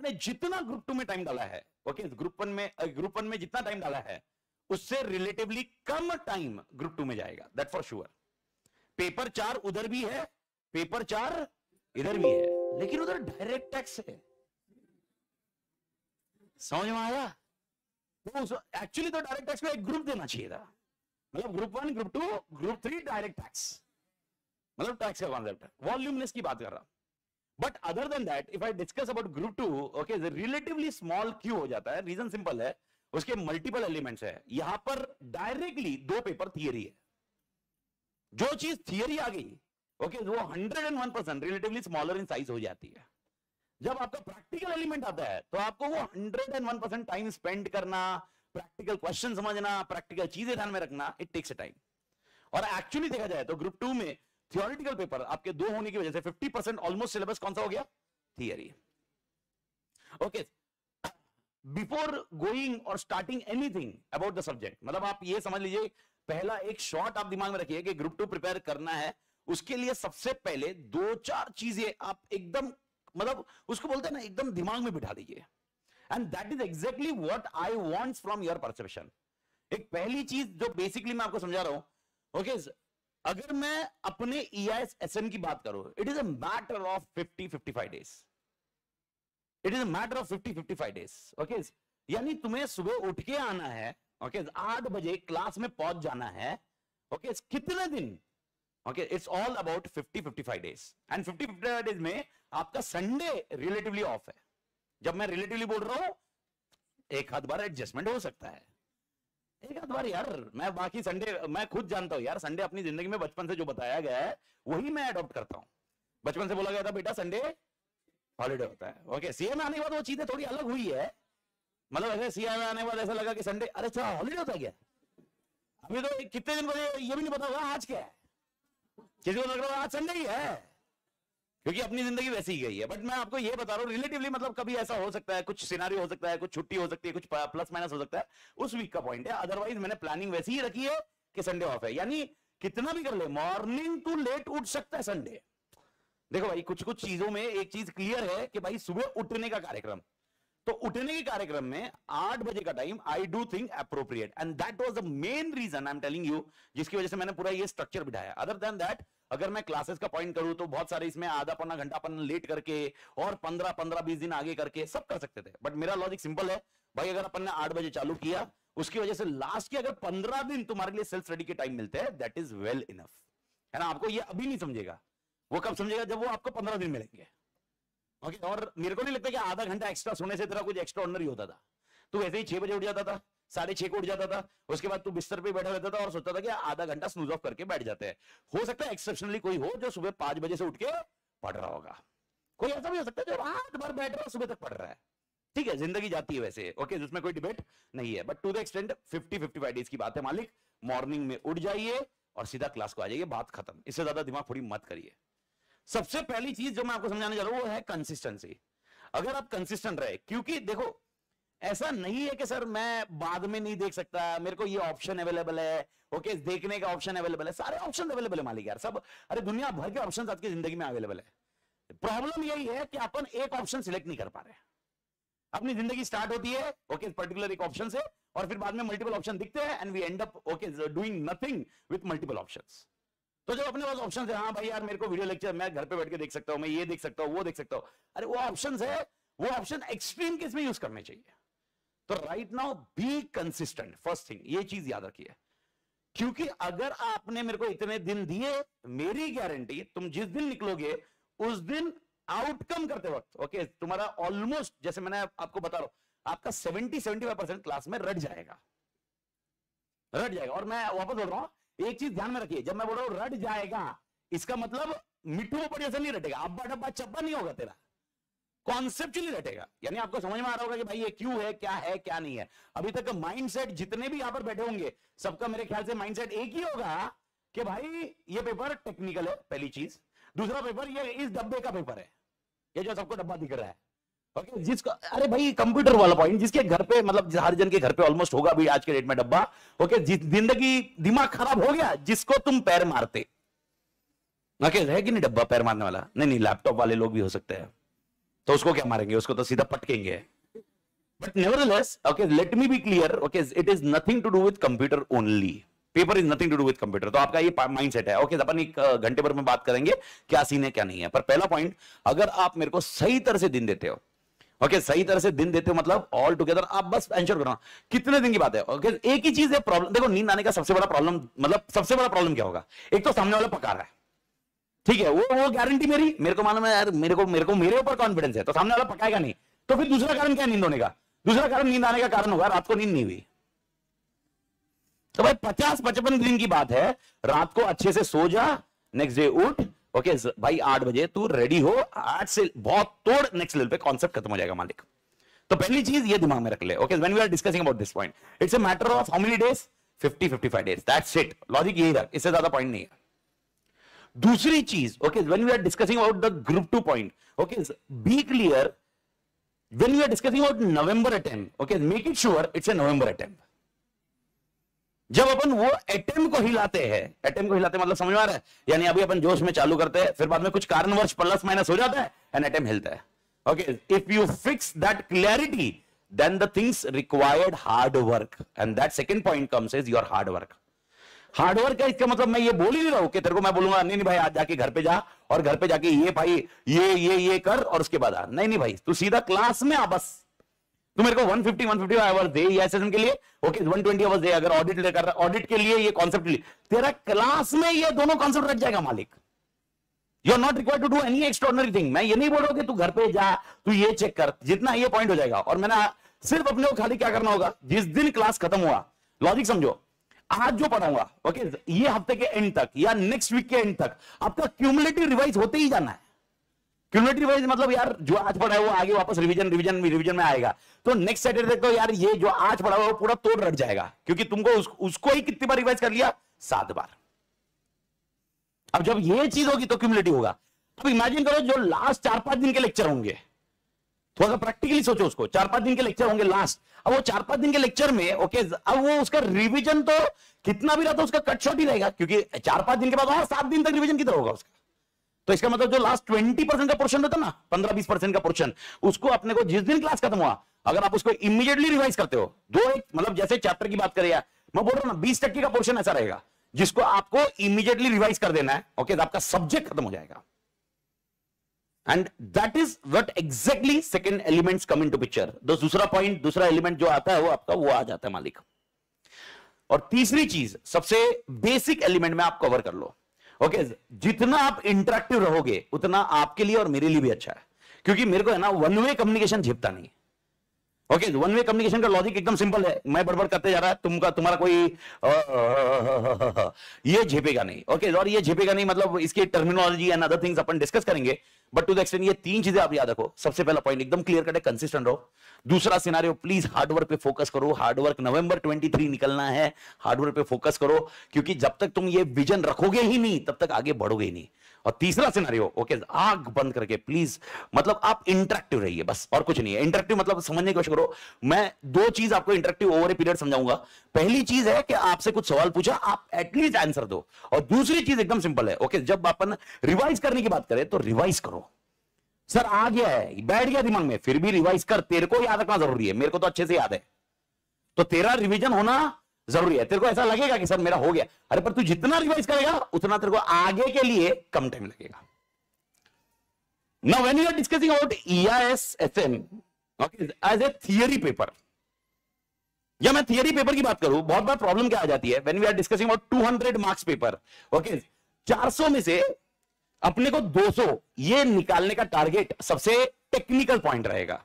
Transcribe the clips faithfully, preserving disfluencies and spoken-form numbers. हमने जितना group two में टाइम डाला है, ओके ग्रुप वन में ग्रुप वन में जितना टाइम डाला है उससे रिलेटिवली कम टाइम ग्रुप टू में जाएगा, दैट फॉर श्योर। पेपर चार उधर भी है, पेपर चार इधर भी है, लेकिन उधर डायरेक्ट टैक्स है, समझ में आया? एक्चुअली तो डायरेक्ट टैक्स को एक ग्रुप देना चाहिए था, मतलब group one, group two, group three direct tax, मतलब टैक्स का कॉन्सेप्ट है, वॉल्यूमलेस की बात कर रहा हूं। But other than that if I discuss about group two, okay relatively small Q हो जाता है, रीजन सिंपल है, उसके मल्टीपल एलिमेंट्स है। यहां पर डायरेक्टली दो पेपर थियरी है, जो चीज थियरी आ गई ओके okay, वो hundred and one percent relatively smaller in size हो जाती है। जब आपका प्रैक्टिकल एलिमेंट आता है तो आपको वो hundred and one percent time spend करना, प्रैक्टिकल क्वेश्चन समझना, प्रैक्टिकल चीजें ध्यान में रखना, इट टेक्स अ टाइम। और एक्चुअली देखा जाए तो ग्रुप टू में थियोरिटिकल पेपर आपके दो होने की वजह से फिफ्टी परसेंट ऑलमोस्ट सिलेबस कौन सा हो गया? थियरी। ओके, बिफोर गोइंग और starting anything about the subject, मतलब आप ये समझ लीजिए, पहला एक शॉर्ट आप दिमाग में रखिए कि ग्रुप टू प्रिपेयर करना है, उसके लिए सबसे पहले दो चार चीजें आप एकदम, मतलब उसको बोलते हैं ना, एकदम दिमाग में बिठा दीजिए, and that is exactly what I want from your perception. एक पहली चीज जो बेसिकली मैं आपको समझा रहा हूं, ओके okay, अगर मैं अपने E I S S M की बात करूं, it is a matter of fifty to fifty five days, it is a matter of fifty to fifty five days, okay. यानी तुम्हें सुबह उठ के आना है, ओके okay, आठ बजे क्लास में पहुंच जाना है, ओके okay, कितने दिन, okay it's all about fifty to fifty five days, and fifty to fifty five days में आपका संडे रिलेटिवली ऑफ है। जब मैं रिलेटिवली बोल रहा हूं, एक आध बार एडजस्टमेंट हो सकता है, एक आध बार यार, मैं बाकी संडे मैं खुद जानता हूं यार, संडे अपनी जिंदगी में बचपन से जो बताया गया है वही मैं अडॉप्ट करता हूं। बचपन से बोला गया था बेटा संडे हॉलीडे होता है, ओके सीए में आने के बाद वो चीजें थोड़ी अलग हुई है, मतलब अगर सीए में आने के बाद ऐसा लगा कि संडे अरे अच्छा हॉलीडे होता है क्या, अभी तो कितने दिन पहले ये भी नहीं पता होगा आज क्या है, किसी को लग रहा है आज संडे ही है, क्योंकि अपनी जिंदगी वैसी ही गई है। बट मैं आपको ये बता रहा हूँ रिलेटिवली, मतलब कभी ऐसा हो सकता है, कुछ सिनारियो हो सकता है, कुछ छुट्टी हो सकती है, कुछ प्लस माइनस हो सकता है, उस वीक का पॉइंट है। अदरवाइज मैंने प्लानिंग वैसी ही रखी है कि संडे ऑफ है, यानी कितना भी कर ले, मॉर्निंग टू लेट उठ सकता है संडे। देखो भाई, कुछ कुछ चीजों में एक चीज क्लियर है कि भाई सुबह उठने का कार्यक्रम, तो उठने के कार्यक्रम में आठ बजे का time I do think appropriate, and that was the main reason I am telling you, जिसकी वजह से मैंने पूरा ये स्ट्रक्चर बिठाया। अदर देन दैट अगर मैं क्लासेस का पॉइंट करूं तो बहुत सारे इसमें आधा पन्ना घंटा अपन लेट करके और पंद्रह पंद्रह बीस दिन आगे करके सब कर सकते थे, बट मेरा लॉजिक सिंपल है भाई, अगर अपन ने आठ बजे चालू किया, उसकी वजह से लास्ट के अगर पंद्रह दिन तुम्हारे लिए सेल्फ स्टडी के टाइम मिलते हैं, दैट इज वेल इनफ, है ना। आपको ये अभी नहीं समझेगा, वो कब समझेगा, जब वो आपको पंद्रह दिन मिलेंगे, ओके okay, और मेरे को नहीं लगता कि आधा घंटा एक्स्ट्रा सोने से तेरा कुछ एक्स्ट्रा ऑर्डनरी होता था। तू वैसे ही छह बजे उठ जाता था, साढ़े छह को उठ जाता था, उसके बाद तू बिस्तर पे बैठा रहता था और सोचता था कि आधा घंटा स्नूज ऑफ करके बैठ जाते हैं। हो सकता है एक्सेप्शनली कोई हो जो सुबह पांच बजे से उठ के पढ़ रहा होगा, कोई ऐसा भी हो सकता है जो रात भर बैठ रहा है सुबह तक पढ़ रहा है, ठीक है, जिंदगी जाती है वैसे, ओके okay, जिसमें कोई डिबेट नहीं है। But to the extent fifty fifty five days की बात है मालिक, मॉर्निंग में उठ जाइए और सीधा क्लास को आ जाइए, बात खत्म, इससे ज्यादा दिमाग थोड़ी मत करिए। सबसे पहली चीज जो मैं आपको समझाने जा रहा हूं वो है कंसिस्टेंसी। अगर आप कंसिस्टेंट रहे, क्योंकि देखो ऐसा नहीं है कि सर मैं बाद में नहीं देख सकता, मेरे को ये ऑप्शन अवेलेबल है, ओके देखने का ऑप्शन अवेलेबल है, सारे ऑप्शन अवेलेबल है मालिक यार, सब अरे दुनिया भर के ऑप्शन आपकी जिंदगी में अवेलेबल है। प्रॉब्लम यही है कि अपन एक ऑप्शन सिलेक्ट नहीं कर पा रहे। अपनी जिंदगी स्टार्ट होती है ओके पर्टिकुलर एक ऑप्शन से, और फिर बाद में मल्टीपल ऑप्शन दिखते हैं, and we end up okay doing nothing with multiple options. तो जब अपने पास ऑप्शन है, हाँ भाई यार मेरे को वीडियो लेक्चर मैं घर पे बैठ के देख सकता हूं, मैं ये देख सकता हूं, वो देख सकता हूं, अरे वो ऑप्शन है, वो ऑप्शन एक्सट्रीम केस में यूज करने चाहिए। तो right now be consistent, first thing ये चीज याद रखिए, क्योंकि अगर आपने मेरे को इतने दिन दिए, मेरी गारंटी तुम जिस दिन निकलोगे उस दिन आउटकम करते वक्त ओके तुम्हारा ऑलमोस्ट, जैसे मैंने आपको बता रहा हूं, आपका seventy seventy five percent class में रट जाएगा, रट जाएगा। और मैं वापस बोल रहा हूं, एक चीज ध्यान में रखिए, जब मैं बोल रहा हूं रट जाएगा, इसका मतलब मिठू पर जैसे नहीं रटेगा, अब्बा डब्बा चब्बा नहीं होगा, तेरा कॉन्सेप्चुअली रटेगा। यानी आपको समझ में आ रहा होगा कि भाई ये क्यों है, क्या है, क्या नहीं है। अभी तक माइंडसेट जितने भी यहां पर बैठे होंगे सबका मेरे ख्याल से माइंडसेट एक ही होगा कि भाई ये पेपर टेक्निकल है, पहली चीज। दूसरा पेपर ये इस डब्बे का पेपर है, ये जो सबको डब्बा दिख रहा है ओके okay, जिसको अरे भाई कंप्यूटर वाला पॉइंट जिसके घर पे, मतलब हर जन के घर पे ऑलमोस्ट होगा भी आज के डेट में डब्बा ओके okay, जिंदगी दिमाग खराब हो गया जिसको तुम पैर मारते ओके okay, है कि नहीं डब्बा पैर मारने वाला, नहीं नहीं लैपटॉप वाले लोग भी हो सकते हैं तो उसको क्या मारेंगे, उसको तो सीधा पटकेंगे. But nevertheless, okay, let me be clear, okay, it is nothing to do with computer only. Paper is nothing to do with computer. तो आपका ये mindset है. Okay, अपन एक घंटे भर में बात करेंगे क्या सीन है क्या नहीं है. पर पहला पॉइंट, अगर आप मेरे को सही तरह से दिन देते हो, okay, सही तरह से दिन देते हो मतलब ऑल टुगेदर आप बस एंश्योर करना कितने दिन की बात है. okay, एक ही चीज है प्रॉब्लम. देखो नींद आने का सबसे बड़ा प्रॉब्लम, मतलब सबसे बड़ा प्रॉब्लम क्या होगा, एक तो सामने वाला पका रहा है, ठीक है, वो वो गारंटी मेरी, मेरे को मालूम है यार, मेरे को मेरे को मेरे ऊपर कॉन्फिडेंस है, तो सामने वाला पकाएगा नहीं. तो फिर दूसरा कारण क्या नींद होने का, दूसरा कारण नींद आने का कारण होगा रात को नींद नहीं हुई. तो भाई पचास पचपन दिन की बात है, रात को अच्छे से सो जा, नेक्स्ट डे उठ, ओके भाई आठ बजे तू रेडी हो, आठ से बहुत तोड़ नेक्स्ट लेवल पे कॉन्सेप्ट खत्म हो जाएगा मालिक. तो पहली चीज ये दिमाग में रख ले. Okay when we are discussing about this point, it's a matter of how many days, fifty fifty five days, that's it. Logic यही रख, इससे ज्यादा पॉइंट नहीं है. दूसरी चीज, okay when we are discussing about the group two point, okay be clear, when we are discussing about November attempt, okay, make it sure it's a November attempt. जब अपन वो attempt को हिलाते हैं, attempt को हिलाते मतलब समझ में आ रहा है, यानी अभी अपन जोश में चालू करते हैं, फिर बाद में कुछ कारणवश प्लस माइनस हो जाता है, and attempt हिलता है. Okay, if you fix that clarity, then the things required hard work, and that second point comes is your hard work. Hard work है, इसका मतलब मैं ये बोल ही नहीं रहा हूं कि तेरे को मैं बोलूंगा नहीं नहीं भाई आज जाके घर पे जा और घर पे जाके ये भाई ये ये ये कर और उसके बाद आ, नहीं नहीं भाई तू सीधा क्लास में आ, बस तू मेरे को one fifty one fifty hours दे E I S S M के लिए, ओके वन ट्वेंटी आवर्स दे अगर ऑडिट कर रहा है, ऑडिट के लिए ये कॉन्सेप्ट लिए तेरा क्लास में ये दोनों कॉन्सेप्ट रख जाएगा मालिक. You are not required to do any extraordinary thing. मैं ये नहीं बोल रहा हूं कि तू घर पे जा, तू ये चेक कर, जितना ये पॉइंट हो जाएगा. और मैंने सिर्फ अपने को खाली क्या करना होगा, जिस दिन क्लास खत्म हुआ, लॉजिक समझो, आज जो पढ़ाऊंगा, ओके ये हफ्ते के एंड तक या नेक्स्ट वीक के एंड तक आपका क्यूमुलेटिव रिवाइज होते ही जाना है. क्यूमुलेटिव रिवाइज मतलब यार जो आज पढ़ा है वो आगे वापस रिवीजन रिवीजन रिवीजन में आएगा, तो नेक्स्ट सैटरडे तक तो यार ये जो आज पढ़ा हुआ वो पूरा तोड़ रट जाएगा, क्योंकि तुमको उस, उसको ही कितनी बार रिवाइज कर लिया, सात बार. अब जब ये चीज होगी तो क्यूमुलेटिव होगा. अब इमेजिन करो जो लास्ट चार पांच दिन के लेक्चर होंगे, थोड़ा प्रैक्टिकली सोचो उसको, चार पांच दिन के लेक्चर होंगे लास्ट. अब वो चार पांच दिन के लेक्चर में ओके अब वो उसका रिवीजन तो कितना भी रहता उसका कट शॉट ही रहेगा, क्योंकि चार पांच दिन के बाद और सात दिन तक रिवीजन कितना होगा उसका. तो इसका मतलब जो लास्ट ट्वेंटी परसेंट का पोर्शन होता है ना, पंद्रह बीस परसेंट का पोर्शन, उसको अपने को जिस दिन क्लास खत्म हुआ अगर आप उसको इमीडिएटली रिवाइज करते हो, दो एक मतलब जैसे चैप्टर की बात करें, मैं बोल रहा हूँ ना बीस टक्के का पोर्शन ऐसा रहेगा जिसको आपको इमीडिएटली रिवाइज कर देना है. ओके आपका सब्जेक्ट खत्म हो जाएगा. And that is what exactly second elements come into picture. तो दूसरा पॉइंट, दूसरा एलिमेंट जो आता है वो आपका वो आ जाता है मालिक. और तीसरी चीज सबसे बेसिक एलिमेंट में आप कवर कर लो. ओके okay, जितना आप इंटरेक्टिव रहोगे उतना आपके लिए और मेरे लिए भी अच्छा है, क्योंकि मेरे को है ना वन वे कम्युनिकेशन झेपता नहीं. ओके वन वे कम्युनिकेशन का लॉजिक एकदम सिंपल है, मैं बड़बड़ करते जा रहा है, तुमका तुम्हारा कोई आ, आ, ये झेपेगा नहीं. ओके okay, और ये झेपेगा नहीं मतलब इसकी टर्मिनोलॉजी एंड अदर थिंग्स अपन डिस्कस करेंगे, बट टू द एक्सटेंट ये तीन चीजें आप याद रखो. सबसे पहला पॉइंट एकदम क्लियर कट है, कंसिस्टेंट रहो. दूसरा सिनारियो, प्लीज हार्डवर्क पे फोकस करो. हार्डवर्क नवंबर ट्वेंटी थ्री निकलना है, हार्डवर्क पे फोकस करो, क्योंकि जब तक तुम ये विजन रखोगे ही नहीं तब तक आगे बढ़ोगे ही नहीं. और तीसरा सिनारियो ओके आग बंद करके प्लीज मतलब आप इंटरेक्टिव रहिए, बस और कुछ नहीं है. इंटरेक्टिव मतलब समझने की कोशिश करो. मैं दो चीज आपको इंटरेक्टिव ओवर ए पीरियड समझाऊंगा. पहली चीज है कि आपसे कुछ सवाल पूछा, आप एटलीस्ट आंसर दो. और दूसरी चीज एकदम सिंपल है, ओके जब अपन रिवाइज करने की बात करें तो रिवाइज करो. सर आ गया है, बैठ गया दिमाग में, फिर भी रिवाइज कर. तेरे को याद रखना जरूरी है, मेरे को तो अच्छे से याद है, तो तेरा रिवीजन होना जरूरी है. तेरे को ऐसा लगेगा कि सर मेरा हो गया, अरे पर तू जितना रिवाइज करेगा उतना तेरे को आगे के लिए कम टाइम लगेगा. Now when you are discussing about E I S S M okay as a theory paper, या मैं थियरी पेपर की बात करूं, बहुत बार प्रॉब्लम क्या आ जाती है when we are discussing about two hundred marks paper. Okay चार सौ में से अपने को दो सौ ये निकालने का टारगेट सबसे टेक्निकल पॉइंट रहेगा.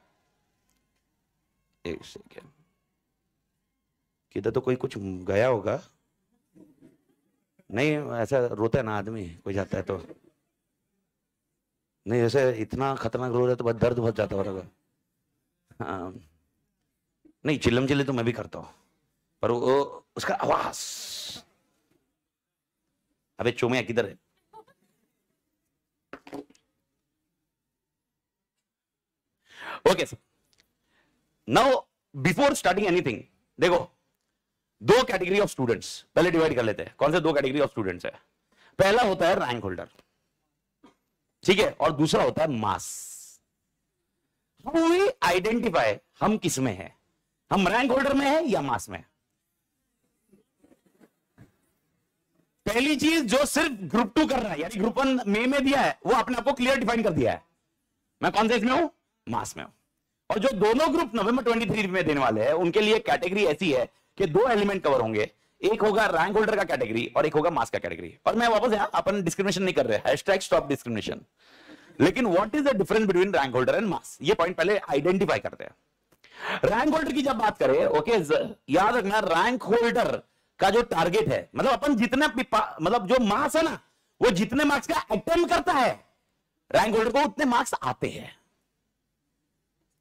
एक सेकेंड, किधर तो कोई कुछ गया होगा. नहीं ऐसा रोता है ना आदमी, कोई जाता है तो नहीं, ऐसे इतना खतरनाक रो रहा है तो बहुत दर्द बहुत जाता होगा. हाँ नहीं चिल्लम चिल्ले तो मैं भी करता हूँ, पर वो उसका आवाज. अबे चोमिया किधर है? Okay now before starting anything, देखो दो कैटेगरी ऑफ स्टूडेंट्स पहले डिवाइड कर लेते हैं. कौन से दो कैटेगरी ऑफ स्टूडेंट्स है? पहला होता है रैंक होल्डर, ठीक है, और दूसरा होता है मास. we identify हम किस में है, हम रैंक होल्डर में है या मास में है? पहली चीज जो सिर्फ ग्रुप टू कर रहा है, यानी ग्रुप वन मे में दिया है, वो अपने आप को क्लियर डिफाइन कर दिया है, मैं कौन से इसमें हूं, मास में हूं। और जो दोनों ग्रुप नवंबर तेईस में देने वाले हैं उनके लिए कैटेगरी ऐसी है कि दो एलिमेंट कवर होंगे, एक होगा रैंक होल्डर का कैटेगरी और एक होगा मास का कैटेगरी। और मैं वापस यहां अपन डिस्क्रिमिनेशन नहीं कर रहे, हैशटैग स्टॉप डिस्क्रिमिनेशन, लेकिन what is the difference between rank holder and mass, ये पॉइंट पहले आइडेंटिफाई करते हैं। रैंक होल्डर की जब बात करें, ओके याद रखना रैंक होल्डर का जो टारगेट है, मतलब अपन जितना मतलब जो मार्क्स है ना वो जितने मार्क्स का अटेम्प्ट करता है, रैंक होल्डर को उतने मार्क्स आते हैं।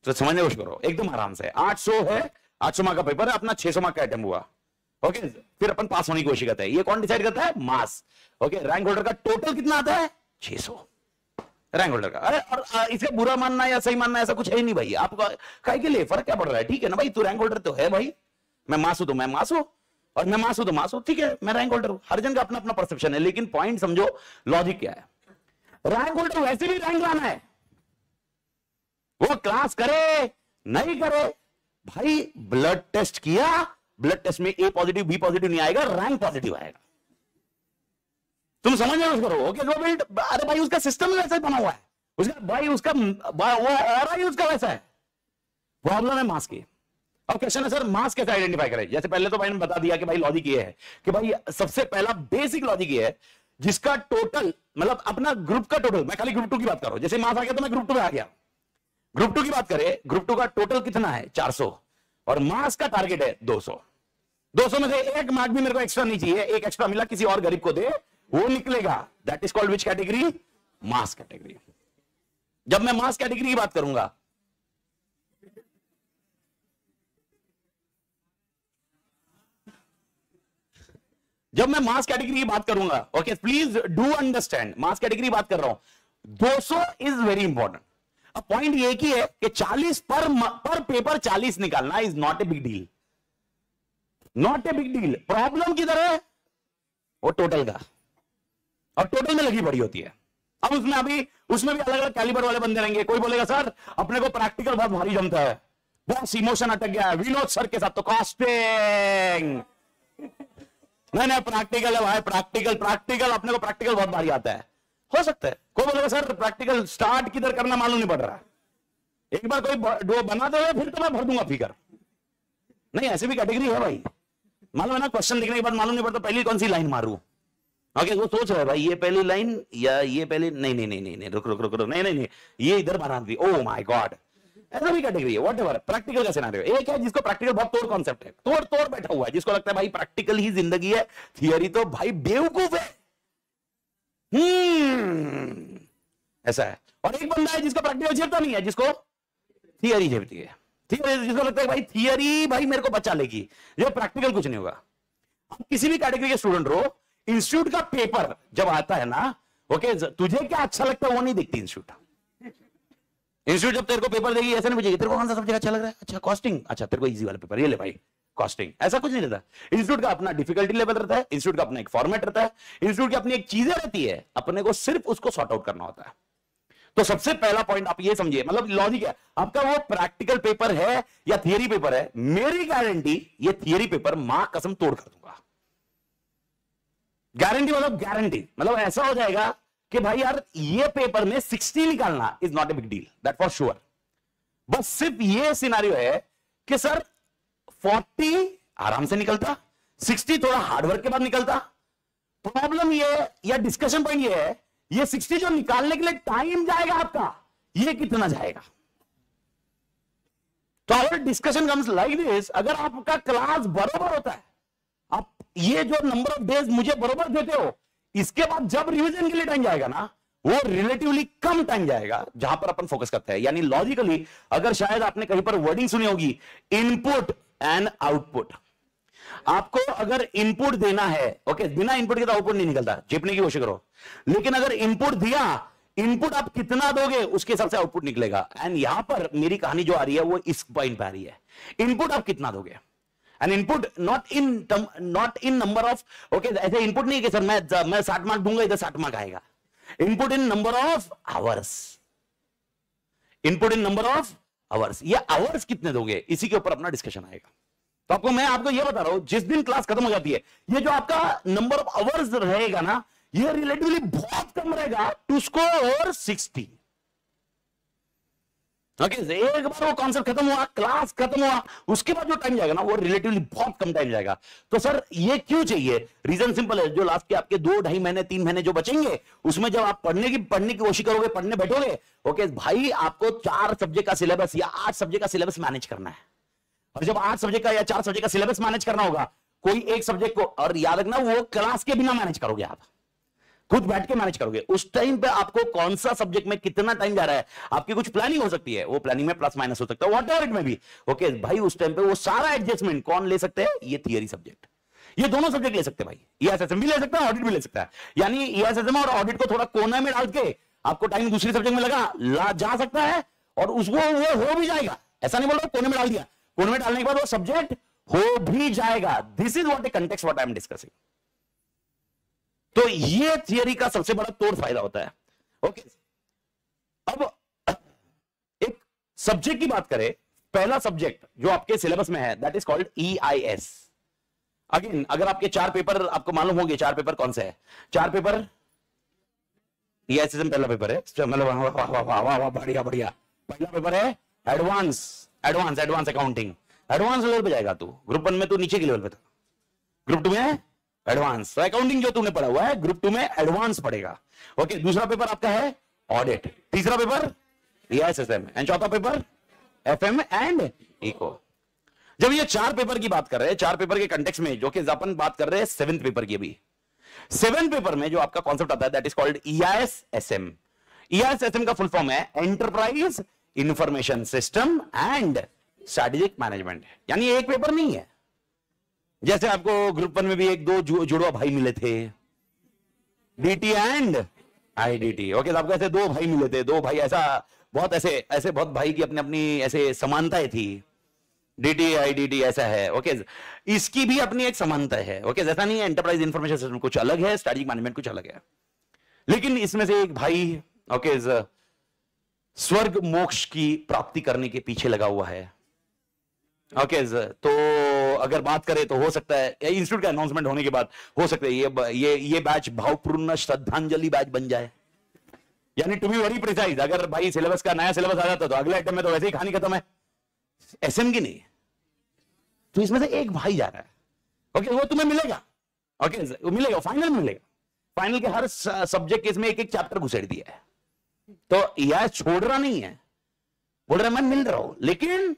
तो समझने कोशिश करो एकदम आराम से, आठ सौ है, आठ सौ मार्क्स का पेपर है अपना, छह सौ मार्क्स का अटेम्प्ट हुआ, ओके फिर अपन पास होने की कोशिश करते हैं, ये कौन डिसाइड करता है, मार्क्स। ओके रैंक होल्डर का टोटल कितना आता है, छह सौ रैंक होल्डर का। अरे और इसे बुरा मानना या सही मानना ऐसा कुछ है ही नहीं भाई, आपका काहे के लिए फर्क क्या पड़ रहा है, ठीक है ना भाई तू रैंक होल्डर तो है भाई, मैं मार्क्स हूं तो मैं मार्क्स हूं, और मैं मास हूं तो मास हूं, ठीक है मैं रैंक होल्डर हूं। हर जन का अपना अपना परसेप्शन है, लेकिन पॉइंट समझो लॉजिक क्या है। रैंक होल्डर वैसे भी रैंक लाना है, वो क्लास करे नहीं करे भाई, ब्लड टेस्ट किया, ब्लड टेस्ट में ए पॉजिटिव बी पॉजिटिव नहीं आएगा, रैंक पॉजिटिव आएगा, तुम समझ में करो ओके नो बिल्ड। अरे भाई उसका सिस्टम वैसा बना हुआ है, उसका भाई उसका वो उसका वैसा है, प्रॉब्लम है मास की। अब क्वेश्चन है सर मास कैसे आइडेंटिफाई करें, जैसे पहले तो भाई ने बता दिया कि भाई लॉजिक ये है कि भाई सबसे पहला बेसिक लॉजिक ये है जिसका टोटल मतलब अपना ग्रुप का टोटल, मैं खाली ग्रुप टू की बात कर रहा हूं, जैसे मास आ गया तो मैं ग्रुप टू में आ गया, ग्रुप टू की बात करें ग्रुप टू का टोटल कितना है चार सौ, और मास का टारगेट है दो सौ, दो सौ में से एक मार्क्स भी मेरे को एक्स्ट्रा नहीं चाहिए, एक एक्स्ट्रा मिला किसी और गरीब को दे वो निकलेगा, that is called which category, mass category. जब मैं मास कैटेगरी की बात करूंगा जब मैं मास कैटेगरी की बात करूंगा, okay please do understand mass category बात कर रहा हूं, दो सौ इज वेरी इंपॉर्टेंट। अब पॉइंट ये की है कि चालीस पर पर पेपर चालीस निकालना is not a big deal, not a big deal. Problem किधर है, वो टोटल का, और टोटल में लगी बड़ी होती है। अब उसमें अभी उसमें भी अलग अलग कैलिबर वाले बंदे रहेंगे, कोई बोलेगा सर अपने को प्रैक्टिकल बहुत भारी जमता है, बस इमोशन अटक गया है विनोद सर के साथ तो कॉस्टिंग नहीं नहीं प्रैक्टिकल है भाई, प्रैक्टिकल प्रैक्टिकल अपने को प्रैक्टिकल बहुत भारी आता है। हो सकता है कोई बोलेगा सर प्रैक्टिकल स्टार्ट किधर करना मालूम नहीं पड़ रहा, एक बार कोई डो बना दे फिर तो मैं भर दूंगा फिगर, नहीं ऐसे भी कैटेगरी है भाई, मालूम है ना क्वेश्चन देखने के बाद मालूम नहीं पड़ता पहली कौन सी लाइन मारू, ओके वो सोच रहा है भाई ये पहली लाइन या ये पहली, नहीं नहीं नहीं नहीं रुक रुक रुक रुक नहीं नहीं नहीं ये इधर बना दी, ओ माय गॉड, ऐसा भी कैटेगरी है। व्हाट एवर प्रैक्टिकल का सिनेरियो, एक है जिसको प्रैक्टिकल बहुत तोड़ कॉन्सेप्ट है, तोड़ तोड़ बैठा हुआ है, जिसको लगता है भाई प्रैक्टिकल ही जिंदगी है, थियरी तो भाई बेवकूफ है, हम्म ऐसा है। और एक बंदा है जिसको प्रैक्टिकल झेलता नहीं है, जिसको थियरी झेलती है, थियरी जिसको लगता है भाई थियरी भाई मेरे को बचा लेगी, जो प्रैक्टिकल कुछ नहीं होगा। किसी भी कैटेगरी के स्टूडेंट हो, इंस्टीट्यूट का पेपर जब आता है ना, ओके तुझे क्या अच्छा लगता है वो नहीं देखती इंस्टीट्यूट, इंस्टीट्यूट जब तेरे को पेपर देगी ऐसा नहीं पूछेगी तेरे को कौन सा सब्जेक्ट अच्छा लग रहा है, अच्छा कॉस्टिंग, अच्छा तेरे को इजी वाला पेपर ये ले भाई कॉस्टिंग, ऐसा कुछ नहीं रहता। इंस्टीट्यूट का अपना डिफिकल्टी लेवल रहता है, इंस्टीट्यूट का अपना एक फॉर्मेट रहता है, इंस्टीट्यूट की अपनी एक चीजें रहती है, अपने को सिर्फ उसको सॉर्ट आउट करना होता है। तो सबसे पहला पॉइंट आप ये समझिए, मतलब लॉजिक है आपका वो प्रैक्टिकल पेपर है या थियरी पेपर है, मेरी गारंटी ये थियरी पेपर मां कसम तोड़ कर दूंगा, गारंटी मतलब गारंटी मतलब ऐसा हो जाएगा कि भाई यार ये पेपर में साठ निकालना is not a big deal, that for sure. बस सिर्फ ये सिनेरियो है कि सर चालीस आराम से निकलता, साठ थोड़ा हार्डवर्क के बाद निकलता। प्रॉब्लम ये या डिस्कशन पॉइंट ये है, ये साठ जो निकालने के लिए टाइम जाएगा आपका, ये कितना जाएगा। तो अगर डिस्कशन कम्स लाइक दिस, अगर आपका क्लास बरोबर होता है, आप ये जो नंबर ऑफ डेज मुझे बरोबर देते हो, इसके बाद जब रिवीजन के लिए टाइम जाएगा ना, वो रिलेटिवली कम टाइम जाएगा जहां पर अपन फोकस करते हैं। यानी लॉजिकली अगर शायद आपने कहीं पर वर्डिंग सुनी होगी, इनपुट एंड आउटपुट। आपको अगर इनपुट देना है, ओके बिना इनपुट के तो आउटपुट नहीं निकलता, चिपने की कोशिश करो। लेकिन अगर इनपुट दिया, इनपुट आप कितना दोगे उसके हिसाब से आउटपुट निकलेगा। एंड यहां पर मेरी कहानी जो आ रही है वो इस पॉइंट पर आ रही है, इनपुट आप कितना दोगे। And input not in not in number of, okay ऐसे इनपुट नहीं कि सर मैं मैं साठ मार्क दूंगा इधर साठ मार्क आएगा। Input in number of hours, input in number of hours, ये आवर्स कितने दोगे इसी के ऊपर अपना डिस्कशन आएगा। तो आपको मैं आपको ये बता रहा हूं, जिस दिन क्लास खत्म हो जाती है ये जो आपका नंबर ऑफ आवर्स रहेगा ना, ये रिलेटिवली बहुत कम रहेगा टू स्कोर सिक्सटी। ओके, एक बार वो कॉन्सेप्ट खत्म हुआ, क्लास खत्म हुआ, उसके बाद जो टाइम जाएगा ना वो रिलेटिवली बहुत कम टाइम जाएगा। तो सर ये क्यों चाहिए? रीजन सिंपल है, जो लास्ट के आपके दो ढाई महीने तीन महीने जो बचेंगे उसमें जब आप पढ़ने की पढ़ने की कोशिश करोगे, पढ़ने बैठोगे, ओके भाई आपको चार सब्जेक्ट का सिलेबस या आठ सब्जेक्ट का सिलेबस मैनेज करना है। और जब आठ सब्जेक्ट का या चार सब्जेक्ट का सिलेबस मैनेज करना होगा कोई एक सब्जेक्ट को, और याद रखना वो क्लास के बिना मैनेज करोगे, आप खुद बैठ के मैनेज करोगे। उस टाइम पे आपको कौन सा सब्जेक्ट में कितना टाइम जा रहा है, आपकी कुछ प्लानिंग हो सकती है, वो प्लानिंग में प्लस माइनस हो सकता है, व्हाट एवर इट में भी। ओके भाई उस टाइम पे वो सारा एडजस्टमेंट कौन ले सकते हैं? ये थियरी सब्जेक्ट, ये दोनों सब्जेक्ट ले सकते हैं भाई, ई एस एस एम भी ले सकता है, ऑडिट भी ले सकता है। यानी ई एस एस एम और ऑडिट को थोड़ा कोने में डाल के आपको टाइम दूसरे सब्जेक्ट में लगा जा सकता है, और उसको वो हो भी जाएगा। ऐसा नहीं बोल रहा कोने में डाल दिया, कोने में डालने के बाद वो सब्जेक्ट हो भी जाएगा। This is what a context what I am discussing. तो ये थियरी का सबसे बड़ा तोड़ फायदा होता है। ओके, अब एक सब्जेक्ट की बात करें, पहला सब्जेक्ट जो आपके सिलेबस में है that is called E I S. Again अगर आपके चार पेपर आपको मालूम होंगे, चार पेपर कौन से है? चार paper E I S S M पहला पेपर है, बढ़िया बढ़िया, पहला पेपर है advance advance advance accounting, advance level पे जाएगा तू। ग्रुप वन में तू नीचे के लेवल पे था, ग्रुप टू में एडवांस अकाउंटिंग जो तूने पढ़ा हुआ है ग्रुप टू में एडवांस पड़ेगा। ओके, दूसरा पेपर आपका है ऑडिट, तीसरा paper E I S S M and चौथा paper F M and eco. जब ये चार पेपर की बात कर रहे हैं, चार पेपर के कंटेक्स्ट में जो कि अपन बात कर रहे हैं सेवेंथ पेपर की, अभी सेवेंथ पेपर में जो आपका कॉन्सेप्ट आता है that is called E I S S M. E I S S M का फुल फॉर्म है enterprise information system and strategic management. यानी एक पेपर नहीं है, जैसे आपको ग्रुप वन में भी एक दो जुड़वा भाई मिले थे, डीटी एंड आईडीटी। ओके, तो आपको ऐसे दो भाई मिले थे, दो भाई ऐसा बहुत ऐसे ऐसे बहुत भाई की अपने अपनी ऐसे समानताएं थी, डीटी आईडीटी ऐसा है। ओके, इसकी भी अपनी एक समानता है। ओके, जैसा नहीं है, एंटरप्राइज इंफॉर्मेशन सिस्टम कुछ अलग है, स्ट्रेटेजिक मैनेजमेंट कुछ अलग है, लेकिन इसमें से एक भाई ओके स्वर्ग मोक्ष की प्राप्ति करने के पीछे लगा हुआ है। ओके okay, तो अगर बात करें तो हो सकता है इंस्टीट्यूट का अनाउंसमेंट होने के बाद हो सकता है ये ये ये बैच भावपूर्ण श्रद्धांजलि बैच बन जाए। यानी टू बी वेरी प्रिसाइज, अगर भाई सिलेबस का नया सिलेबस आ जाता तो अगले आइटम में तो वैसे ही कहानी खत्म है, एसएम की नहीं। तो इसमें से एक भाई जा रहा है, ओके okay, वो तुम्हें मिलेगा, ओके okay, वो मिलेगा फाइनल मिलेगा। फाइनल के हर सब्जेक्ट के इसमें एक एक चैप्टर घुसेड़ दिया है। तो यह छोड़ रहा नहीं है, बोल रहा है मैं मिल रहा हूं लेकिन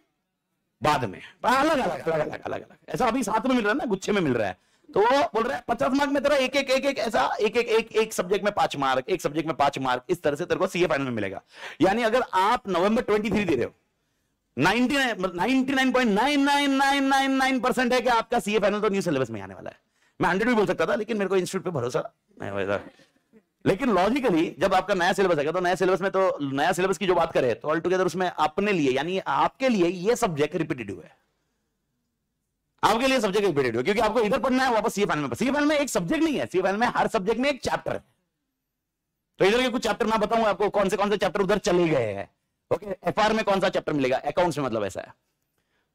बाद में अलग अलग अलग अलग अलग अलग ऐसा। अभी साथ में मिल रहा है ना, गुच्छे में मिल रहा है, तो वो बोल रहा है पचास मार्क में तेरा एक एक एक एक ऐसा एक एक एक एक सब्जेक्ट में पांच मार्क, एक सब्जेक्ट में पांच मार्क, इस तरह से तेरे को सीए फाइनल में मिलेगा। यानी अगर आप नवंबर ट्वेंटी थ्री दे रहे हो, ninety nine point nine nine nine nine nine percent है कि आपका सीए फाइनल तो न्यू सिलेबस में आने वाला है। मैं हंड्रेड भी बोल सकता था लेकिन मेरे को इंस्टीट्यूट पर भरोसा नहीं था। लेकिन लॉजिकली जब आपका नया सिलेबस आएगा तो नया सिलेबस में तो नया सिलेबस की जो बात करें तो ऑल टुगेदर उसमें अपने लिए यानी आपके लिए ये सब्जेक्ट रिपीटेटिव है, आपके लिए सब्जेक्ट रिपीटेटिव है, क्योंकि आपको इधर पढ़ना है वापस सीए फाइनल में। सीए फाइनल में एक सब्जेक्ट नहीं है, सीए फाइनल में हर सब्जेक्ट में एक चैप्टर है। तो इधर के कुछ चैप्टर मैं बताऊंगा आपको कौन से कौन से चैप्टर उधर चले गए हैं। ओके, एफ आर में कौन सा चैप्टर मिलेगा, अकाउंट्स में, मतलब ऐसा है।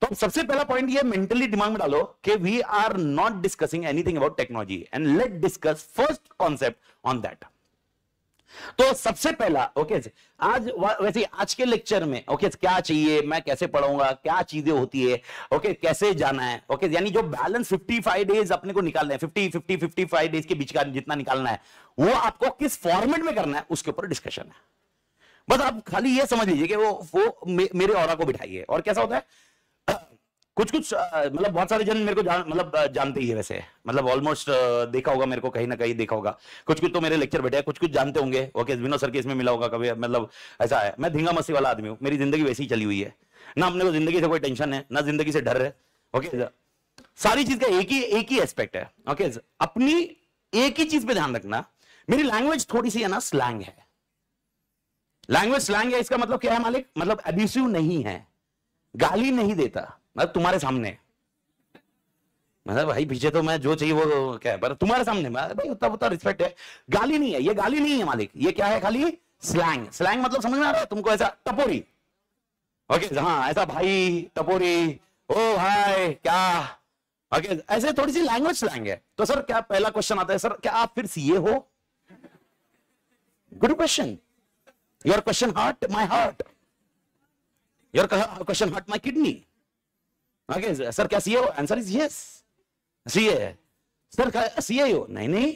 तो सबसे पहला पॉइंट ये मेंटली दिमाग में डालो कि we are not discussing anything about technology and let discuss first concept on that. तो सबसे पहला ओके okay, आज वैसे आज के लेक्चर में ओके okay, क्या चाहिए, मैं कैसे पढ़ाऊंगा, क्या चीजें होती है, ओके okay, कैसे जाना है, ओके okay, यानी जो बैलेंस पचपन डेज अपने को निकालना है, पचास पचास पचपन डेज के बीच का जितना निकालना है वो आपको किस फॉर्मेट में करना है उसके ऊपर डिस्कशन है। बस आप खाली ये समझ लीजिए कि वो वो मे, मेरे ऑरा को बिठाइए। और कैसा होता है कुछ कुछ मतलब बहुत सारे जन मेरे को जान, मतलब जानते ही है, वैसे मतलब ऑलमोस्ट देखा होगा मेरे को, कहीं ना कहीं देखा होगा, कुछ कुछ तो मेरे लेक्चर बैठे हैं, कुछ कुछ जानते होंगे। ओके, विनोद सर के इसमें मिला होगा कभी, मतलब ऐसा है। मैं धींगा मस्ती वाला आदमी हूँ, मेरी जिंदगी वैसी ही चली हुई है ना, अपने को जिंदगी से कोई टेंशन है ना, जिंदगी से डर है। ओके, सारी चीज का एक ही एक ही एस्पेक्ट है। ओके, अपनी एक ही चीज पे ध्यान रखना, मेरी लैंग्वेज थोड़ी सी है ना स्लैंग है, लैंग्वेज स्लैंग है। इसका मतलब क्या है मालिक, मतलब एब्यूसिव नहीं है, गाली नहीं देता मतलब तुम्हारे सामने, मतलब भाई पीछे तो मैं जो चाहिए वो क्या है, पर तुम्हारे सामने भाई उतना उतना रिस्पेक्ट है, गाली नहीं है। ये गाली नहीं है मालिक, ये क्या है, खाली स्लैंग। स्लैंग मतलब समझ में आ रहा है तुमको, ऐसा टपोरी। ओके okay, हाँ ऐसा भाई टपोरी ओ भाई क्या ओके okay, ऐसे थोड़ी सी लैंग्वेज चलाएंगे। तो सर क्या पहला क्वेश्चन आता है, सर क्या आप फिर सीए हो? Good question, your question hurt my heart, your question hurt my kidney. Okay sir क्या सीए हो? आंसर इज यस, सीए है। सर क्या सीए हो? नहीं नहीं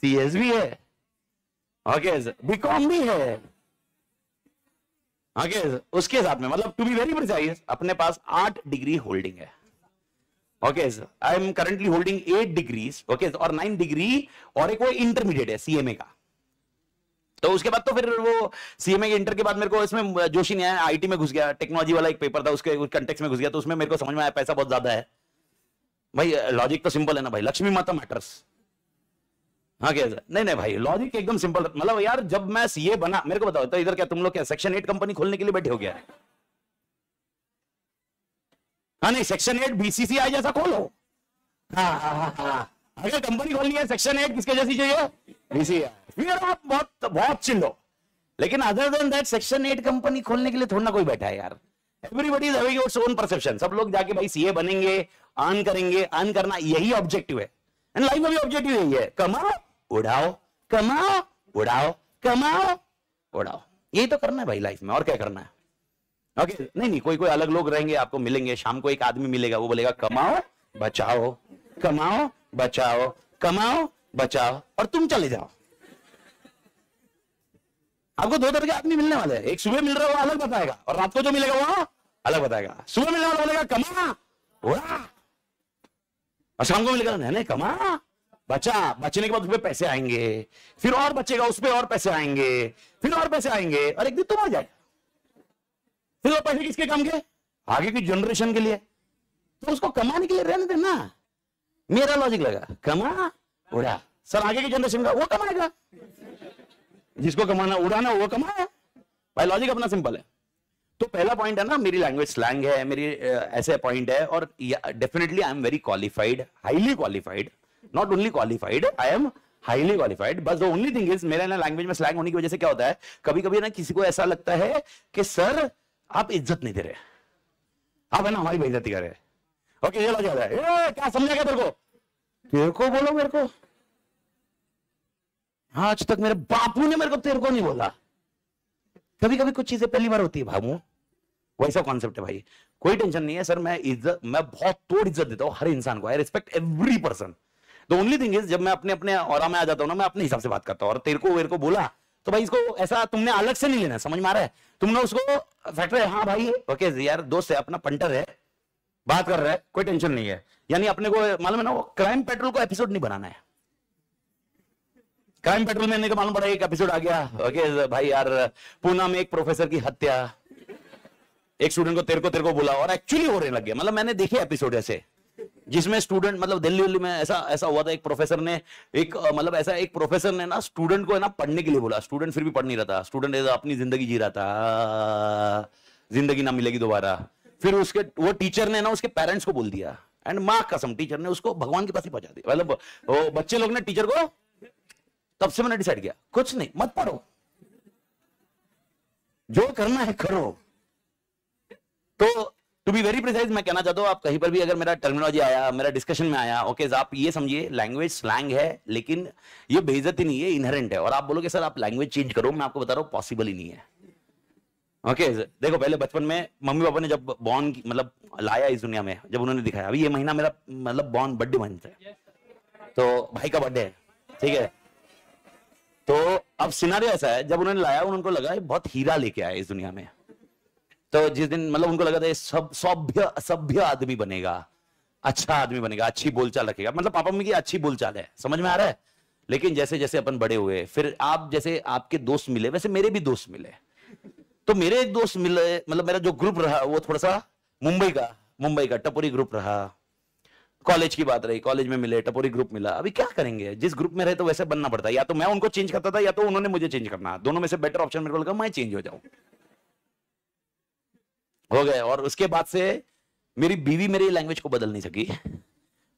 सीएस भी है, ओके बीकॉम भी है, ओके उसके साथ में मतलब टू बी वेरी प्रिसाइज अपने पास आठ डिग्री होल्डिंग है। Okay I am currently holding eight degrees okay और नाइन डिग्री और एक वो इंटरमीडिएट है सीएमए का। तो उसके बाद तो फिर वो सीएमए के इंटर के बाद मेरे को इसमें जोश ही नहीं आया, आईटी में घुस गया। टेक्नोलॉजी वाला एक पेपर था उसके कंटेक्स में घुस गया, तो उसमें मेरे को समझ में आया पैसा बहुत ज्यादा है भाई। लॉजिक तो सिंपल है ना भाई, लक्ष्मी माता मैटर्स। हाँ क्या नहीं नहीं भाई लॉजिक एकदम सिंपल, मतलब यार जब मैं सीए बना मेरे को बताओ तो इधर क्या तुम लोग क्या सेक्शन एट कंपनी खोलने के लिए बैठे हो गया? हाँ नहीं सेक्शन एट बीसीसीआई जैसा खोलो। हाँ हाँ हाँ अगर कंपनी खोलनी है सेक्शन एट किसके जैसी चाहिए? बीसीसीआई। फिर आप बहुत बहुत चिल हो, लेकिन other than that section eight company खोलने के लिए थोड़ा ना कोई बैठा है यार। Everybody is having its own perception. सब लोग जाके भाई सीए बनेंगे, अर्न करेंगे, अर्न करना यही ऑब्जेक्टिव है, एंड लाइफ में भी ऑब्जेक्टिव यही है, कमाओ उड़ाओ कमाओ उड़ाओ कमाओ उड़ाओ, यही तो करना है भाई लाइफ में, और क्या करना है? ओके okay, नहीं नहीं कोई कोई अलग लोग रहेंगे, आपको मिलेंगे शाम को एक आदमी मिलेगा वो बोलेगा कमाओ बचाओ कमाओ बचाओ कमाओ बचाओ और तुम चले जाओ। आपको दो तरह के आदमी मिलने वाले हैं, एक सुबह मिल रहा है वो अलग बताएगा और रात को जो मिलेगा वो अलग बताएगा। सुबह मिलने वाला बोलेगा कमा उड़ा और शाम को मिलेगा नहीं नहीं कमा बचा, बचने के बाद उसपे पैसे आएंगे, फिर और बचेगा उसपे और पैसे आएंगे, फिर और पैसे आएंगे और एक दिन तुम आ जाएगा। फिर वो पैसे किसके काम के? आगे की जनरेशन के लिए, तो उसको कमाने के लिए रहने देना। मेरा लॉजिक लगा कमा उड़ा, सर आगे की जनरेशन का वो कमाएगा, जिसको कमाना उड़ाना वो कमाए भाई। लॉजिक अपना सिंपल है। तो पहला पॉइंट है ना मेरी लैंग्वेज स्लैंग है, मेरी ऐसे पॉइंट है। और definitely I am very qualified, highly qualified, not only qualified I am highly qualified. बस द ओनली थिंग इज मेरे ना लैंग्वेज में स्लैंग होने की वजह से क्या होता है कभी कभी ना किसी को ऐसा लगता है कि सर आप इज्जत नहीं दे रहे, आप है ना हमारी बेइज्जती कर रहे हैं। ओके ये लग जाता है क्या समझेगा तेरे को, तेरे को बोलो मेरे को। हाँ आज तक मेरे बापू ने मेरे को तेरे को नहीं बोला। कभी कभी कुछ चीजें पहली बार होती है भामू, वैसा कॉन्सेप्ट है भाई। कोई टेंशन नहीं है सर, मैं इज्जत मैं बहुत तोड़ इज्जत देता हूँ हर इंसान को, I respect every person. The only thing is जब मैं अपने अपने औरा में आ जाता हूँ ना मैं अपने हिसाब से बात करता हूँ। और तेरे को मेरे को बोला तो भाई इसको ऐसा तुमने अलग से नहीं लेना, समझ में आ रहा है? तुमने उसको फैक्टर हाँ भाई ओके यार दोस्त है अपना, पंटर है, बात कर रहा है, कोई टेंशन नहीं है। यानी अपने को मालूम है ना वो क्राइम पेट्रोल को एपिसोड नहीं बनाना है। क्राइम पेट्रोल में मालूम पड़ा एक एपिसोड आ गया ओके भाई यार पूना में एक प्रोफेसर की हत्या, एक स्टूडेंट को तेरे को तेरे को बोला और एक्चुअली हो रहे लग गया। मतलब मैंने देखे एपिसोड ऐसे जिसमें स्टूडेंट मतलब दिल्ली दिल्ली में ऐसा ऐसा हुआ था, एक प्रोफेसर ने एक मतलब ऐसा एक प्रोफेसर ने ना स्टूडेंट को है ना पढ़ने के लिए बोला, स्टूडेंट फिर भी पढ़ नहीं रहा था, स्टूडेंट अपनी जिंदगी जी रहा था, जिंदगी ना मिलेगी दोबारा। फिर उसके वो टीचर ने ना उसके पेरेंट्स को बोल दिया एंड माँ कसम टीचर ने उसको भगवान के पास ही पहुंचा दिया। मतलब वो बच्चे लोग ने टीचर को, तब से मैंने डिसाइड किया कुछ नहीं मत पढ़ो, जो करना है करो। तो टू बी वेरी प्रिसाइज मैं कहना चाहता हूँ आप कहीं पर भी अगर मेरा टर्मिनोलॉजी आया मेरा डिस्कशन में आया ओके okay, आप ये समझिए लैंग्वेज स्लैंग है, लेकिन ये बेइज्जती नहीं है, इनहेरेंट है। और आप बोलोगे सर आप लैंग्वेज चेंज करो, मैं आपको बता रहा हूँ पॉसिबल ही नहीं है। ओके okay, देखो पहले बचपन में मम्मी पापा ने जब बॉर्न मतलब लाया इस दुनिया में, जब उन्होंने दिखाया अभी ये महीना मेरा मतलब बॉर्न बर्थडे महीना है, तो भाई का बर्थडे है ठीक है। तो अब सिनारियो ऐसा है जब उन्होंने लाया उनको लगा बहुत हीरा लेके आया इस दुनिया में, तो जिस दिन मतलब उनको लगा था सब सभ्य सभ्य आदमी बनेगा, अच्छा आदमी बनेगा, अच्छी बोलचाल रखेगा, मतलब पापा मम्मी की अच्छी बोलचाल है, समझ में आ रहा है? लेकिन जैसे जैसे अपन बड़े हुए फिर आप जैसे आपके दोस्त मिले वैसे मेरे भी दोस्त मिले, तो मेरे एक दोस्त मिले मतलब मेरा जो ग्रुप रहा वो थोड़ा सा मुंबई का मुंबई का टपोरी ग्रुप रहा। कॉलेज की बात रही, कॉलेज में मिले, टपोरी ग्रुप मिला। अभी क्या करेंगे, जिस ग्रुप में रहे तो वैसे बनना पड़ता है, या तो मैं उनको चेंज करता था या तो उन्होंने मुझे चेंज करना, दोनों में से बेटर ऑप्शन मेरे को लगा मैं चेंज हो जाऊं। हो गए। और उसके बाद से मेरी बीवी मेरी लैंग्वेज को बदल नहीं सकी,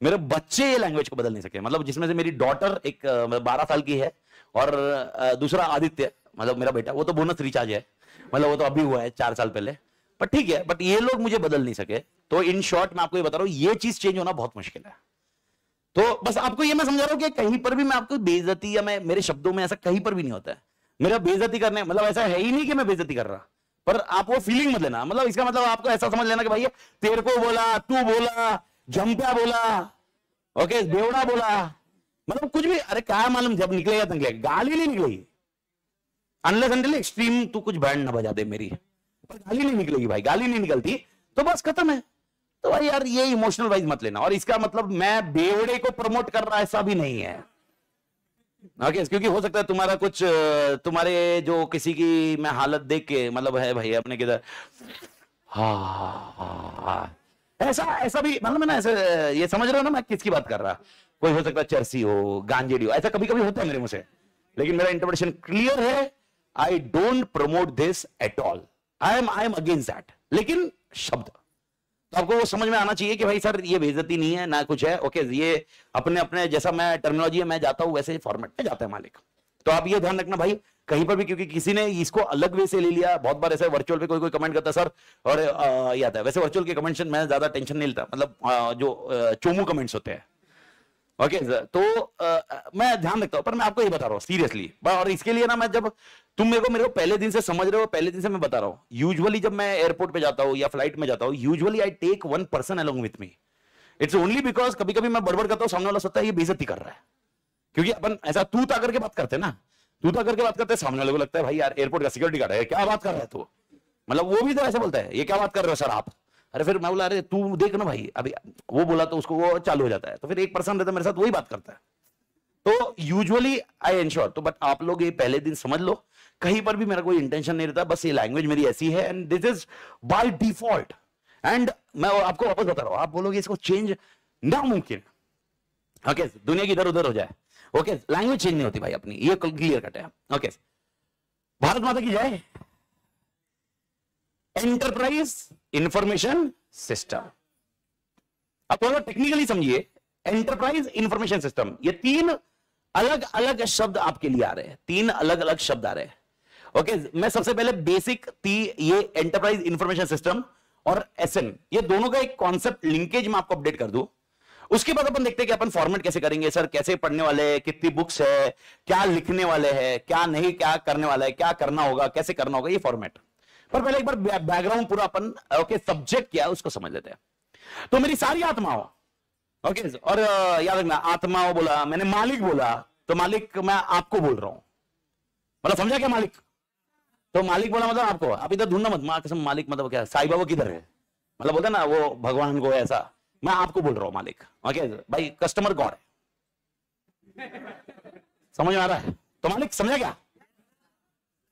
मेरे बच्चे ये लैंग्वेज को बदल नहीं सके, मतलब जिसमें से मेरी डॉटर एक बारह साल की है और दूसरा आदित्य मतलब मेरा बेटा, वो तो बोनस रिचार्ज है, मतलब वो तो अभी हुआ है चार साल पहले। बट ठीक है, बट ये लोग मुझे बदल नहीं सके। तो इन शॉर्ट मैं आपको ये बता रहा हूं, ये चीज चेंज होना बहुत मुश्किल है। तो बस आपको ये मैं समझा रहा हूं कि कहीं पर भी मैं आपको बेइज्जती या मैं मेरे शब्दों में ऐसा कहीं पर भी नहीं होता है। मेरा बेइज्जती करने मतलब ऐसा है ही नहीं कि मैं बेइज्जती कर रहा, पर आप वो फीलिंग मत लेना। मतलब इसका मतलब आपको ऐसा समझ लेना कि भाई तेरे को बोला, तू बोला, झंपा बोला, ओके बेवड़ा बोला, मतलब कुछ भी, अरे क्या मालूम जब निकलेगा तो निकलेगा, गाली नहीं निकलेगी अनलेस अनटिल एक्सट्रीम तू कुछ बैंड ना बजा दे मेरी, पर गाली नहीं निकलेगी भाई, गाली नहीं निकलती तो बस खत्म है। तो भाई यार ये इमोशनल वाइज मत लेना। और इसका मतलब मैं बेवड़े को प्रमोट कर रहा ऐसा भी नहीं है, ओके, क्योंकि हो सकता है तुम्हारा कुछ, तुम्हारे जो किसी की मैं हालत देख के मतलब है भाई अपने किधर हाँ ऐसा ऐसा भी मतलब मैं ना ऐसे ये समझ रहा हूँ ना मैं किसकी बात कर रहा, कोई हो सकता है चरसी हो, गांजेडी हो, ऐसा कभी कभी होता है मेरे मुझसे, लेकिन मेरा इंटरप्रिटेशन क्लियर है। I don't promote this at all, I am I am against that. लेकिन शब्द तो आपको वो समझ में आना चाहिए कि भाई सर ये बेइज्जती नहीं है ना कुछ है, ओके ये अपने अपने जैसा मैं टर्मिनोलॉजी में जाता हूँ वैसे फॉर्मेट में जाता है मालिक। तो आप ये ध्यान रखना भाई कहीं पर भी, क्योंकि किसी ने इसको अलग वे से ले लिया। बहुत बार ऐसे वर्चुअल पे कोई कोई कमेंट करता है सर, और आ, याद है वैसे वर्चुअल के कमेंट्स में ज्यादा टेंशन नहीं लेता, मतलब आ, जो आ, चोमू कमेंट्स होते हैं, ओके सर, तो आ, मैं ध्यान रखता हूँ। पर मैं आपको ये बता रहा हूँ सीरियसली, और इसके लिए ना मैं, जब तुम मेरे को मेरे को पहले दिन से समझ रहे हो, पहले दिन से मैं बता रहा हूँ, यूजुअली जब मैं एयरपोर्ट पे जाता हूँ या फ्लाइट में जाता हूँ, usually I take one person along with me. It's only because कभी कभी मैं बड़बड़ करता हूँ, सामने वाला सोचता है ये बेइज्जती कर रहा है, क्योंकि अपन ऐसा तू ता करके बात करते हैं ना, तू ता करके बात करते हैं, सामने वाले को लगता है भाई यार एयरपोर्ट का सिक्योरिटी गार्ड है, क्या बात कर रहा है तू, मतलब वो भी तो ऐसे बोलता है, ये क्या बात कर रहे हो सर आप। अरे फिर मैं बोला अरे तू देख ना भाई, अभी वो बोला तो उसको वो चालू हो जाता है, तो फिर एक पर्सन रहता है मेरे साथ वही बात करता है। तो यूजुअली आई एंश्योर, तो बट आप लोग ये पहले दिन समझ लो, कहीं पर भी मेरा कोई इंटेंशन नहीं रहता, बस ये लैंग्वेज मेरी ऐसी है and this is by default. And मैं आपको वापस बता रहा हूँ, आप बोलोगे इसको चेंज नामुमकिन, ओके दुनिया की इधर उधर हो जाए, ओके लैंग्वेज चेंज नहीं होती भाई अपनी, ये क्लियर कट है, ओके भारत माता की जय। एंटरप्राइज इंफॉर्मेशन सिस्टम, आप थोड़ा टेक्निकली समझिए, एंटरप्राइज इंफॉर्मेशन सिस्टम, ये तीन अलग अलग शब्द आपके लिए आ रहे हैं, तीन अलग अलग शब्द आ रहे हैं, ओके okay, मैं सबसे पहले बेसिक थी ये एंटरप्राइज इंफॉर्मेशन सिस्टम और एसएम, ये दोनों का एक कॉन्सेप्ट लिंकेज में आपको अपडेट कर दूं। उसके बाद अपन देखते हैं कि अपन फॉर्मेट कैसे करेंगे, सर कैसे पढ़ने वाले हैं, कितनी बुक्स है, क्या लिखने वाले हैं, क्या नहीं, क्या करने वाला है, क्या करना होगा, कैसे करना होगा, ये फॉर्मेट। पर पहले एक बार बैकग्राउंड पूरा अपन ओके सब्जेक्ट क्या है उसको समझ लेते हैं। तो मेरी सारी आत्माओं, ओके okay, और याद रखना आत्माओं बोला मैंने, मालिक बोला तो मालिक मैं आपको बोल रहा हूं, मतलब समझा क्या मालिक, तो मालिक बोला मतलब आपको, आप इधर ढूंढना मत, माँ कसम मालिक मतलब क्या, साई बाबा किधर है, मतलब बोलता ना वो भगवान को, ऐसा मैं आपको बोल रहा हूँ मालिक, ओके भाई कस्टमर गॉड है, समझ में आ रहा है, तो मालिक समझा क्या।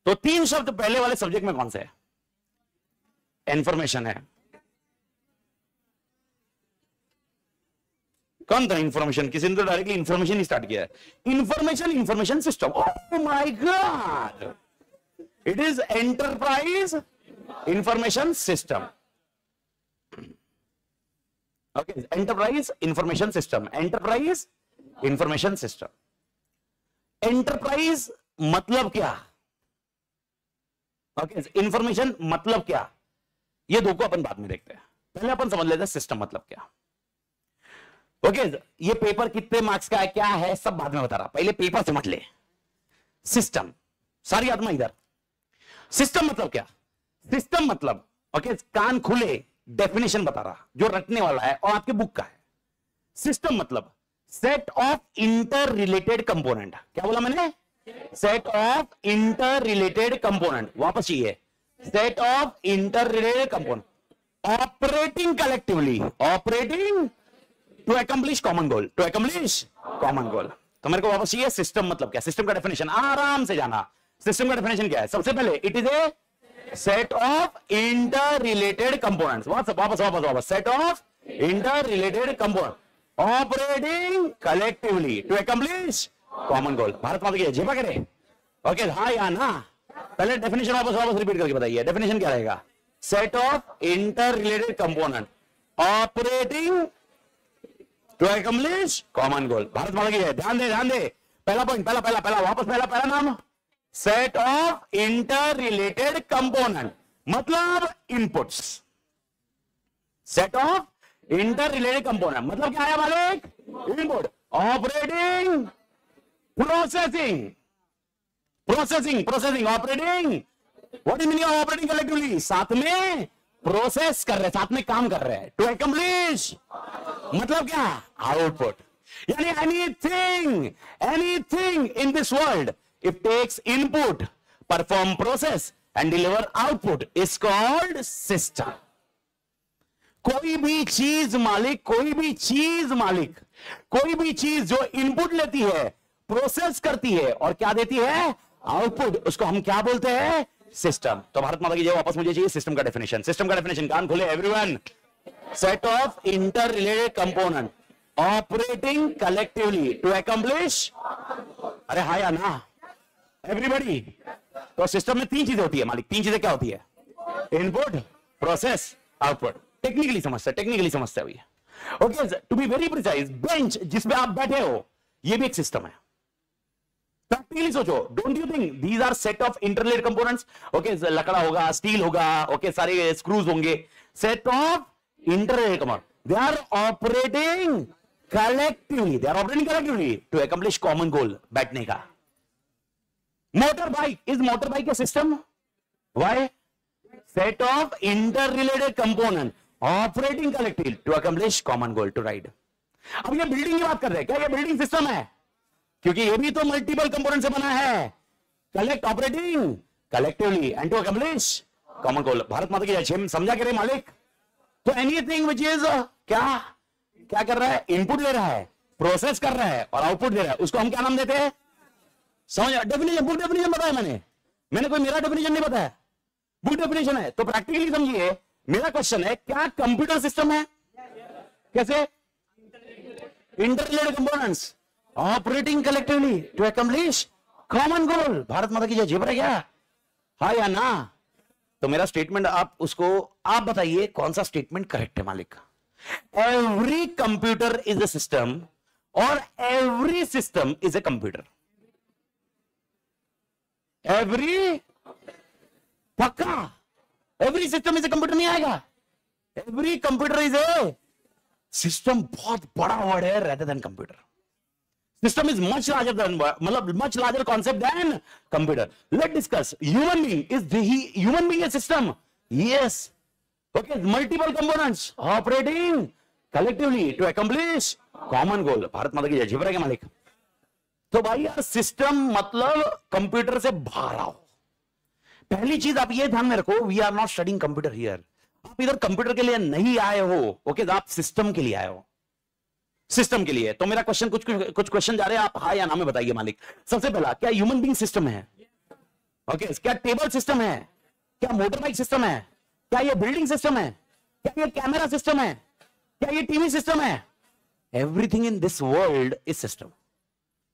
तो तीन शब्द पहले वाले सब्जेक्ट में कौन से है, इंफॉर्मेशन है, कौन था इंफॉर्मेशन, किसी ने तो डायरेक्टली इंफॉर्मेशन ही स्टार्ट किया है, information information system, oh my god it is enterprise information system, okay enterprise information system, enterprise information system. Enterprise मतलब क्या, ओके इंफॉर्मेशन मतलब क्या, ये दो को अपन बाद में देखते हैं, पहले अपन समझ लेते हैं सिस्टम मतलब क्या। ओके okay, ये पेपर कितने मार्क्स का है क्या है सब बाद में बता रहा, पहले पेपर समझ ले। सिस्टम, सारी आत्मा इधर, सिस्टम मतलब क्या, सिस्टम मतलब ओके okay, कान खुले, डेफिनेशन बता रहा जो रटने वाला है और आपके बुक का है। सिस्टम मतलब set of inter related component, क्या बोला मैंने, set of inter related component, वापस ये set of inter related component operating collectively, operating To accomplish common goal, to accomplish common goal। तो मेरे को वापस ये सिस्टम मतलब क्या, सिस्टम का डेफिनेशन आराम से जाना, सिस्टम का डेफिनेशन क्या है, सबसे पहले it is a set of inter related components, वापस वापस वापस set of inter related component operating collectively to accomplish common goal। Bharat माता की जय करे, ओके हाँ या ना, पहले डेफिनेशन वापस वापस रिपीट करके बताइए, डेफिनेशन क्या रहेगा, set of inter related component operating to accomplish common goal. Bharat माता की जय। ध्यान दे ध्यान दे, पहला पॉइंट पहला पहला पहला वापस पहला पहला नाम set of inter related component मतलब inputs, set of inter related component, मतलब क्या है हमारे input, operating, processing, processing processing operating, what is meaning of operating collectively, साथ में प्रोसेस कर रहे, साथ में काम कर रहे हैं, टू एक्म्प्लिश मतलब क्या आउटपुट, यानी anything anything in this world it takes input, perform process and deliver output is called system. कोई भी चीज मालिक, कोई भी चीज मालिक, कोई भी चीज जो इनपुट लेती है, प्रोसेस करती है और क्या देती है आउटपुट, उसको हम क्या बोलते हैं सिस्टम। तो भारत माता की जय, वापस मुझे चाहिए सिस्टम का डेफिनेशन। सिस्टम का डेफिनेशन, कान खोले everyone, set of inter related component operating collectively to accomplish, अरे हाय ना एवरीबडी। तो सिस्टम में तीन चीजें होती है मालिक, तीन चीजें क्या होती है, इनपुट, प्रोसेस, आउटपुट। टेक्निकली समझते टेक्निकली समझते हुए, okay to be very precise, bench जिसपे आप बैठे हो ये भी एक सिस्टम है। प्रैक्टिकली सोचो, don't you think these are set of interrelated components, okay लकड़ा होगा, स्टील होगा, ओके okay, सारे स्क्रूज होंगे, set of interrelated component, they are operating collectively, they are operating collectively to accomplish common goal, बैठने का। Motor bike, is motor bike a system, why, set of inter related component operating collectively to accomplish common goal, to ride. अब ये building की बात कर रहे हैं, क्या ये बिल्डिंग सिस्टम है, क्योंकि ये भी तो मल्टीपल कंपोनेंट से बना है, collect, operating collectively and to accomplish common goal. Bharat माता की जय, समझा के रहे मालिक। तो एनीथिंग व्हिच इज क्या क्या कर रहा है, इनपुट ले रहा है, प्रोसेस कर रहा है और आउटपुट दे रहा है, उसको हम क्या नाम देते हैं, समझ। डेफिनेशन, बुक डेफिनेशन बताया मैंने, मैंने कोई मेरा डेफिनेशन नहीं बताया, बुक डेफिनेशन है। तो प्रैक्टिकली समझिए, मेरा क्वेश्चन है क्या कंप्यूटर सिस्टम है, कैसे, interrelated components operating collectively to accomplish common goal. Bharat माता की जय, झेप रहे क्या, हाँ या ना। तो मेरा स्टेटमेंट आप उसको आप बताइए कौन सा स्टेटमेंट करेक्ट है मालिक। Every computer is a system और every system is a computer, every पक्का, every system is a computer नहीं आएगा, every computer is a system, बहुत बड़ा वर्ड है, rather than computer. System is much larger than, मतलब much larger concept than computer. Let discuss, human being, is human being a system, yes, okay, multiple components operating collectively to accomplish common goal. Bharat माता की जय, झिबरा के मालिक। तो भाई यार system मतलब कंप्यूटर से बाहर आओ। पहली चीज आप ये ध्यान में रखो, we are not studying computer here, आप इधर कंप्यूटर के लिए नहीं आए हो, ओके okay? आप सिस्टम के लिए आए हो, सिस्टम के लिए। तो मेरा क्वेश्चन, कुछ कुछ क्वेश्चन जा रहे हैं, आप हाँ या ना में बताइए मालिक। सबसे पहला, क्या ह्यूमन बीइंग सिस्टम है, ओके okay? क्या टेबल सिस्टम है, क्या मोटर बाइक सिस्टम है, क्या ये बिल्डिंग सिस्टम है, क्या ये कैमरा सिस्टम है, क्या ये टीवी सिस्टम है? Everything in this world is system.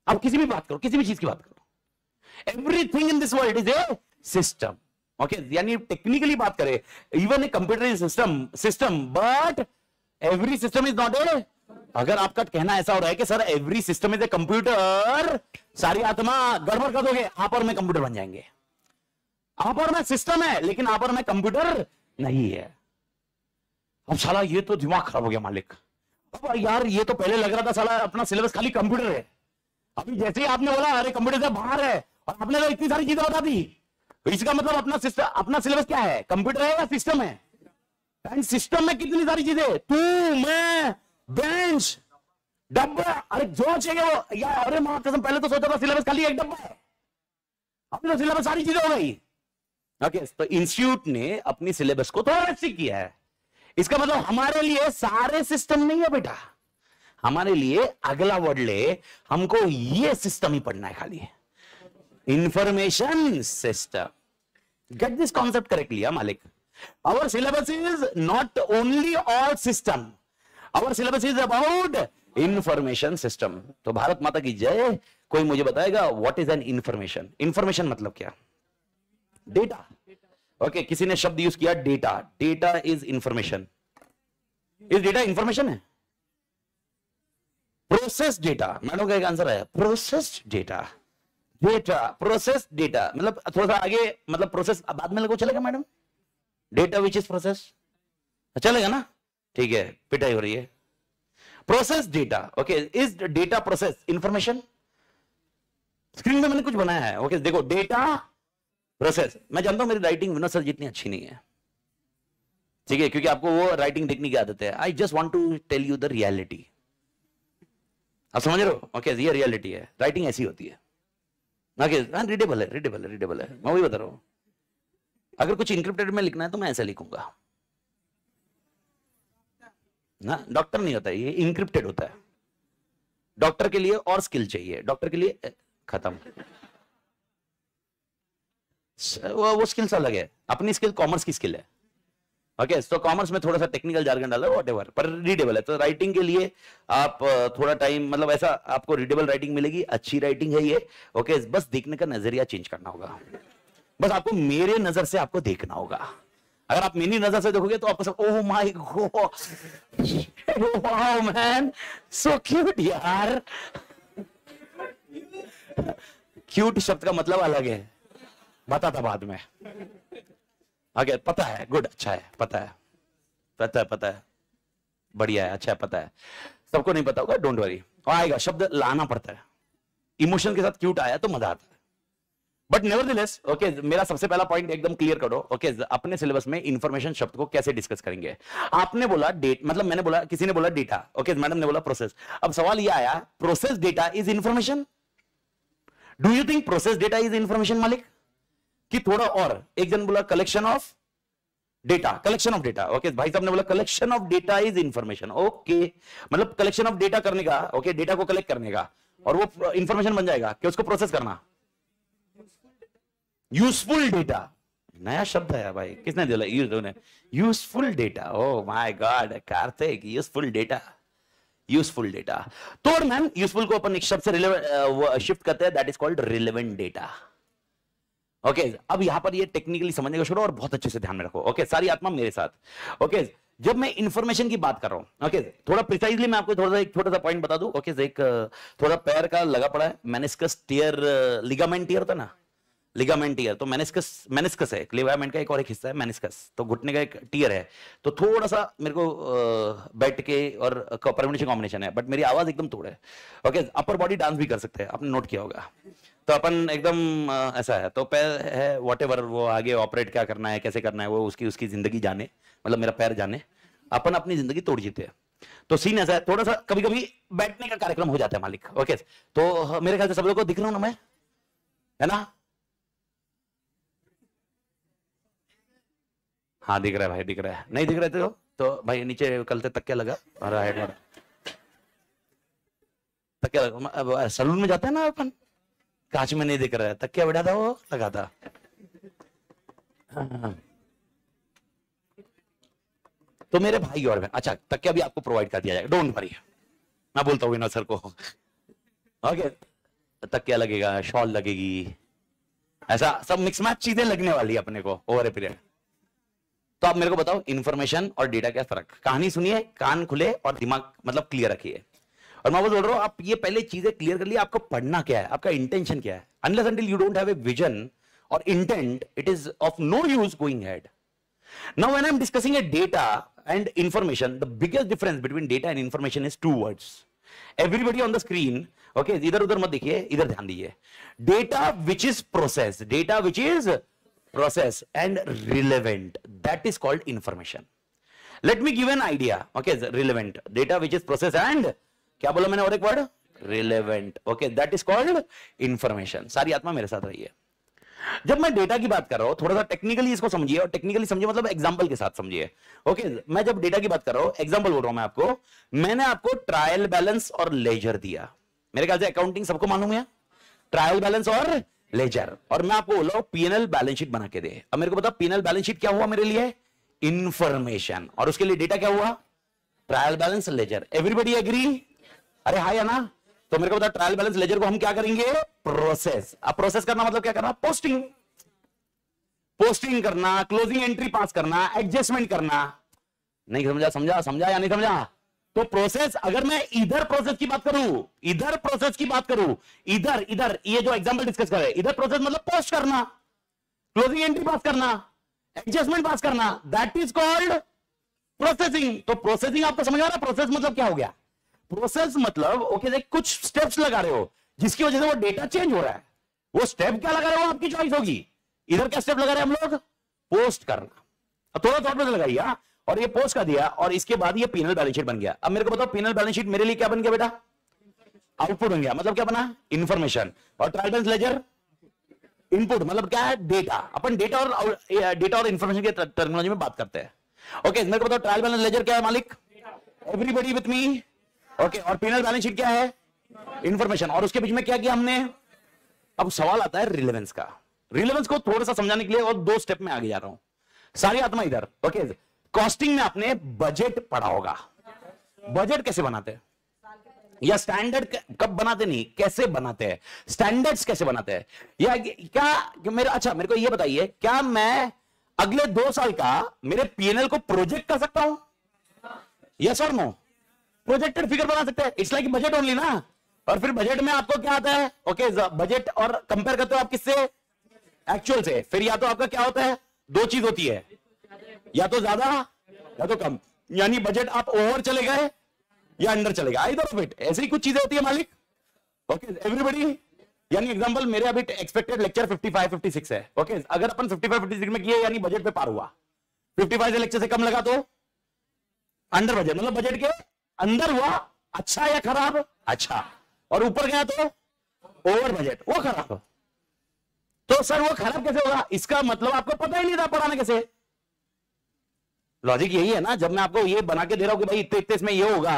आप किसी भी बात करो, किसी भी चीज की बात करो, everything in this world is a system, okay. यानी टेक्निकली बात करें, even a computer is system system but every system is not a, अगर आपका कहना ऐसा हो रहा है कि sir every system is a computer, सारी आत्मा गड़बड़ कर दोगे, आप और मैं कंप्यूटर बन जाएंगे। आप और मैं सिस्टम है लेकिन आप और मैं कंप्यूटर नहीं है। अब साला ये तो दिमाग खराब हो गया मालिक। अब यार ये तो पहले लग रहा था साला अपना सिलेबस खाली कंप्यूटर है, अभी जैसे ही आपने बोला अरे कंप्यूटर से बाहर है, और आपने तो इतनी सारी चीजें बता दी, इसका मतलब अपना सिस्टम, अपना सिलेबस क्या है, कंप्यूटर है या सिस्टम है? एंड सिस्टम में कितनी सारी चीजें, तू, मैं, बेंच, डब्बा, अरे जो चाहिए वो, या अरे मां कसम पहले तो सोचा था सिलेबस खाली एक डब्बा है, अपने तो सिलेबस सारी चीजें हो गई, ओके। तो इंस्टीट्यूट ने अपनी सिलेबस को थोड़ा रेस्ट्रिक्ट किया है, इसका मतलब हमारे लिए सारे सिस्टम नहीं है बेटा, हमारे लिए अगला वर्ड ले, हमको ये सिस्टम ही पढ़ना है खाली, information system. Get this concept correctly मालिक। Our syllabus is not only all system, our syllabus is about information system. तो भारत माता की जय, कोई मुझे बताएगा what is an information? Information मतलब क्या, डेटा, ओके okay, किसी ने शब्द यूज किया data, data is information. Is data information है? प्रोसेस डेटा, मैडम का एक आंसर है process data, data process data, मतलब थोड़ा सा आगे, मतलब प्रोसेस बाद में लगो चलेगा madam, data which is process, चलेगा ना? ठीक है, पिटाई हो रही है। Process data, okay, is data process information. Screen पे मैंने कुछ बनाया है, ओके, देखो डेटा प्रोसेस। मैं जानता हूं मेरी राइटिंग विनोद सर जितनी अच्छी नहीं है, ठीक है, क्योंकि आपको वो राइटिंग देखने की आदत है। I just want to tell you the reality, आप समझ रहे हो? ओके, ये रियलिटी है, राइटिंग ऐसी होती है। ओके, हाँ, रीडेबल है, रीडेबल है, रीडेबल है, मैं वही बता रहा हूँ। अगर कुछ इंक्रिप्टेड में लिखना है तो मैं ऐसा लिखूंगा ना, डॉक्टर नहीं होता ये, इंक्रिप्टेड होता है। डॉक्टर के लिए और स्किल चाहिए, डॉक्टर के लिए खत्म, वो, वो स्किल्स अलग है। अपनी स्किल कॉमर्स की स्किल है, ओके, तो कॉमर्स में थोड़ा सा टेक्निकल जार्गन डाला वॉट एवर, पर रीडेबल है। तो राइटिंग के लिए आप थोड़ा टाइम, मतलब ऐसा आपको रीडेबल राइटिंग मिलेगी, अच्छी राइटिंग है ये, ओके, बस देखने का नजरिया चेंज करना होगा। बस आपको मेरे नजर से आपको देखना होगा। अगर आप मेरी नजर से देखोगे तो आपको सब oh my god, wow man, so cute यार। क्यूट शब्द का मतलब अलग है, बताता बाद में। अगर पता है, गुड, अच्छा है, पता है, पता है, पता है, बढ़िया है, अच्छा है, पता है। सबको नहीं पता होगा, डोंट वरी, आएगा, शब्द लाना पड़ता है। इमोशन के साथ क्यूट आया तो मजा आता है, बट नेवरदिलेस, ओके, मेरा सबसे पहला पॉइंट एकदम क्लियर करो, ओके, okay, अपने सिलेबस में इंफॉर्मेशन शब्द को कैसे डिस्कस करेंगे। आपने बोला डेट, मतलब मैंने बोला, किसी ने बोला डेटा, ओके, okay, मैडम ने बोला प्रोसेस। अब सवाल ये आया, process data is information? Do you think process data is information मालिक? कि थोड़ा और, एक जन बोला collection of data, collection of data, okay, भाई साहब ने बोला collection of data is information, okay, मतलब कलेक्शन ऑफ डेटा करने का, ओके, okay, डेटा को कलेक्ट करने का, और वो इंफॉर्मेशन बन जाएगा कि उसको प्रोसेस करना। यूजफुल डेटा, नया शब्द है भाई, किसने दिया? Use useful data, oh my god Kartik, useful data, useful data. तो मैम यूजफुल को अपन एक शब्द से रिलेवेंट शिफ्ट करते हैं, that is called relevant data. Okay, अब यहां पर ये टेक्निकली समझने का शुरू, और बहुत अच्छे से ध्यान में रखो, ओके, okay, सारी आत्मा मेरे साथ। ओके, okay, जब मैं इंफॉर्मेशन की बात कर रहा हूं, ओके, okay, थोड़ा प्रिसाइजली मैं आपको थोड़ा सा एक छोटा सा पॉइंट बता दूं, ओके, okay, एक थोड़ा पैर का लगा पड़ा है, मेनिस्कस टियर, लिगामेंट टियर था ना, लिगामेंट टियर, तो मेनिस्कस, मेनिस्कस है, लिगामेंट का एक और एक हिस्सा है मेनिस्कस, तो घुटने का एक टियर है। तो थोड़ा सा मेरे को बैठ के और परमिशन कॉम्बिनेशन है, बट मेरी आवाज एकदम तोड़ है, ओके, अपर बॉडी डांस भी कर सकते हैं, आपने नोट किया होगा। तो अपन एकदम ऐसा है, तो पैर है, वॉट एवर वो आगे ऑपरेट क्या करना है, कैसे करना है, वो उसकी उसकी जिंदगी जाने, मतलब मेरा पैर जाने, अपन अपनी जिंदगी तोड़ जीते हैं। तो सीन ऐसा है, थोड़ा सा कभी कभी बैठने का कार्यक्रम हो जाता है मालिक, ओके, तो मेरे ख्याल से सब लोग को दिख रहा हूँ ना मैं, है ना? हाँ, दिख रहा है भाई, दिख रहा है, नहीं दिख रहे थे तो, तो भाई नीचे कलते तकिया लगा, तकिया लगा, सलून में जाते हैं ना अपन, कांच में नहीं दिख रहा है, तकिया बैठा था वो लगा था। हाँ। तो मेरे भाई और बहन, अच्छा तकिया भी आपको प्रोवाइड कर दिया जाएगा, डोंट वरी, मैं बोलता हूँ विनोद सर को, ओके, तकिया लगेगा, शॉल लगेगी, ऐसा सब मिक्स मैच चीजें लगने वाली अपने को ओवर ए पीरियड। तो आप मेरे को बताओ इंफॉर्मेशन और डेटा क्या फर्क? कहानी सुनिए, कान खुले और दिमाग मतलब क्लियर रखिए। और मैं बोल रहा हूं, आप ये पहले चीजें क्लियर कर लिए, आपको पढ़ना क्या है, आपका इंटेंशन क्या है। Unless until you don't have a vision और intent, it is of no use going head. Now when I am discussing a data and information, the biggest difference between data and information is two words. Everybody on the screen, okay, इधर उधर मत देखिए, इधर ध्यान दीजिए। Data which is process, data which is process and relevant, that is called information. Let me give an idea, okay, relevant data which is process and क्या बोला मैंने और एक word relevant, okay, that is called information. सारी आत्मा मेरे साथ रही है। जब मैं डेटा की बात कर रहा हूं, थोड़ा सा टेक्निकली इसको समझिए, और टेक्निकली समझिए मतलब एग्जांपल के साथ समझिए, ओके, okay, मैं जब डेटा की बात कर रहा हूं, एग्जांपल बोल रहा हूं मैं आपको। मैंने आपको ट्रायल बैलेंस और लेजर दिया, मेरे ख्याल से अकाउंटिंग सबको मालूम है, ट्रायल बैलेंस और लेजर। और मैं आपको बोला पीएनएल बैलेंस शीट बना के दे, अब मेरे को बताओ पीएनएल बैलेंस शीट क्या हुआ मेरे लिए? इंफॉर्मेशन। और उसके लिए डेटा क्या हुआ? Trial balance ledger. Everybody agree? अरे हाय ना। तो मेरे को बताओ ट्रायल बैलेंस लेजर को हम क्या करेंगे? प्रोसेस। अब प्रोसेस करना मतलब क्या करना? पोस्टिंग, पोस्टिंग करना, क्लोजिंग एंट्री पास करना, एडजस्टमेंट करना। नहीं समझा? समझा समझा या नहीं समझा? तो प्रोसेस, अगर मैं इधर प्रोसेस की बात करूं, इधर प्रोसेस की बात करूं, इधर इधर ये जो एग्जांपल डिस्कस कर रहे हैं, इधर प्रोसेस मतलब पोस्ट करना, क्लोजिंग एंट्री पास करना, एडजस्टमेंट पास करना, दैट इज कॉल्ड प्रोसेसिंग। तो प्रोसेसिंग आपको समझ आ रहा है, प्रोसेस मतलब क्या हो गया? प्रोसेस मतलब ओके okay, कुछ स्टेप्स लगा रहे हो जिसकी वजह से वो डेटा चेंज हो रहा है। वो स्टेप क्या लगा रहे हो आपकी चॉइस होगी। इधर क्या स्टेप लगा रहे हैं हम लोग? पोस्ट करना। थोड़ा थॉट में लगाइए, और ये पोस्ट कर दिया, और इसके बाद ये पीनल बैलेंस शीट बन गया। अब मेरे को बताओ पीनल बैलेंस शीट मेरे लिए क्या बन गया बेटा? आउटपुट बन गया। मतलब क्या बना? इन्फॉर्मेशन। और ट्रायल बैलेंस लेजर इनपुट मतलब क्या है? डेटा। अपन डेटा और डेटा और इन्फॉर्मेशन के टर्मिनोलॉजी में बात करते हैं। ओके, मेरे को बताओ ट्रायल बैलेंस लेजर क्या है मालिक? Everybody with me. ओके, और पीनल बैलेंस शीट क्या है? इन्फॉर्मेशन। और उसके बीच में क्या किया हमने? अब सवाल आता है रिलेवेंस का। रिलेवेंस को थोड़ा सा समझाने के लिए और दो स्टेप में आगे जा रहा हूं। सारी आत्मा इधर। ओके, कॉस्टिंग में आपने बजट पढ़ा होगा। बजट कैसे बनाते हैं या स्टैंडर्ड कब बनाते, नहीं कैसे बनाते हैं, स्टैंडर्ड्स कैसे बनाते हैं, या क्या मेरा अच्छा मेरे को ये बताइए, क्या मैं अगले दो साल का मेरे पीएनएल को प्रोजेक्ट कर सकता हूं? यस और नो? प्रोजेक्टेड फिगर बना सकते हैं। इट्स लाइक बजट ओनली ना। और फिर बजट में आपको क्या आता है? ओके, बजट और कंपेयर करते हो आप किससे? एक्चुअल से। फिर या तो आपका क्या होता है? दो चीज होती है, या तो ज्यादा या तो कम, यानी बजट आप ओवर चले गए या अंडर चले गए, आइदर ऑफ इट। ऐसी कुछ चीजें होती है मालिक। ओके एवरीबॉडी, यानी एग्जांपल मेरे अभी एक्सपेक्टेड लेक्चर पचपन छप्पन है। ओके okay, अगर अपन पचपन छप्पन में किए यानी बजट पे पार हुआ। पचपन से लेक्चर से कम लगा तो अंडर बजट, मतलब बजट के अंदर हुआ। अच्छा या खराब? अच्छा। और ऊपर गया तो ओवर बजट, वो खराब। तो सर वो खराब कैसे होगा? इसका मतलब आपको पता ही नहीं था पढ़ाने कैसे। लॉजिक यही है ना, जब मैं आपको ये बना के दे रहा हूं कि भाई इतने इतने इसमें ये होगा।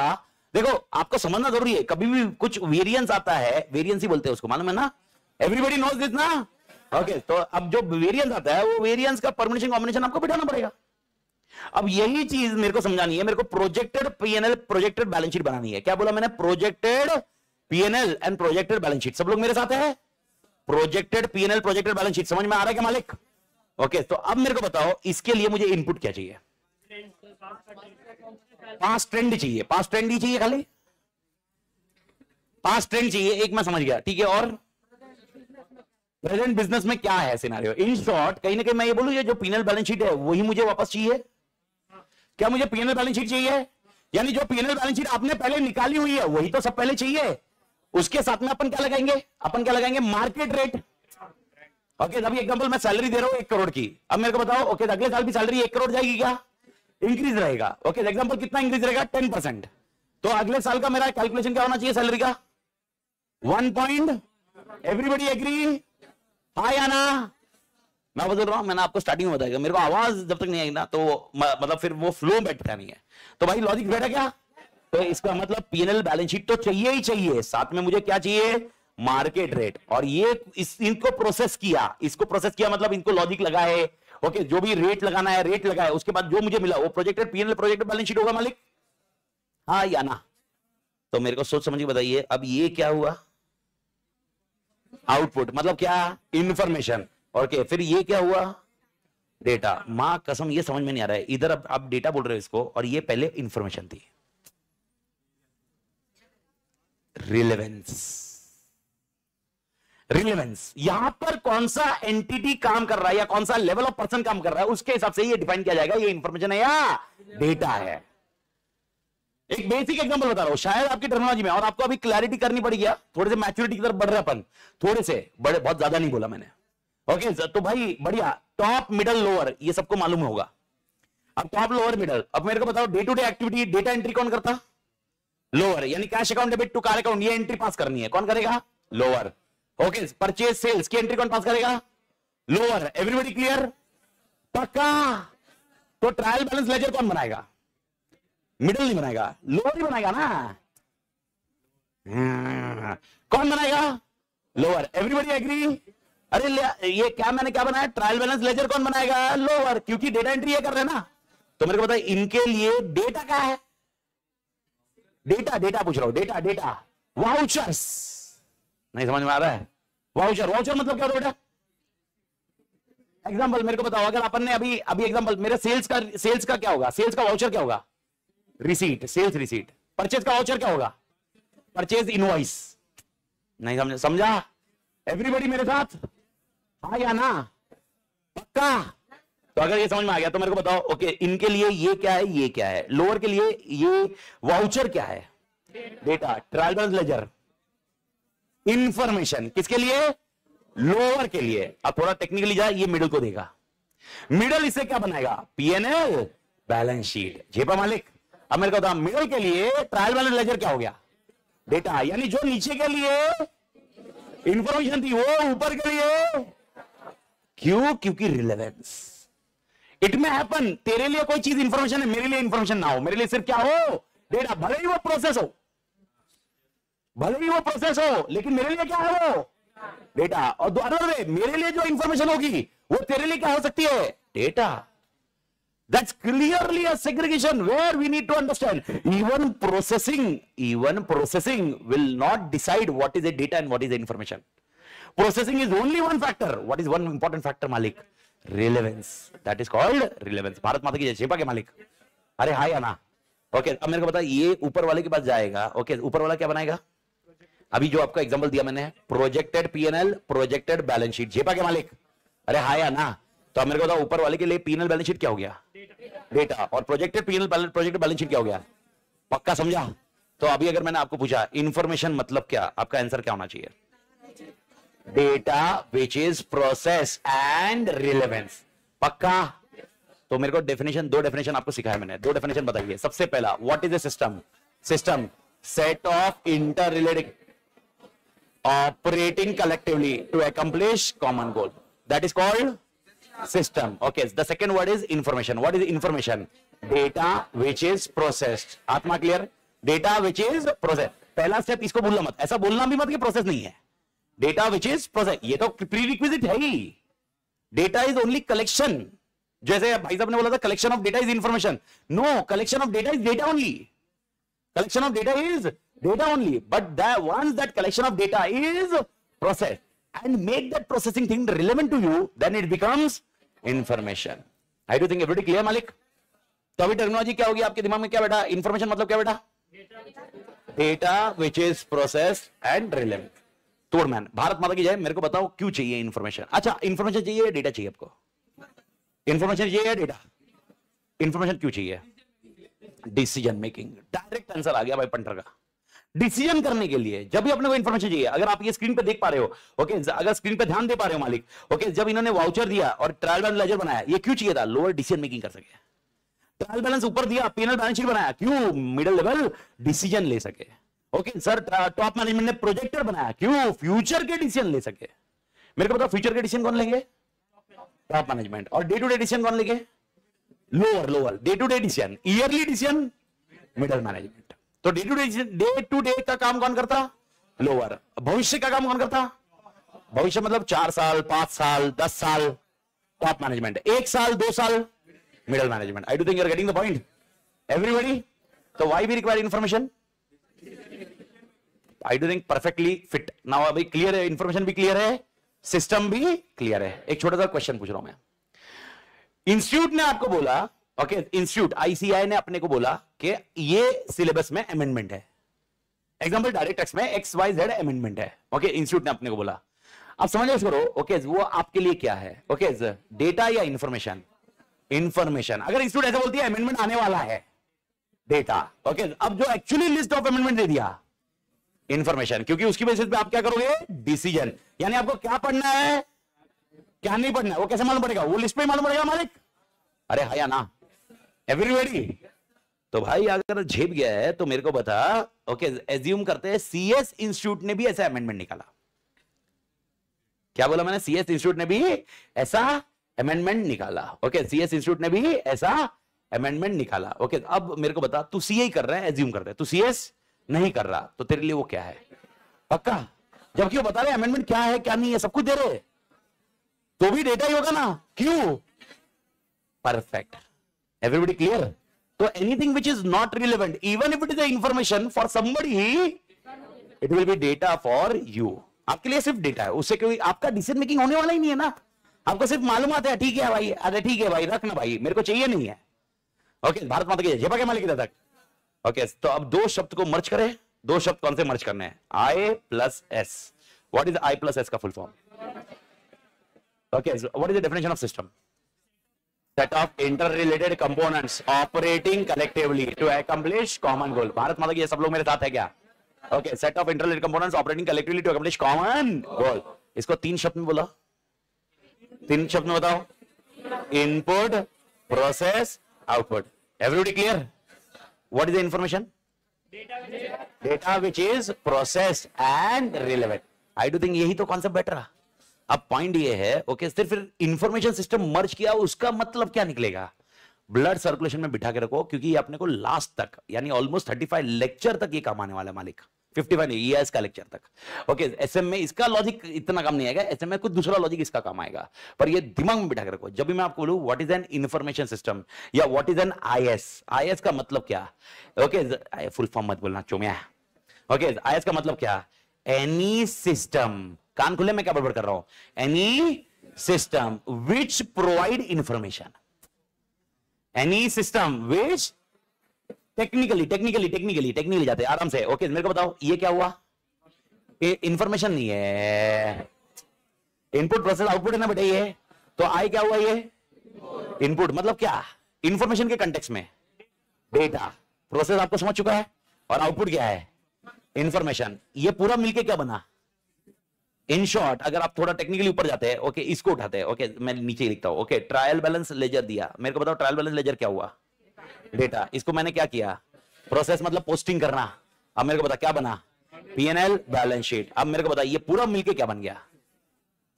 देखो आपको समझना जरूरी है, कभी भी कुछ वेरिएंस आता है, वेरिएंस ही बोलते हैं उसको, मालूम है ना? एवरीबॉडी नोज दिस ना। ओके, तो अब जो वेरिएंस आता है वो वेरिएंस का परमिशन कॉम्बिनेशन आपको बिठाना पड़ेगा। अब यही चीज मेरे को समझानी है। मेरे को projected PNL, projected balance sheet बनानी है। क्या बोला मैंने? Projected PNL and projected balance sheet. सब लोग मेरे साथ है? Projected PNL, projected balance sheet समझ में आ रहा है क्या मालिक? ओके, तो अब मेरे को बताओ इसके लिए मुझे इनपुट क्या चाहिए? पास्ट ट्रेंड चाहिए। पास्ट ट्रेंड ही चाहिए खाली? पास्ट ट्रेंड चाहिए, एक मैं समझ गया, ठीक है। और प्रेजेंट बिजनेस में क्या है सिनेरियो? इन शॉर्ट कहीं ना कहीं मैं ये बोलूं, ये जो पीएनएल बैलेंस शीट है वही मुझे वापस चाहिए। क्या मुझे पीएनएल बैलेंस शीट चाहिए? यानी जो पीएनएल बैलेंस शीट आपने पहले निकाली हुई है वही तो सब पहले चाहिए। उसके साथ में अपन क्या लगाएंगे? अपन क्या लगाएंगे? Market rate. ओके, अभी एग्जांपल मैं सैलरी दे रहा हूं एक करोड़ की। अब मेरे को बताओ ओके okay, अगले साल भी सैलरी एक करोड़ जाएगी क्या? इंक्रीज रहेगा। ओके okay, एग्जांपल कितना इंक्रीज रहेगा? Ten percent. तो अगले साल का मेरा कैलकुलेशन क्या होना चाहिए सैलरी का? One point. Everybody agree? हाय आना, मैं बदल रहा हूं, मैंने आपको स्टार्टिंग में बताया। मेरे को आवाज जब तक नहीं आई ना तो मतलब फिर वो फ्लो बैठता नहीं है। तो भाई लॉजिक बैठा क्या? तो इसका मतलब पीएनएल बैलेंस शीट तो चाहिए ही चाहिए, साथ में मुझे क्या चाहिए? Market rate. और ये इस, इनको प्रोसेस किया, इसको प्रोसेस किया मतलब इनको लॉजिक लगा है। ओके, जो भी रेट लगाना है रेट लगाए, उसके बाद जो मुझे मिला वो projected PNL, projected balance sheet होगा मालिक, हाँ या ना? तो मेरे को सोच समझ के बताइए अब ये क्या हुआ? आउटपुट मतलब क्या? इंफॉर्मेशन। ओके, फिर ये क्या हुआ? डेटा। मां कसम ये समझ में नहीं आ रहा है। इधर अब आप डेटा बोल रहे हो इसको, और ये पहले इंफॉर्मेशन थी। रिलेवेंस, रिलेवेंस यहां पर कौन सा एंटिटी काम कर रहा है या कौन सा लेवल ऑफ पर्सन काम कर रहा है उसके हिसाब से ये डिफाइन किया जाएगा, ये इंफॉर्मेशन है या डेटा है। एक बेसिक एग्जांपल बता रहा हूं, शायद आपकी टर्मिनोलॉजी में और आपको अभी क्लैरिटी करनी पड़ेगी। थोड़े से मैच्योरिटी की तरफ बढ़ रहे अपन, थोड़े से बड़े, बहुत ज्यादा नहीं बोला मैंने। ओके okay, तो भाई बढ़िया, टॉप मिडल लोअर ये सबको मालूम होगा। अब टॉप लोअर मिडल, अब मेरे को बताओ day to day activity data entry कौन करता? लोअर। यानी cash account, debit to car account, ये एंट्री पास करनी है, कौन करेगा? लोअर। ओके, परचेज सेल्स की एंट्री कौन पास करेगा? लोअर। Everybody clear? पक्का? तो ट्रायल बैलेंस लेजर कौन बनाएगा? मिडिल नहीं बनाएगा, लोअर ही बनाएगा ना। hmm. कौन बनाएगा? लोअर। Everybody agree? अरे ये क्या मैंने क्या बनाया? ट्रायल बैलेंस लेजर कौन बनाएगा? लोअर, क्योंकि डेटा एंट्री ये कर रहे हैं ना। तो मेरे को बताया इनके लिए डेटा क्या है? डेटा, डेटा पूछ रहा हूं, डेटा डेटा वाउचर्स। नहीं समझ में आ रहा है? वाउचर वाउचर मतलब क्या बेटा? एग्जांपल मेरे को बताओ, अगर अपन ने अभी अभी एग्जांपल मेरे सेल्स का सेल्स का क्या होगा? सेल्स का वाउचर क्या होगा? Receipt, sales receipt. परचेज का वाउचर क्या होगा? Purchase invoice. नहीं समझा? समझा एवरीबॉडी मेरे साथ? हाँ या ना? पक्का? तो अगर ये समझ में आ गया तो मेरे को बताओ ओके इनके लिए ये क्या है, ये क्या है। लोअर के लिए ये वाउचर क्या है, डेटा, ट्रायल लेजर, इंफॉर्मेशन किसके लिए, लोअर के लिए। अब थोड़ा टेक्निकली जाए, ये मिडिल को देगा। मिडिल इसे क्या बनाएगा, पीएनएल, बैलेंस शीट। जेपा मालिक, अब मेरे को बताओ मिडिल के लिए ट्रायल बैलेंस लेजर क्या हो गया, डेटा, यानी जो नीचे के लिए इंफॉर्मेशन थी वो ऊपर के लिए, क्यों, क्योंकि रिलेवेंस। इट में हैपन, तेरे लिए कोई चीज इंफॉर्मेशन है, मेरे लिए इंफॉर्मेशन ना हो, मेरे लिए सिर्फ क्या हो, डेटा, भले ही वो प्रोसेस हो, भले ही वो प्रोसेस हो, लेकिन मेरे लिए क्या है वो, डेटा। और दोबारा रे, मेरे लिए जो इंफॉर्मेशन होगी वो तेरे लिए क्या हो सकती है, data. That's clearly a segregation where we need to understand even processing, even processing will not decide what is a data and what is a information. Processing is only one factor. What is one important factor मालिक, relevance. That is called relevance. Bharat माता की जय। शेपा के मालिक, अरे हाय आना। Okay, अब मेरे को बता, ये ऊपर वाले के पास जाएगा। ओके, ऊपर वाला क्या बनाएगा, अभी जो आपको एग्जांपल दिया मैंने, projected PNL, projected balance sheet. जेपा के मालिक, अरे हाय आना। तो अब मेरे को बताओ ऊपर वाले के लिए पीएनएल बैलेंस शीट क्या हो गया, डेटा, और projected PNL projected balance sheet क्या हो गया। पक्का समझा? तो अभी अगर मैंने आपको पूछा इंफॉर्मेशन मतलब क्या, आपका आंसर क्या होना चाहिए, data which is process and relevance. पक्का? तो मेरे को डेफिनेशन, दो डेफिनेशन आपको सिखाया मैंने, दो डेफिनेशन बताइए। सबसे पहला, what is a system, system set of inter related operating collectively to accomplish common goal, that is called system. Okay, the second word is information. What is information? Data which is processed. आत्मा clear? Data which is processed. पहला step इसको भूलना मत, ऐसा बोलना भी मत कि process नहीं है। Data which is processed, ये तो prerequisite है ही। Data is only collection, जैसे भाई साहब ने बोला था collection of data is information. No, collection of data is data only. Collection of data is data only, but that once that collection of data is processed and make that processing thing relevant to you, then it becomes information. I do think everybody clear Malik? तो अभी terminology क्या होगी, आपके दिमाग में क्या बैठा, information मतलब क्या बेटा, data which is process and relevant. तोड़ मैन, भारत माता की जय। मेरे को बताओ क्यों चाहिए इन्फॉर्मेशन। अच्छा, इन्फॉर्मेशन चाहिए या डेटा चाहिए आपको, इन्फॉर्मेशन चाहिए या डेटा, इन्फॉर्मेशन क्यों चाहिए, डिसीजन मेकिंग। डायरेक्ट आंसर आ गया भाई पंटर का। डिसीजन करने के लिए जब भी अपने को इन्फॉर्मेशन चाहिए। अगर आप ये स्क्रीन पे देख पा रहे हो, ओके, अगर स्क्रीन पे ध्यान दे पा रहे हो मालिक, ओके, जब इन्होंने वाउचर दिया और ट्रायल बैलेंस लेजर बनाया, ये क्यों चाहिए था, लोअर डिसीजन मेकिंग कर सके। ट्रायल बैलेंस ऊपर दिया, पीएनएल बैलेंस शीट बनाया, क्यों, मिडिल लेवल डिसीजन ले सके। ओके सर, टॉप मैनेजमेंट ने प्रोजेक्टर बनाया, क्यों, फ्यूचर के डिसीजन ले सके। मेरे को बताओ फ्यूचर के डिसीजन कौन लेंगे, टॉप मैनेजमेंट। और डे टू डे डिसीजन कौन लेंगे, lower, lower. Day to day decision, yearly decision, middle management. तो day to day, day to day का काम कौन करता, लोअर। भविष्य का काम कौन करता, भविष्य मतलब चार साल, पांच साल, दस साल, टॉप मैनेजमेंट। एक साल, दो साल, middle management. I do think you are getting the point everybody. तो why we require information, I do think perfectly fit now. अभी क्लियर है, इन्फॉर्मेशन भी क्लियर है, सिस्टम भी क्लियर है। एक छोटा सा क्वेश्चन पूछ रहा हूं मैं। इंस्टीट्यूट ने आपको बोला, ओके, इंस्टीट्यूट आईसीआई ने अपने को बोला कि ये सिलेबस में अमेंडमेंट है, एग्जांपल डायरेक्ट टेक्स्ट में एक्स वाई जेड अमेंडमेंट है। ओके, इंस्टीट्यूट ने अपने को बोला, आप समझो इसको, ओके, वो आपके लिए क्या है, ओके, डेटा या इंफॉर्मेशन, इंफॉर्मेशन। अगर इंस्टीट्यूट ऐसा बोलती है अमेंडमेंट आने वाला है, डेटा। ओके, अब जो एक्चुअली लिस्ट ऑफ अमेंडमेंट दे दिया, इंफॉर्मेशन, क्योंकि उसकी बेसिस पे आप क्या करोगे, डिसीजन। यानी आपको क्या पढ़ना है, क्या नहीं पढ़ना है, वो कैसे मालूम पड़ेगा, वो लिस्ट में मालूम पड़ेगा मालिक। अरे हाय आना एवरीबॉडी। तो भाई अगर झेप गया है तो मेरे को बता, ओके, एज्यूम करते हैं सीएस इंस्टीट्यूट ने भी ऐसा अमेंडमेंट निकाला। क्या बोला मैंने, सीएस इंस्टीट्यूट ने भी ऐसा अमेंडमेंट निकाला। ओके, सीएस इंस्टीट्यूट ने भी ऐसा अमेंडमेंट निकाला। ओके, अब मेरे को बता, तू सीए कर रहा है, एज्यूम करते हैं तू सीएस नहीं कर रहा, तो तेरे लिए वो क्या है, पक्का। जबकि वो बता रहे अमेंडमेंट क्या है, क्या नहीं है, सब कुछ दे रहे, तो भी डेटा ही होगा ना, क्यों, perfect. Everybody clear? So anything which is not relevant, even if it is a information for somebody, it will be data for you. आपके लिए सिर्फ डेटा है, उससे कोई आपका डिसीजन मेकिंग होने वाला ही नहीं है ना। आपको सिर्फ मालूम आता है, ठीक है भाई, अरे ठीक है भाई, रखना भाई, मेरे को चाहिए नहीं है। ओके, भारत माता की जय। जेपा के मालिक तक। ओके, तो अब दो शब्द को मर्ज करें। दो शब्द कौन से मर्ज करने हैं, I plus S. What is I plus S का full form, okay, what is the definition of system, that of interrelated components operating collectively to accomplish common goal. Bharat माता की ये सब लोग मेरे साथ है क्या? Okay, set of interrelated components operating collectively to accomplish common goal. इसको तीन शब्द में बोला, तीन शब्द में बताओ. Input, process, output. Everybody clear? What is the information? Data. Data which is processed and relevant. I do think यही तो concept better है. अब पॉइंट ये है, ओके, सिर्फ फिर इंफॉर्मेशन सिस्टम मर्ज किया, उसका मतलब क्या निकलेगा? ब्लड सर्कुलेशन में बिठा के रखो, क्योंकि ये अपने को लास्ट तक यानी ऑलमोस्ट पैंतीस लेक्चर तक ये काम आने वाला है मालिक. पचपन नहीं, ईआईएस का लेक्चर तक. ओके, एसएम में इसका लॉजिक इतना काम नहीं आएगा, एसएम में कुछ दूसरा लॉजिक इसका काम आएगा, पर ये दिमाग में बिठा के रखो. जब भी मैं आपको बोलूं what is an information system या what is an IS, IS का मतलब क्या? ओके, फुल फॉर्म मत बोलना चोमिया. ओके, आईएस का मतलब क्या? एनी सिस्टम, कान खुले, मैं क्या बड़बड़ कर रहा हूं, any system which provide information, any system which technically technically technically technically जाते हैं आराम से. ओके okay, मेरे को बताओ ये क्या हुआ? ये इंफॉर्मेशन नहीं है, इनपुट प्रोसेस आउटपुट है ना बेटा. ये तो आई क्या हुआ? ये इनपुट मतलब क्या? इंफॉर्मेशन के कंटेक्स्ट में डेटा. प्रोसेस आपको समझ चुका है, और आउटपुट क्या है? इंफॉर्मेशन. ये पूरा मिलके क्या बना? इन शॉर्ट, अगर आप थोड़ा टेक्निकली ऊपर जाते हैं, ओके okay, इसको उठाते हैं, ओके okay, मैं नीचे ही लिखता हूं. ओके, ट्रायल बैलेंस लेजर दिया, मेरे को बताओ ट्रायल बैलेंस लेजर क्या हुआ? डेटा. इसको मैंने क्या किया? प्रोसेस मतलब पोस्टिंग करना. अब मेरे को बता क्या बना? PNL, balance sheet. अब मेरे को बता ये पूरा मिलके क्या बन गया?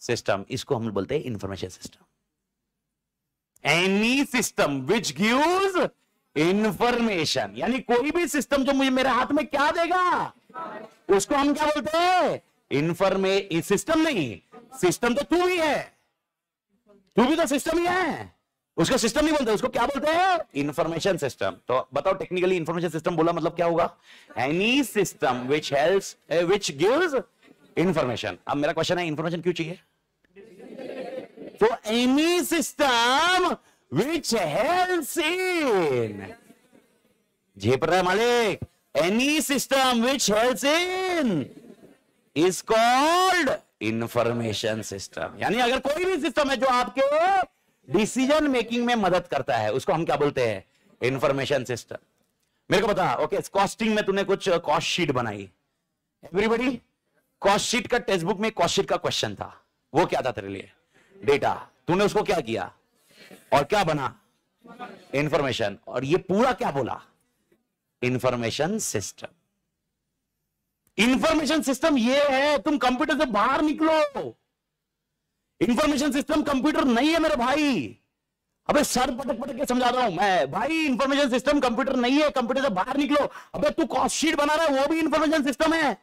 सिस्टम. इसको हम बोलते हैं information system. Any system which gives information, यानी कोई भी सिस्टम जो मुझे मेरे हाथ में क्या देगा, उसको हम क्या बोलते हैं? Information system. नहीं, सिस्टम तो तू ही है, तू भी तो सिस्टम ही है, उसको सिस्टम नहीं बोलते, उसको क्या बोलते हैं? Information system. तो बताओ टेक्निकली इंफॉर्मेशन सिस्टम बोला मतलब क्या होगा? Any system which helps which gives information. अब मेरा क्वेश्चन है, इंफॉर्मेशन क्यों चाहिए? तो any system which helps in, झेप रहा है मालिक, any system which helps in is called information system. यानी अगर कोई भी सिस्टम है जो आपके डिसीजन मेकिंग में मदद करता है, उसको हम क्या बोलते हैं? Information system. मेरे को बता, ओके, कॉस्टिंग में तूने कुछ कॉस्ट शीट बनाई. एवरीबॉडी, कॉस्ट शीट का टेक्स्ट बुक में कॉस्ट शीट का क्वेश्चन था, वो क्या था तेरे लिए? डेटा. तूने उसको क्या किया और क्या बना? इंफॉर्मेशन. और ये पूरा क्या बोला? Information system. इंफॉर्मेशन सिस्टम ये है, तुम कंप्यूटर से बाहर निकलो. इंफॉर्मेशन सिस्टम कंप्यूटर नहीं है मेरे भाई. अबे सर पटक पटक के समझा रहा हूं मैं भाई, इंफॉर्मेशन सिस्टम कंप्यूटर नहीं है, कंप्यूटर से बाहर निकलो. अबे तू कॉस्ट शीट बना रहा है, वो भी इंफॉर्मेशन सिस्टम है.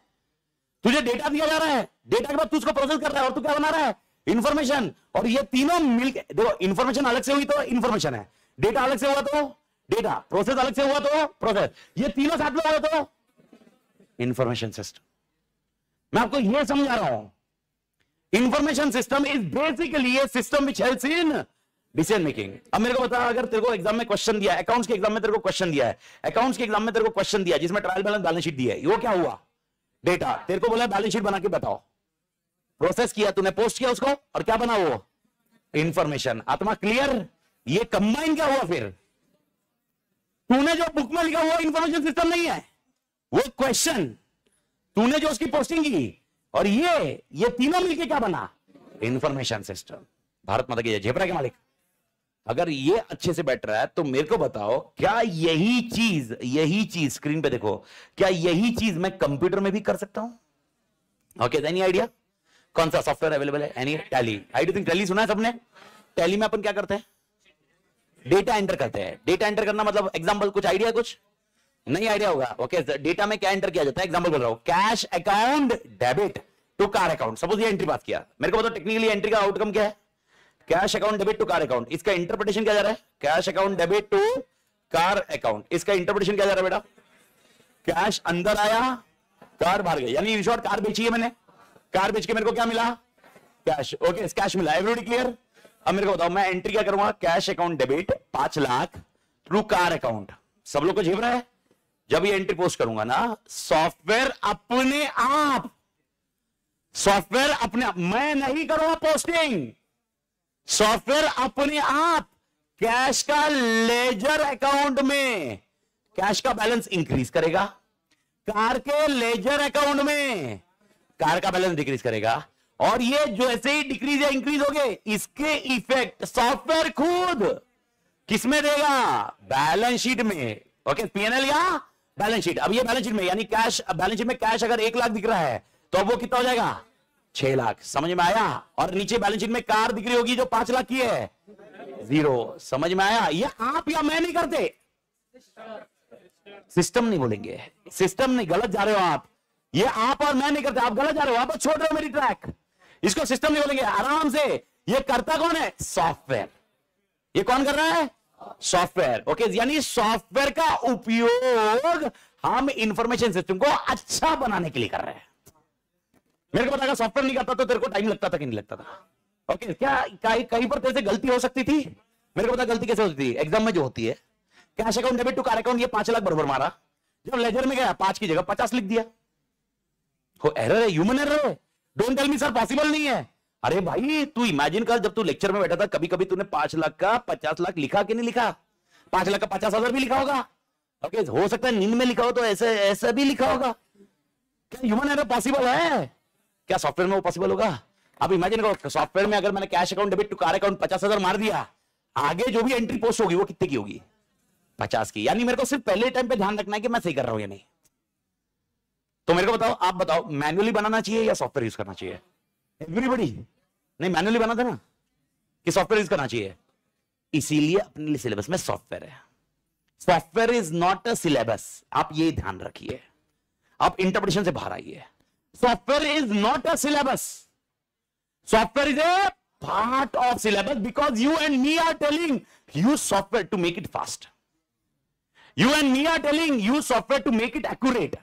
तुझे डेटा दिया जा रहा है, डेटा के बाद तू उसको प्रोसेस कर रहा है, और तू क्या बना रहा है? इंफॉर्मेशन. और ये तीनों मिलकर देखो, इंफॉर्मेशन अलग से हुई तो इंफॉर्मेशन है, डेटा अलग से हुआ तो डेटा, प्रोसेस अलग से हुआ तो प्रोसेस, ये तीनों साथ में हुआ तो इंफॉर्मेशन सिस्टम. मैं आपको यह समझा रहा हूं, information system is basically a system which helps in decision making. अब मेरे को बता, अगर तेरे को एग्जाम में क्वेश्चन दिया, अकाउंट्स के एग्जाम में तेरे को क्वेश्चन दिया है, अकाउंट्स के एग्जाम में तेरे को क्वेश्चन दिया जिसमें ट्रायल बैलेंस बैलेंस शीट दी है, वो क्या हुआ? डेटा. तेरे को बोला बैलेंस शीट बना के बताओ, प्रोसेस किया तूने, पोस्ट किया उसको, और क्या बना? वो इंफॉर्मेशन. आत्मा क्लियर? ये कंबाइन क्या हुआ? फिर तूने जो बुक में लिखा हुआ इंफॉर्मेशन सिस्टम नहीं है, वो क्वेश्चन, तूने जो उसकी पोस्टिंग की, और ये ये तीनों मिलके क्या बना? Information system. भारत माता की जय. मालिक, अगर ये अच्छे से बैठ रहा है तो मेरे को बताओ, क्या यही चीज यही चीज स्क्रीन पे देखो, क्या यही चीज मैं कंप्यूटर में भी कर सकता हूं? ओके, एनी आइडिया कौन सा सॉफ्टवेयर अवेलेबल है? Any Tally. I do think Tally सुना है सबने. टैली में अपन क्या करते हैं? डेटा एंटर करते हैं. डेटा एंटर करना मतलब एग्जाम्पल, कुछ आइडिया? कुछ नहीं आइडिया होगा. ओके, डेटा में क्या एंटर किया जाता है? एग्जांपल बोल रहा हूं, cash account, debit to car account. Suppose ये एंट्री बात किया, मेरे को बताओ टेक्निकली एंट्री का आउटकम क्या है? Cash account debit to car account. इसका इंटरप्रिटेशन क्या जा रहा है? Cash account debit to car account. इसका इंटरप्रिटेशन क्या जा रहा है बेटा? कैश अंदर आया, कार बाहर गई. यानी इन शॉर्ट, कार बेची है मैंने, कार बेच के मेरे को क्या मिला? कैश. ओके, कैश मिला. Everybody clear? अब मेरे को बताओ, मैं एंट्री क्या करूंगा? कैश अकाउंट डेबिट पांच लाख टू कार अकाउंट. सब लोग को झेप रहा है? जब ये एंट्री पोस्ट करूंगा ना, सॉफ्टवेयर अपने आप सॉफ्टवेयर अपने आप मैं नहीं करूंगा पोस्टिंग, सॉफ्टवेयर अपने आप कैश का लेजर अकाउंट में कैश का बैलेंस इंक्रीज करेगा, कार के लेजर अकाउंट में कार का बैलेंस डिक्रीज करेगा। और ये जो ऐसे ही डिक्रीज या इंक्रीज हो गए, इसके इफेक्ट सॉफ्टवेयर खुद किसमें देगा? बैलेंस शीट में। ओके, पीएनएल या बैलेंस शीट। अब ये बैलेंस शीट में यानी कैश, बैलेंस शीट में कैश अगर एक लाख दिख रहा है तो अब वो कितना हो जाएगा? छह लाख। समझ में आया? और नीचे बैलेंस शीट में कार दिख रही होगी जो पांच लाख की है, जीरो। समझ में आया? ये आप या मैं नहीं करते, सिस्टम नहीं बोलेंगे, सिस्टम नहीं, गलत जा रहे हो आप। ये आप और मैं नहीं करते, आप गलत जा रहे हो, आप छोड़ रहे हो मेरी ट्रैक। इसको सिस्टम नहीं बोलेंगे, आराम से। ये करता कौन है? सॉफ्टवेयर। ये कौन कर रहा है? सॉफ्टवेयर। ओके, यानी सॉफ्टवेयर का उपयोग हम इंफॉर्मेशन सिस्टम को अच्छा बनाने के लिए कर रहे हैं। मेरे को पता, सॉफ्टवेयर नहीं करता तो तेरे को टाइम लगता था कि नहीं लगता था? ओके, क्या कहीं पर तेरे से गलती हो सकती थी? मेरे को पता गलती कैसे होती थी, एग्जाम में जो होती है। Cash account debit to car account, ये पांच लाख बरबर मारा, जब लेजर में गया पांच की जगह पचास लिख दिया। हो, एरर है, ह्यूमन एरर है। Don't tell me sir possible नहीं है। अरे भाई, तू इमेजिन कर, जब तू लेक्चर में बैठा था कभी कभी तूने पांच लाख का पचास लाख लिखा कि नहीं लिखा? पांच लाख का पचास हजार भी लिखा होगा। ओके, हो सकता है नींद में लिखा हो, तो ऐसे ऐसा भी लिखा होगा। क्या ह्यूमन एरर पॉसिबल है? क्या सॉफ्टवेयर में वो पॉसिबल होगा? आप इमेजिन करो, सॉफ्टवेयर में अगर मैंने cash account debit to car account पचास हजार मार दिया, आगे जो भी एंट्री पोस्ट होगी वो कितने की होगी? पचास की। यानी मेरे को सिर्फ पहले टाइम पे ध्यान रखना है कि मैं सही कर रहा हूं या नहीं। तो मेरे को बताओ, आप बताओ, मैन्युअली बनाना चाहिए या सॉफ्टवेयर यूज करना चाहिए? एवरीबॉडी नहीं मैन्युअली बना था ना, कि सॉफ्टवेयर यूज करना चाहिए। इसीलिए अपने लिए सिलेबस में सॉफ्टवेयर है। Software is not a syllabus, आप ये ध्यान रखिए। आप इंटरप्रिटेशन से बाहर आइए। Software is not a syllabus, software is a part of syllabus, because you and me are telling use software to make it fast. You and me are telling you software to make it accurate.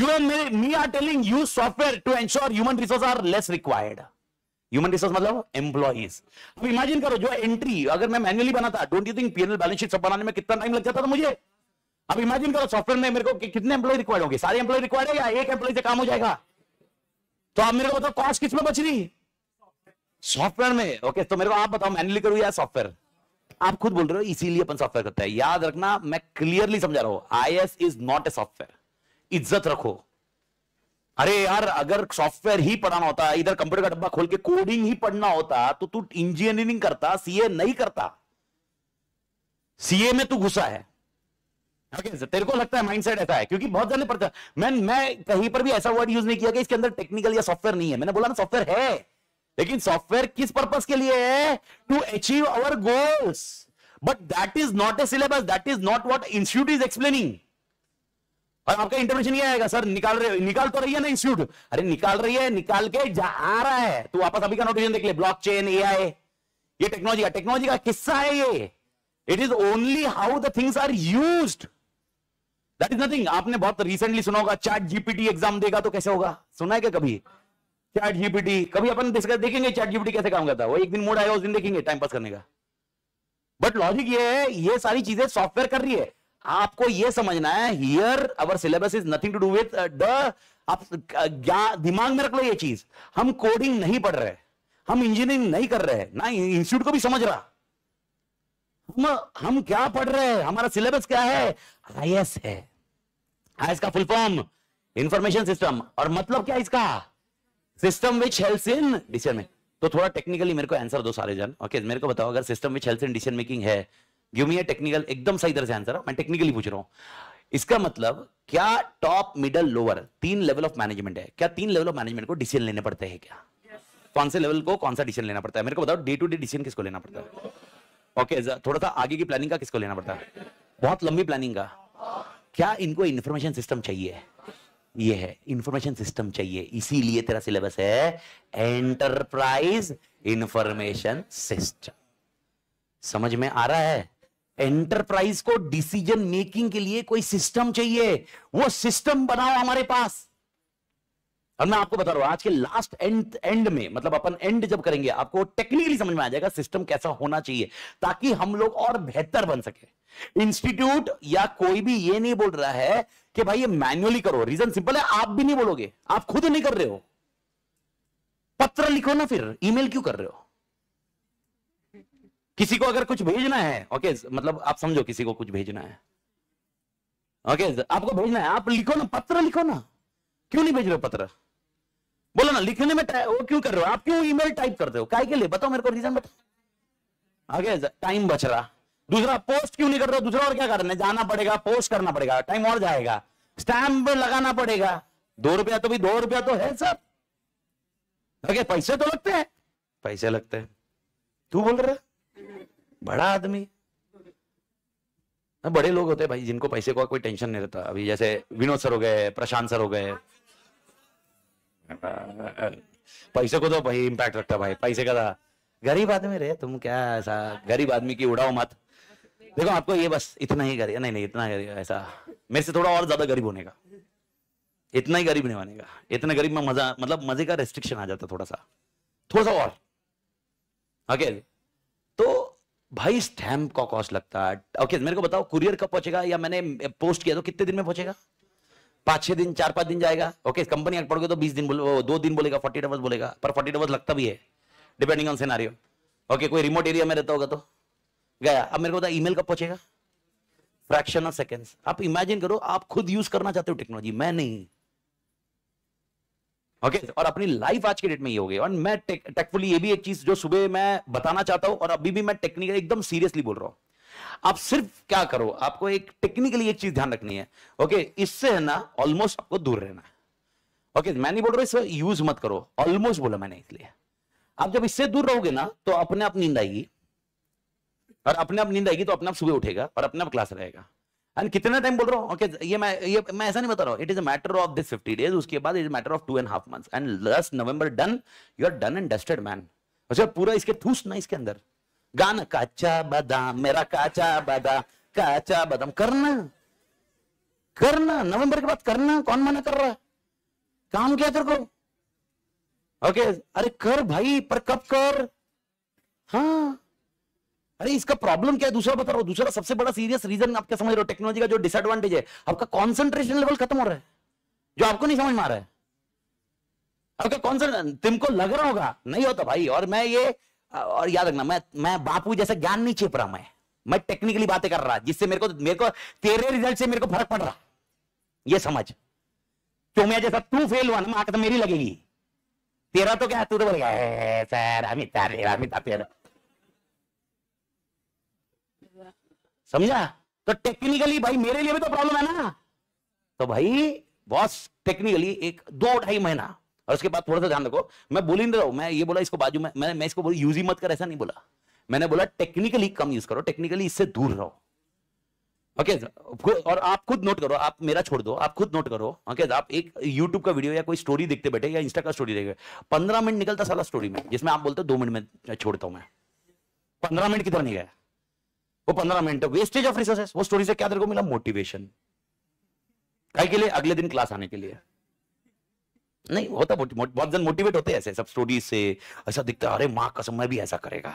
You and me, me are telling you software to ensure human resources are less required. Human resources मतलब employees. अब imagine करो, जो entry अगर मैं manually बनाता, don't you think PNL balance sheet सब बनाने में कितना टाइम लग जाता था मुझे? अब इमेजिन करो, सॉफ्टवेयर में मेरे को कि, कितने एम्प्लॉय रिक्वायर्ड होंगे? सारे एम्प्लॉय रिक्वायर्ड है या एक एम्प्लॉय से काम हो जाएगा? तो आप मेरे को बताओ, कॉस्ट किस में बच रही? सॉफ्टवेयर में। ओके okay, तो मेरे को आप बताओ, मैन्युअली करूँ या सॉफ्टवेयर? आप खुद बोल रहे हो, इसीलिए अपन सॉफ्टवेयर करते हैं। याद रखना, मैं क्लियरली समझा रहा हूं, IS is not a software. इज्जत रखो। अरे यार, अगर सॉफ्टवेयर ही पढ़ाना होता, इधर कंप्यूटर का डब्बा खोल के कोडिंग ही पढ़ना होता तो तू इंजीनियरिंग करता, सीए नहीं करता। सीए में तू घुसा है। ओके, तेरे को लगता है माइंडसेट ऐसा है क्योंकि बहुत जने पढ़ता। मैं मैं कहीं पर भी ऐसा वर्ड यूज नहीं किया कि इसके अंदर टेक्निकल या सॉफ्टवेयर नहीं है। मैंने बोला ना, सॉफ्टवेयर है, लेकिन सॉफ्टवेयर किस पर्पस के लिए है? To achieve our goals, but that is not a syllabus, that is not what institute is explaining. और आपका इंटरवेंशन ये आएगा, सर निकाल रहे निकाल तो रही है ना इंस्टीट्यूट। अरे निकाल रही है, निकाल के जा आ रहा है। तू वापस अभी का नोटिफिकेशन देख ले, ब्लॉकचेन, एआई, ये टेक्नोलॉजी का टेक्नोलॉजी का किस्सा है ये। It is only how the things are used, that is nothing. आपने बहुत रिसेंटली सुना होगा, चैट जीपीटी एग्जाम देगा तो कैसे होगा, सुना है क्या कभी? चैट जीपीटी, कभी अपन देखेंगे चैट जीपीटी कैसे काम करता है। वो एक दिन मूड आएगा, उस दिन देखेंगे टाइम पास करने का। बट लॉजिक ये है, ये सारी चीजें सॉफ्टवेयर कर रही है। आपको ये समझना है, here our syllabus is nothing to do with the, आप दिमाग में रख लो ये चीज। हम कोडिंग नहीं पढ़ रहे, हम इंजीनियरिंग नहीं कर रहे, ना इंस्टीट्यूट को भी समझ रहा। हम हम क्या पढ़ रहे हैं? हमारा सिलेबस क्या है? आईएस है। आईएस का फुल फॉर्म इंफॉर्मेशन सिस्टम, और मतलब क्या इसका? System which helps in decision में। तो थोड़ा टेक्निकली मेरे को आंसर दो सारे जन। ओके okay, मेरे को बताओ, अगर system which helps in decision making है, गिव मी अ टेक्निकल, एकदम सही तरह से आंसर। मैं टेक्निकली पूछ रहा हूँ। इसका मतलब क्या टॉप, मिडल, लोअर, तीन लेवल ऑफ मैनेजमेंट है? क्या तीन लेवल ऑफ मैनेजमेंट को डिसीजन लेने पड़ते हैं क्या? yes. कौन से लेवल को कौन सा डिसीजन लेना पड़ता है? मेरे को बताओ, डे टू डे डिसीजन किसको लेना पड़ता है? ओके okay, थोड़ा सा आगे की प्लानिंग का किसको लेना पड़ता है? बहुत लंबी प्लानिंग का। क्या इनको इन्फॉर्मेशन सिस्टम चाहिए? ये है, इंफॉर्मेशन सिस्टम चाहिए। इसीलिए तेरा सिलेबस है एंटरप्राइज इंफॉर्मेशन सिस्टम। समझ में आ रहा है? एंटरप्राइज को डिसीजन मेकिंग के लिए कोई सिस्टम चाहिए, वो सिस्टम बनाओ हमारे पास। और मैं आपको बता रहा हूं, आज के लास्ट एंड एंड में, मतलब अपन एंड जब करेंगे, आपको टेक्निकली समझ में आ जाएगा सिस्टम कैसा होना चाहिए, ताकि हम लोग और बेहतर बन सके। इंस्टीट्यूट या कोई भी ये नहीं बोल रहा है कि भाई ये मैन्युअली करो। रीजन सिंपल है, आप भी नहीं बोलोगे, आप खुद नहीं कर रहे हो। पत्र लिखो ना, फिर ईमेल क्यों कर रहे हो? किसी को अगर कुछ भेजना है, ओके okay, मतलब आप समझो किसी को कुछ भेजना है, ओके okay, आपको भेजना है, आप लिखो ना, पत्र लिखो ना, क्यों नहीं भेज रहे हो पत्र? बोलो ना, लिखने में वो क्यों कर रहे हो आप? क्यों ईमेल टाइप करते हो? काहे के लिए? बताओ मेरे को, रीजन बताओ। ओके okay, टाइम बच रहा। दूसरा, पोस्ट क्यों नहीं कर रहे हो? दूसरा और क्या करना है? जाना पड़ेगा, पोस्ट करना पड़ेगा, टाइम और जाएगा, स्टैम्प लगाना पड़ेगा, दो रुपया तो भी दो रुपया तो है सर, ओके okay, पैसे तो लगते हैं, पैसे लगते हैं। तू बोल रहा बड़ा आदमी, बड़े लोग होते हैं भाई जिनको पैसे का कोई टेंशन नहीं रहता। अभी जैसे विनोद सर हो गए, प्रशांत सर हो गए, पैसे को तो भाई इम्पैक्ट रखता भाई, पैसे का। गरीब आदमी रहे तुम, क्या ऐसा गरीब आदमी की उड़ाओ मत। देखो आपको ये बस इतना ही गरीब, नहीं नहीं इतना गरीब, ऐसा मेरे से थोड़ा और ज्यादा गरीब होने का, इतना ही गरीब नहीं होने का। इतना गरीब में मजा, मतलब मजे का रेस्ट्रिक्शन आ जाता थोड़ा सा, थोड़ा सा और। ओके okay, तो भाई स्टैम्प का कॉस्ट लगता है। ओके okay, मेरे को बताओ कुरियर कब पहुंचेगा? या मैंने पोस्ट किया तो कितने दिन में पहुंचेगा? पाँच छः दिन, चार पाँच दिन जाएगा। ओके कंपनी आगे पड़ोगे तो बीस दिन बोले, दो दिन बोलेगा, फोर्टी आवर्स बोलेगा, पर फोर्टी आवर्स लगता भी है डिपेंडिंग ऑन सिनेरियो। ओके कोई रिमोट एरिया में रहता होगा तो गया। अब मेरे को बताओ ईमेल कब पहुंचेगा? Fraction of seconds. आप इमेजिन करो, आप खुद यूज करना चाहते हो टेक्नोलॉजी, मैं नहीं। ओके okay, और अपनी लाइफ आज के डेट में ये हो गई। और मैं टेकफुली, ये भी एक चीज जो सुबह मैं बताना चाहता हूं और अभी भी मैं टेक्निकली एकदम सीरियसली बोल रहा हूं। आप सिर्फ क्या करो, आपको एक टेक्निकली एक चीज ध्यान रखनी है। ओके okay, इससे है ना ऑलमोस्ट आपको दूर रहना है। ओके okay, मैं नहीं बोल रहा इससे यूज मत करो, ऑलमोस्ट बोला मैंने। इसलिए आप जब इससे दूर रहोगे ना तो अपने आप नींद आएगी, और अपने आप नींद आएगी तो अपने आप सुबह उठेगा और अपने आप क्लास रहेगा। एंड कितना टाइम बोल रहा हूँ? ओके okay, ये मैं ये मैं ऐसा नहीं बता रहा हूँ। It is a matter of this fifty days, उसके बाद is matter of two and half months, and last November done, you are done and dusted man. अच्छा पूरा इसके ठूस ना, इसके अंदर गाना काचा बादाम, मेरा काचा बादाम, काचा बादाम करना करना नवंबर के बाद करना। कौन मना कर रहा है? काम क्या तेरे को? ओके अरे कर भाई, पर कब कर? हाँ अरे इसका प्रॉब्लम क्या है? दूसरा बता रहा हूं, दूसरा सबसे बड़ा सीरियस रीजन आप क्या समझ रहे हो? टेक्नोलॉजी का जो डिसएडवांटेज है, आपका कंसंट्रेशन लेवल खत्म हो रहा है, जो आपको नहीं समझ में आ रहा है। आपका कंसंट्रेशन, तुमको लग रहा होगा, नहीं होता भाई। और मैं ये, और याद रखना, मैं मैं बापू जैसा ज्ञान नहीं छेप रहा, मैं मैं टेक्निकली बातें कर रहा, जिससे मेरे को मेरे को तेरे रिजल्ट से मेरे को फर्क पड़ रहा, ये समझ। तुम्हें जैसा तू फेल हुआ ना, आंख तो मेरी लगेगी, तेरा तो क्या, तू तो बोलेगा सर अमित अमित तेरा, समझा? तो टेक्निकली भाई मेरे लिए भी तो प्रॉब्लम है ना। तो भाई बॉस टेक्निकली एक दो ढाई महीना, और उसके बाद थोड़ा सा ध्यान रखो। मैं बोल ही नहीं रहा हूं, मैं ये बोला इसको बाजू में, मैं, मैं इसको बोल यूज ही मत कर, ऐसा नहीं बोला मैंने। बोला टेक्निकली कम यूज करो, टेक्निकली इससे दूर रहो। ओके okay, और आप खुद नोट करो, आप मेरा छोड़ दो, आप खुद नोट करो। ओके okay, आप एक यूट्यूब का वीडियो या कोई स्टोरी देखते बैठे, या इंस्टा का स्टोरी देखे, पंद्रह मिनट निकलता साला स्टोरी में, जिसमें आप बोलते हो दो मिनट में छोड़ता हूं मैं। पंद्रह मिनट किधर नहीं गया? वो पंद्रह मिनट वेस्टेज ऑफ रिसोर्सेस। वो स्टोरी से क्या तेरे को मिला? मोटिवेशन। काहे के लिए? अगले दिन क्लास आने के लिए। नहीं होता, बहुत जन मोटिवेट होते हैं ऐसे सब स्टोरी से, ऐसा दिखता है अरे मां कसम मैं भी ऐसा करेगा,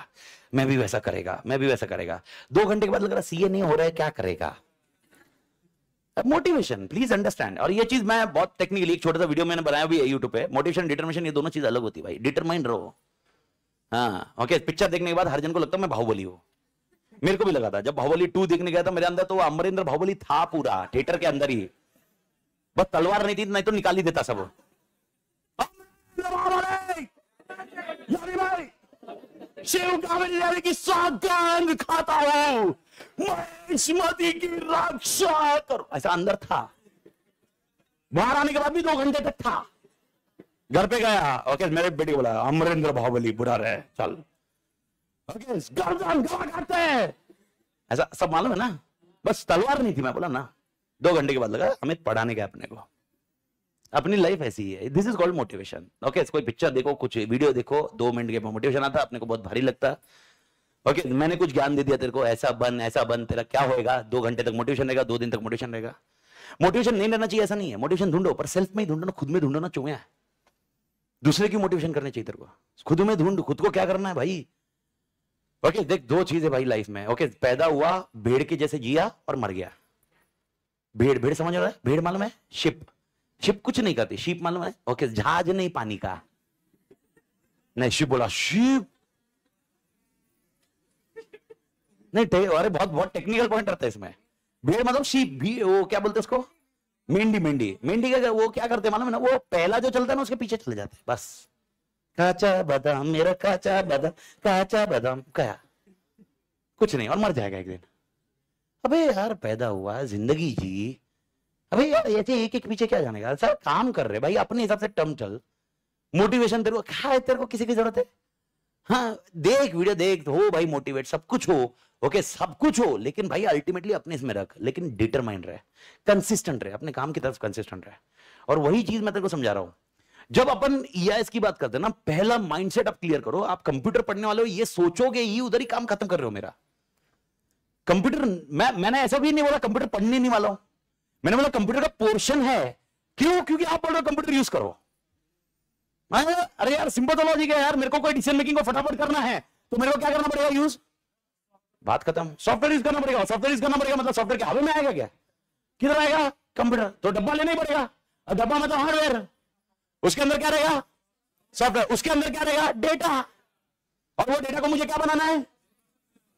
मैं भी वैसा करेगा, मैं भी वैसा करेगा। दो घंटे के बाद लग रहा सीए नहीं हो रहा है, क्या करेगा? Motivation, please understand. और ये चीज मैं बहुत टेक्निकली एक छोटा सा वीडियो मैंने बनाया भी है यूट्यूब पे। मोटिवेशन डिटर्मिनेशन, ये दोनों चीज अलग होती है भाई। डिटरमाइन रहो। हाँ ओके, पिक्चर देखने के बाद हर जन को लगता है मैं बाहुबली हूँ। मेरे को भी लगा था, जब बाहुबली टू देखने गया था मेरे अंदर, तो वो अमरेंद्र बाहुबली था पूरा, थिएटर के अंदर ही, बस तलवार नहीं थी, नहीं तो निकाल ही देता सब। शिव की सौगंध खाता हूं, मैं स्मृति की रक्षा करो, ऐसा अंदर था। बाहर आने के बाद भी दो घंटे तक था। घर पे गया, ओके मेरे बेटे को बोला अमरेंद्र बाहुबली बुरा रहे, चल Okay, करते हैं। ऐसा सब मालूम है ना, बस तलवार नहीं थी। मैं बोला ना, दो घंटे के बाद लगा अमित पढ़ाने का अपने को। अपनी लाइफ ऐसी है, this is called motivation. Okay कोई पिक्चर देखो, कुछ वीडियो देखो, दो मिनट के मोटिवेशन आता, अपने को बहुत भारी लगता। ओके okay, मैंने कुछ ज्ञान दे दिया तेरे को, ऐसा बन ऐसा बन, तेरा क्या होएगा? दो घंटे तक मोटिवेशन रहेगा, दो दिन तक मोटिवेशन रहेगा। मोटिवेशन नहीं रहना चाहिए ऐसा नहीं है, मोटिवेशन ढूंढो, पर सेल्फ में ही ढूंढो ना, खुद में ढूंढो ना। चुया दूसरे की मोटिवेशन करनी चाहिए तेरे को, खुद में ढूंढ खुद को क्या करना है भाई। ओके okay, देख दो चीजें भाई लाइफ में। ओके okay, पैदा हुआ भेड़ के जैसे जिया और मर गया। भेड़ भेड़ समझ रहा है? भेड़ मालूम है? शिप शिप कुछ नहीं करती। शिप मालूम है? ओके okay, जहाज नहीं पानी का, नहीं शिप बोला शिप नहीं, अरे बहुत बहुत टेक्निकल पॉइंट रहता है इसमें। भेड़ मतलब शीप भी, वो क्या बोलते हैं उसको, मेंढी। मेंढी मेंढी का वो क्या करते हैं मालूम है ना, वो पहला जो चलता है ना उसके पीछे चले जाते हैं बस। काचा बादाम मेरा काचा बादाम, काचा बादाम क्या कुछ नहीं, और मर जाएगा एक दिन। अबे यार पैदा हुआ जिंदगी जी, अबे यार ऐसे एक एक पीछे क्या जाने का। सर काम कर रहे भाई, अपने हिसाब से टर्म चल, मोटिवेशन तेरे को क्या है, तेरे को किसी की जरूरत है? हाँ देख वीडियो देख हो भाई, मोटिवेट सब कुछ हो, ओके सब कुछ हो, लेकिन भाई अल्टीमेटली अपने इसमें रख, लेकिन डिटरमाइंड रहे, कंसिस्टेंट रहे, अपने काम की तरफ कंसिस्टेंट रहे। और वही चीज मैं तेरे को समझा रहा हूँ। जब अपन ई आई एस की बात करते हैं ना, पहला माइंडसेट आप क्लियर करो। आप कंप्यूटर पढ़ने वाले हो ये सोचोगे ही, उधर ही काम खत्म कर रहे हो मेरा। कंप्यूटर मैं मैंने ऐसा भी नहीं बोला कंप्यूटर पढ़ने नहीं वाला हूं, मैंने बोला कंप्यूटर का पोर्शन है। क्यों? क्योंकि आप बोल रहे हो कंप्यूटर यूज करो। अरे यार सिंपल तो लॉजिक है यार, मेरे को कोई डिसीजन मेकिंग को फटाफट करना है तो मेरे को क्या करना पड़ेगा? यूज, बात खत्म। सॉफ्टवेयर यूज करना पड़ेगा। सॉफ्टवेयर यूज करना पड़ेगा मतलब सॉफ्टवेयर के हवा में आएगा क्या? किधर आएगा? कंप्यूटर। तो डब्बा लेना ही पड़ेगा, और डब्बा मतलब हार्डवेयर, उसके अंदर क्या रहेगा? सॉफ्टवेयर। उसके अंदर क्या रहेगा? डेटा। और वो डेटा को मुझे क्या बनाना है?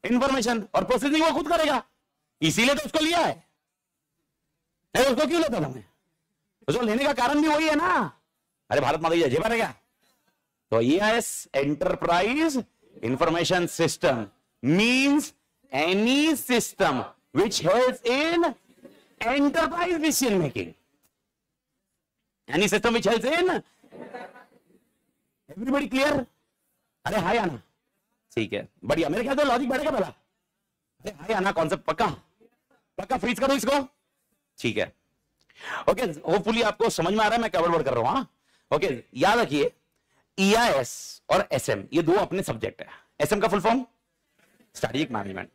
इंफॉर्मेशन। और प्रोसेसिंग वो खुद करेगा, इसीलिए तो उसको लिया है, नहीं उसको क्यों लेता था मैं? उसको लेने का कारण भी वही है ना। अरे भारत माता की जय। बनेगा तो E I S enterprise information system means any system which helps in enterprise decision making. Any system which helps in, everybody clear? अरे हाय आना, ठीक है बढ़िया। मेरे ख्याल से लॉजिक बैठेगा पहला। अरे हाय आना कॉन्सेप्ट पक्का पक्का फ्रीज करो इसको, ठीक है ओके। होपफुली आपको समझ में आ रहा है, मैं कवर वर्ड कर रहा हूँ। ओके okay, याद रखिए ई आई एस और एस एम ये दो अपने सब्जेक्ट है। एस एम का full form strategic management.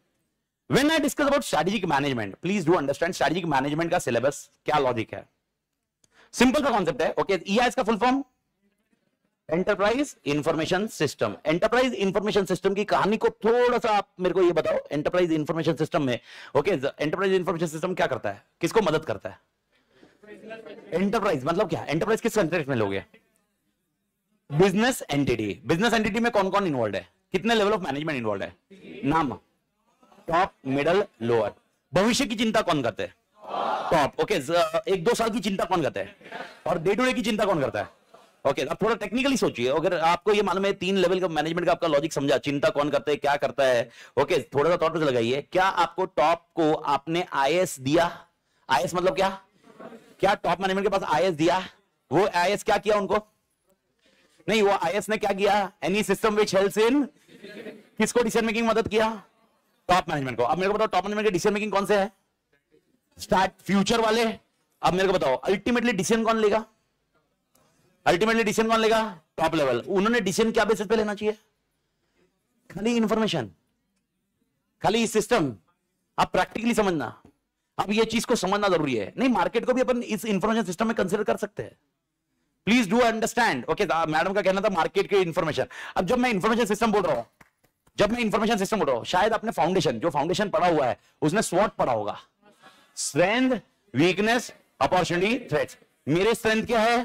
When I discuss about strategic management, please do understand strategic management का सिलेबस क्या लॉजिक है। सिंपल का कॉन्सेप्ट है okay okay, E I S का full form enterprise information system. Enterprise information system की कहानी को थोड़ा सा आप मेरे को ये बताओ। एंटरप्राइज इंफॉर्मेशन सिस्टम में ओके एंटरप्राइज इंफॉर्मेशन सिस्टम क्या करता है, किसको मदद करता है? एंटरप्राइज मतलब क्या? एंटरप्राइज किस कंसेप्ट में लोगे? Business entity. बिजनेस एंटिटी में कौन कौन इन्वॉल्व है? कितने लेवल ऑफ मैनेजमेंट इन्वॉल्व है? नाम, टॉप, मिडल, लोअर। भविष्य की चिंता कौन करते हैं? Top okay. एक दो साल की चिंता कौन करते हैं? और डे टू डे की चिंता कौन करता है? ओके okay, अब थोड़ा टेक्निकली सोचिए। अगर आपको ये मालूम है तीन लेवल का मैनेजमेंट का आपका लॉजिक समझा, चिंता कौन करता है, क्या करता है, ओके okay, थोड़ा सा थॉट लगाइए। क्या आपको टॉप को आपने आई एस दिया? आई एस मतलब क्या? क्या टॉप मैनेजमेंट के पास आई एस दिया? वो आई एस क्या किया उनको? नहीं, वो आई एस ने क्या किया? Any system which helps in, किसको डिसीजन मेकिंग मदद किया? टॉप मैनेजमेंट को। अब मेरे को बताओ टॉप मैनेजमेंट के डिसीजन मेकिंग कौन से है? स्टार्ट फ्यूचर वाले। अब मेरे को बताओ अल्टीमेटली डिसीजन कौन लेगा? अल्टीमेटली डिसीजन कौन लेगा? Top level. उन्होंने डिसीजन क्या बेसिस पे लेना चाहिए? खाली इंफॉर्मेशन, खाली सिस्टम। आप प्रैक्टिकली समझना, अब ये चीज को समझना जरूरी है। नहीं, मार्केट को भी अपन इस इंफॉर्मेशन सिस्टम में कंसीडर कर सकते हैं। Please do understand okay. Madam का कहना था मार्केट के इंफॉर्मेशन। अब जब मैं इंफॉर्मेशन सिस्टम बोल रहा हूँ, जब मैं इंफॉर्मेशन सिस्टम बोल रहा हूँ, शायद आपने फाउंडेशन, जो फाउंडेशन पढ़ा हुआ है उसने स्वॉट पढ़ा होगा, स्ट्रेंथ, वीकनेस, अपॉर्चुनिटी, थ्रेट्स। मेरे स्ट्रेंथ क्या है,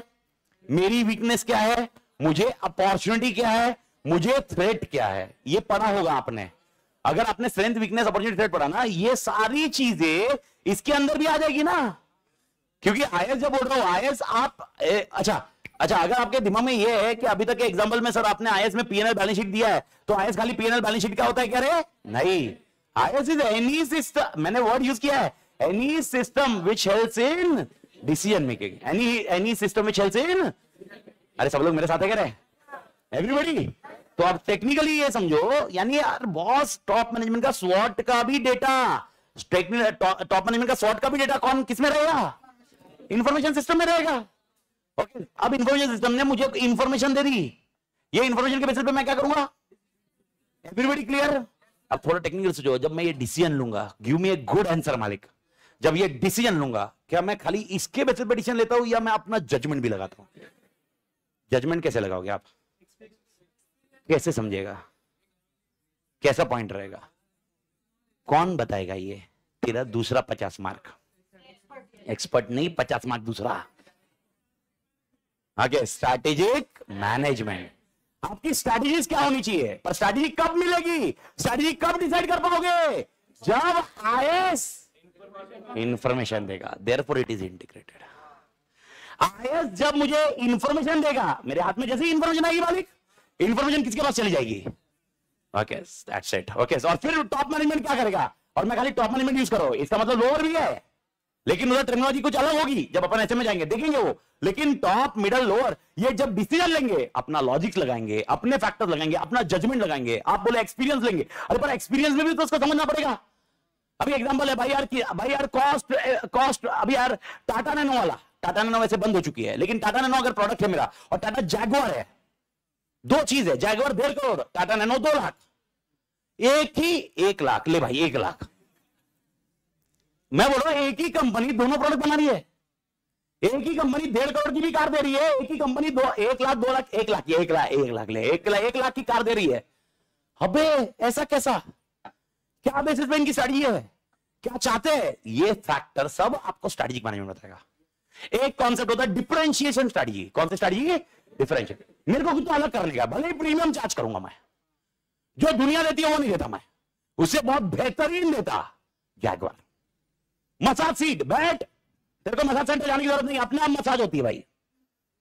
मेरी वीकनेस क्या है, मुझे अपॉर्चुनिटी क्या है, मुझे थ्रेट क्या है, ये पढ़ा होगा आपने। अगर आपने स्ट्रेंथ, वीकनेस, अपॉर्चुनिटी, थ्रेट पढ़ा ना, ये सारी चीजें इसके अंदर भी आ जाएगी ना, क्योंकि आई एस जब बोल रहा हूं आई एस आप ए, अच्छा अच्छा अगर आपके दिमाग में ये है कि अभी तक के एग्जांपल में सर आपने आई एस में P N L balance sheet दिया है, तो आई एस खाली P N L balance sheet क्या होता है क्या रे? नहीं, I S is any system, मैंने वर्ड यूज किया है any system which helps in decision making. Any any system which helps in, अरे सब लोग मेरे साथ है क्या रे? एवरीबॉडी। तो आप टेक्निकली ये समझो, यानी यार बॉस टॉप मैनेजमेंट का स्वॉट का भी डेटा, टॉप मैनेजमेंट का स्वॉट का भी डेटा कौन किसमें रहेगा? इंफॉर्मेशन सिस्टम में रहेगा ओके okay. अब इंफॉर्मेशन सिस्टम ने मुझे इंफॉर्मेशन दे दी, ये इंफॉर्मेशन के बेसिस पे मैं क्या करूंगा? Everybody clear? अब थोड़ा टेक्निकल सोचो, जब मैं ये डिसीजन लूंगा, give me a good answer मालिक, जब ये डिसीजन लूंगा क्या मैं खाली इसके बेसिस पे डिसीजन लेता हूं या मैं अपना जजमेंट भी लगाता हूं? जजमेंट कैसे लगाओगे आप, कैसे समझेगा, कैसा पॉइंट रहेगा, कौन बताएगा? ये तेरा दूसरा पचास मार्क, एक्सपर्ट नहीं, पचास मार्क दूसरा आगे स्ट्रैटेजिक मैनेजमेंट। आपकी स्ट्रैटेजी क्या होनी चाहिए, पर स्ट्रैटेजी कब मिलेगी, स्ट्रैटेजी कब डिसाइड कर पाओगे, जब आईएस इंफॉर्मेशन देगा, therefore it is integrated. IS जब मुझे इंफॉर्मेशन देगा, मेरे हाथ में जैसे इंफॉर्मेशन आएगी मालिक, इंफॉर्मेशन किसके पास चली जाएगी, ओके दैट्स इट, ओके। और फिर टॉप मैनेजमेंट क्या करेगा, और मैं खाली टॉप मैनेजमेंट यूज करो, इसका मतलब लोअर भी है, लेकिन उधर टेक्नोलॉजी कुछ अलग होगी, जब अपन ऐसे में जाएंगे देखेंगे वो, लेकिन टॉप मिडल लोअर ये जब डिसीजन लेंगे अपना लॉजिक्स लगाएंगे, अपने फैक्टर्स लगाएंगे, अपना जजमेंट लगाएंगे। आप बोले एक्सपीरियंस लेंगे, अरे पर एक्सपीरियंस में भी तो उसको समझना पड़ेगा। अभी एग्जांपल है भाई यार की, भाई यार कॉस्ट कॉस्ट अभी यार टाटा नैनो वाला, टाटा नैनो वैसे बंद हो चुकी है, लेकिन टाटा नैनो अगर प्रोडक्ट है मेरा और टाटा जैगुआर है, दो चीज है, जैगुआर डेढ़ करोड़, टाटा नैनो दो लाख, एक ही एक लाख ले भाई, एक लाख मैं बोल रहा हूं, एक ही कंपनी दोनों प्रोडक्ट बना रही है, एक ही कंपनी डेढ़ करोड़ की भी कार दे रही है, एक ही कंपनी दो एक लाख दो लाख एक लाख एक लाख एक लाख ले एक लाख एक लाख की कार दे रही है। अबे ऐसा कैसा, क्या बेसिस पे इनकी स्ट्रेटजी है, क्या चाहते हैं, ये फैक्टर सब आपको स्ट्रेटेजिक मैनेजमेंट बताएगा। एक कॉन्सेप्ट होता है डिफरेंशिएशन स्ट्रेटजी, कौन सी स्ट्रेटजी, डिफरेंशिएशन। मेरे को कुछ अलग करने का, भले प्रीमियम चार्ज करूंगा मैं, जो दुनिया देती है वो नहीं देता मैं, उससे बहुत बेहतरीन देता जैगुआर। मसाज सीट, बैठ, तेरे को मसाज सेंटर जाने की जरूरत नहीं, अपने आप मसाज होती है भाई,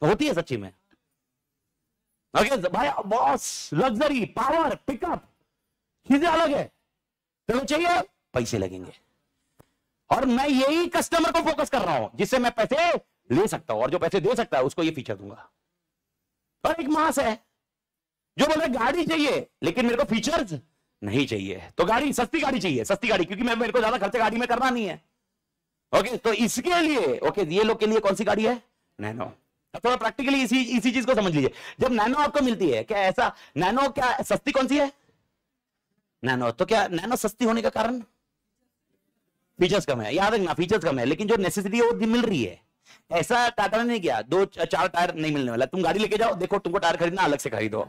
तो होती है सच्ची में, ओके भाई। बॉस, लग्जरी, पावर, पिकअप, चीजें अलग है, तेरे को चाहिए, पैसे लगेंगे। और मैं यही कस्टमर को फोकस कर रहा हूं जिससे मैं पैसे ले सकता हूं, और जो पैसे दे सकता है उसको ये फीचर दूंगा। और एक मास है जो बोले गाड़ी चाहिए लेकिन मेरे को फीचर्स नहीं चाहिए, तो गाड़ी सस्ती गाड़ी चाहिए, सस्ती गाड़ी, क्योंकि मैं मेरे को ज्यादा खर्चा गाड़ी में करना नहीं है, ओके okay, तो इसके लिए ओके okay, ये लोग के लिए कौन सी गाड़ी है, नैनो। थोड़ा प्रैक्टिकली इसी इसी चीज को समझ लीजिए। जब नैनो आपको मिलती है, क्या ऐसा नैनो क्या सस्ती कौन सी है, नैनो, तो क्या नैनो सस्ती होने का कारण फीचर्स कम है, याद रखना फीचर्स कम है, लेकिन जो नेसेसिटी है वो मिल रही है। ऐसा टाटा ने किया, दो चार टायर नहीं मिलने वाला, तुम गाड़ी लेके जाओ, देखो तुमको टायर खरीदना अलग से खरीदो,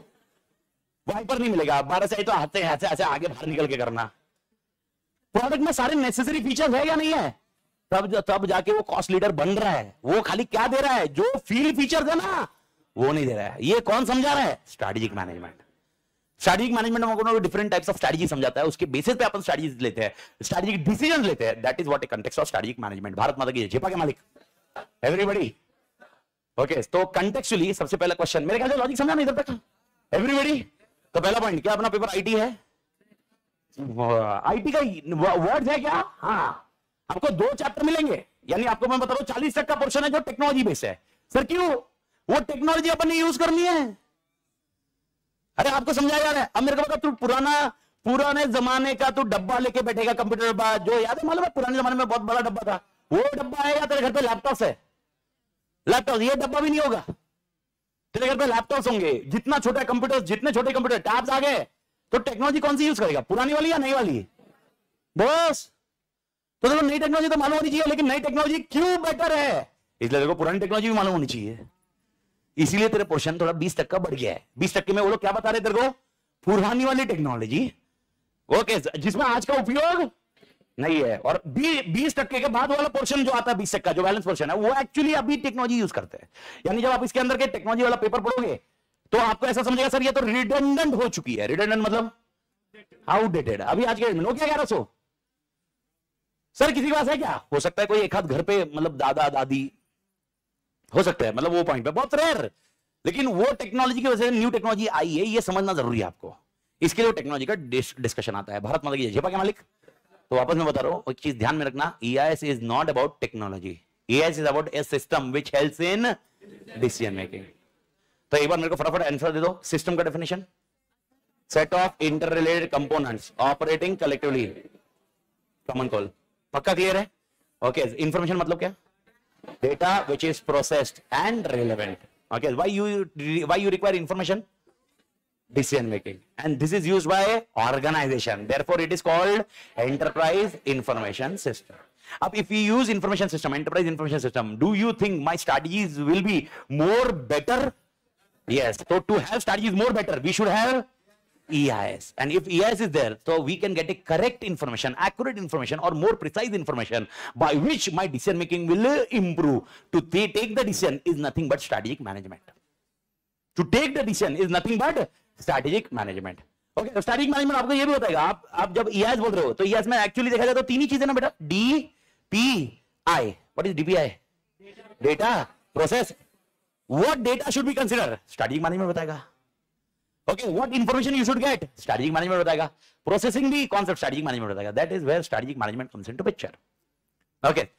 वाइपर नहीं मिलेगा, बारह से तो हाथ ऐसे ऐसे आगे बाहर निकल के करना। प्रोडक्ट में सारे नेसेसरी फीचर्स है या नहीं है, तब तब जाके वो कॉस्ट लीडर बन रहा है। वो खाली क्या दे रहा है, जो फील्ड फीचर है ना वो नहीं दे रहा है। ये कौन समझा रहा है, स्ट्रैटेजिक मैनेजमेंट। स्ट्रैटेजिक मैनेजमेंट में उनको डिफरेंट टाइप्स ऑफ स्ट्रैटेजी समझाता है, उसके बेसिस पे अपन स्ट्रैटेजीज लेते हैं, स्ट्रैटेजिक डिसीजन लेते हैं। That is what a context of strategic management. Bharat माता की जय, जेपा के मालिक एवरीबॉडी। ओके, तो कंटेक्चुअली सबसे पहला क्वेश्चन, मेरे ख्याल से लॉजिक समझा ना इधर तक एवरीबॉडी। तो पहला पॉइंट, क्या अपना पेपर आईटी है, आईटी का वर्ड है क्या, हाँ आपको दो चैप्टर मिलेंगे, यानी आपको मैं बता रहा हूं चालीस तक का पोर्शन है जो टेक्नोलॉजी बेस्ड है। सर क्यों, वो टेक्नोलॉजी अपन ने यूज करनी है। अरे आपको समझाया जा रहा है, अब मेरे को बता, तू पुराना पुराने जमाने का तू डब्बा लेके बैठेगा कंप्यूटर का, जो याद है मालूम है पुराने जमाने में बहुत बड़ा डब्बा था, वो डब्बा है या तेरे घर पे लैपटॉप है, लैपटॉप ये डब्बा भी नहीं होगा, तेरे घर पे लैपटॉप होंगे, जितना छोटा कंप्यूटर, जितने छोटे कंप्यूटर टैब्स आ गए, तो टेक्नोलॉजी कौन सी यूज करेगा, पुरानी वाली या नई वाली, बस। तो देखो नई टेक्नोलॉजी तो मालूम होनी चाहिए, लेकिन नई टेक्नोलॉजी क्यों बेटर है, इसलिए देखो पुरानी टेक्नोलॉजी भी मालूम होनी चाहिए। इसीलिए तेरे पोर्शन थोड़ा बीस तक का बढ़ गया है। बीस तक के में वो लोग क्या बता रहे तेरे को, पुरानी वाली टेक्नोलॉजी, ओके, जिसमें आज का उपयोग नहीं है। और बीस टक्के के बाद वाला पोर्शन जो आता है, बीस तक का जो बैलेंस पोर्शन है, वो एक्चुअली अभी टेक्नोलॉजी यूज करते हैं। यानी जब आप इसके अंदर के टेक्नोलॉजी वाला पेपर पढ़ोगे तो आपको ऐसा समझेगा सर ये तो रिडंडेंट हो चुकी है। रिडंडेंट मतलब आउटडेटेड, अभी आज के नोकिया ग्यारह सौ सर किसी के पास है क्या, हो सकता है कोई एक हाथ घर पे, मतलब दादा दादी हो सकता है, मतलब वो पॉइंट पे बहुत रेयर, लेकिन वो टेक्नोलॉजी की वजह से न्यू टेक्नोलॉजी आई है, ये समझना जरूरी है आपको। इसके लिए टेक्नोलॉजी का डिस्कशन आता है। भारत माता की जय, जेपा के मालिक। तो वापस मैं बता रहा हूँ, एक चीज ध्यान में रखना, E I S is not about technology, E I S is about a system which helps in decision making. तो एक बार मेरे को फटाफट आंसर दे दो, सिस्टम का definition, set of inter related components operating collectively, common call, पक्का clear है, okay. Information मतलब क्या, data which is processed and relevant, okay. Why you why you require information, decision making, and this is used by organisation, therefore it is called enterprise information system. अब if you use information system, enterprise information system, do you think my strategies will be more better, yes. तो to have strategies more better we should have E I S, and if E I S is there, so we can get a correct information, accurate information, or more precise information by which my decision making will improve. To take the decision is nothing but strategic management. to take the decision is nothing but strategic management. Okay, so strategic management आपको ये भी बताएगा. आप आप जब E I S बोल रहे हो तो E I S में actually देखा जाए तो तीन ही चीजें ना बेटा, D P I. What is D P I? Data, process. What data should be considered? Strategic management बताएगा. Okay, what information you should get? Strategic management बताएगा. Processing भी concept strategic management बताएगा. That is where strategic management comes into picture. Okay.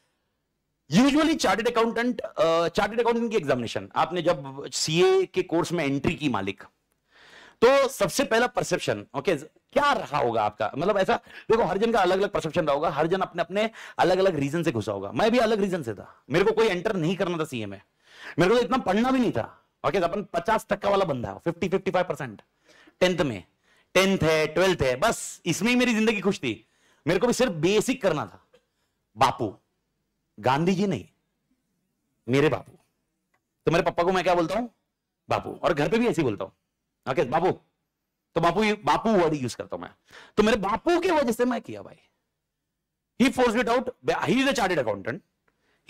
Usually chartered accountant chartered accountant की examination आपने जब CA के course में entry की मालिक, तो सबसे पहला परसेप्शन ओके okay, क्या रहा होगा आपका? मतलब ऐसा देखो, हर जन का अलग अलग परसेप्शन रहा होगा, हर जन अपने अपने अलग अलग रीजन से घुसा होगा. मैं भी अलग रीजन से था, मेरे को कोई एंटर नहीं करना था सीए में, मेरे को तो इतना पढ़ना भी नहीं था. ओके okay, अपन पचास टक्का वाला बंदा, fifty fifty five percent tenth में, टेंथ है ट्वेल्थ है, बस इसमें ही मेरी जिंदगी खुश थी. मेरे को भी सिर्फ बेसिक करना था. बापू गांधी जी नहीं, मेरे बापू. तो मेरे पापा को मैं क्या बोलता हूँ? बापू. और घर पे भी ऐसे बोलता हूँ ओके बापू. तो बापू बापू वर्ड यूज करता हूँ मैं. तो मेरे बापू के वजह से मैं किया भाई. He forced it out. He is a chartered accountant.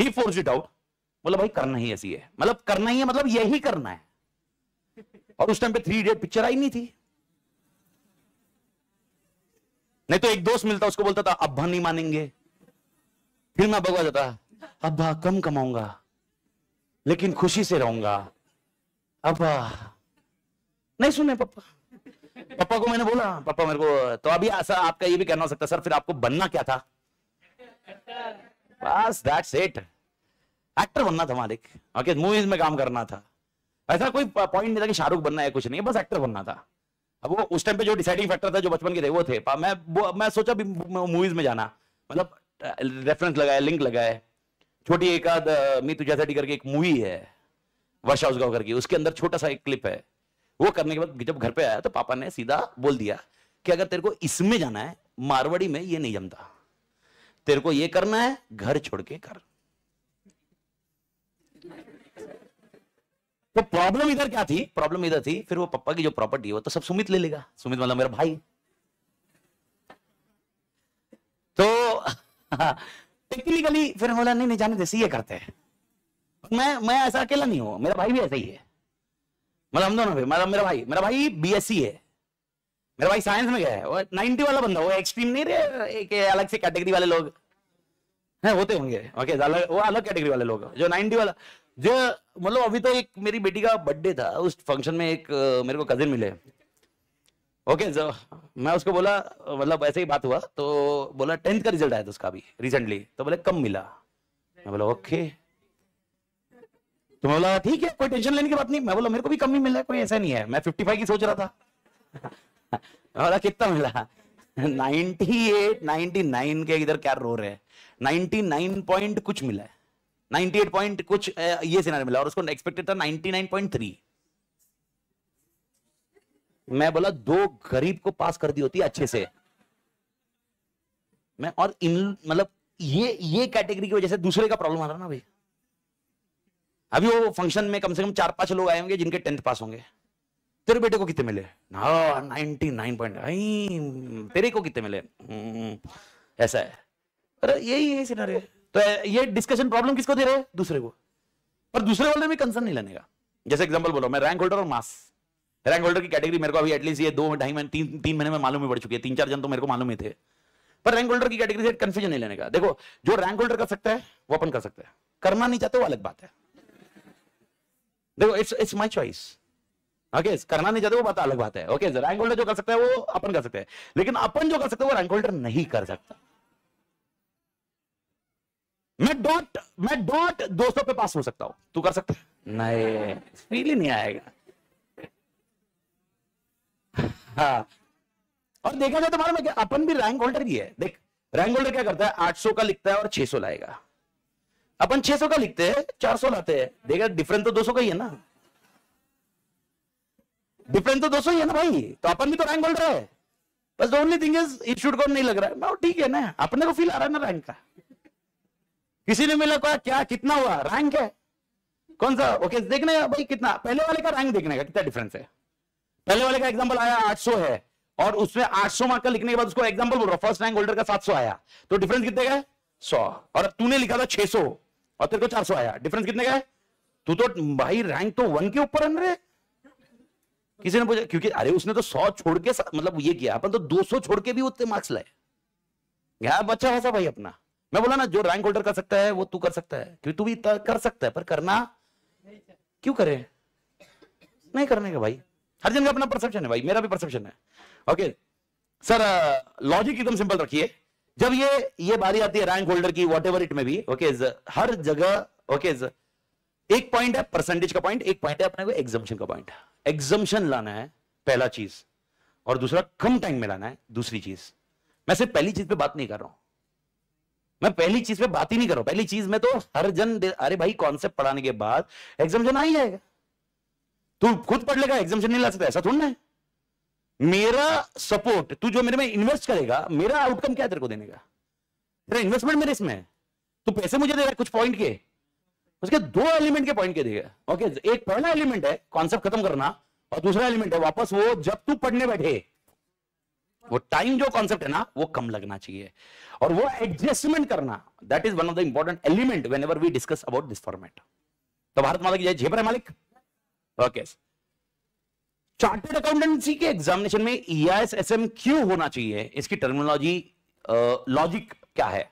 He forced it out. बोला भाई करना ही ऐसी है, मतलब करना ही है, मतलब यही करना है. और उस टाइम पे थ्री इडियट पिक्चर आई नहीं थी, नहीं तो एक दोस्त मिलता उसको बोलता था अब्बा नहीं मानेंगे, फिर मैं भगवा जाता. अब्बा कम कमाऊंगा लेकिन खुशी से रहूंगा. अब्बा नहीं सुने पापा. पापा को मैंने बोला पापा मेरे को तो अभी ऐसा आपका ये भी कहना हो सकता सर, फिर आपको बनना क्या था? बस दैट्स इट. एक्टर बनना था मालिक. ओके मूवीज में काम करना था. ऐसा कोई पॉइंट नहीं था कि शाहरुख बनना है, कुछ नहीं है, बस एक्टर बनना था. अब वो उस टाइम पे जो डिसाइडिंग फैक्टर था जो बचपन के थे वो थे. मैं वो, मैं सोचा भी मूवीज में जाना, मतलब रेफरेंस लगाया, लिंक लगाया. छोटी एक आध मीतू जैसाटी करके एक मूवी है वर्षा उसगांव करके, उसके अंदर छोटा सा एक क्लिप है. वो करने के बाद जब घर पे आया तो पापा ने सीधा बोल दिया कि अगर तेरे को इसमें जाना है, मारवाड़ी में ये नहीं जमता, तेरे को ये करना है, घर छोड़ के कर. तो प्रॉब्लम इधर क्या थी? प्रॉब्लम इधर थी. फिर वो पापा की जो प्रॉपर्टी है वो तो सब सुमित ले लेगा. सुमित मतलब मेरा भाई. तो टेक्निकली फिर बोला नहीं नहीं जाने जैसे ये करते हैं. मैं मैं ऐसा अकेला नहीं हूं, मेरा भाई भी ऐसा ही है. मतलब हम दोनों, मतलब मेरा भाई मेरा भाई बीएससी है, मेरा भाई साइंस में गया है. वो नाइनटी वाला बंदा, वो एक्सट्रीम नहीं रहे, एक अलग से कैटेगरी वाले लोग हैं, होते होंगे ओके, वो अलग कैटेगरी वाले लोग जो नाइनटी वाला जो मतलब. अभी तो एक मेरी बेटी का बर्थडे था, उस फंक्शन में एक मेरे को कजिन मिले ओके okay, so, मैं उसको बोला, मतलब ऐसे ही बात हुआ तो बोला टेंथ का रिजल्ट आया था उसका अभी रिसेंटली, तो बोले कम मिला. मैं बोला ओके okay. तो मैं बोला ठीक है, कोई टेंशन लेने की बात नहीं. मैं बोला मेरे को भी कम ही मिला, कोई ऐसा नहीं है. मैं पचपन की सोच रहा था. मैं बोला कितना मिला? अट्ठानवे निन्यानवे के इधर क्या रो रहे हैं, निन्यानवे पॉइंट कुछ मिला है, अट्ठानवे पॉइंट कुछ ये सिनारी मिला. और उसको एक्सपेक्टेड था निन्यानवे पॉइंट थ्री. मैं बोला दो गरीब को पास कर दी होती अच्छे से मैं. और इन मतलब ये ये कैटेगरी की वजह से दूसरे का प्रॉब्लम आ रहा ना भाई. अभी वो फंक्शन में कम से कम चार पांच लोग आए होंगे जिनके टेंथ पास होंगे. तेरे बेटे को कितने मिले? Ninety nine point. तेरे को कितने मिले? ऐसा है. अरे यही यही सिनारियो. तो ये डिस्कशन प्रॉब्लम किसको दे रहे हैं? दूसरे को. पर दूसरे वाले में कंसर्न नहीं लेने का. जैसे एग्जाम्पल बोलो, मैं रैंक होल्डर और मास रैंक होल्डर की कैटेगरी मेरे को अभी एटलीस्ट ये दो ढाई महीने तीन तीन महीने में मालूम ही पड़ चुकी है. तीन चार जन तो मेरे को मालूम ही थे. पर रैंक होल्डर की कैटेगरी से कंफ्यूजन नहीं लेने का. देखो जो रैंक होल्डर कर सकता है वो अपन कर सकते हैं, करना नहीं चाहते वो अलग बात है. देखो it's it's my choice okay. करना नहीं चाहते वो बात अलग बात है ओके. रैंक होल्डर जो कर सकता है वो अपन कर सकते हैं, लेकिन अपन जो कर सकते हैं वो रैंक होल्डर नहीं कर सकता. मैं डॉट मैं डॉट दो सौ पे पास हो सकता हूँ, तू कर सकता है? नहीं, फील ही नहीं आएगा. हाँ. और देखा जाए तुम्हारे में क्या, अपन भी रैंक होल्डर ही है. देख रैंक होल्डर क्या करता है, आठ सौ का लिखता है और छह सौ लाएगा. अपन छह सौ का लिखते हैं, चार सौ लाते हैं. देखा डिफरेंस तो दो सौ का ही है ना, डिफरेंस तो दो सौ ही है ना भाई. तो अपन भी तो रैंक होल्डर है. बस the only thing is institute को नहीं लग रहा है. ठीक है ना, अपने को फील आ रहा है ना रैंक का. किसी ने मिला क्या, क्या कितना हुआ रैंक है कौन सा ओके okay, देखने भाई कितना पहले वाले का रैंक देखने का कितना डिफरेंस है. पहले वाले का एग्जांपल आया आठ सौ है और उसमें आठ सौ मार्क का लिखने के बाद उसको एग्जांपल बोल रहा हूं, फर्स्ट रैंक होल्डर का सात सौ आया तो डिफरेंस कितने का है? सौ. और तूने लिखा था छह सौ और तेरे को चार सौ आया, डिफरेंस कितने का है? तू तो भाई रैंक तो वन के ऊपर है. किसी ने पूछा, क्योंकि अरे उसने तो सौ छोड़ के मतलब ये किया, अपन तो दो सौ छोड़ के भी उतने मार्क्स लाए यार, बच्चा है भाई अपना। मैं बोला ना जो रैंक होल्डर कर सकता है वो तू कर सकता है, क्योंकि तू भी कर सकता है, पर करना क्यों करे, नहीं करने का भाई। हर जन का अपना परसेप्शन है भाई, मेरा भी परसेप्शन है। ओके सर, लॉजिक एकदम सिंपल रखिए। जब ये ये बारी आती है रैंक होल्डर की, वॉट एवर इट में भी, ओके हर जगह ओके एक पॉइंट है परसेंटेज का पॉइंट, एक पॉइंट है अपने को एग्जम्पशन का पॉइंट। एग्जम्पशन लाना है पहला चीज, और दूसरा कम टाइम में लाना है दूसरी चीज। मैं सिर्फ पहली चीज पे बात नहीं कर रहा हूं, मैं पहली चीज पे बात ही नहीं कर रहा हूं। पहली चीज में तो हर जन, अरे भाई कॉन्सेप्ट पढ़ाने के बाद एग्जम्पशन आ ही जाएगा, तू खुद पढ़ लेगा, एग्जम्पशन नहीं ला सकता, ऐसा थोड़ा है। मेरा सपोर्ट तू जो मेरे में इन्वेस्ट करेगा, मेरा आउटकम क्या तेरे को देने का, तेरा इन्वेस्टमेंट मेरे इसमें, तू पैसे मुझे देगा कुछ पॉइंट के, उसके दो एलिमेंट के पॉइंट के देगा। ओके एक पहला एलिमेंट है कॉन्सेप्ट खत्म करना, और दूसरा एलिमेंट है वापस वो जब तू पढ़ने बैठे वो टाइम जो कॉन्सेप्ट है ना वो कम लगना चाहिए, और वो एडजस्टमेंट करना, that is one of the important element whenever we discuss about this format. तो भारत माता की जय, झेपर है मालिक। ओके चार्टर्ड अकाउंटेंसी के एग्जामिनेशन में ईआईएस एसएम क्यों होना चाहिए, इसकी टर्मिनोलॉजी लॉजिक क्या है।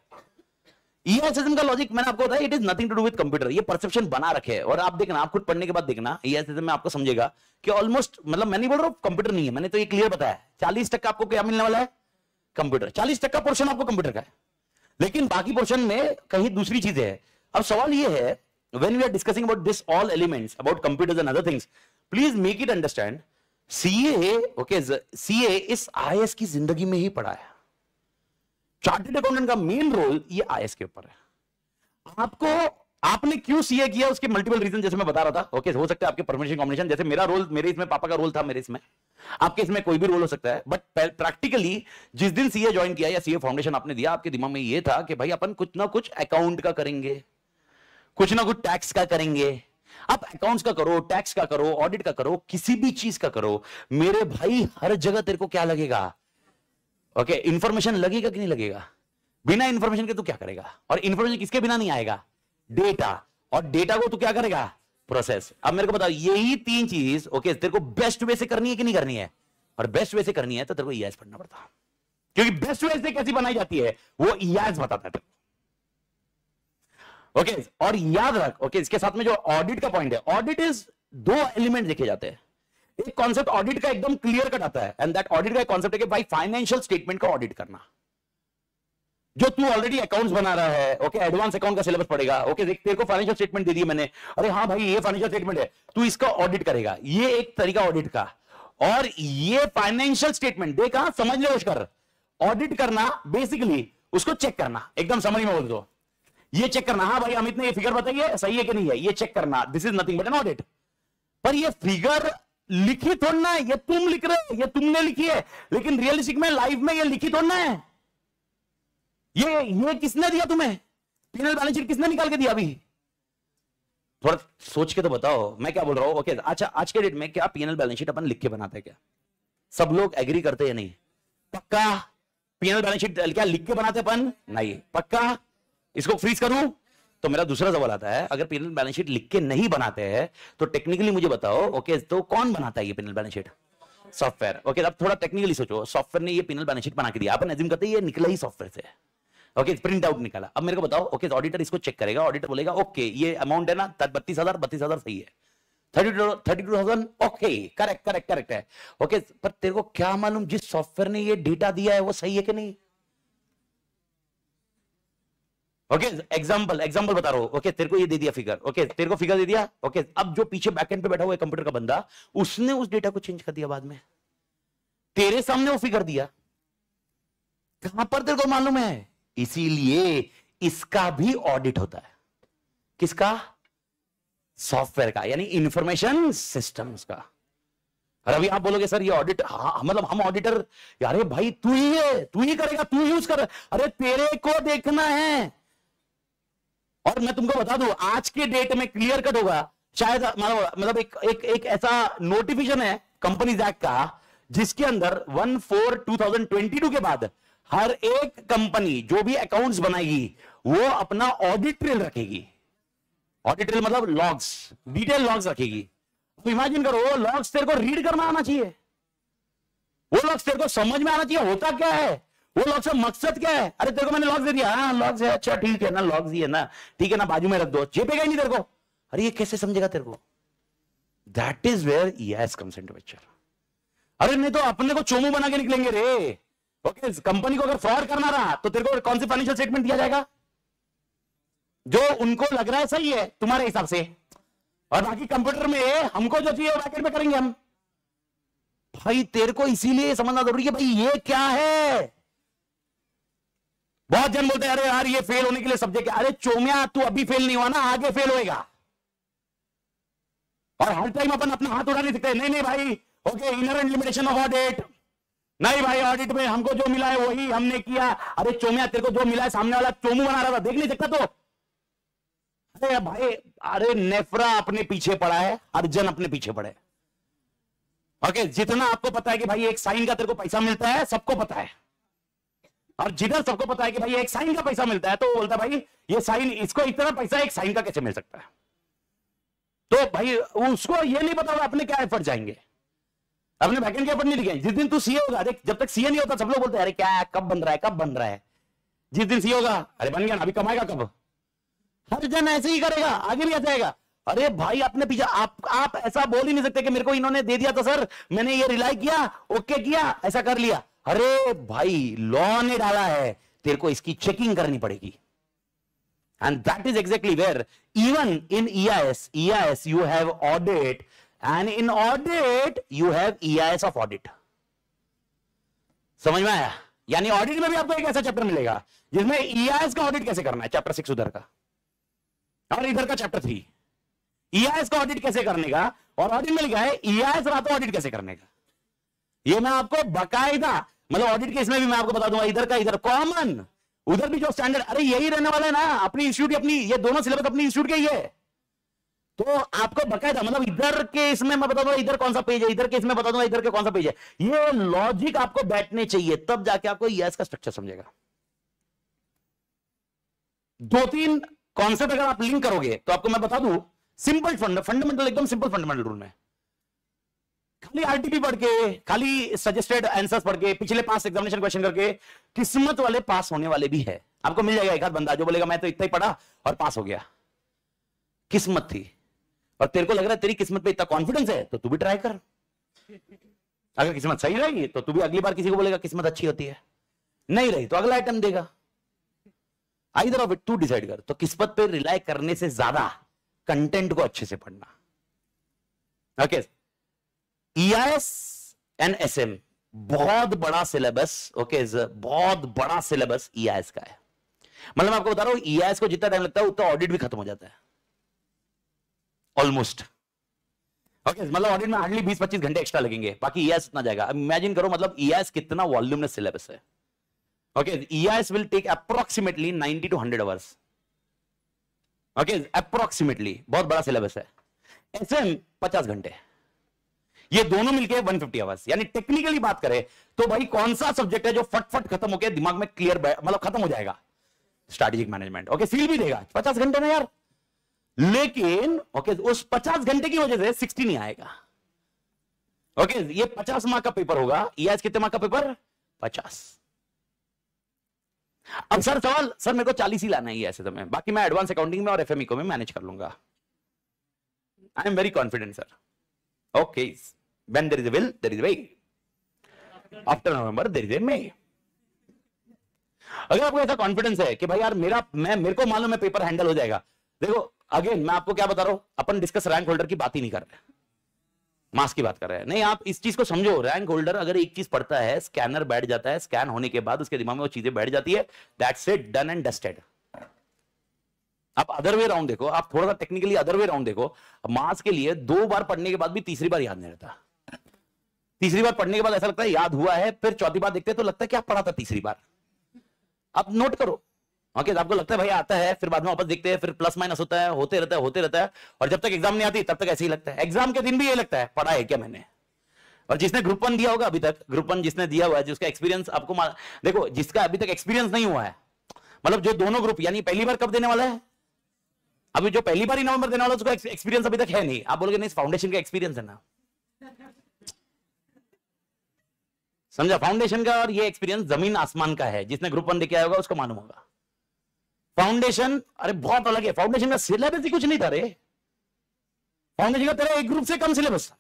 E I S S M का लॉजिक मैंने आपको बताया, it is nothing to do with computer. ये परसेप्शन बना रखे है, और आप देखना, आप खुद पढ़ने के बाद देखना E I S S M में आपको समझेगा कि ऑलमोस्ट, मतलब मैं नहीं बोल रहा हूँ कंप्यूटर नहीं है, मैंने तो ये क्लियर बताया चालीस टक्का आपको क्या मिलने वाला है, कंप्यूटर। चालीस टक्का पोर्शन आपको कंप्यूटर का है, लेकिन बाकी पोर्शन में कहीं दूसरी चीजें है। अब सवाल ये है, when we are discussing about this all elements about computers and other things, please make it understand, CA okay CA इस आईएएस की जिंदगी में ही पढ़ा है। चार्टर्ड अकाउंटेंट का मेन रोल ये आईएएस के ऊपर है। आपको, आपने क्यों सीए किया, उसके मल्टीपल रीजन जैसे मैं बता रहा था। ओके हो सकता है आपके परमिशन कॉम्बिनेशन, जैसे मेरा रोल, मेरे इसमें पापा का रोल था, मेरे इसमें, आपके इसमें कोई भी रोल हो सकता है। बट प्रैक्टिकली जिस दिन सीए ज्वाइन किया या सीए फाउंडेशन आपने दिया, आपके दिमाग में ये था कि भाई अपन कुछ ना कुछ अकाउंट का करेंगे, कुछ ना कुछ टैक्स का करेंगे। आप अकाउंट्स का करो, टैक्स का करो, ऑडिट का करो, किसी भी चीज का करो मेरे भाई, हर जगह तेरे को क्या लगेगा, ओके okay, इंफॉर्मेशन लगेगा कि नहीं लगेगा। बिना इंफॉर्मेशन के तू क्या करेगा, और इंफॉर्मेशन किसके बिना नहीं आएगा, डेटा, और डेटा को तू क्या करेगा, प्रोसेस। अब मेरे को बताओ यही तीन चीज ओके okay, तेरे को बेस्ट वे से करनी है कि नहीं करनी है, और बेस्ट वे से करनी है तो तेरे को ईआईएस पढ़ना पड़ता, क्योंकि बेस्ट वे से कैसी बनाई जाती है वो ईआईएस बताता है तेरे को। ओके और याद रख, ओके okay, इसके साथ में जो ऑडिट का पॉइंट है, ऑडिट इज दो एलिमेंट देखे जाते हैं। एक कॉन्सेप्ट ऑडिट का एकदम क्लियर कट आता है, एंड दैट ऑडिट का कॉन्सेप्ट है कि भाई फाइनेंशियल स्टेटमेंट का ऑडिट करना, जो तू ऑलरेडी अकाउंट्स बना रहा है। ओके एडवांस अकाउंट का सिलेबस पड़ेगा, ओके देख तेरे को फाइनेंशियल स्टेटमेंट दे दी मैंने, अरे हाँ भाई ये फाइनेंशियल स्टेटमेंट है, तू इसका ऑडिट करेगा, ये एक तरीका ऑडिट का। और ये फाइनेंशियल स्टेटमेंट देखा, समझ लो कर ऑडिट करना बेसिकली उसको चेक करना, एकदम समझ में बोल दो ये चेक करना, हाँ भाई अमित ने ये फिगर बताई है सही है कि नहीं है, ये चेक करना, this is nothing but an audit. पर ये फिगर लिखी थोड़ना है, ये तुम लिख रहे हो, ये तुमने लिखी है, लेकिन रियलिस्टिक में लाइफ में ये लिखी थोड़ना है, ये ये किसने दिया तुम्हें, पीनल बैलेंस शीट किसने निकाल के दिया। अभी थोड़ा सोच के तो बताओ मैं क्या बोल रहा हूं। ओके अच्छा आज के डेट में क्या पीनल बैलेंस शीट अपन लिख के बनाते हैं, क्या सब लोग एग्री करते हैं, नहीं पक्का पीनल बैलेंस शीट क्या लिख के बनाते अपन, नहीं पक्का, इसको फ्रीज करूं। तो मेरा दूसरा सवाल आता है, अगर पेनल बैलेंस शीट लिख के नहीं बनाते हैं तो टेक्निकली मुझे बताओ ओके okay, तो कौन बनाता है ये panel balance sheet, software. Okay अब थोड़ा टेक्निकली सोचो, सॉफ्टवेयर ने ये पेनल बैलेंस शीट बना के दिया, अपन एज्यूम करते हैं ये निकला ही सॉफ्टवेयर से, ओके okay, प्रिंट आउट निकाला। अब मेरे को बताओ ओके okay, ऑडिटर तो इसको चेक करेगा, ऑडिटर बोलेगा ओके okay, ये अमाउंट है ना बत्तीस हजार बत्तीस हजार सही है, thirty two thirty two thousand okay correct correct correct है ओके okay, पर तेरे को क्या मालूम जिस सॉफ्टवेयर ने ये डेटा दिया है वो सही है कि नहीं। ओके एग्जांपल एग्जांपल बता रहा हूं, ओके तेरे को ये दे दिया फिगर, ओके तेरे को फिगर दे दिया, ओके अब जो पीछे बैकएंड पे बैठा हुआ है कंप्यूटर का बंदा, उसने उस डेटा को चेंज कर दिया, बाद में तेरे सामने वो फिगर दिया, कहां पर तेरे को मालूम है। इसीलिए इसका भी ऑडिट होता है, किसका, सॉफ्टवेयर का, यानी इंफॉर्मेशन सिस्टम्स का। और अभी आप बोलोगे सर ये ऑडिट, हाँ मतलब हम ऑडिटर, अरे भाई तू ही है, तू ही करेगा, तू यूज कर, अरे तेरे को देखना है। और मैं तुमको बता दूं आज के डेट में क्लियर कट होगा शायद, मतलब एक एक एक ऐसा नोटिफिकेशन है कंपनीज एक्ट का, जिसके अंदर एक बटा चार दो हज़ार बाईस के बाद हर एक कंपनी जो भी अकाउंट्स बनाएगी वो अपना ऑडिट ट्रेल रखेगी, ऑडिट ट्रेल मतलब लॉग्स, डिटेल लॉग्स रखेगी। इमेजिन करो वो लॉग्स तेरे को रीड करना आना चाहिए, वो लॉग्स तेरे को समझ में आना चाहिए होता क्या है, वो लॉग्स का मकसद क्या है। अरे तेरे को मैंने लॉग्स दे दिया, हाँ लॉग्स है, अच्छा ठीक है ना, लॉग्स ही है ना, ठीक है ना, बाजू में रख दो, जेपेगा ही नहीं तेरे को, अरे ये कैसे समझेगा तेरे को। That is where EIS comes into picture. अरे नहीं तो अपने को चोमू बना के निकलेंगे रे। ओके, कंपनी को अगर फ्रॉड करना रहा तो तेरे को कौन सी फाइनेंशियल स्टेटमेंट दिया जाएगा जो उनको लग रहा है सही है तुम्हारे हिसाब से, और बाकी कंप्यूटर में हमको जो चाहिए ब्रैकेट में करेंगे हम। भाई तेरे को इसीलिए समझना जरूरी है भाई ये क्या है। बहुत जन बोलते हैं अरे यार ये फेल होने के लिए सब्जेक्ट है, अरे चोमिया तू अभी फेल नहीं हुआ ना, आगे फेल होएगा। और हर टाइम अपन अपना हाथ उठा नहीं सकते, नहीं नहीं भाई, okay inherent limitation of audit, नहीं भाई ऑडिट में हमको जो मिला है वही हमने किया। अरे चोमिया तेरे को जो मिला है सामने वाला चोमू बना रहा था, देख नहीं सकता तो। अरे भाई अरे नेफरा अपने पीछे पड़ा है, अर्जन अपने पीछे पड़े। ओके, जितना आपको पता है कि भाई एक साइन का तेरे को पैसा मिलता है, सबको पता है, और जिधर सबको पता है कि भाई एक साइन का पैसा मिलता है तो वो बोलता है भाई ये साइन, इसको इतना पैसा एक साइन का कैसे मिल सकता है। तो भाई उसको ये नहीं पता अपने क्या एफर्ट जाएंगे, अपने बैकेंड के एफर्ट नहीं लिखे। जिस दिन तू सीए होगा, देख जब तक सीए नहीं होता सब लोग बोलते हैं अरे क्या है, कब बन रहा है, कब बन रहा है। जिस दिन सीए होगा, अरे बन गया ना, अभी कमाएगा कब। हर जन ऐसे ही करेगा, आगे भी ऐसा आएगा। अरे भाई अपने पीछे आप आप ऐसा बोल ही नहीं सकते कि मेरे को इन्होंने दे दिया था सर, मैंने ये रिलाई किया, ओके किया, ऐसा कर लिया। अरे भाई लॉ ने डाला है, तेरे को इसकी चेकिंग करनी पड़ेगी। And that is exactly where even in EIS, EIS you have audit and in audit you have EIS of audit. समझ में आया? यानी ऑडिट में भी आपको एक ऐसा चैप्टर मिलेगा जिसमें ईआईएस का ऑडिट कैसे करना है, चैप्टर सिक्स उधर का, और इधर का चैप्टर थ्री ईआईएस का ऑडिट कैसे करने का, और ऑडिट में लिखा है ईआईएस रातों ऑडिट कैसे करने का। ये मैं आपको बकायदा, मतलब ऑडिट केस में भी मैं आपको बता दूंगा, इधर का इधर कॉमन, उधर भी जो स्टैंडर्ड, अरे यही रहने वाला है ना, अपनी इंस्टीट्यूट अपनी, ये दोनों सिलेबस अपनी इंस्टीट्यूट के ही है। तो आपको बकायदा, मतलब इधर के इसमें मैं बता दूंगा इधर कौन सा पेज है, इधर के इसमें बता दूंगा इधर के कौन सा पेज है। ये लॉजिक आपको बैठने चाहिए, तब जाके आपको ईआईएस का स्ट्रक्चर समझेगा। दो तीन कॉन्सेप्ट अगर आप लिंक करोगे तो आपको मैं बता दूं सिंपल फंड फंडामेंटल एकदम सिंपल फंडामेंटल रूल में खाली आरटीपी पढ़ के, खाली सजेस्टेड आंसर्स पढ़ के, पिछले पांच एग्जामिनेशन क्वेश्चन करके, किस्मत वाले पास होने वाले भी है। आपको मिल जाएगा एक आध बंदा जो बोलेगा मैं तो इतना ही पढ़ा और पास हो गया, किस्मत थी। और तेरे को लग रहा है तेरी किस्मत पे इतना कॉन्फिडेंस है तो तू भी ट्राई कर, अगर किस्मत सही रहेगी तो तू भी अगली बार किसी को बोलेगा किस्मत अच्छी होती है, नहीं रही तो अगला आइटम देगा। आइदर ऑफ इट तू डिसाइड कर। तो किस्मत पे रिलाय करने से ज्यादा कंटेंट को अच्छे से पढ़ना। ओके, ईआईएस एंड एसएम बहुत बड़ा सिलेबस, ओके बहुत बड़ा सिलेबस ईआईएस का है। मतलब मैं आपको बता रहा हूं ईआईएस को जितना टाइम लगता है उतना ऑडिट भी खत्म हो जाता है ऑलमोस्ट। ओके, मतलब ऑडिट में हार्डली बीस पच्चीस घंटे एक्स्ट्रा लगेंगे, बाकी ईआईएस उतना जाएगा। इमेजिन करो, मतलब ईआईएस कितना वॉल्यूमलेस सिलेबस है। Okay, E I S will take approximately ninety to one hundred hours. Okay, approximately बहुत बड़ा सिलेबस है। S M पचास घंटे, ये दोनों मिलके one hundred fifty hours। यानी टेक्निकली बात करें तो भाई कौन सा सब्जेक्ट है जो फटफट खत्म होकर दिमाग में क्लियर, मतलब खत्म हो जाएगा? Strategic management. ओके, फील भी देगा पचास घंटे ना यार, लेकिन ओके okay, उस पचास घंटे की वजह से सिक्सटी नहीं आएगा। ओके okay, ये पचास मार्क का पेपर होगा। E I S कितने मार्क का पेपर? पचास। अब सर सवाल, सर मेरे को चालीस ही लाना है ऐसे, तो मैं बाकी मैं एडवांस अकाउंटिंग में और एफएमई को मैं मैनेज कर लूंगा। I am very confident sir. Okay, when there is a will there is a way, after November there is a May. अगर आपको ऐसा कॉन्फिडेंस है कि भाई यार मेरा मैं मेरे को मालूम है पेपर हैंडल हो जाएगा। देखो अगेन मैं आपको क्या बता रहा हूं, अपन डिस्कस रैंक होल्डर की बात ही नहीं कर रहे, मास की बात कर रहे हैं। नहीं, आप इस चीज को समझो, रैंक होल्डर अगर एक चीज पढ़ता है, स्कैनर बैठ जाता है, स्कैन होने के बाद उसके दिमाग में वो चीजें बैठ जाती है, that's it, done and dusted. आप अदर वे राउंड देखो, आप थोड़ा सा टेक्निकली अदर वे राउंड देखो, मास के लिए दो बार पढ़ने के बाद भी तीसरी बार याद नहीं रहता। तीसरी बार पढ़ने के बाद ऐसा लगता है याद हुआ है, फिर चौथी बार देखते हैं तो लगता है क्या पढ़ा था तीसरी बार। आप नोट करो, ओके okay, आपको लगता है भाई आता है, फिर बाद में वापस देखते हैं, फिर प्लस माइनस होता है, होते रहता है होते रहता है और जब तक एग्जाम नहीं आती तब तक ऐसे ही लगता है। एग्जाम के दिन भी ये लगता है पढ़ा है क्या मैंने। और जिसने ग्रुप वन दिया होगा अभी तक, ग्रुप वन जिसने दिया हुआ है, जिसका एक्सपीरियंस आपको मा... देखो जिसका अभी तक एक्सपीरियंस नहीं हुआ है, मतलब जो दोनों ग्रुप, यानी पहली बार कब देने वाला है अभी जो पहली बार ही नवंबर देने वाला उसको एक्सपीरियंस अभी तक है नहीं। आप बोलोगे नहीं फाउंडेशन का एक्सपीरियंस है ना, समझा, फाउंडेशन का। और ये एक्सपीरियंस जमीन आसमान का है, जिसने ग्रुप वन लेके आया होगा उसको मालूम होगा फाउंडेशन। अरे बहुत अलग है, फाउंडेशन का सिलेबस ही कुछ नहीं था रे। फाउंडेशन का तेरा एक ग्रुप से कम सिलेबस था।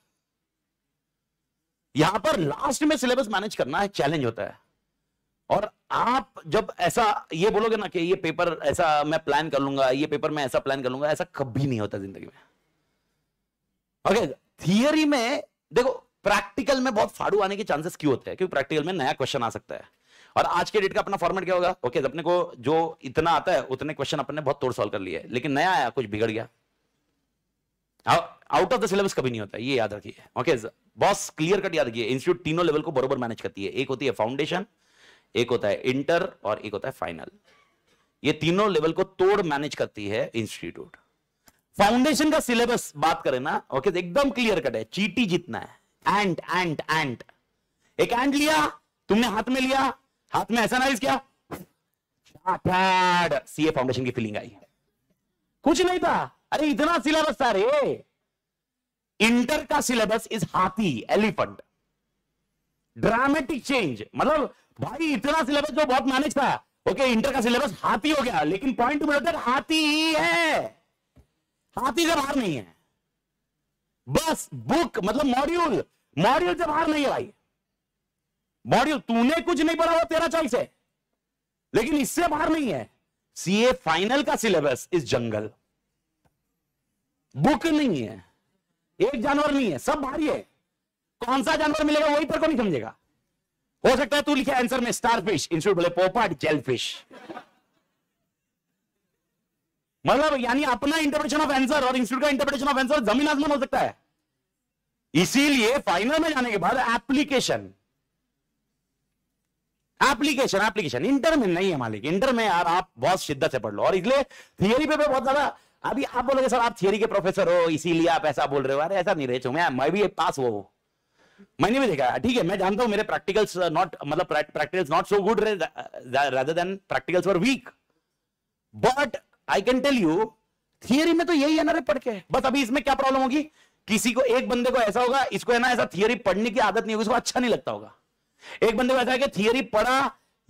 यहां पर लास्ट में सिलेबस मैनेज करना एक चैलेंज होता है। और आप जब ऐसा ये बोलोगे ना कि ये पेपर ऐसा मैं प्लान कर लूंगा, ये पेपर मैं ऐसा प्लान कर लूंगा, ऐसा कभी नहीं होता जिंदगी में। ओके, थियरी में देखो, प्रैक्टिकल में बहुत फाड़ू आने के चांसेस क्यों होते हैं? क्योंकि प्रैक्टिकल में नया क्वेश्चन आ सकता है। और आज के डेट का अपना फॉर्मेट क्या होगा? ओके, अपने को जो इतना आता है उतने क्वेश्चन अपने बहुत तोड़ सॉल्व कर लिए, लेकिन नया आया कुछ बिगड़ गया। आउट ऑफ द सिलेबस कभी नहीं होता, ये याद रखिए। ओके, बॉस क्लियर कट याद रखिए, इंस्टीट्यूट तीनों लेवल को बरोबर मैनेज करती है। एक होती है फाउंडेशन, एक होता है इंटर और एक होता है फाइनल। ये तीनों लेवल को तोड़ मैनेज करती है इंस्टीट्यूट। फाउंडेशन का सिलेबस बात करें ना, ओके, एकदम क्लियर कट है, चीटी जितना है। एंट एंट एंट एक एंट लिया तुमने, हाथ में लिया, हाथ में ऐसा नाइस किया, सीए फाउंडेशन की फीलिंग आई। कुछ नहीं था, अरे इतना सिलेबस था रे। इंटर का सिलेबस इज हाथी, एलिफेंट, ड्रामेटिक चेंज। मतलब भाई इतना सिलेबस जो बहुत मैनेज था, ओके, इंटर का सिलेबस हाथी हो गया। लेकिन पॉइंट में हाथी ही है, हाथी से बाहर नहीं है। बस बुक मतलब मॉड्यूल, मॉड्यूल से बाहर नहीं है भाई। मॉड्यूल तूने कुछ नहीं पढ़ा, वो तेरा चॉइस है, लेकिन इससे बाहर नहीं है। सीए फाइनल का सिलेबस इज जंगल, बुक नहीं है, एक जानवर नहीं है, सब भारी है। कौन सा जानवर मिलेगा वही तेरे को नहीं समझेगा। हो सकता है तू लिखे आंसर में स्टारफिश, इंस्टीट्यूट बोले पोपट जेलफिश। मतलब यानी अपना इंटरप्रिटेशन ऑफ आंसर और इंस्टीट्यूट का इंटरप्रिटेशन ऑफ आंसर जमीन आसमान हो सकता है। इसीलिए फाइनल में जाने के बाद एप्लीकेशन एप्लीकेशन एप्लीकेशन इंटर में नहीं है मालिक। इंटर में यार आप बहुत शिद्दत से पढ़ लो। और इसलिए थियरी पे बहुत ज्यादा अभी आप बोलोगे सर आप थियरी के प्रोफेसर हो इसीलिए आप ऐसा बोल रहे हो। अरे ऐसा नहीं रहे चो, मैं मैं भी पास हुआ हूं, मैंने भी देखा। ठीक है, मैं जानता हूं मेरे प्रैक्टिकल्स नॉट मतलब practicals not so good rather than practicals were weak, but I can tell you theory में तो यही है ना रे पढ़ के। बस अभी इसमें क्या प्रॉब्लम होगी, किसी को एक बंदे को ऐसा होगा इसको है ना ऐसा थियरी पढ़ने की आदत नहीं होगी, उसको अच्छा नहीं लगता होगा। एक बंदे को ऐसा है कि थियरी पढ़ा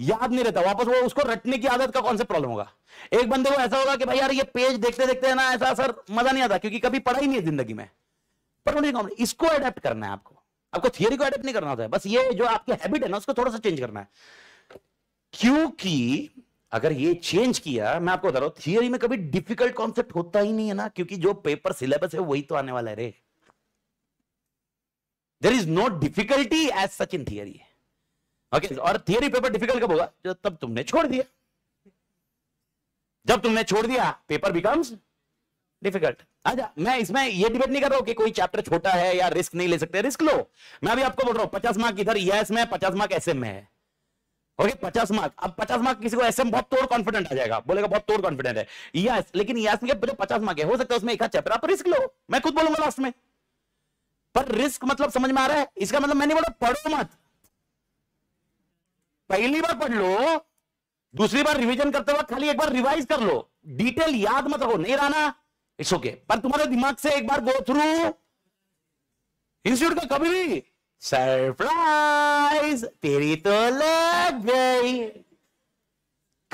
याद नहीं रहता, वापस वो उसको रटने की आदत का कौन सा प्रॉब्लम होगा। एक बंदे को ऐसा होगा कि भाई यार ये पेज देखते देखते है ना ऐसा सर मजा नहीं आता क्योंकि कभी पढ़ा ही नहीं है जिंदगी में। पर इसको अडेप्ट करना है आपको, आपको थियरी को अडेप्ट नहीं करना होता है। बस ये जो आपकी हैबिट है ना उसको थोड़ा सा चेंज करना है, क्योंकि अगर ये चेंज किया, मैं आपको बता रहा हूं, थियरी में कभी डिफिकल्ट कॉन्सेप्ट होता ही नहीं है ना, क्योंकि जो पेपर सिलेबस है वही तो आने वाला है रे। There is no difficulty as such in theory. Okay, और थियरी पेपर डिफिकल्ट कब होगा? जब तब तुमने छोड़ दिया, जब तुमने छोड़ दिया पेपर बिकम्स डिफिकल्ट। अच्छा, मैं इसमें ये डिबेट नहीं कर रहा हूं कि कोई चैप्टर छोटा है या रिस्क नहीं ले सकते, रिस्क लो। मैं अभी आपको बोल रहा हूं पचास मार्क इधर ईआईएस में, पचास मार्क एसएम में है। ओके, पचास मार्क, अब पचास मार्क किसी को एसएम बहुत तोड़ कॉन्फिडेंट आ जाएगा, बोलेगा बहुत तोड़ कॉन्फिडेंट है ईआईएस, लेकिन ईआईएस में जो पचास मार्क है हो सकता है उसमें एक आध चैप्टर, आप रिस्क लो। मैं खुद बोलूंगा लास्ट में, पर रिस्क मतलब समझ में आ रहा है? इसका मतलब मैंने बोला पढ़ो मत, पहली बार पढ़ लो, दूसरी बार रिवीजन करते वक्त खाली एक बार रिवाइज कर लो, डिटेल याद मत रखो, नहीं रहना इट्स ओके, पर तुम्हारे दिमाग से एक बार गो थ्रू। इंस्टीट्यूट का कभी भी सरप्राइज, तेरी तो लग गई,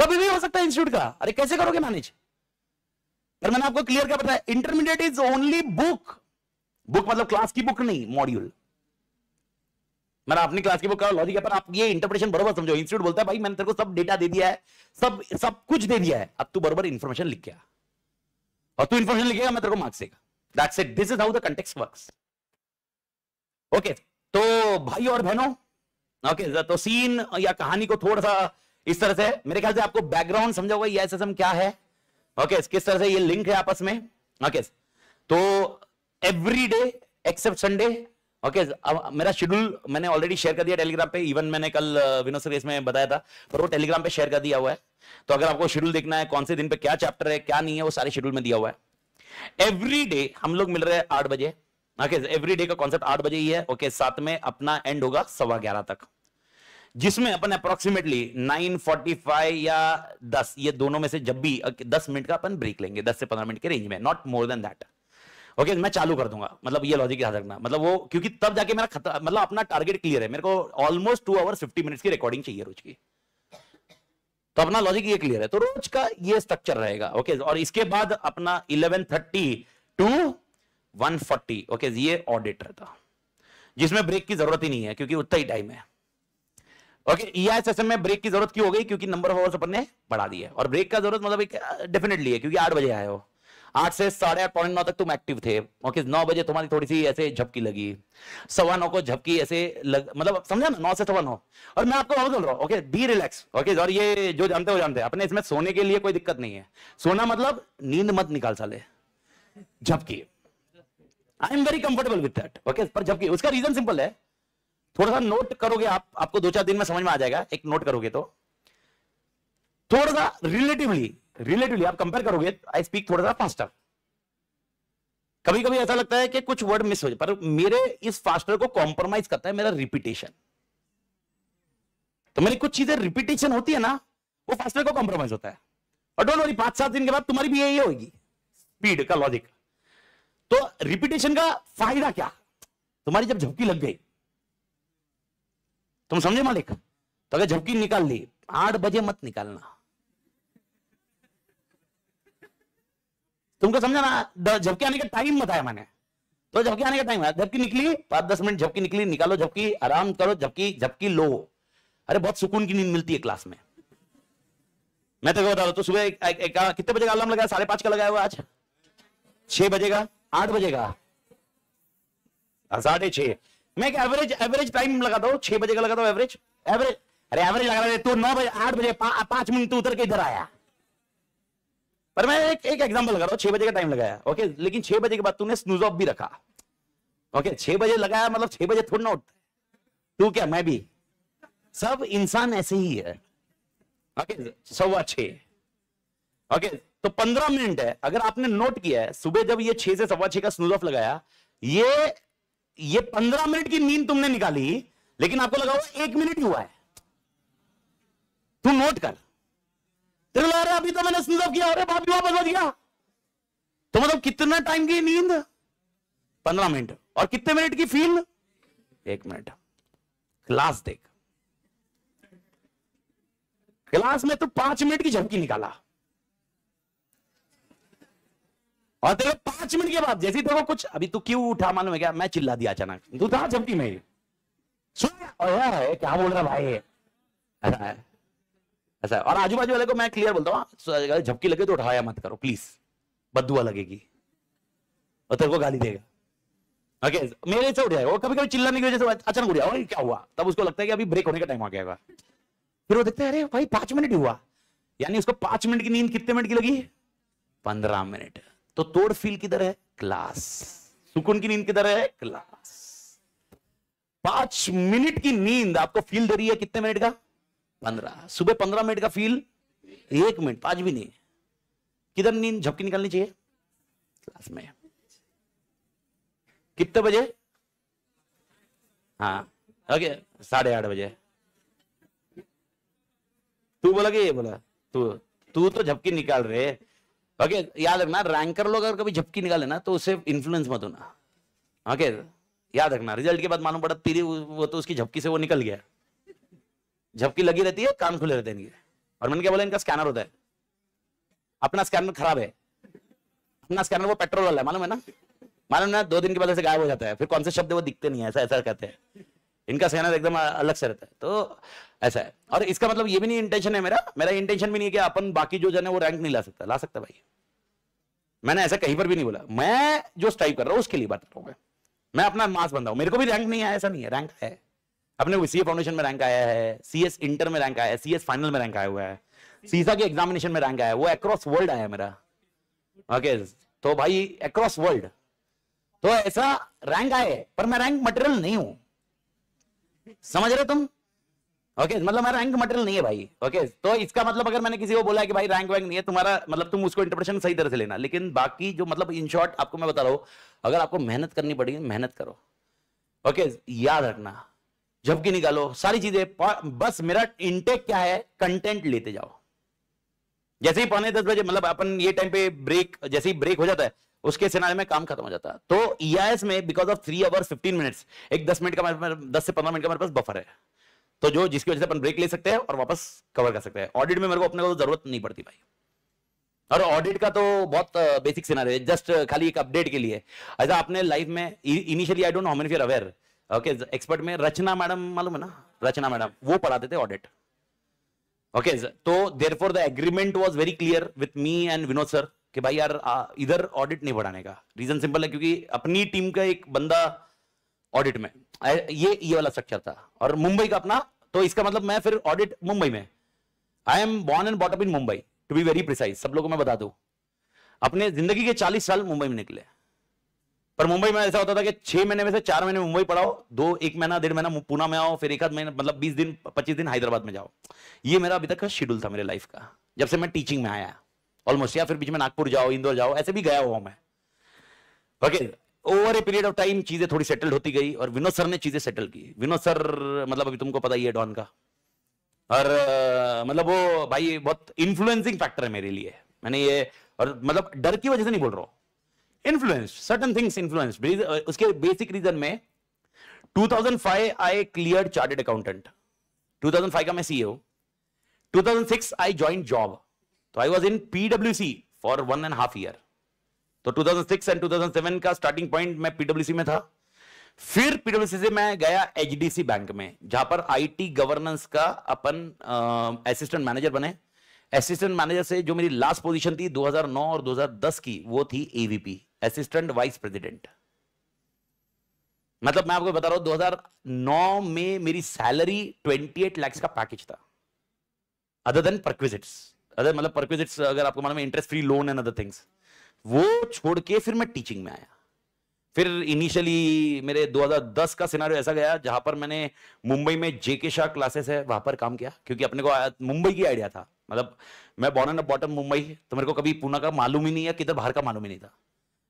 कभी भी हो सकता है इंस्टीट्यूट का। अरे कैसे करोगे मैनेज? पर मैंने आपको क्लियर क्या बताया, intermediate is only book. Book मतलब क्लास की बुक नहीं, मॉड्यूल। मैंने अपनी क्लास की बुक का लॉजिक है, पर आप ये इंटरप्रिटेशन बरोबर समझो। इंस्टीट्यूट बोलता है भाई मैंने तेरे को सब डेटा दे दिया है, सब सब कुछ दे दिया है, अब तू बरोबर इन्फॉर्मेशन लिख गया और तू इन्फॉर्मेशन लिखेगा, मैं तेरे को मार्क्स देगा। That's it, this is how the context works. Okay, तो भाई और बहनों, ओके okay, तो सीन या कहानी को थोड़ा सा इस तरह से, मेरे ख्याल से आपको बैकग्राउंड समझा होगा ये एसएसएम क्या है, ओके okay, किस तरह से ये लिंक है आपस में। ओके okay, तो every day except Sunday, okay okay, अब मेरा शेड्यूल मैंने ऑलरेडी शेयर कर दिया टेलीग्राम पे। इवन मैंने कल विनोद सर इसमें बताया था, पर वो टेलीग्राम पे शेयर कर दिया हुआ है। तो अगर आपको शेड्यूल देखना है कौन से दिन पे क्या चैप्टर है क्या नहीं है, वो सारे शेड्यूल में दिया हुआ है। एवरी डे हम लोग मिल रहे हैं आठ बजे, ओके okay, एवरी डे का कॉन्सेप्ट आठ बजे ही है। ओके okay, साथ में अपना एंड होगा सवा ग्यारह तक। जिसमें अपन अप्रोक्सीमेटली नौ पैंतालीस या दस, ये दोनों में से जब भी दस मिनट का अपन ब्रेक लेंगे, दस से पंद्रह मिनट के रेंज में, not more than that. Okay okay, मैं चालू कर दूंगा, मतलब ये लॉजिक याद रखना, मतलब वो क्योंकि तब जाके मेरा खतरा, मतलब अपना टारगेट क्लियर है। मेरे को almost two hour fifty minutes की रिकॉर्डिंग चाहिए रोज की, तो अपना लॉजिक ये क्लियर है। तो रोज का ये स्ट्रक्चर रहेगा। ओके okay, और इसके बाद अपना eleven thirty to one forty okay okay, ये ऑडिट रहता, जिसमें ब्रेक की जरूरत ही नहीं है क्योंकि उतना ही टाइम है। ओके, ईआईएस एसएम में ब्रेक की जरूरत क्यों हो गई? क्योंकि नंबर ऑफ आवर्स अपन ने बढ़ा दिया है, और ब्रेक का जरूरत मतलब डेफिनेटली है क्योंकि आठ बजे आए हो, आठ से साढ़े आठ पॉइंट नौ तक तुम एक्टिव थे। ओके, नौ बजे तुम्हारी थोड़ी सी ऐसे झपकी लगी, सवा नौ को झपकी ऐसे लग, मतलब समझा ना, नौ से सवा नौ। और मैं आपको बोल रहा हूँ ओके, बी रिलैक्स। ओके, और ये जो जानते हो जानते हैं, अपने इसमें सोने के लिए कोई दिक्कत नहीं है। सोना मतलब नींद मत निकाल साले, झपकी। I am very comfortable with that. Okay, पर झपकी, उसका रीजन सिंपल है, थोड़ा सा नोट करोगे आप, आपको दो चार दिन में समझ में आ जाएगा। एक नोट करोगे तो थोड़ा सा रिलेटिवली रिलेटिवली आप कंपेयर करोगे, आई स्पीक थोड़ा सा फास्टर। कभी कभी ऐसा लगता है कि कुछ वर्ड मिस हो जाए, पर मेरे इस फास्टर को कॉम्प्रोमाइज करता है मेरा रिपीटेशन। तो मेरी कुछ चीजें रिपीटेशन होती है ना, वो फास्टर को कॉम्प्रोमाइज होता है। और डोंट वरी, पांच सात दिन के बाद तुम्हारी भी यही होगी स्पीड का लॉजिक। तो रिपीटेशन का फायदा क्या, तुम्हारी जब झपकी लग गई, तुम समझे मालिक, तो अगर झपकी निकाल ली, आठ बजे मत निकालना। तुमको समझा ना, झपकी आने का टाइम बताया मैंने, तो झपकी आने का टाइम है। झपकी निकली, पांच दस मिनट झपकी निकली, निकालो झपकी, आराम करो, झपकी झपकी लो। अरे बहुत सुकून की नींद मिलती है क्लास में। मैं तो बता रहा हूं, तो सुबह कितने बजे का अलार्म लगाया? साढ़े पांच का लगाया हुआ आज, छह बजे का, आठ बजे का, साढ़े छह। मैं एक एवरेज एवरेज टाइम लगाता हूँ, छह बजे का लगाता हूँ एवरेज एवरेज अरे एवरेज लगा रहा है। तू नौ बजे, आठ बजे, पांच मिनट तू उतर के इधर आया। पर मैं एक एक एग्जांपल लगा रहा हूँ, छह बजे का टाइम लगाया। ओके, लेकिन छह बजे के बाद तूने स्नूज ऑफ भी रखा। ओके, छह बजे लगाया, मतलब छह बजे थोड़ा ना उठता है तू, क्या मैं भी, सब इंसान ऐसे ही है। ओके, सवा छह, ओके तो पंद्रह मिनट है। अगर आपने नोट किया है, सुबह जब ये छह से सवा छह का स्नूज ऑफ लगाया, ये ये पंद्रह मिनट की नींद तुमने निकाली, लेकिन आपको लगा हुआ एक मिनट ही हुआ है। तू नोट कर, तेरे लगा रहा अभी तो मैंने स्नूज़ ऑफ किया, अरे बाप रे वापस बज गया। तो मतलब कितना टाइम की नींद? पंद्रह मिनट। और कितने मिनट की फील? एक मिनट। क्लास देख, क्लास में तो पांच मिनट की झपकी निकाला, और तेरे पांच मिनट के बाद जैसे देखो कुछ, अभी तू क्यों उठा मालूम है क्या? मैं चिल्ला दिया अचानक, तू था झपकी में, सुन क्या बोल रहा भाई, ऐसा है ऐसा है। और आजू बाजू वाले को मैं क्लियर बोलता हूँ, झपकी लगे तो उठाया मत करो प्लीज, बद्दुआ लगेगी और तेरे को गाली देगा। ओके, मेरे से उठ जाएगा वो, कभी कभी चिल्लाने की वजह से अचानक उठ जाएगा, क्या हुआ? तब उसको लगता है कि अभी ब्रेक होने का टाइम आ गया होगा। फिर वो देखते हैं, अरे भाई पांच मिनट ही हुआ, यानी उसको पांच मिनट की नींद कितने मिनट की लगी? पंद्रह मिनट। तो तोड़ फील किधर है? क्लास। सुकून की नींद किधर है? क्लास। पांच मिनट की नींद आपको फील दे रही है कितने मिनट का? पंद्रह। सुबह पंद्रह मिनट का फील एक मिनट, पांच भी नहीं। किधर नींद झपकी निकालनी चाहिए? क्लास में। कितने बजे? हाँ ओके, साढ़े आठ बजे। तू बोला कि ये बोला? तू तू तो झपकी निकाल रहे। ओके okay, याद रखना, रैंकर लोग अगर कभी झपकी निकाले ना, तो उसे इन्फ्लुएंस मत होना। ओके okay, याद रखना, रिजल्ट के बाद मालूम पड़ा तेरी वो तो उसकी झपकी से वो निकल गया। झपकी लगी रहती है, कान खुले रहते हैं इनके। और मैंने क्या बोला, इनका स्कैनर होता है, अपना स्कैनर खराब है। अपना स्कैनर वो पेट्रोल वाला है, मालूम है ना, मालूम ना, दो दिन के बाद ऐसे गायब हो जाता है, फिर कौन से शब्द वो दिखते नहीं है, ऐसा ऐसा कहते हैं। इनका स्कैनर एकदम अलग से रहता है, तो ऐसा है। और इसका मतलब ये भी नहीं इंटेंशन है मेरा, मेरा इंटेंशन भी नहीं है कि अपन बाकी जो जन है वो रैंक नहीं ला सकता। ला सकता भाई, मैंने ऐसा कहीं पर भी नहीं बोला। मैं जो स्ट्राइव कर रहा हूँ उसके लिए बात कर रहा हूँ, मैं अपना मास बन रहा हूँ। मेरे को भी रैंक नहीं आया ऐसा नहीं है, रैंक है। अपने वी सी ए फाउंडेशन में रैंक आया है, सी एस इंटर में रैंक आया है, सी एस फाइनल में रैंक आया हुआ है, सीसा के एग्जामिनेशन में रैंक आया है, वो अक्रॉस वर्ल्ड आया मेरा। ओके, तो भाई अक्रॉस वर्ल्ड तो ऐसा रैंक आया, पर मैं रैंक मटेरियल नहीं हूँ, समझ रहे तुम? ओके okay, मतलब रैंक मटेरियल नहीं है भाई। ओके okay, तो इसका मतलब अगर मैंने किसी को बोला है कि भाई रैंक वैंक नहीं है तुम्हारा, मतलब तुम उसको इंटरप्रिटेशन सही तरह से लेना। लेकिन बाकी जो, मतलब इन शॉर्ट आपको मैं बता रहा हूं, अगर आपको मेहनत करनी पड़ेगी, मेहनत करो। ओके okay, याद रखना, झपकी निकालो, सारी चीजें, बस मेरा इंटेक क्या है, कंटेंट लेते जाओ। जैसे ही पौने दस बजे मतलब अपन ये टाइम पे ब्रेक, जैसे ही ब्रेक हो जाता है उसके सिनारियो में काम खत्म हो जाता है। तो ईआईएस में because of three hours fifteen minutes एक दस मिनट का दस से पंद्रह मिनट का मेरे पास बफर है, तो जो जिसकी वजह से अपन ब्रेक ले सकते हैं और वापस कवर कर सकते हैं। ऑडिट में मेरे को अपने को तो जरूरत नहीं पड़ती भाई, और ऑडिट का तो बहुत बेसिक सिनारियो है, जस्ट खाली एक अपडेट के लिए। ऐसा आपने लाइफ में initially I don't know how many of you are aware okay expert में रचना मैडम मालूम है ना, रचना मैडम वो पढ़ाते थे ऑडिट। ओके तो therefore the agreement was very clear with me and Vinod sir कि भाई यार इधर ऑडिट नहीं बढ़ाने का रीजन सिंपल है क्योंकि अपनी टीम का एक बंदा ऑडिट में, ये ये वाला स्ट्रक्चर था और मुंबई का अपना, तो इसका मतलब मैं फिर ऑडिट मुंबई में, I am born and brought up in Mumbai to be very precise, सब लोगों को मैं बता दूं अपने जिंदगी के चालीस साल मुंबई में निकले, पर मुंबई में ऐसा होता था कि छह महीने में से चार महीने मुंबई पढ़ाओ, दो एक महीना डेढ़ महीना पुणे में आओ, फिर एक आध महीना मतलब बीस दिन पच्चीस दिन हैदराबाद में जाओ। ये मेरा अभी तक का शेड्यूल था मेरे लाइफ का जब से मैं टीचिंग में आया ऑलमोस्ट, या फिर बीच में नागपुर जाओ इंदौर जाओ ऐसे भी गया हुआ मैं। Okay over a period of time चीजें थोड़ी सेटल्ड होती गई और विनोद सर ने चीजें सेटल की। विनोद सर मतलब अभी तुमको पता ही है डॉन का, और मतलब वो भाई बहुत इन्फ्लुएंसिंग फैक्टर है मेरे लिए। मैंने ये और मतलब डर की वजह से नहीं बोल रहा हूँ, इन्फ्लुएंस सर्टन थिंग्स इन्फ्लुएंस, उसके बेसिक रीजन में two thousand five I clear chartered accountant, two thousand five का मैं CEO, two thousand six I join job, तो आई वाज इन पीडब्ल्यूसी for one and half year. तो two thousand six and two thousand seven का starting point मैं पीडब्ल्यूसी में था, फिर पीडब्ल्यूसी से मैं गया एचडीसी बैंक में जहां पर आईटी गवर्नेंस का अपन असिस्टेंट मैनेजर बने। असिस्टेंट मैनेजर से जो मेरी लास्ट पोजीशन थी दो हज़ार नौ और दो हज़ार दस की, वो थी एवीपी असिस्टेंट वाइस प्रेसिडेंट। मतलब मैं आपको बता रहा हूं दो हज़ार नौ में मेरी सैलरी अट्ठाईस लाख का पैकेज था, अदर देन परक्विजिट्स, अदर मतलब परक्विजिट्स अगर आपको मालूम है interest free loan and other things, वो छोड़ के फिर मैं टीचिंग में आया। फिर इनिशियली मेरे दो हज़ार दस का सिनारियो ऐसा गया जहां पर मैंने मुंबई में जेके शाह क्लासेस है वहां पर काम किया, क्योंकि अपने को मुंबई की आइडिया था, मतलब मैं बॉर्न एंड बॉटम मुंबई, तो मेरे को कभी पुणे का मालूम ही नहीं है, किधर बाहर का मालूम ही नहीं था।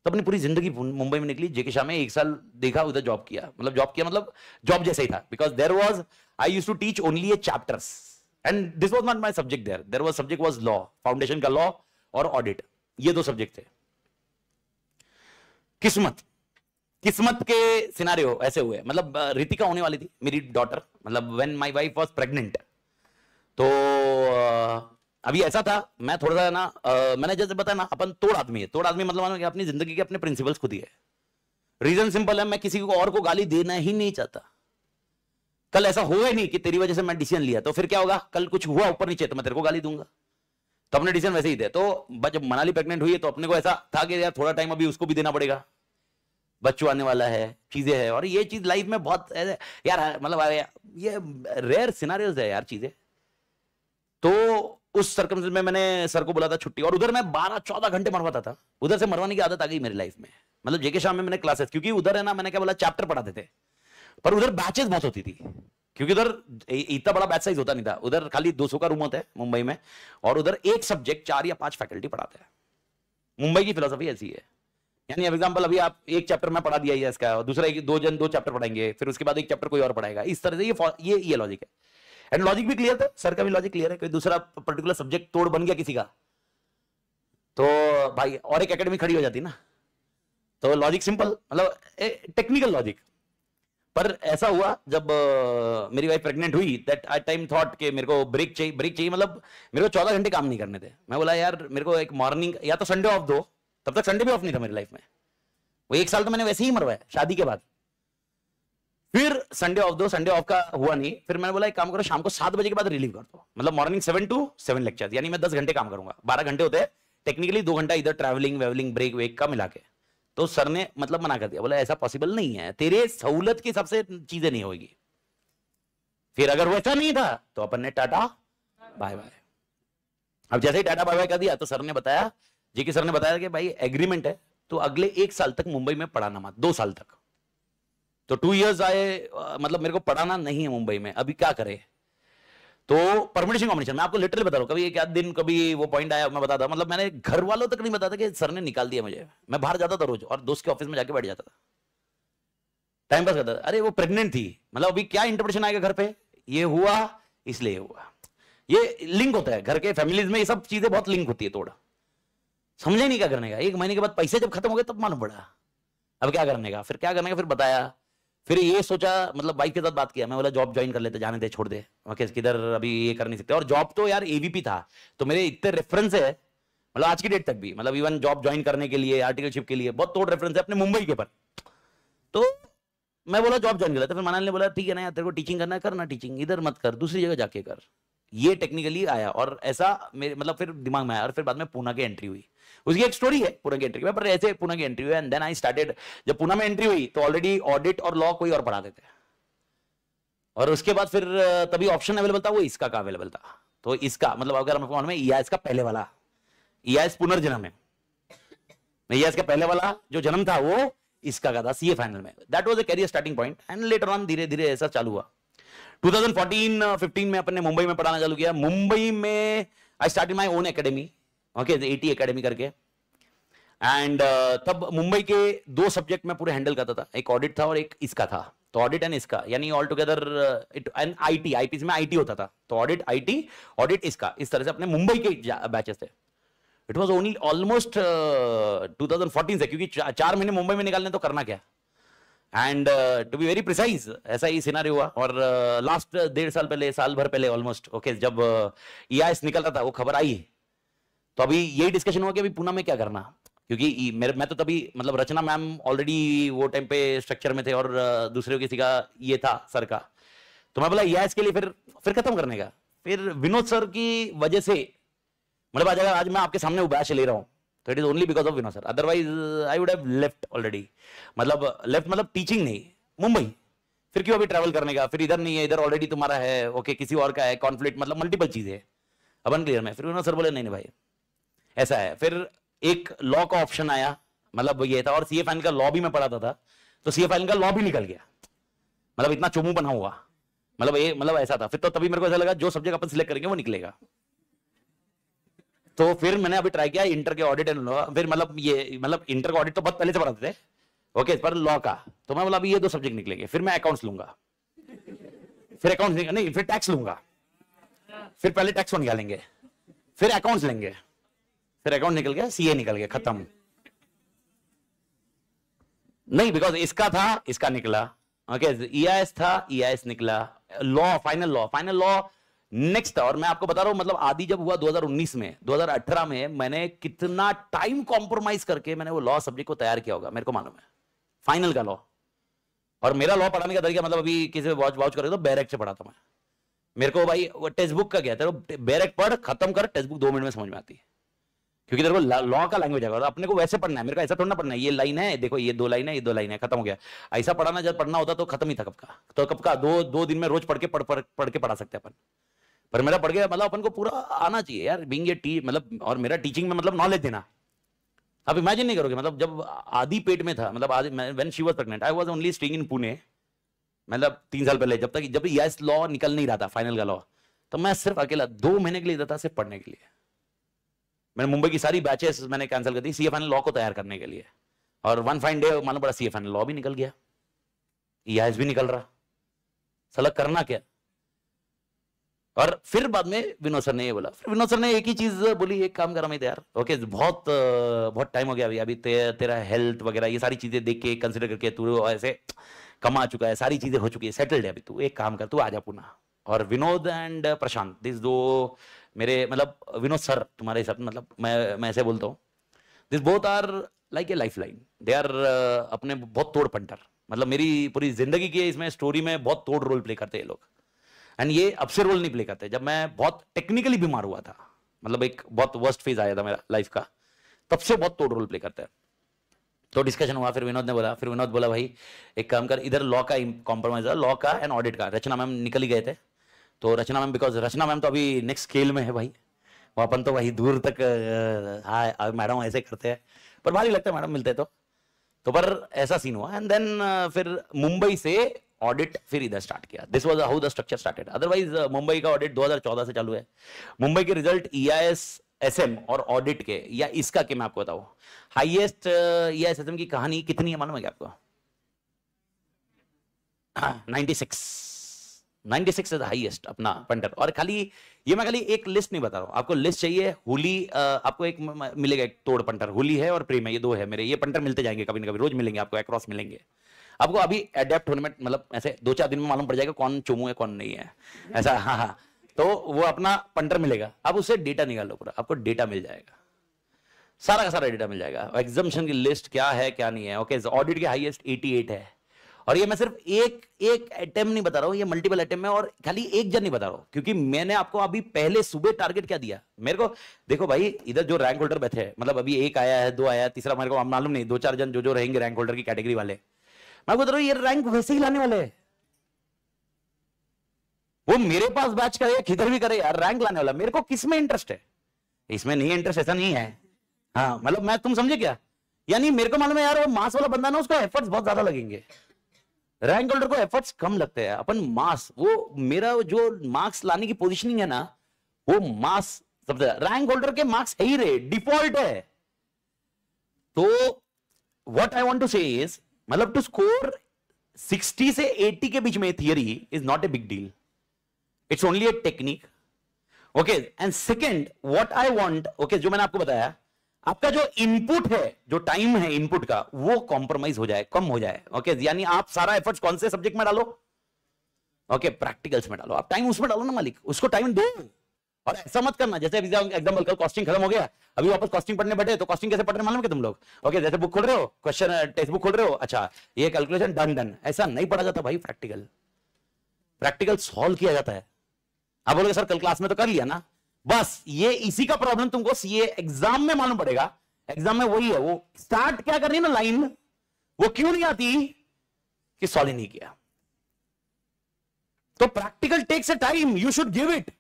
तो अपनी पूरी जिंदगी मुंबई में निकली, जेके शाह में एक साल देखा, उधर जॉब किया, मतलब जॉब किया मतलब जॉब जैसे ही था, because there was I used to teach only a chapters and this was not my subject. There there was subject was law, foundation का लॉ और ऑडिट, ये दो सब्जेक्ट थे। किस्मत किस्मत के सिनारियो ऐसे हुए, मतलब रितिका होने वाली थी मेरी डॉटर, मतलब when my wife was pregnant, तो अभी ऐसा था मैं थोड़ा सा ना आ, मैंने जैसे बताया ना अपन तोड़ आदमी है, तोड़ आदमी मतलब अपनी जिंदगी के अपने प्रिंसिपल्स खुद ही है। रीजन सिंपल है, मैं किसी को और को गाली देना ही नहीं चाहता। कल ऐसा हो ही नहीं कि तेरी वजह से मैं डिसीजन लिया, तो फिर क्या होगा, कल कुछ हुआ ऊपर नीचे तो मैं तेरे को गाली दूंगा, तो अपने डिसीजन वैसे ही थे। तो जब मनाली प्रेगनेंट हुई है तो अपने को ऐसा था कि यार थोड़ा टाइम अभी उसको भी देना पड़ेगा, बच्चों आने वाला है, चीजें है, और ये चीज लाइफ में बहुत यार मतलब ये रेयर सिनारियोज है यार चीजें। तो उस सर्कमस्टेंस में मैंने सर को बोला था छुट्टी, और उधर मैं बारह चौदह घंटे मरवाता था, उधर से मरवाने की आदत आ गई मेरी लाइफ में। मतलब जेके शाह में मैंने क्लासेस, क्योंकि उधर है ना मैंने क्या बोला चैप्टर पढ़ाते थे, पर उधर बैचेस बहुत होती थी क्योंकि उधर इतना बड़ा बैच साइज होता नहीं था, उधर खाली दो सौ का रूम होता है मुंबई में, और उधर एक सब्जेक्ट चार या पांच फैकल्टी पढ़ाते हैं। मुंबई की फिलोसफी ऐसी है, यानी एग्जाम्पल अभी आप एक चैप्टर में पढ़ा दिया है इसका, और दूसरा दो जन दो चैप्टर पढ़ाएंगे, फिर उसके बाद एक चैप्टर कोई और पढ़ाएगा, इस तरह से ये ये लॉजिक है। एंड लॉजिक भी क्लियर था, सर का भी लॉजिक क्लियर है, कोई दूसरा पर्टिकुलर सब्जेक्ट तोड़ बन गया किसी का तो भाई और एक एकेडमी खड़ी हो जाती ना, तो लॉजिक सिंपल मतलब टेक्निकल लॉजिक। पर ऐसा हुआ जब uh, मेरी वाइफ प्रेग्नेंट हुई दैट आई टाइम थॉट के मेरे को ब्रेक चाहिए, ब्रेक चाहिए मतलब मेरे को चौदह घंटे काम नहीं करने थे। मैं बोला यार मेरे को एक मॉर्निंग या तो संडे ऑफ दो, तब तक संडे भी ऑफ नहीं था मेरी लाइफ में, वो एक साल तो मैंने वैसे ही मरवाया शादी के बाद। फिर संडे ऑफ दो, संडे ऑफ का हुआ नहीं, फिर मैंने बोला एक काम करो शाम को सात बजे के बाद रिलीव कर दो, मतलब morning seven to seven lecture, यानी मैं दस घंटे काम करूंगा, बारह घंटे होते हैं टेक्निकली, दो घंटा इधर ट्रैवलिंग वेवलिंग ब्रेक वेक का मिला के। तो सर ने मतलब मना कर दिया, बोला ऐसा पॉसिबल नहीं है, तेरे सहूलत के हिसाब से चीजें नहीं होगी। फिर अगर वैसा नहीं था तो अपन ने टाटा बाय बाय। अब जैसे ही टाटा बाय बाय कर दिया तो सर ने बताया, जेके सर ने बताया कि भाई एग्रीमेंट है तो अगले एक साल तक मुंबई में पढ़ाना मत, दो साल तक, तो टू इयर्स आए मतलब मेरे को पढ़ाना नहीं है मुंबई में, अभी क्या करे। तो परमिशन कॉम्बिनेशन मैं आपको लिटरली बता रहा हूँ, कभी एक आध दिन कभी वो पॉइंट आया मैं बता था, मतलब मैंने घर वालों तक नहीं बताया कि सर ने निकाल दिया मुझे। मैं बाहर जाता था रोज और दोस्त के ऑफिस में जाके बैठ जाता था, टाइम पास करता था, अरे वो प्रेग्नेंट थी, मतलब अभी क्या इंटरप्रिटेशन आएगा घर पे, ये हुआ इसलिए हुआ। ये लिंक होता है घर के फैमिलीज में, ये सब चीजें बहुत लिंक होती है। थोड़ा समझे नहीं क्या करने का। एक महीने के बाद पैसे जब खत्म हो गए तब मालूम पड़ा अब क्या करने का, फिर क्या करने का, फिर बताया, फिर ये सोचा, मतलब वाइफ के साथ बात किया, मैं बोला जॉब ज्वाइन कर लेते, जाने दे छोड़ दे, ओके किधर अभी ये कर नहीं सकते। और जॉब तो यार एवीपी था, तो मेरे इतने रेफरेंस है, मतलब आज की डेट तक भी, मतलब इवन जॉब ज्वाइन करने के लिए, आर्टिकलशिप के लिए बहुत तोड़ रेफरेंस है अपने मुंबई के पर। तो मैं बोला जॉब ज्वाइन कर लेता, फिर मनाल ने बोला ठीक है ना यार, तेरे को टीचिंग करना है करना, टीचिंग इधर मत कर, दूसरी जगह जाके कर। ये टेक्निकली आया और ऐसा मेरे मतलब फिर दिमाग में आया, और फिर बाद में पूना की एंट्री हुई, उसकी एक स्टोरी है पूना की एंट्री में, पर ऐसे पूना की एंट्री हुई। एंड देन आई स्टार्टेड, जब पूना में एंट्री हुई तो ऑलरेडी ऑडिट और लॉ कोई और पढ़ाते थे, और उसके बाद फिर तभी ऑप्शन अवेलेबल था, वो इसका का अवेलेबल था। तो इसका मतलब अगर हम फोन में ई आई एस का पहले वाला, ई आई एस पुनर्जन्म है, ई आई एस का पहले वाला जो जन्म था वो इसका का था सीए फाइनल में। That was a career starting point and later on धीरे धीरे ऐसा चालू हुआ। ट्वेंटी फोर्टीन फिफ्टीन में अपने मुंबई में पढ़ाना चालू किया। मुंबई में I started my own academy, okay eighty academy करके। एंड uh, तब मुंबई के दो सब्जेक्ट मैं पूरे हैंडल करता था, एक ऑडिट था और एक इसका था। तो ऑडिट एंड इसका यानी all together it and IT, IT में आईटी होता था, तो ऑडिट आईटी, ऑडिट इसका, इस तरह से अपने मुंबई के बैचेस थे। It was only almost twenty fourteen से, क्योंकि चा, चार महीने मुंबई में निकालने तो करना क्या। And to be very precise ऐसा ही सिनारी हुआ। और लास्ट uh, डेढ़ साल पहले, साल भर पहले ऑलमोस्ट, ओके okay, जब ई आई एस निकल रहा था वो खबर आई, तो अभी यही डिस्कशन हुआ कि अभी पुणे में क्या करना, क्योंकि मेरे मैं तो तभी मतलब रचना मैम ऑलरेडी वो टाइम पे स्ट्रक्चर में थे, और uh, दूसरे किसी का ये था सर का। तो मैं बोला ई आई एस के लिए फिर फिर खत्म करने का। फिर विनोद सर की वजह से, मतलब आज अगर आज मैं आपके सामने वो बैच ले रहा हूँ तो it is only because of Vinod sir, otherwise I would have left already. मतलब लेफ्ट मतलब टीचिंग नहीं, मुंबई, फिर क्यों अभी ट्रैवल करने का, फिर इधर नहीं है, इधर ऑलरेडी तुम्हारा है, ओके किसी और का है, कॉन्फ्लिक्ट मतलब मल्टीपल चीजें अपन क्लियर में। फिर विनोद सर बोले नहीं नहीं भाई ऐसा है। फिर एक लॉ का ऑप्शन आया, मतलब ये था, और सी ए फाइनल का लॉ भी मैं पढ़ाता था, तो सी ए फाइनल का लॉ भी निकल गया, मतलब इतना चोमू बना हुआ, मतलब ये मतलब ऐसा था। फिर तो तभी मेरे को ऐसा लगा जो सब्जेक्ट अपन सिलेक्ट करेंगे वो निकलेगा। तो फिर मैंने अभी ट्राई किया इंटर के ऑडिट एंड लॉ, फिर मतलब ये मतलब इंटर का ऑडिट तो बहुत पहले से पढ़ाते थे, ओके, पर लॉ का तो मैं मतलब ये दो सब्जेक्ट निकलेंगे, फिर मैं अकाउंट्स लूंगा, फिर अकाउंट्स नहीं फिर टैक्स लूंगा, फिर पहले टैक्स को निकालेंगे, फिर अकाउंट्स लेंगे, फिर अकाउंट निकल गया, सीए निकल गया, खत्म। नहीं बिकॉज इसका था, इसका निकला, ओके ई आई एस था, ई आई एस निकला, law final law final law next था। और मैं आपको बता रहा हूं मतलब आदि जब हुआ दो हज़ार उन्नीस में, दो हज़ार अठारह में मैंने कितना टाइम कॉम्प्रोमाइज करके मैंने वो लॉ सब्जेक्ट को तैयार किया होगा, मेरे को मालूम है फाइनल का लॉ। और मेरा लॉ पढ़ाने का तरीका, मतलब अभी किसी वॉच वाउच करे तो बैरेक से पढ़ाता मैं, मेरे को भाई वो टेक्स्ट बुक का कहते हैं, बैरेक पढ़ खत्म कर, टेक्स्ट बुक दो मिनट में समझ में आती है, क्योंकि तेरे को लॉ का लैंग्वेज आएगा। अपने को वैसे पढ़ना है, मेरे को ऐसा थोड़ा ना पढ़ना है, ये लाइन है देखो, ये दो लाइन है, ये दो लाइन है, खत्म हो गया। ऐसा पढ़ाना, जब पढ़ना होता तो खत्म ही था कब का, तो कब का दो दो दिन में रोज पढ़ के पढ़ पढ़ पढ़ के पढ़ा सकते हैं अपन। पर मेरा पढ़ गया, मतलब अपन को पूरा आना चाहिए यार, बीइंग ए टी मतलब, और मेरा टीचिंग में मतलब नॉलेज देना, आप इमेजिन नहीं करोगे। मतलब जब आधी पेट में था, मतलब when she was pregnant I was only staying in Pune, मतलब तीन साल पहले, जब तक जब यस लॉ निकल नहीं रहा था फाइनल का लॉ, तो मैं सिर्फ अकेला दो महीने के लिए देता था सिर्फ पढ़ने के लिए। मैंने मुंबई की सारी बैचेस मैंने कैंसिल कर दी सी ए फाइनल लॉ को तैयार करने के लिए, और वन फाइन डे मालूम पड़ा सी ए फाइनल लॉ भी निकल गया, ई आई एस भी निकल रहा, साला करना क्या। और फिर बाद में विनोद सर ने ये बोला, फिर विनोद सर ने एक ही चीज बोली, एक काम कर अमित यार, ओके बहुत बहुत टाइम हो गया अभी अभी ते, तेरा हेल्थ वगैरह ये सारी चीजें देख के कंसिडर करके, तू ऐसे कमा चुका है, सारी चीजें हो चुकी है, सेटल्ड है अभी, तू एक काम कर, तू आ जा पुणे। और विनोद एंड प्रशांत, दिस दो मेरे मतलब विनोद सर तुम्हारे हिसाब से, मतलब मैं मैं ऐसे बोलता हूँ, this both are like a life line, they are अपने बहुत तोड़ पंटर, मतलब मेरी पूरी जिंदगी की इसमें स्टोरी में बहुत तोड़ रोल प्ले करते हैं ये लोग। एंड ये अब से रोल नहीं प्ले करते। जब मैं बहुत टेक्निकली बीमार हुआ था, मतलब एक बहुत वर्स्ट फेज आया था मेरा लाइफ का, तब से बहुत तोड़ रोल प्ले करते हैं। तो डिस्कशन हुआ, फिर विनोद ने बोला फिर विनोद बोला भाई एक काम कर, इधर लॉ का कॉम्प्रोमाइज, लॉ का एंड ऑडिट का, रचना मैम निकल ही गए थे, तो Rachna ma'am because Rachna ma'am तो अभी नेक्स्ट स्केल में है भाई, वो अपन तो भाई दूर तक हाँ मैडम ऐसे करते हैं, पर भारी लगता है मैडम मिलते तो तो पर ऐसा सीन हुआ। एंड देन फिर मुंबई से ऑडिट फिर इधर स्टार्ट किया, this was how the structure started. Otherwise Mumbai का ऑडिट दो हज़ार चौदह से चालू है। मुंबई के result E I S S M और ऑडिट के या इसका के, मैं आपको बताऊँ highest E I S S M की कहानी कितनी है मालूम है क्या आपको? Ninety six, ninety six is the highest अपना पंडर। और खाली ये मैं खाली एक लिस्ट नहीं बता रहा हूँ आपको, लिस्ट चाहिए होली आपको एक मिलेगा, एक तोड़ पंटर होली है और प्रेम है, ये दो है मेरे, ये पंटर मिलते जाएंगे कभी ना कभी, रोज मिलेंगे आपको, एक्रॉस मिलेंगे आपको। अभी अडेप्ट होने में मतलब ऐसे दो चार दिन में मालूम पड़ जाएगा कौन चोमू है कौन नहीं है ऐसा। हाँ हाँ, तो वो अपना पंटर मिलेगा, आप उससे डेटा निकाल लो पूरा, आपको डेटा मिल जाएगा, सारा का सारा डेटा मिल जाएगा। एग्जाम्पशन की लिस्ट क्या है क्या नहीं है, ओके। ऑडिट के हाईएस्ट अठासी है, और ये मैं सिर्फ एक एक अटेम्प्ट नहीं बता रहा हूँ, ये मल्टीपल अटेम्प्ट है, और खाली एक जन नहीं बता रहा हूँ, क्योंकि मैंने आपको अभी पहले सुबह टारगेट क्या दिया मेरे को। देखो भाई इधर जो रैंक होल्डर बैठे हैं, मतलब अभी एक आया है, दो आया है, तीसरा मेरे को मालूम नहीं, दो चार जन जो जो रहेंगे रैंक होल्डर की कैटेगरी वाले, मैं बता रहा हूँ ये रैंक वैसे ही लाने वाले है। वो मेरे पास बैच करे किधर भी करे यार, रैंक लाने वाला। मेरे को किसमें इंटरेस्ट है, इसमें नहीं इंटरेस्ट, ऐसा नहीं है। हाँ मतलब मैं, तुम समझे क्या, यानी मेरे को मालूम है यार वो मास वाला बंदा ना, उसको एफर्ट्स बहुत ज्यादा लगेंगे, रैंक होल्डर को एफर्ट्स कम लगते हैं। अपन मास, वो मेरा जो मार्क्स लाने की पोजीशनिंग है ना, वो मास सबसे, रैंक होल्डर के मार्क्स है ही रहे, डिफॉल्ट है। तो what I want to say is, मतलब टू स्कोर सिक्सटी से एटी के बीच में theory is not a big deal, it's only a technique, okay. And second what I want, okay, जो मैंने आपको बताया, आपका जो इनपुट है, जो टाइम है इनपुट का, वो कॉम्प्रोमाइज हो जाए, कम हो जाए, ओके। यानी आप सारा एफर्ट्स कौन से सब्जेक्ट में डालो, ओके, प्रैक्टिकल्स में डालो, आप टाइम उसमें डालो ना मालिक, उसको टाइम दो। और ऐसा मत करना जैसे एग्जाम्पल कल कॉस्टिंग खत्म हो गया, अभी वापस कॉस्टिंग पढ़ने बैठे, तो कॉस्टिंग कैसे पढ़ रहे मालूम है तुम लोग, ओके, जैसे बुक खोल रहे हो, क्वेश्चन टेक्स्ट बुक खोल रहे हो, अच्छा ये कैलकुलेशन डन डन, ऐसा नहीं पढ़ा जाता भाई। प्रैक्टिकल प्रैक्टिकल सॉल्व किया जाता है। आप बोलोगे सर कल क्लास में तो कर लिया ना, बस ये इसी का प्रॉब्लम तुमको सीए एग्जाम में मालूम पड़ेगा। एग्जाम में वही है, वो स्टार्ट क्या करनी ना लाइन, वो क्यों नहीं आती कि सॉल्व नहीं किया। तो practical takes a time, you should give it.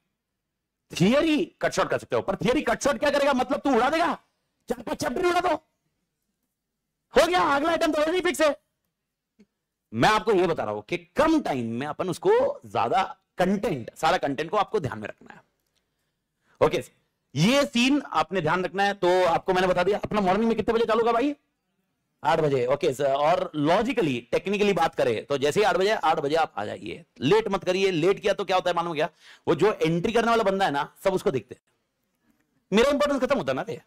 Theory cut short कर सकते हो, पर थियरी कट शॉर्ट क्या करेगा, मतलब तू उड़ा देगा, चार पांच चैप्टर उड़ा दो, हो गया अगला आइटम तो नहीं फिक्स है। मैं आपको यह बता रहा हूं कि कम टाइम में अपन उसको ज्यादा कंटेंट, सारा कंटेंट को आपको ध्यान में रखना है, ओके okay, ये सीन आपने ध्यान रखना है। तो आपको मैंने बता दिया अपना मॉर्निंग में कितने बजे चालू होगा भाई, आठ बजे, ओके okay, और लॉजिकली टेक्निकली बात करें तो जैसे ही आठ बजे आठ बजे आप आ जाइए, लेट मत करिए। लेट किया तो क्या होता है मालूम क्या, वो जो एंट्री करने वाला बंदा है ना, सब उसको देखते हैं, मेरा इंपॉर्टेंस खत्म होता ना, रे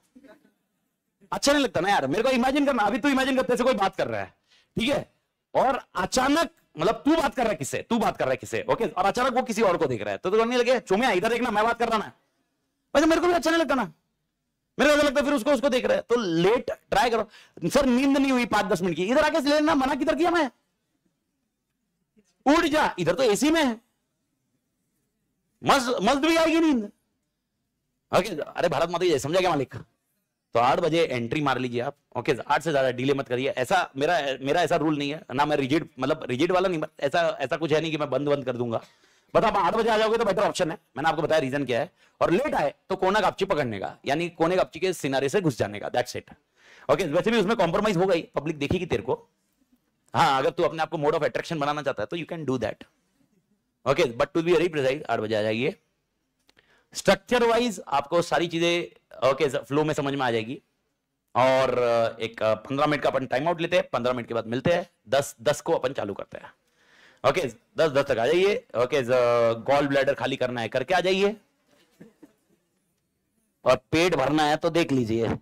अच्छा नहीं लगता ना यार मेरे को। इमेजिन करना, अभी तू इमेजिन करते कोई बात कर रहा है, ठीक है, और अचानक मतलब तू बात कर रहा है किससे, तू बात कर रहा है किससे, ओके okay, और अचानक वो किसी और को देख रहा है, तो तुम नहीं लगे चुमिया इधर देखना मैं बात कर रहा ना, वैसे मेरे को भी अच्छा नहीं लगता ना, मेरे को अच्छा लगता है फिर उसको उसको देख रहा है। तो लेट ट्राई करो, सर नींद नहीं हुई पांच दस मिनट की, इधर आके लेना, मना किधर किया मैं, उठ जा, इधर तो एसी में है, मस्त मस्त भी आएगी नींद, ओके। अरे भारत माता जी समझा क्या मालिक। तो आठ बजे एंट्री मार लीजिए आप, ओके, आठ से ज्यादा डिले मत करिए। ऐसा मेरा मेरा ऐसा रूल नहीं है ना, मैं रिजिड मतलब रिजिड वाला नहीं, ऐसा ऐसा कुछ है नहीं कि मैं बंद बंद कर दूंगा। बता आप आठ बजे आ जाओगे तो बेटर ऑप्शन है, मैंने आपको बताया रीजन क्या है। और लेट आए तो कोना कापची पकड़ने का, यानी कोने कापची के सिनारे से घुस जाने का, दैट्स इट, ओके। वैसे भी उसमें कॉम्प्रोमाइज हो गई, पब्लिक देखेगी तेरे को। हाँ, अगर तू अपने आपको मोड ऑफ अट्रैक्शन बनाना चाहता है तो you can do that, okay, but to be very precise, आठ बजे आ जाइए। स्ट्रक्चर वाइज आपको सारी चीजें ओके फ्लो में समझ में आ जाएगी। और एक पंद्रह मिनट का अपन टाइम आउट लेते हैं, पंद्रह मिनट के बाद मिलते हैं, दस दस को अपन चालू करते हैं, ओके okay, दस दस तक आ जाइए, ओके। गॉल ब्लैडर खाली करना है करके आ जाइए, और पेट भरना है तो देख लीजिए,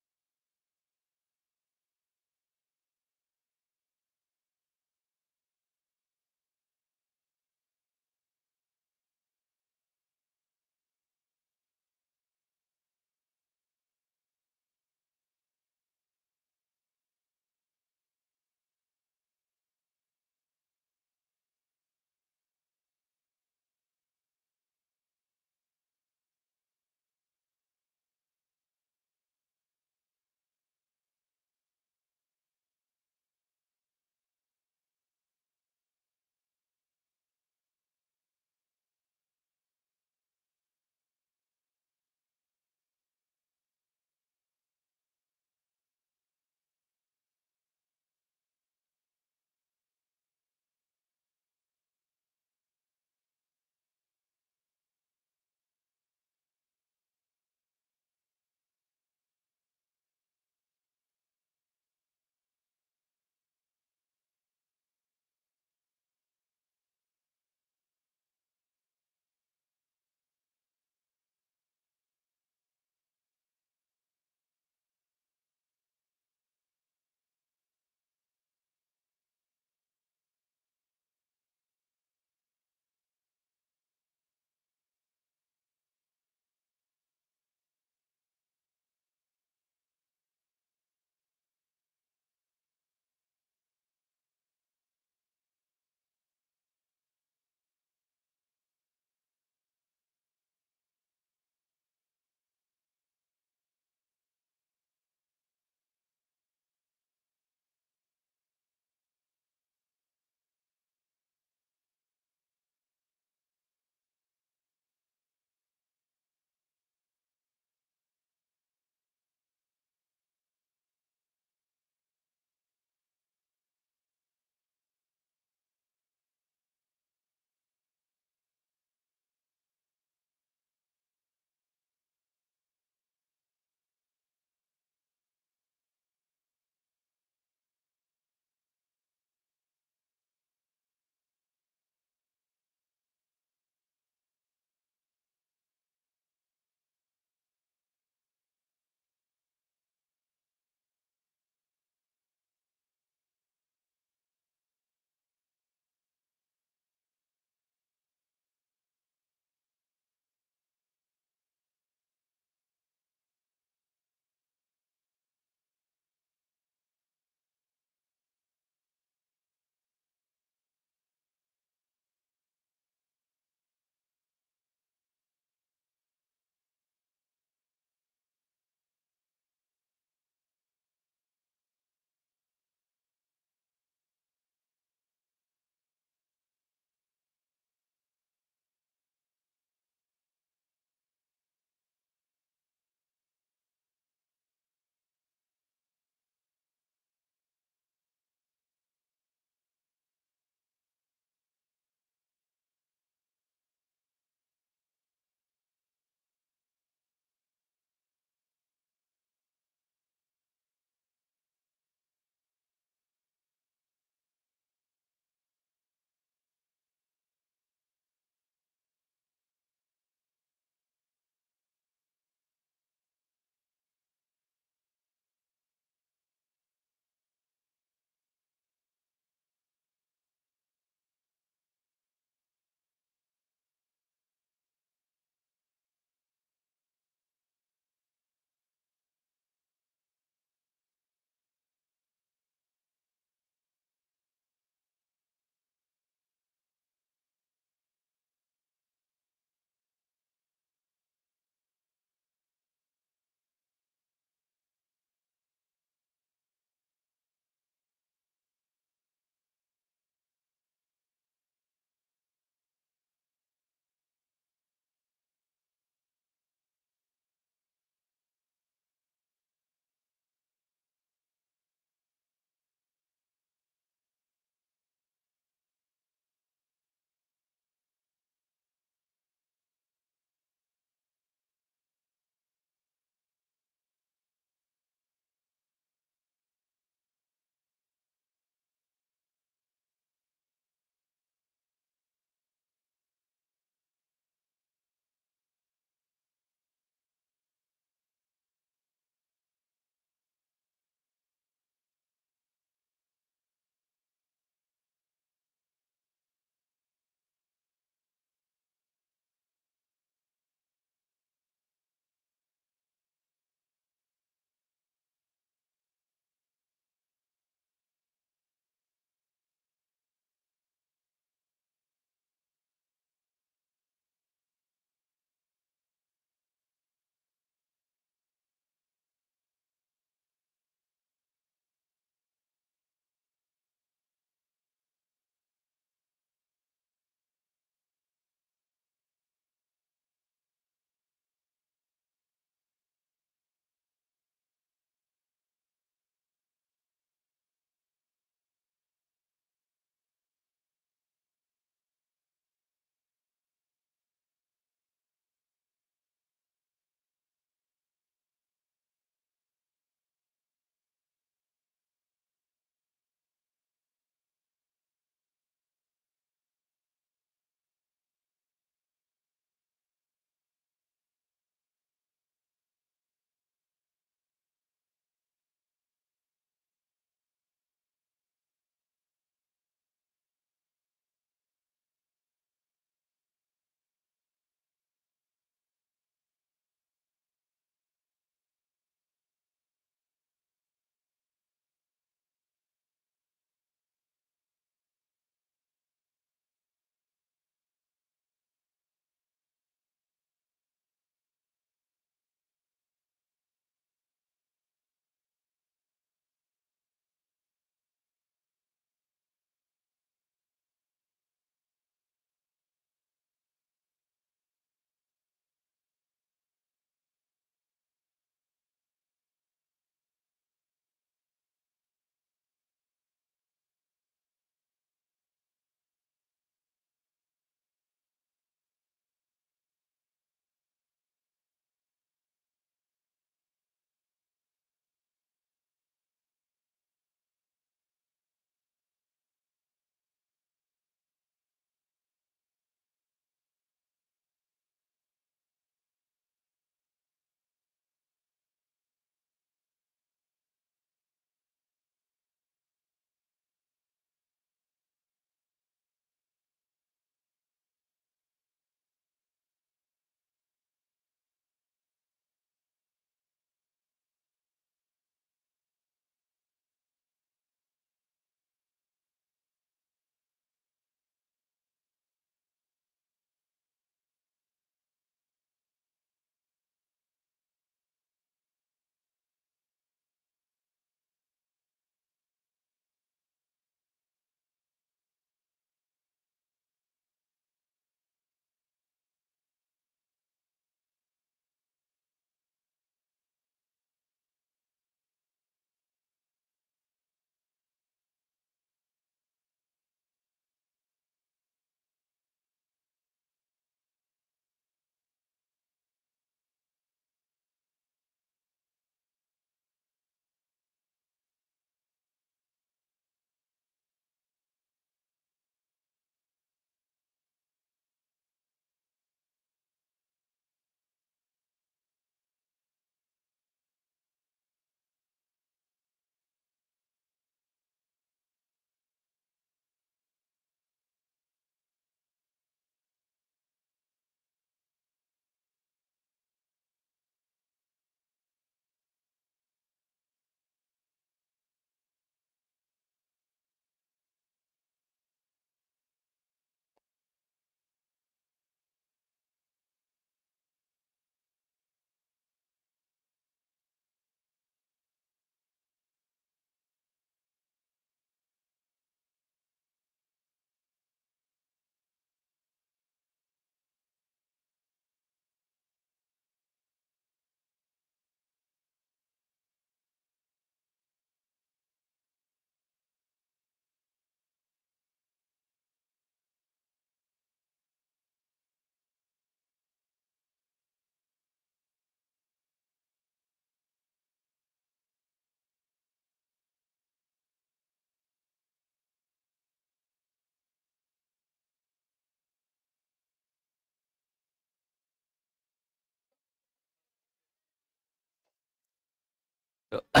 तो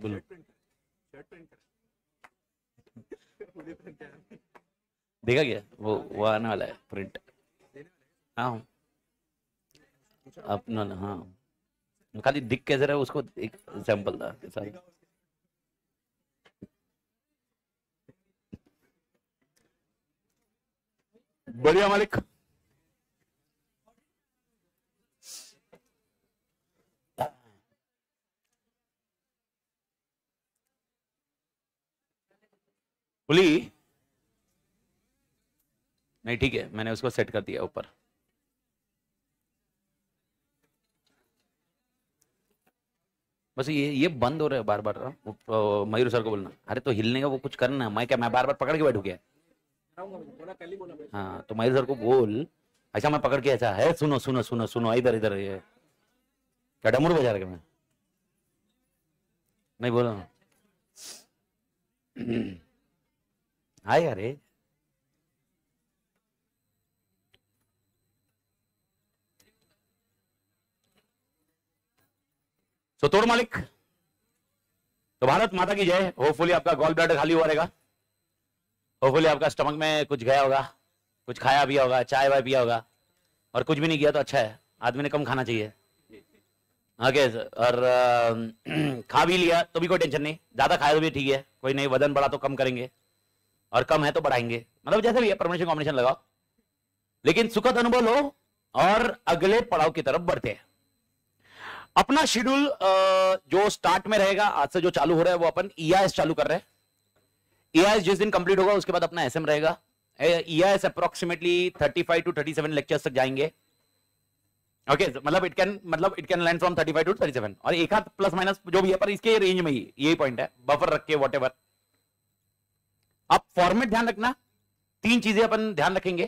बोलो देखा क्या वो वो आने वाला है प्रिंट। हाँ अपना हाँ खाली दिख के जरा उसको एक सैंपल था के साथ। बढ़िया मालिक पुली नहीं ठीक है मैंने उसको सेट कर दिया ऊपर। बस ये ये बंद हो रहा है बार बार। मयूर सर को बोलना अरे तो हिलने का वो कुछ करना है। मैं क्या मैं बार बार पकड़ के बैठू क्या? हाँ तो मयूर सर को बोल अच्छा मैं पकड़ के ऐसा है सुनो सुनो सुनो सुनो इधर इधर ये क्या डमरू बजा रहा मैं नहीं बोला हाय अरे सो तोड़ मालिक तो भारत माता की जय। होपफुली आपका गॉल ब्लैडर खाली हुआ रहेगा। होपफुली आपका स्टमक में कुछ गया होगा, कुछ खाया भी होगा, चाय वाय पिया होगा और कुछ भी नहीं किया तो अच्छा है। आदमी ने कम खाना चाहिए ओके सर। और आ, खा भी लिया तो भी कोई टेंशन नहीं, ज़्यादा खाया तो भी ठीक है कोई नहीं। वजन बढ़ा तो कम करेंगे और कम है तो बढ़ाएंगे, मतलब जैसे भी है परमिशन कॉम्बिनेशन लगाओ। लेकिन सुखद अनुभव लो और अगले पड़ाव की तरफ बढ़ते हैं। अपना शेड्यूल जो स्टार्ट में रहेगा आज से जो चालू हो रहा है वो अपन ई आई एस चालू कर रहे हैं। ई आई एस जिस दिन कंप्लीट होगा उसके बाद अपना एस एम रहेगा। E I S approximately thirty five to thirty seven lectures तक जाएंगे ओके okay, मतलब इट कैन मतलब it can land from thirty five to thirty seven और एक हाथ प्लस माइनस जो भी है पर इसके रेंज में ही यही पॉइंट है। बफर रख के वॉट एवर आप फॉर्मेट ध्यान रखना। तीन चीजें अपन ध्यान रखेंगे।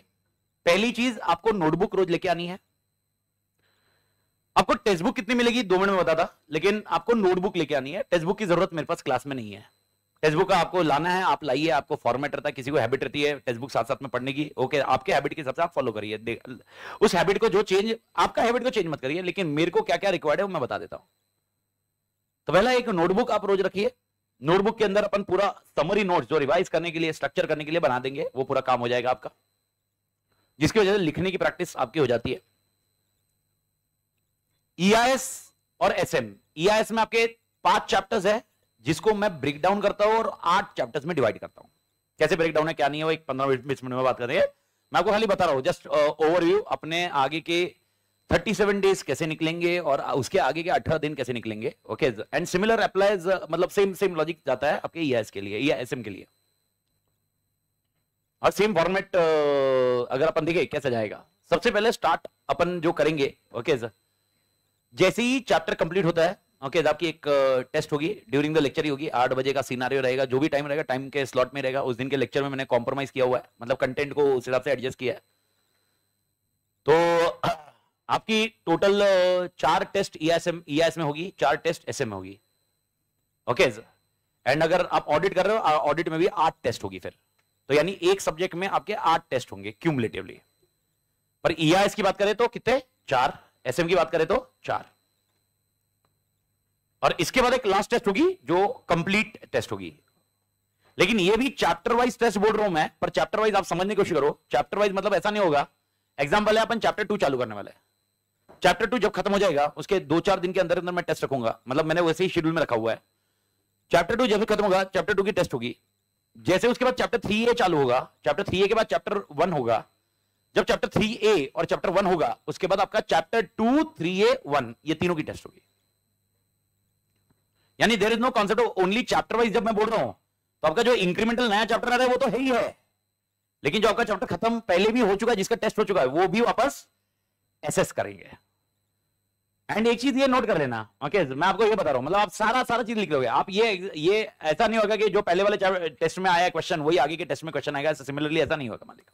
पहली चीज आपको नोटबुक रोज लेके आनी है। आपको टेक्स्ट बुक कितनी मिलेगी दो मिनट में बता था, लेकिन आपको नोटबुक लेके आनी है। टेक्स्ट बुक की जरूरत मेरे पास क्लास में नहीं है। टेक्स्ट बुक आपको लाना है, आप लाइए। आपको फॉर्मेट रहता है, किसी को हैबिट रहती है टेक्स्ट बुक साथ साथ में पढ़ने की। ओके आपके हैबिट के हिसाब से आप फॉलो करिए उस हैबिट को। जो चेंज आपका हैबिट को चेंज मत करिए, लेकिन मेरे को क्या क्या रिक्वायर्ड है वो मैं बता देता हूं। तो पहला एक नोटबुक आप रोज रखिए। नोटबुक के अंदर अपन पूरा समरी नोट्स जो रिवाइज करने के लिए स्ट्रक्चर करने के लिए बना देंगे वो पूरा काम हो जाएगा आपका, जिसकी वजह से लिखने की प्रैक्टिस आपकी हो जाती है। ई आई एस और S M, E I S में आपके पांच चैप्टर्स है जिसको मैं ब्रेक डाउन करता हूं और आठ चैप्टर्स में डिवाइड करता हूं। कैसे ब्रेक डाउन है क्या नहीं है वो एक पंद्रह बीस मिनट में बात करेंगे। मैं आपको खाली बता रहा हूं जस्ट ओवरव्यू। अपने आगे के थर्टी सेवन डेज कैसे निकलेंगे और उसके आगे के अठारह दिन कैसे निकलेंगे ओके। एंड सिमिलर अप्लाइज मतलब सेम सेम लॉजिक जाता है आपके ई आई एस के लिए ई आई एस एम के लिए और सेम फॉर्मेट। अगर अपन देखें कैसे जाएगा, सबसे पहले स्टार्ट अपन जो करेंगे ओके सर, जैसे ही चैप्टर कंप्लीट होता है ओके okay, आपकी एक टेस्ट होगी ड्यूरिंग द लेक्चर ही होगी। आठ बजे का सिनारियो रहेगा, जो भी टाइम रहेगा टाइम के स्लॉट में रहेगा। उस दिन के लेक्चर में मैंने कॉम्प्रोमाइज किया हुआ है, मतलब कंटेंट को उस हिसाब से एडजस्ट किया है। तो आपकी टोटल चार test E I S M E I S में होगी, चार टेस्ट एस एम में होगी ओके okay, एंड अगर आप ऑडिट कर रहे हो ऑडिट में भी आठ टेस्ट होगी फिर। तो यानी एक सब्जेक्ट में आपके आठ टेस्ट होंगे क्यूमुलेटिवली। पर ई आई एस की बात करें तो कितने चार, एस एम की बात करें तो चार। और इसके बाद एक लास्ट टेस्ट होगी जो कंप्लीट टेस्ट होगी। लेकिन ये भी चैप्टर वाइज टेस्ट बोल रहा हूं मैं, पर चैप्टर वाइज आप समझने की कोशिश करो। चैप्टर वाइज मतलब ऐसा नहीं होगा एग्जाम्पल है अपन चैप्टर टू चालू करने वाला है। चैप्टर टू जब खत्म हो जाएगा उसके दो चार दिन के अंदर अंदर मैं टेस्ट रखूंगा, मतलब मैंने वैसे ही शेड्यूल में रखा हुआ है। चैप्टर टू जब खत्म होगा चैप्टर टू की टेस्ट होगी। जैसे उसके बाद चैप्टर थ्री ए चालू होगा, चैप्टर थ्री ए के बाद चैप्टर वन होगा। जब चैप्टर थ्री ए और चैप्टर वन होगा उसके बाद आपका chapter two three A one ये तीनों की टेस्ट होगी। यानी there is no concept of only chapter wise. जब मैं बोल रहा हूं तो आपका जो इंक्रीमेंटल नया चैप्टर आ रहा है वो तो है ही है, लेकिन जो आपका चैप्टर खत्म पहले भी हो चुका है जिसका टेस्ट हो चुका है वो भी वापस एसेस करेंगे। एंड एक चीज ये नोट कर लेना ओके okay, मैं आपको ये बता रहा हूं, मतलब आप सारा सारा चीज लिख लोगे आप। ये ये ऐसा नहीं होगा कि जो पहले वाले टेस्ट में आया क्वेश्चन वही आगे के टेस्ट में क्वेश्चन आएगा, सिमिलरली ऐसा नहीं होगा मालिक।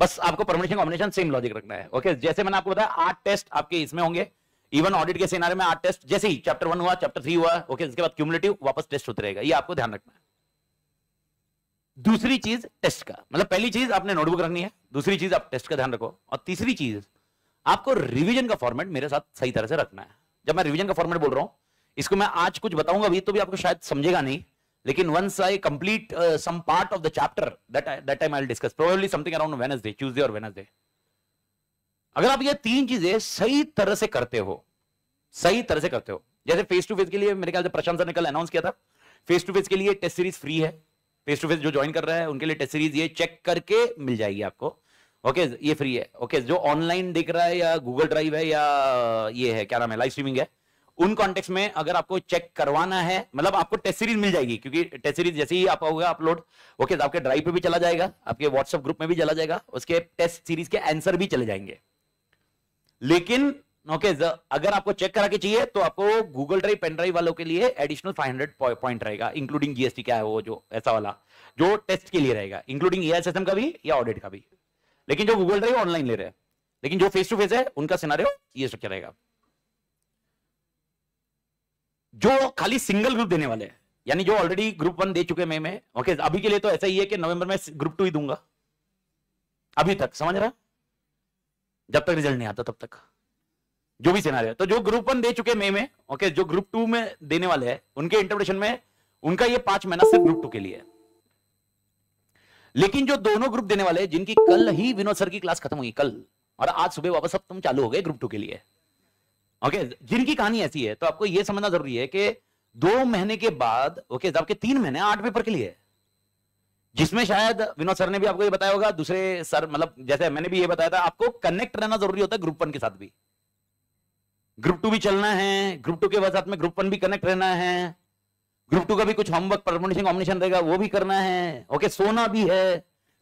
बस आपको परमिशन कॉम्बिनेशन सेम लॉजिक रखना है ओके okay, जैसे मैंने आपको बताया आठ टेस्ट आपके इसमें होंगे। इवन ऑडिट के सिनेरियो में आठ टेस्ट, जैसे ही चैप्टर वन हुआ चैप्टर थ्री हुआ ओके इसके बाद क्यूमुलेटिव वापस टेस्ट होते रहेगा, ये आपको ध्यान रखना है। दूसरी चीज टेस्ट का मतलब पहली चीज आपने नोटबुक रखनी है, दूसरी चीज आप टेस्ट का ध्यान रखो और तीसरी चीज आपको रिवीजन का फॉर्मेट मेरे साथ सही तरह से रखना है। जब मैं रिवीजन का फॉर्मेट बोल रहा हूँ, इसको मैं आज कुछ बताऊंगा भी तो भी आपको शायद समझेगा नहीं, लेकिन once I complete some part of the chapter that that time I will discuss probably something around Wednesday, Tuesday और वेडनेसडे। अगर आप ये तीन चीजें सही तरह से करते हो, सही तरह से करते हो, जैसे फेस टू फेस के लिए मेरे ख्याल से प्रशांत सर ने कल अनाउंस किया था, फेस टू फेस के लिए टेस्ट सीरीज फ्री है। फेस टू फेस जो ज्वाइन कर रहे हैं उनके लिए टेस्ट सीरीज ये चेक करके मिल जाएगी आपको, ओके okay, ये फ्री है। ओके okay, जो ऑनलाइन देख रहा है या गूगल ड्राइव है या ये है क्या नाम है लाइव स्ट्रीमिंग है, उन कॉन्टेक्स्ट में अगर आपको चेक करवाना है, मतलब आपको टेस्ट सीरीज मिल जाएगी, क्योंकि टेस्ट सीरीज जैसे ही आप होगा अपलोड ओके okay, आपके ड्राइव पे भी चला जाएगा, आपके व्हाट्सएप ग्रुप में भी चला जाएगा, उसके टेस्ट सीरीज के आंसर भी चले जाएंगे। लेकिन ओके okay, अगर आपको चेक करा के चाहिए तो आपको गूगल ड्राइव पेन ड्राइव वालों के लिए एडिशनल फाइव हंड्रेड पॉइंट रहेगा, इंक्लूडिंग जीएसटी क्या है वो जो ऐसा वाला जो टेस्ट के लिए रहेगा, इंक्लूडिंग एआई सिस्टम का भी या ऑडिट का भी। लेकिन जो गूगल ड्राइव ऑनलाइन ले रहे हैं, लेकिन जो फेस टू फेस है उनका सिनारियो ये स्ट्रक्चर रहेगा। जो खाली सिंगल ग्रुप देने वाले हैं, यानी जो ऑलरेडी ग्रुप वन दे चुके मई में, ओके अभी के लिए तो ऐसा ही है कि नवंबर में ग्रुप टू ही दूंगा अभी तक, समझ रहा, जब तक रिजल्ट नहीं आता तब तक जो भी सिनारियो। तो जो ग्रुप वन दे चुके मई में ओके, जो ग्रुप टू में देने वाले हैं उनके इंटरप्रिटेशन में उनका ये पांच महीना सिर्फ ग्रुप टू के लिए है। लेकिन जो दोनों ग्रुप देने वाले जिनकी कल ही विनोद सर की क्लास खत्म हुई कल, और आज सुबह वापस सब तुम चालू हो गए ग्रुप टू के लिए ओके okay, जिनकी कहानी ऐसी है, तो आपको यह समझना जरूरी है कि दो महीने के बाद ओके okay, आपके तीन महीने आठ पेपर के लिए, जिसमें शायद विनोद सर ने भी आपको ये बताया होगा, दूसरे सर मतलब जैसे मैंने भी ये बताया था, आपको कनेक्ट रहना जरूरी होता है ग्रुप वन के साथ भी, ग्रुप टू भी चलना है, ग्रुप टू के साथ में ग्रुप वन भी कनेक्ट रहना है, ग्रुप टू का भी कुछ होमवर्क परफॉर्मेशन कॉम्बिनेशन रहेगा वो भी करना है ओके, सोना भी है,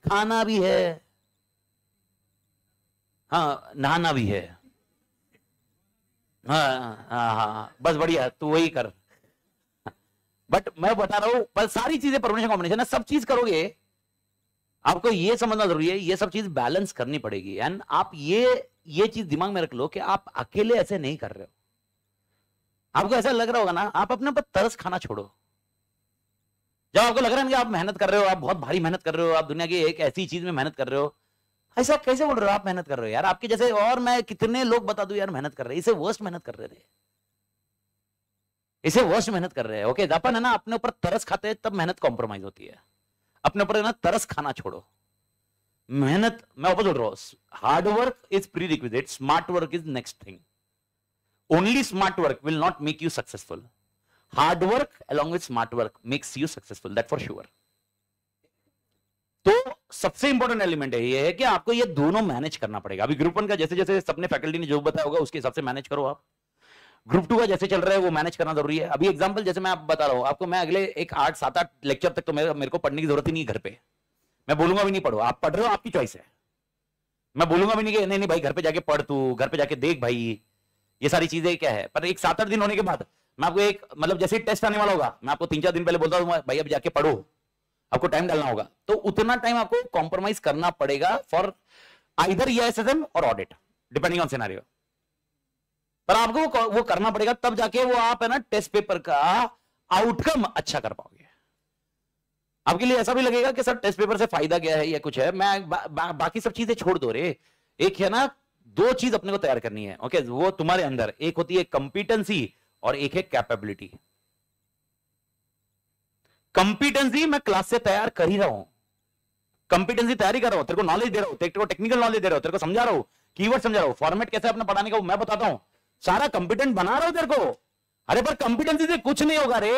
खाना भी है, हाँ नहाना भी है, हाँ हाँ हाँ बस बढ़िया तू वही कर। बट मैं बता रहा हूँ पर सारी चीजें परफॉर्मेशन कॉम्बिनेशन है, सब चीज करोगे, आपको ये समझना जरूरी है, ये सब चीज बैलेंस करनी पड़ेगी। एंड आप ये ये चीज दिमाग में रख लो कि आप अकेले ऐसे नहीं कर रहे हो। आपको ऐसा लग रहा होगा ना, आप अपने पर तरस खाना छोड़ो। जब आपको लग रहा है कि आप मेहनत कर रहे हो, आप बहुत भारी मेहनत कर रहे हो, आप दुनिया की एक ऐसी चीज में मेहनत कर रहे हो, ऐसा कैसे बोल रहे हो आप मेहनत कर रहे हो यार, आपके जैसे और मैं कितने लोग बता दूं यार मेहनत कर रहे हैं, इसे वर्स्ट मेहनत कर रहे थे, इसे वर्स्ट मेहनत कर रहे हैं ओके। अपन है ना अपने ऊपर तरस खाते हैं तब मेहनत कॉम्प्रोमाइज होती है। अपने ऊपर ना तरस खाना छोड़ो, मेहनत, मैं वापस बोल रहा हूँ, hard work is prerequisite, smart work is next thing. Only smart work will not make you successful. Hard work along with smart work makes you successful. That for sure. तो सबसे इंपॉर्टेंट एलिमेंट है ये है कि आपको ये दोनों manage करना पड़ेगा। अभी ग्रुप वन का जैसे जैसे सबने फैकल्टी ने जो बताया होगा उसके हिसाब से मैनेज करो आप। ग्रुप टू का जैसे चल रहा है वो मैनेज करना जरूरी है। अभी एग्जाम्पल जैसे मैं आप बता रहा हूँ आपको, मैं अगले एक आठ सात आठ लेक्चर तक तो मेरे, मेरे को पढ़ने की जरूरत ही नहीं, घर पे मैं बोलूंगा भी नहीं पढ़ो, आप पढ़ रहे हो आपकी चॉइस है, मैं बोलूंगा भी नहीं कि नहीं नहीं भाई घर पे जाके पढ़, तू घर पे जाके देख भाई, ये सारी चीजें क्या है। पर एक सात आठ दिन होने के बाद मैं आपको एक मतलब जैसे टेस्ट आने वाला होगा मैं आपको तीन चार दिन पहले बोलता हूँ भाई अब जाके पढ़ो, आपको टाइम डालना होगा, तो उतना टाइम आपको कॉम्प्रोमाइज करना पड़ेगा फॉर आइदर ईआईएसएसएम और ऑडिट डिपेंडिंग ऑन सिनेरियो। पर आपको वो करना पड़ेगा तब जाके वो आप है ना टेस्ट पेपर का आउटकम अच्छा कर पाओगे। आपके लिए ऐसा भी लगेगा कि सर टेस्ट पेपर से फायदा क्या है या कुछ है, मैं बा, बा, बाकी सब चीजें छोड़ दो रे। एक है ना दो चीज अपने को तैयार करनी है ओके, वो तुम्हारे अंदर एक होती है कंपिटेंसी और एक है कैपेबिलिटी। कंपिटेंसी मैं क्लास से तैयार कर ही रहा हूं, कंपिटेंसी तैयारी कर रहा हूं, तेरे को नॉलेज दे रहा हूं, तेरे को टेक्निकल नॉलेज दे रहा हूं, तेरे को समझा रहा हूं, कीवर्ड समझा रहा हूं, फॉर्मेट कैसे अपना पढ़ाने का मैं बताता हूं, सारा कंपिटेंट बना रहा हूं तेरे को। अरे पर कंपिटेंसी से कुछ नहीं होगा रे।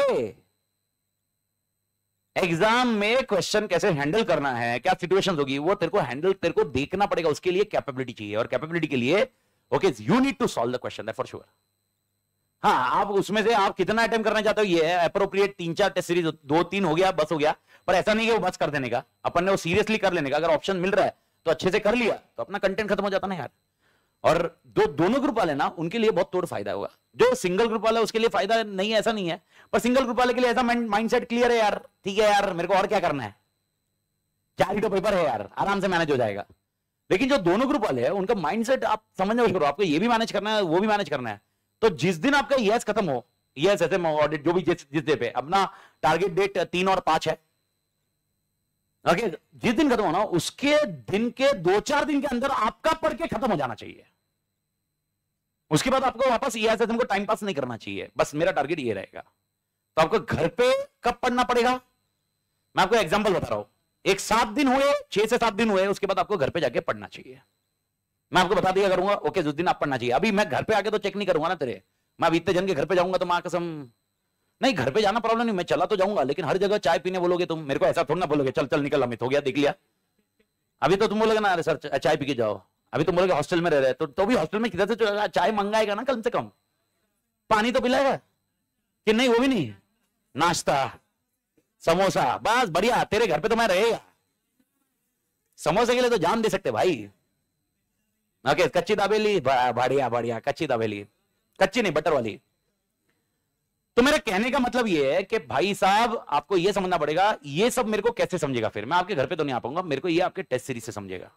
एग्जाम में क्वेश्चन कैसे हैंडल करना है, क्या सिचुएशंस होगी, वो तेरे को हैंडल तेरे को देखना पड़ेगा, उसके लिए कैपेबिलिटी चाहिए। और कैपेबिलिटी के लिए okay you need to solve the question that for sure. हाँ आप उसमें से आप कितना अटेम्प्ट करना चाहते हो ये है, अप्रोप्रिएट तीन चार टेस्ट सीरीज, दो तीन हो गया बस हो गया, पर ऐसा नहीं कि वो बस कर देने का, अपन ने वो सीरियसली कर लेने का। अगर ऑप्शन मिल रहा है तो अच्छे से कर लिया तो अपना कंटेंट खत्म हो जाता ना यार। और जो दोनों ग्रुप वाले ना उनके लिए बहुत तोड़ फायदा होगा, जो सिंगल ग्रुप वाला उसके लिए फायदा नहीं है ऐसा नहीं है, पर सिंगल ग्रुप वाले के लिए ऐसा माइंडसेट क्लियर है यार, ठीक है यार मेरे को और क्या करना है, चार ही तो पेपर है यार आराम से मैनेज हो जाएगा। लेकिन जो दोनों ग्रुप वाले हैं उनका माइंडसेट आप समझने को करो, आपको ये भी मैनेज करना है वो भी मैनेज करना है। तो जिस दिन आपका ईएस खत्म हो, ईएस एसएम ऑडिट जो भी जिस जिस डे पे अपना टारगेट डेट तीन और पांच है ओके, जिस दिन खत्म होना उसके दिन के दो चार दिन के अंदर आपका पढ़ के खत्म हो जाना चाहिए। उसके बाद आपको वापस E I S S M को टाइम पास नहीं करना चाहिए, बस मेरा टारगेट ये रहेगा। तो आपको घर पे कब पढ़ना पड़ेगा, मैं आपको एग्जांपल बता रहा हूं, एक सात दिन हुए, छह से सात दिन हुए, उसके बाद आपको घर पे जाके पढ़ना चाहिए। मैं आपको बता दिया करूंगा ओके जिस दिन आप पढ़ना चाहिए। अभी मैं घर पे आके तो चेक नहीं करूंगा ना तेरे, मैं अभी इतने जन के घर पे जाऊंगा तो मां कसम नहीं, घर पे जाना प्रॉब्लम नहीं, मैं चला तो जाऊंगा, लेकिन हर जगह चाय पीने बोलोगे तुम मेरे को, ऐसा थोड़ा ना बोलोगे चल चल निकल अमित हो गया देख लिया। अभी तो तुम बोलोगे ना अरे सर चाय पी के जाओ, अभी तुम बोलोगे हॉस्टल में रह रहे तो, तो भी हॉस्टल में किधर से चाय मंगाएगा ना, कम से कम पानी तो पिलाएगा कि नहीं, वो भी नहीं, नाश्ता समोसा बस बढ़िया, तेरे घर पे तो मैं रहेगा। समोसे के लिए तो जान दे सकते भाई, ओके कच्ची दाबेली बढ़िया बढ़िया, कच्ची दाबेली कच्ची नहीं बटर वाली। तो मेरा कहने का मतलब ये है कि भाई साहब आपको ये समझना पड़ेगा, ये सब मेरे को कैसे समझेगा, फिर मैं आपके घर पे तो नहीं आ पाऊंगा, मेरे को ये आपके टेस्ट सीरीज से समझेगा।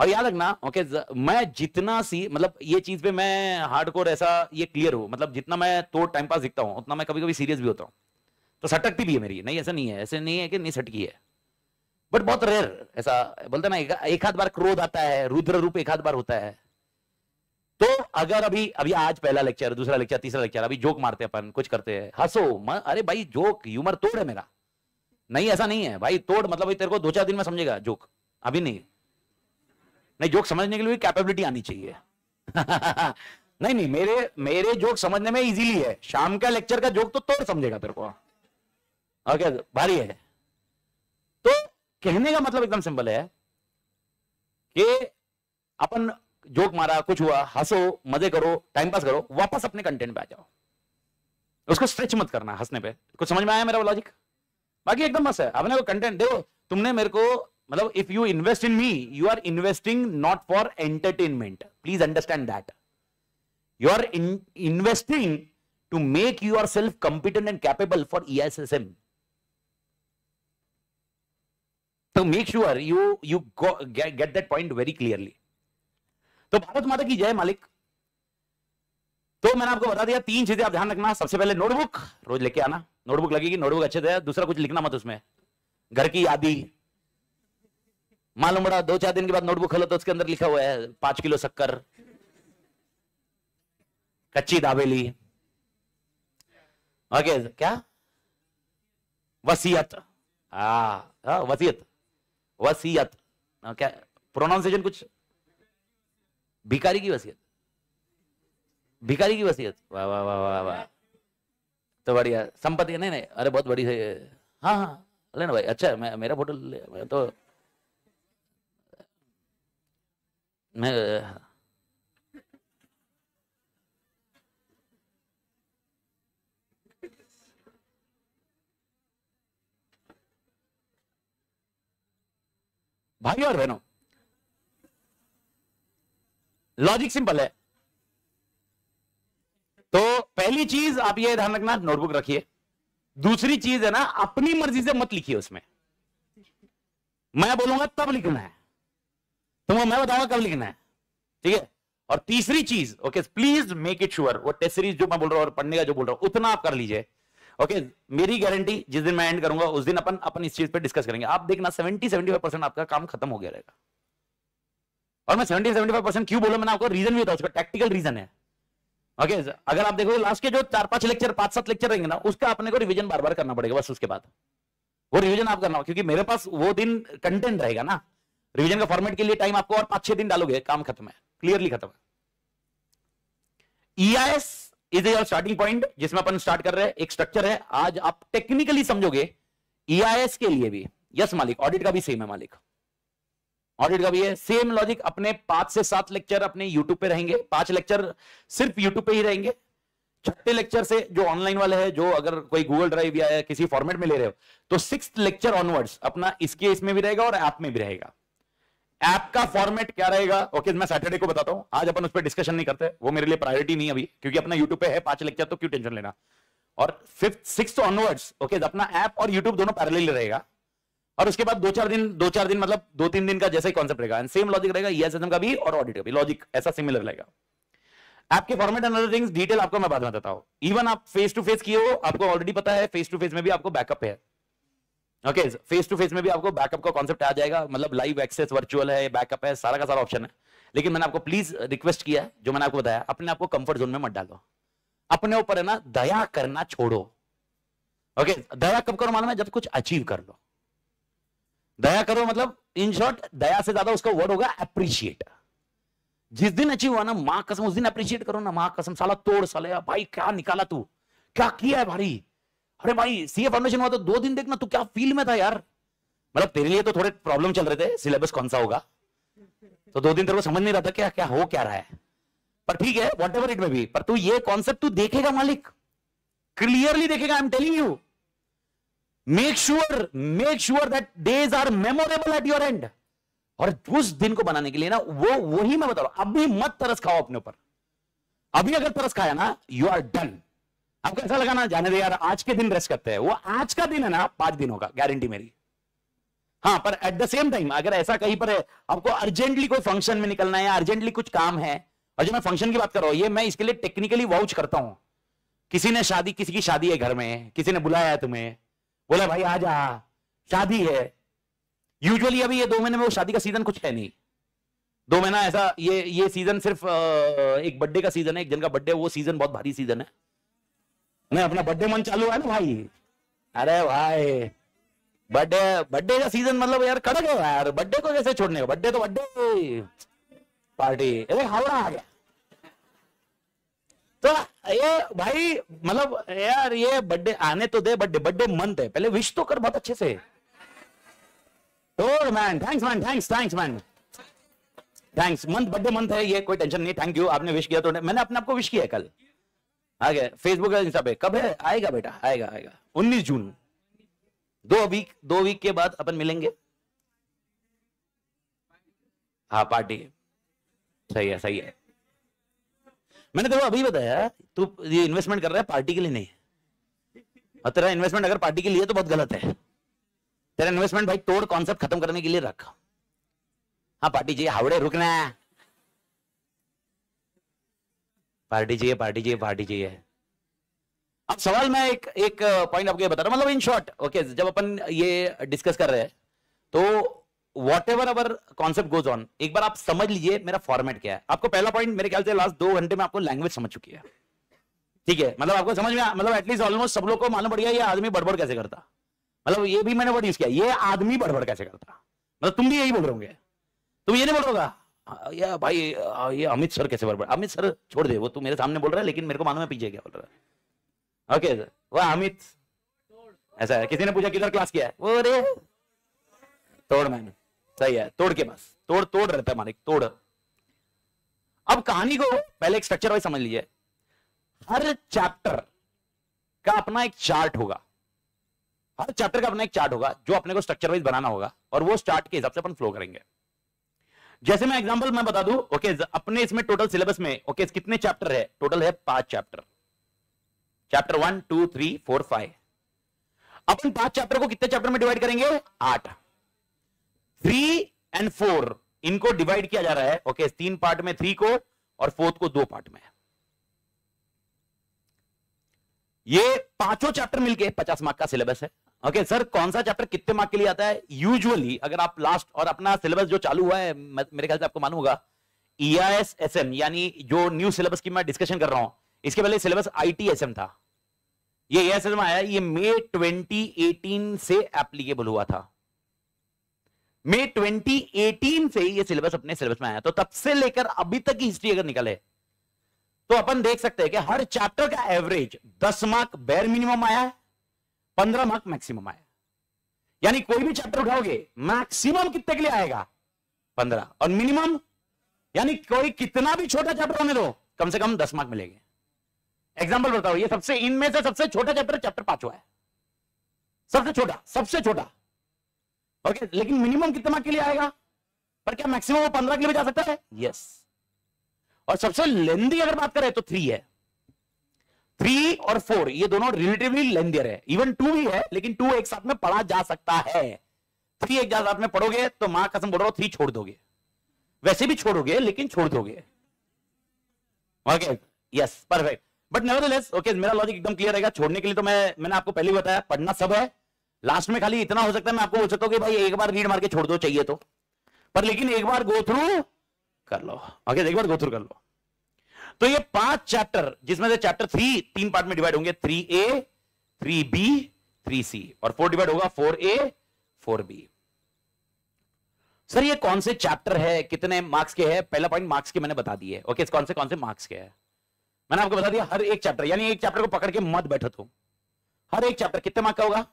और याद रखना ओके मैं जितना सी मतलब ये चीज पे मैं हार्डकोर ऐसा ये क्लियर हूं, मतलब जितना मैं तो टाइम पास दिखता हूं उतना मैं कभी कभी सीरियस भी होता हूँ, तो सटकती भी है मेरी, नहीं ऐसा नहीं है, ऐसे नहीं है कि नहीं सटकी है, बट बहुत रेयर, ऐसा बोलते ना एक आध बार क्रोध आता है, रुद्र रूप एक आध बार होता है। तो अगर अभी अभी आज पहला लेक्चर, दूसरा लेक्चर, तीसरा लेक्चर, अभी जोक मारते हैं अपन, कुछ करते हैं, हंसो, अरे भाई जोक ह्यूमर तोड़ है मेरा, नहीं ऐसा नहीं है भाई तोड़, मतलब भाई तेरे को दो चार दिन में समझेगा जोक, अभी नहीं, नहीं जोक समझने के लिए कैपेबिलिटी आनी चाहिए। नहीं नहीं मेरे मेरे जोक समझने में इजीली है, शाम का लेक्चर का जोक तो तोड़ समझेगा तेरे को, ओके भारी है। तो कहने का मतलब एकदम सिंपल है कि अपन जोक मारा, कुछ हुआ, हंसो, मजे करो, टाइम पास करो, वापस अपने कंटेंट पे आ जाओ, उसको स्ट्रेच मत करना हंसने पे। कुछ समझ में आया मेरा लॉजिक? बाकी एकदम मस्त है अपने को कंटेंट देखो, तुमने मेरे को मतलब if you invest in me you are investing not for entertainment, please understand that, you are investing to make yourself competent and capable for E I S S M। तो make sure you you get that point very clearly. तो भारत माता की जय मालिक। तो मैंने आपको बता दिया तीन चीजें आप ध्यान रखना। सबसे पहले नोटबुक रोज लेके आना, नोटबुक लगेगी, नोटबुक अच्छे से। दूसरा कुछ लिखना मत उसमें, घर की यादी मालूम पड़ा। दो चार दिन के बाद नोटबुक खोलो तो उसके अंदर लिखा हुआ है पांच किलो शक्कर, कच्ची दाबेली, ओके क्या वसीयत, हाँ वसीयत वसीयत क्या प्रोनाउंसिएशन कुछ भिखारी की वसीयत, भिखारी की वसीयत, वाह वाह वाह वाह वाह तो बढ़िया। संपत्ति नहीं नहीं अरे बहुत बड़ी है, हाँ हाँ लेना भाई, अच्छा मैं मेरा फोटो ले, मैं तो मैं भाई और बहनों लॉजिक सिंपल है। तो पहली चीज आप ये ध्यान रखना, नोटबुक रखिए। दूसरी चीज है ना, अपनी मर्जी से मत लिखिए उसमें, मैं बोलूंगा तब लिखना है, तुमको मैं बताऊंगा कब लिखना है, ठीक है। और तीसरी चीज okay please make it sure, वो टेस्ट सीरीज जो मैं बोल रहा हूँ और पढ़ने का जो बोल रहा हूँ उतना आप कर लीजिए। ओके मेरी गारंटी जिस दिन मैं एंड करूंगा उस दिन अपन अपन इस चीज पे डिस्कस करेंगे। आप देखना सेवेंटी सेवेंटी फाइव परसेंट आपका काम खत्म हो गया रहेगा। और मैं सत्तर से पचहत्तर परसेंट क्यों बोला, मैंने आपको रीजन भी बताया, उसका टैक्टिकल रीजन है। ओके अगर आप देखोगे लास्ट के जो चार पांच लेक्चर पांच सात लेक्चर रहेंगे ना, उसका आपने को रिवीजन बार बार करना पड़ेगा, बस उसके बाद वो रिवीजन आप करना, क्योंकि मेरे पास वो दिन कंटेंट रहेगा ना। रिवीजन का फॉर्मेट के लिए टाइम आपको और पांच छह दिन डालोगे, काम खत्म है, क्लियरली खत्म है। E I S is your starting point जिसमें अपन स्टार्ट कर रहे हैं, एक स्ट्रक्चर है। आज आप टेक्निकली समझोगे E I S के लिए भी, यस मालिक, ऑडिट का भी सेम है मालिक, ऑडिट का भी है सेम लॉजिक। अपने पांच से सात लेक्चर अपने यूट्यूब पे रहेंगे, पांच लेक्चर सिर्फ यूट्यूब पे ही रहेंगे। छठे लेक्चर से जो ऑनलाइन वाले हैं, जो अगर कोई गूगल ड्राइव या किसी फॉर्मेट में ले रहे हो तो सिक्स्थ लेक्चर ऑनवर्ड्स अपना इसके इसमें भी रहेगा और ऐप में भी रहेगा। ऐप का फॉर्मेट क्या रहेगा ओके मैं सैटरडे को बताता हूँ, आज अपन उस पर डिस्कशन नहीं करते, वो मेरे लिए प्रायोरिटी नहीं अभी, क्योंकि अपना यूट्यूब पे है पांच लेक्चर, तो क्यों टेंशन लेना। और फिफ्थ सिक्स ऑनवर्ड्स ओके अपना ऐप और यूट्यूब दोनों पैरेलल रहेगा। और उसके बाद दो चार दिन दो चार दिन मतलब दो तीन दिन का जैसा ही कॉन्सेप्ट रहेगा, एंड सेम लॉजिक रहेगा E I S S M का भी और ऑडिट का भी, लॉजिक ऐसा सिमिलर रहेगा। आपके format and other things detail आपको मैं बाद में बताता हूँ। इवन आप फेस टू फेस किए हो, आपको ऑलरेडी पता है फेस टू फेस में भी आपको बैकअप है। ओके फेस टू फेस में भी आपको बैकअप का कॉन्सेप्ट आ जाएगा, मतलब लाइव एक्सेस वर्चुअल है, बैकअप है, सारा का सारा ऑप्शन है। लेकिन मैंने आपको प्लीज रिक्वेस्ट किया है, जो मैंने आपको बताया, अपने आपको कंफर्ट जोन में मत डालो, अपने ऊपर है ना दया करना छोड़ो। ओके, दया कब करो मालूम है? जब कुछ अचीव कर लो दया करो, मतलब इन शॉर्ट दया से ज्यादा उसका वर्ड होगा अप्रिशिएट। जिस दिन अचीव हुआ ना मां कसम, उस दिन अप्रिशिएट करो ना, मां कसम साला तोड़ साले, भाई क्या निकाला तू, क्या किया है भाई। अरे भाई सीए फाउंडेशन हुआ तो दो दिन देखना तू क्या फील में था यार, मतलब तेरे लिए तो थोड़े प्रॉब्लम चल रहे थे, सिलेबस कौन सा होगा, तो दो दिन तेरे को समझ नहीं रहा था क्या क्या हो क्या रहा है, पर ठीक है whatever it may be, पर तू ये कॉन्सेप्ट तू देखेगा मालिक, क्लियरली देखेगा। I am telling you, make sure make sure that days are memorable at your end. और उस दिन को बनाने के लिए ना वो वही मैं बता रहा हूं, अभी मत तरस खाओ अपने ऊपर। अभी अगर तरस खाया ना यू आर डन। आपको ऐसा लगा ना जाने दे यार आज के दिन रेस्ट करते हैं, वो आज का दिन है ना पांच दिनों का, गारंटी मेरी। हाँ, पर एट द सेम टाइम अगर ऐसा कहीं पर है आपको अर्जेंटली कोई फंक्शन में निकलना है या अर्जेंटली कुछ काम है, और जो मैं फंक्शन की बात कर रहा हूं ये मैं इसके लिए टेक्निकली वाउच करता हूं। किसी ने शादी, किसी की शादी है घर में, किसी ने बुलाया है तुम्हें, बोला भाई आ जा शादी है। यूजुअली अभी ये दो महीने में वो शादी का सीजन कुछ है नहीं, दो महीना ऐसा ये ये सीजन सिर्फ एक बर्थडे का सीजन है, एक जन का बर्थडे, वो सीजन बहुत भारी सीजन है। नहीं अपना बर्थडे मन चालू है ना भाई, अरे भाई बर्थडे बर्थडे का सीजन मतलब यार कड़क है यार, बर्थडे को कैसे छोड़ने का, बर्थडे तो बर्थडे पार्टी। अरे हावड़ा आ गया तो ये भाई मतलब यार ये बर्थडे आने तो दे, बर्थडे बर्थडे मंथ है, पहले विश तो कर बहुत अच्छे से। Oh man, thanks man, thanks thanks man, thanks. Month birthday month है ये कोई टेंशन नहीं, थैंक यू आपने विश किया तो। मैंने अपने आपको विश किया है कल, आ गया फेसबुक और इंस्टा पे, कब है आएगा बेटा, आएगा आएगा उन्नीस जून, दो वीक दो वीक के बाद अपन मिलेंगे। हाँ पार्टी है, सही है सही है। मैंने तेरे को अभी बताया तू ये इन्वेस्टमेंट कर रहा है पार्टी के लिए नहीं, और तेरा इन्वेस्टमेंट अगर पार्टी के लिए तो बहुत गलत है। तेरा इन्वेस्टमेंट भाई तोड़ कॉन्सेप्ट खत्म करने के लिए रख। हाँ पार्टी चाहिए, हावड़े रुकना है, पार्टी चाहिए पार्टी चाहिए पार्टी चाहिए। अब सवाल मैं एक एक पॉइंट आपको ये बता रहा हूँ, मतलब इन शॉर्ट ओके, जब अपन ये डिस्कस कर रहे हैं तो whatever our concept goes on, एक बार आप समझ लीजिए मेरा फॉर्मेट क्या है। आपको पहला पॉइंट मेरे ख्याल से लास्ट दो घंटे में आपको लैंग्वेज समझ चुकी है, ठीक है, मतलब आपको समझ में, मतलब एटलीस्ट ऑलमोस्ट सब लोग को मालूम पड़ गया ये आदमी बड़बड़ कैसे करता, मतलब ये भी मैंने वर्ड यूज किया, ये आदमी बड़बड़ कैसे करता, मतलब तुम भी यही बोल रहे होंगे, तुम ये नहीं बोल रहा होगा या भाई ये अमित सर कैसे बड़बड़, अमित सर छोड़ दे वो तो मेरे सामने बोल रहा है लेकिन मेरे को मालूम है पीछे क्या बोल रहा है। ओके okay, वाह अमित ऐसा है। किसी ने पूछा किधर क्लास किया है, वो रे तोड़, मैंने सही है तोड़ के पास, तोड़ तोड़ रहता है मालिक तोड़। अब कहानी को पहले एक स्ट्रक्चर वाइज समझ लीजिए, हर चैप्टर का अपना एक चार्ट होगा, हर चैप्टर का अपना एक चार्ट होगा जो अपने को स्ट्रक्चर वाइज बनाना होगा, और वो चार्ट के हिसाब से अपन फ्लो करेंगे। जैसे मैं एग्जाम्पल मैं बता दू ओके okay, अपने इसमें टोटल सिलेबस में ओके okay, कितने चैप्टर है, टोटल है पांच chapter, chapter one two three four five. अपन पांच चैप्टर को कितने चैप्टर में डिवाइड करेंगे, आठ। थ्री एंड फोर इनको डिवाइड किया जा रहा है ओके okay, तीन पार्ट में थ्री को और फोर्थ को दो पार्ट में। ये पांचों चैप्टर मिलके पचास मार्क का सिलेबस है ओके okay, सर कौन सा चैप्टर कितने मार्क के लिए आता है। यूजुअली अगर आप लास्ट और अपना सिलेबस जो चालू हुआ है मेरे ख्याल से आपको मालूम होगा E I S S M, यानी जो न्यू सिलेबस की मैं डिस्कशन कर रहा हूं, इसके पहले syllabus I T S M था, ये ई आई एस एस आया, ये मई ट्वेंटी एटीन से एप्लीकेबल हुआ था, मई ट्वेंटी एटीन से ये सिलेबस अपने सिलेबस में आया। तो तब से लेकर अभी तक की हिस्ट्री अगर निकले तो अपन देख सकते हैं कि हर चैप्टर का एवरेज दस मार्क बेयर मिनिमम आया है, पंद्रह मार्क मैक्सिमम आया, यानी कोई भी चैप्टर उठाओगे मैक्सिमम कितने के लिए आएगा पंद्रह, और मिनिमम यानी कोई कितना भी छोटा चैप्टर होने दो कम से कम दस मार्क मिलेंगे। एग्जाम्पल बताओ, ये सबसे इनमें से सबसे छोटा चैप्टर चैप्टर पांचवा है, सबसे छोटा सबसे छोटा ओके, लेकिन मिनिमम कितना मार्क के लिए आएगा, पर क्या मैक्सिमम वो पंद्रह के लिए जा सकता है, यस। और सबसे लेंदी अगर बात करें तो थ्री है, थ्री और फोर ये दोनों रिलेटिवली लेंदियर है, इवन टू भी है लेकिन टू एक साथ में पढ़ा जा सकता है, थ्री एक साथ में पढ़ोगे तो मां कसम बोल रहा हूं थ्री छोड़ दोगे, वैसे भी छोड़ोगे लेकिन छोड़ दोगे okay yes perfect. But nevertheless okay मेरा लॉजिक एकदम क्लियर रहेगा, छोड़ने के लिए तो मैं मैंने आपको पहले ही बताया पढ़ना सब है, लास्ट में खाली इतना हो सकता है मैं आपको बोल सकता हूं कि भाई एक बार रीड मार के छोड़ दो चाहिए तो, पर लेकिन एक बार गो थ्रू कर लो, आगे एक बार गो थ्रू कर लो। तो ये पांच चैप्टर जिसमें से चैप्टर थ्री तीन पार्ट में डिवाइड होंगे, three A, three B, three C, और फोर डिवाइड होगा four A four B. Sir ये कौन से चैप्टर है, कितने मार्क्स के है? पहला पॉइंट मार्क्स के मैंने बता दिए है, ओके, कौन से कौन से मार्क्स के है मैंने आपको बता दिया। हर एक चैप्टर, यानी एक चैप्टर को पकड़ के मत बैठो तुम, हर एक चैप्टर कितने मार्क्स का होगा?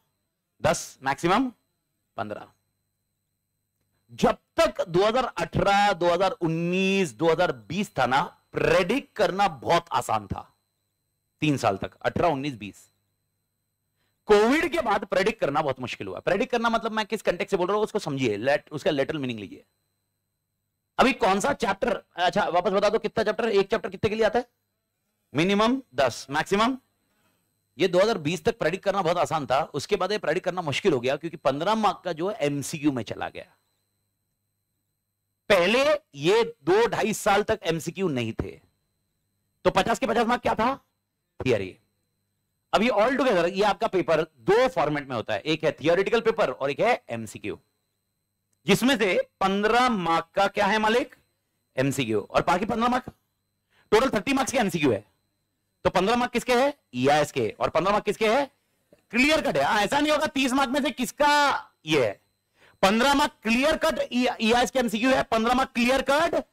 दस, मैक्सिमम पंद्रह। जब तक दो हज़ार अठारह, दो हज़ार उन्नीस, दो हज़ार बीस था ना, प्रेडिक्ट करना बहुत आसान था। तीन साल तक अठारह, उन्नीस, बीस। कोविड के बाद प्रेडिक्ट करना बहुत मुश्किल हुआ। प्रेडिक्ट करना मतलब मैं किस कंटेक्ट से बोल रहा हूं उसको समझिए, लेट, उसका लेटरल मीनिंग लीजिए। अभी कौन सा चैप्टर, अच्छा वापस बता दो कितना चैप्टर, एक चैप्टर कितने के लिए आता है? मिनिमम दस, मैक्सिमम। ये दो हज़ार बीस तक प्रेडिक्ट करना बहुत आसान था, उसके बाद ये प्रेडिक्ट करना मुश्किल हो गया क्योंकि पंद्रह मार्क का जो है एमसीक्यू में चला गया। पहले ये दो ढाई साल तक एमसीक्यू नहीं थे, तो पचास के पचास मार्क क्या था? थियरी। अब ये ऑल टुगेदर ये आपका पेपर दो फॉर्मेट में होता है, एक है थियोरिटिकल पेपर और एक है एमसीक्यू, जिसमें से पंद्रह मार्क का क्या है मालिक? एमसीक्यू, और बाकी पंद्रह मार्क, टोटल थर्टी मार्क्स के एमसीक्यू है। तो पंद्रह मार्क किसके है? ईआईएस के, और पंद्रह मार्क किसके है? क्लियर कट है। आ, ऐसा नहीं होगा तीस मार्क में से किसका ये है। पंद्रह मार्क क्लियर कट ईआईएस के एमसीक्यू है, पंद्रह मार्क क्लियर कट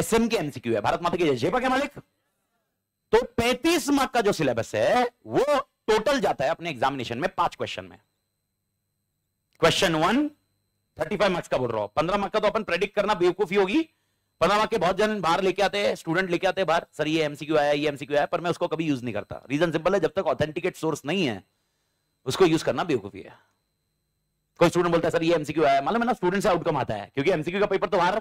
एसएम के एमसीक्यू है, भारत माता के जय जयपा के मालिक। तो पैंतीस मार्क का जो सिलेबस है वो टोटल जाता है अपने एग्जामिनेशन में पांच क्वेश्चन में। Question one thirty five marks का बोल रहा हूं, पंद्रह मार्क का तो अपन प्रेडिक्ट करना बेवकूफी होगी। पंद्रह मार्क के बहुत जन बाहर लेके आते हैं, स्टूडेंट लेके आते हैं बाहर, सर ये एमसीक्यू आया, ये एमसीक्यू आया, पर मैं उसको कभी यूज नहीं करता। रीजन सिंपल है, जब तक ऑथेंटिकेट सोर्स नहीं है उसको यूज करना बेवकूफी है। कोई स्टूडेंट बोलता है सर ये एमसीक्यू आया, मालूम है ना स्टूडेंट से आउटकम आता है क्योंकि एमसीक्यू का पेपर तो बाहर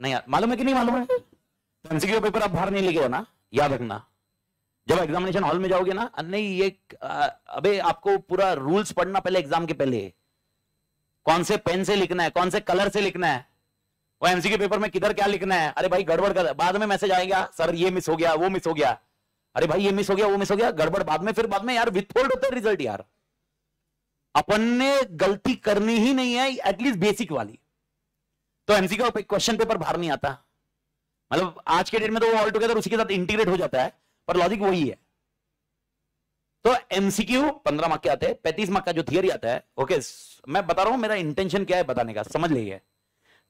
नहीं आता, मालूम है कि नहीं मालूम है? तो एमसीक्यू का पेपर आप बाहर नहीं लेके जाना, याद रखना। जब एग्जामिनेशन हॉल में जाओगे ना, नहीं ये अबे आपको पूरा रूल्स पढ़ना पहले एग्जाम के पहले, कौन से पेन से लिखना है, कौन से कलर से लिखना है, वो एमसीक्यू के पेपर में किधर क्या लिखना है। अरे भाई गड़बड़ कर, बाद में मैसेज आएगा सर ये मिस हो गया, वो मिस हो गया, अरे भाई ये मिस हो गया, वो मिस हो गया, गड़बड़ बाद में, फिर बाद में यार विथहोल्ड होता है रिजल्ट। यार अपन ने गलती करनी ही नहीं है, एटलीस्ट बेसिक वाली। तो एमसीक्यू का क्वेश्चन पेपर बाहर नहीं आता, मतलब आज के डेट में तो वो ऑल टुगेदर उसी के साथ इंटीग्रेट हो जाता है, पर लॉजिक वही है। तो एमसीक्यू पंद्रह मार्क के आते हैं, पैंतीस मार्क का जो थियरी आता है, ओके मैं बता रहा हूं मेरा इंटेंशन क्या है बताने का, समझ लीजिए।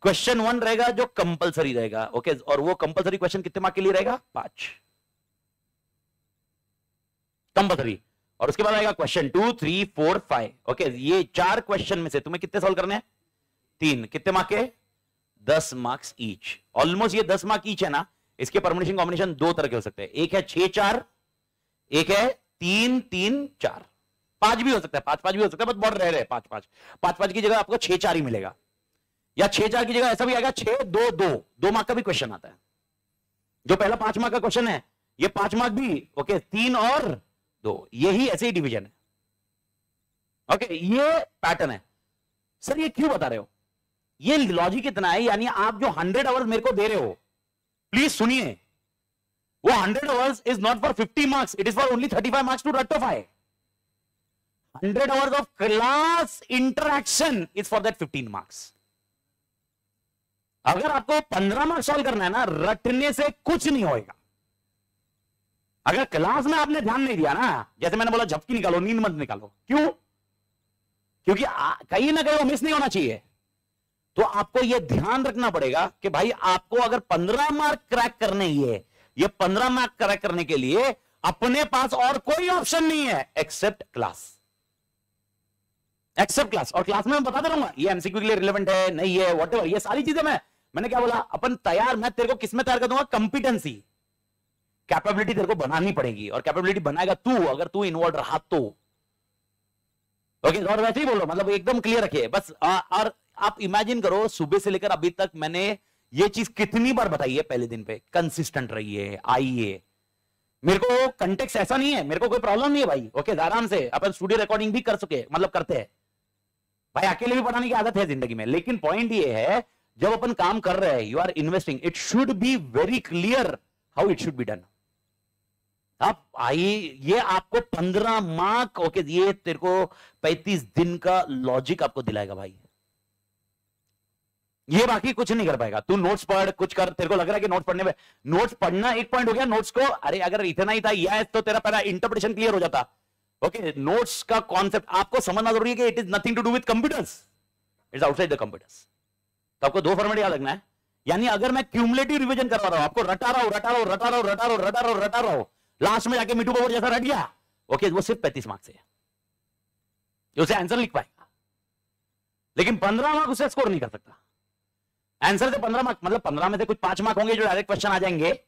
क्वेश्चन वन रहेगा जो कंपलसरी रहेगा, ओके, और वो कंपलसरी क्वेश्चन कितने मार्क के लिए रहेगा? पांच, कंपलसरी। और उसके बाद आएगा question two, three, four, five, okay, ये चार क्वेश्चन में से तुम्हें कितने सॉल्व करने हैं? तीन, कितने मार्क के? दस मार्क्स ईच, ऑलमोस्ट ये दस मार्क ईच है ना। इसके परम्यूटेशन कॉम्बिनेशन दो तरह के हो सकते हैं, एक है छह चार, एक है तीन तीन चार, पांच भी हो सकता है, पांच पांच भी हो सकता है, बस बहुत रह रहे पांच पांच, पांच पांच की जगह आपको छह चार ही मिलेगा, या छह चार की जगह ऐसा भी आएगा छह दो दो, दो मार्क का भी क्वेश्चन आता है। जो पहला पांच मार्क का क्वेश्चन है ये पांच मार्क भी, ओके, तीन और दो, यही ऐसे ही डिवीजन है, ओके, ये पैटर्न है। सर ये क्यों बता रहे हो, ये लॉजिक इतना है, यानी आप जो हंड्रेड आवर्स मेरे को दे रहे हो, प्लीज सुनिए, वो hundred hours is not for fifty marks, it is for only thirty five marks to rectify. Hundred hours of class interaction is for that fifteen marks. अगर आपको पंद्रह मार्क्स सॉल्व करना है ना, रटने से कुछ नहीं होएगा। अगर क्लास में आपने ध्यान नहीं दिया ना, जैसे मैंने बोला झपकी निकालो, नींद मत निकालो, क्यों? क्योंकि कहीं ना कहीं वो मिस नहीं होना चाहिए। तो आपको ये ध्यान रखना पड़ेगा कि भाई आपको अगर पंद्रह मार्क क्रैक करने ही है, ये पंद्रह मार्क क्रैक करने के लिए अपने पास और कोई ऑप्शन नहीं है एक्सेप्ट क्लास, एक्सेप्ट क्लास। और क्लास में मैं बताते रहूंगा ये एमसीक्यू के लिए रिलेवेंट है, नहीं है, वॉट एवर, ये सारी चीजें मैं मैंने क्या बोला, अपन तैयार, मैं तेरे को किसमें तैयार कर दूंगा? कंपिटेंसी, कैपेबिलिटी तेरे को बनानी पड़ेगी, और कैपेबिलिटी बनाएगा तू अगर तू इन्वॉल्व रहा तो, ओके। और वैसे ही बोलो, मतलब एकदम क्लियर रखिए बस। आ, और आप इमेजिन करो सुबह से लेकर अभी तक मैंने ये चीज कितनी बार बताई है, पहले दिन पे कंसिस्टेंट रहिए, आइए। मेरे को कंटेक्स्ट ऐसा नहीं है, मेरे को कोई प्रॉब्लम नहीं है भाई, ओके, आराम से अपन स्टूडियो रिकॉर्डिंग भी कर सके, मतलब करते हैं भाई, अकेले भी बनाने की आदत है जिंदगी में। लेकिन पॉइंट ये है, जब अपन काम कर रहे हैं, you are investing, it should be very clear how it should be done. आप आइए, ये आपको पंद्रह मार्क, ओके, ये तेरे को पैंतीस दिन का लॉजिक आपको दिलाएगा भाई, ये बाकी कुछ नहीं कर पाएगा। तू नोट्स पढ़, कुछ कर, तेरे को लग रहा है कि नोट्स पढ़ने में, नोट्स पढ़ना एक पॉइंट हो गया नोट्स को, अरे अगर इतना ही था या तो तेरा पहला इंटरप्रिटेशन क्लियर हो जाता। ओके, नोट्स का कॉन्सेप्ट आपको समझना जरूरी है कि it is nothing to do with computers, it's outside the computers. तो आपको दो फॉर्मेट याद रखना है, यानी अगर मैं क्यूमुलेटिव रिवीजन करवा रहा हूं, आपको रटा रहा हूं रटा रहा हूं रटा रहा हूं रटा रहा हूं रटा रहा हूं रटा रहा हूं लास्ट में जाके मिठू बाबर जैसा रट गया, ओके वो सिर्फ पैंतीस मार्क्स है, उसे आंसर लिख पाएगा, लेकिन पंद्रह मार्क्स उसे स्कोर नहीं कर सकता। आंसर से पंद्रह मार्क्स, मतलब पंद्रह में से कुछ पांच मार्क्स होंगे जो डायरेक्ट क्वेश्चन आ जाएंगे,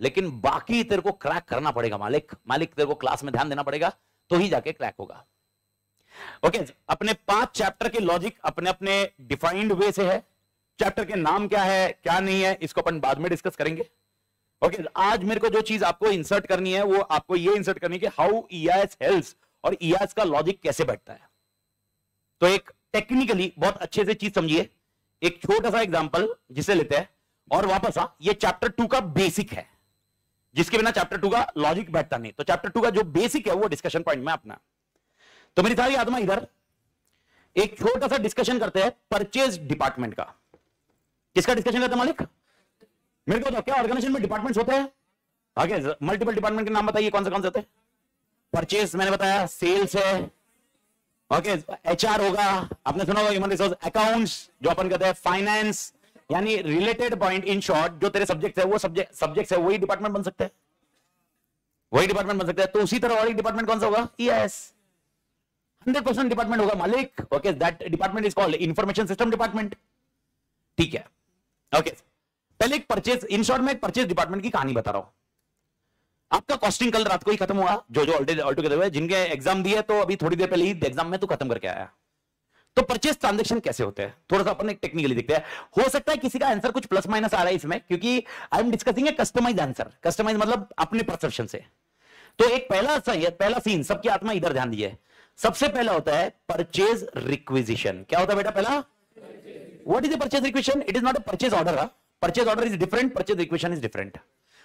लेकिन बाकी तेरे को क्रैक करना पड़ेगा मालिक, मालिक तेरे को क्लास में ध्यान देना पड़ेगा तो ही जाके क्रैक होगा। ओके, अपने पांच चैप्टर के लॉजिक अपने अपने डिफाइंड वे से है, चैप्टर के नाम क्या है क्या नहीं है इसको अपन बाद में डिस्कस करेंगे। ओके, आज मेरे को जो चीज आपको इंसर्ट करनी है वो आपको ये इंसर्ट करनी है कि हाउ ईआईएस हेल्प्स और ईआईएस का लॉजिक कैसे बैठता है। तो एक टेक्निकली बहुत अच्छे से चीज समझिए, एक छोटा सा एग्जांपल जिसे लेते हैं और वापस आ, ये चैप्टर टू का बेसिक है जिसके बिना चैप्टर टू का लॉजिक बैठता नहीं, तो चैप्टर टू का जो बेसिक है वो डिस्कशन पॉइंट में अपना। तो मेरी सारी आत्मा इधर एक छोटा सा डिस्कशन करते हैं परचेज डिपार्टमेंट का। किसका डिस्कशन करते हैं मालिक, मेरे को बताओ क्या ऑर्गेनाइजेशन में डिपार्टमेंट्स होते हैं? आगे मल्टीपल डिपार्टमेंट के नाम बताइए कौन से कौन से होते हैं। परचेज मैंने बताया, सेल्स है, ओके एचआर होगा, आपने सुना होगा ह्यूमन रिसोर्स, अकाउंट्स जो अपन कहते हैं, फाइनेंस, यानी रिलेटेड पॉइंट। इन शॉर्ट जो तेरे सब्जेक्ट है वो सब्जेक्ट सब्जेक्ट है वही डिपार्टमेंट बन सकते हैं, वही डिपार्टमेंट बन सकते हैं। तो उसी तरह और एक डिपार्टमेंट कौन सा होगा, ईएस हंड्रेड परसेंट डिपार्टमेंट होगा मालिक। Okay, that department is called information system department, ठीक है। ओके, पहले एक परचेज, इन शॉर्ट में एक परचेज डिपार्टमेंट की कहानी बता रहा हूं। आपका कॉस्टिंग कल रात को ही खत्म हुआ, जो जो ऑलरेडी ऑलटुगेदर हुए, जिनके एग्जाम दिए तो अभी थोड़ी देर पहले ही एग्जाम में तो खत्म करके आया। तो परचेज ट्रांजैक्शन कैसे होते हैं थोड़ा सा अपन एक टेक्निकली देखते हैं। हो सकता है किसी का आंसर कुछ प्लस माइनस आ रहा है इसमें, क्योंकि I am discussing a customise answer, customise मतलब अपने परसेप्शन से। तो एक पहला पहला सीन, सबकी आत्मा इधर ध्यान दीजिए। सबसे पहला होता है परचेज रिक्विजिशन। क्या होता है बेटा पहला, what is a purchase requisition? It is not a purchase order, purchase order is different, purchase requisition is different.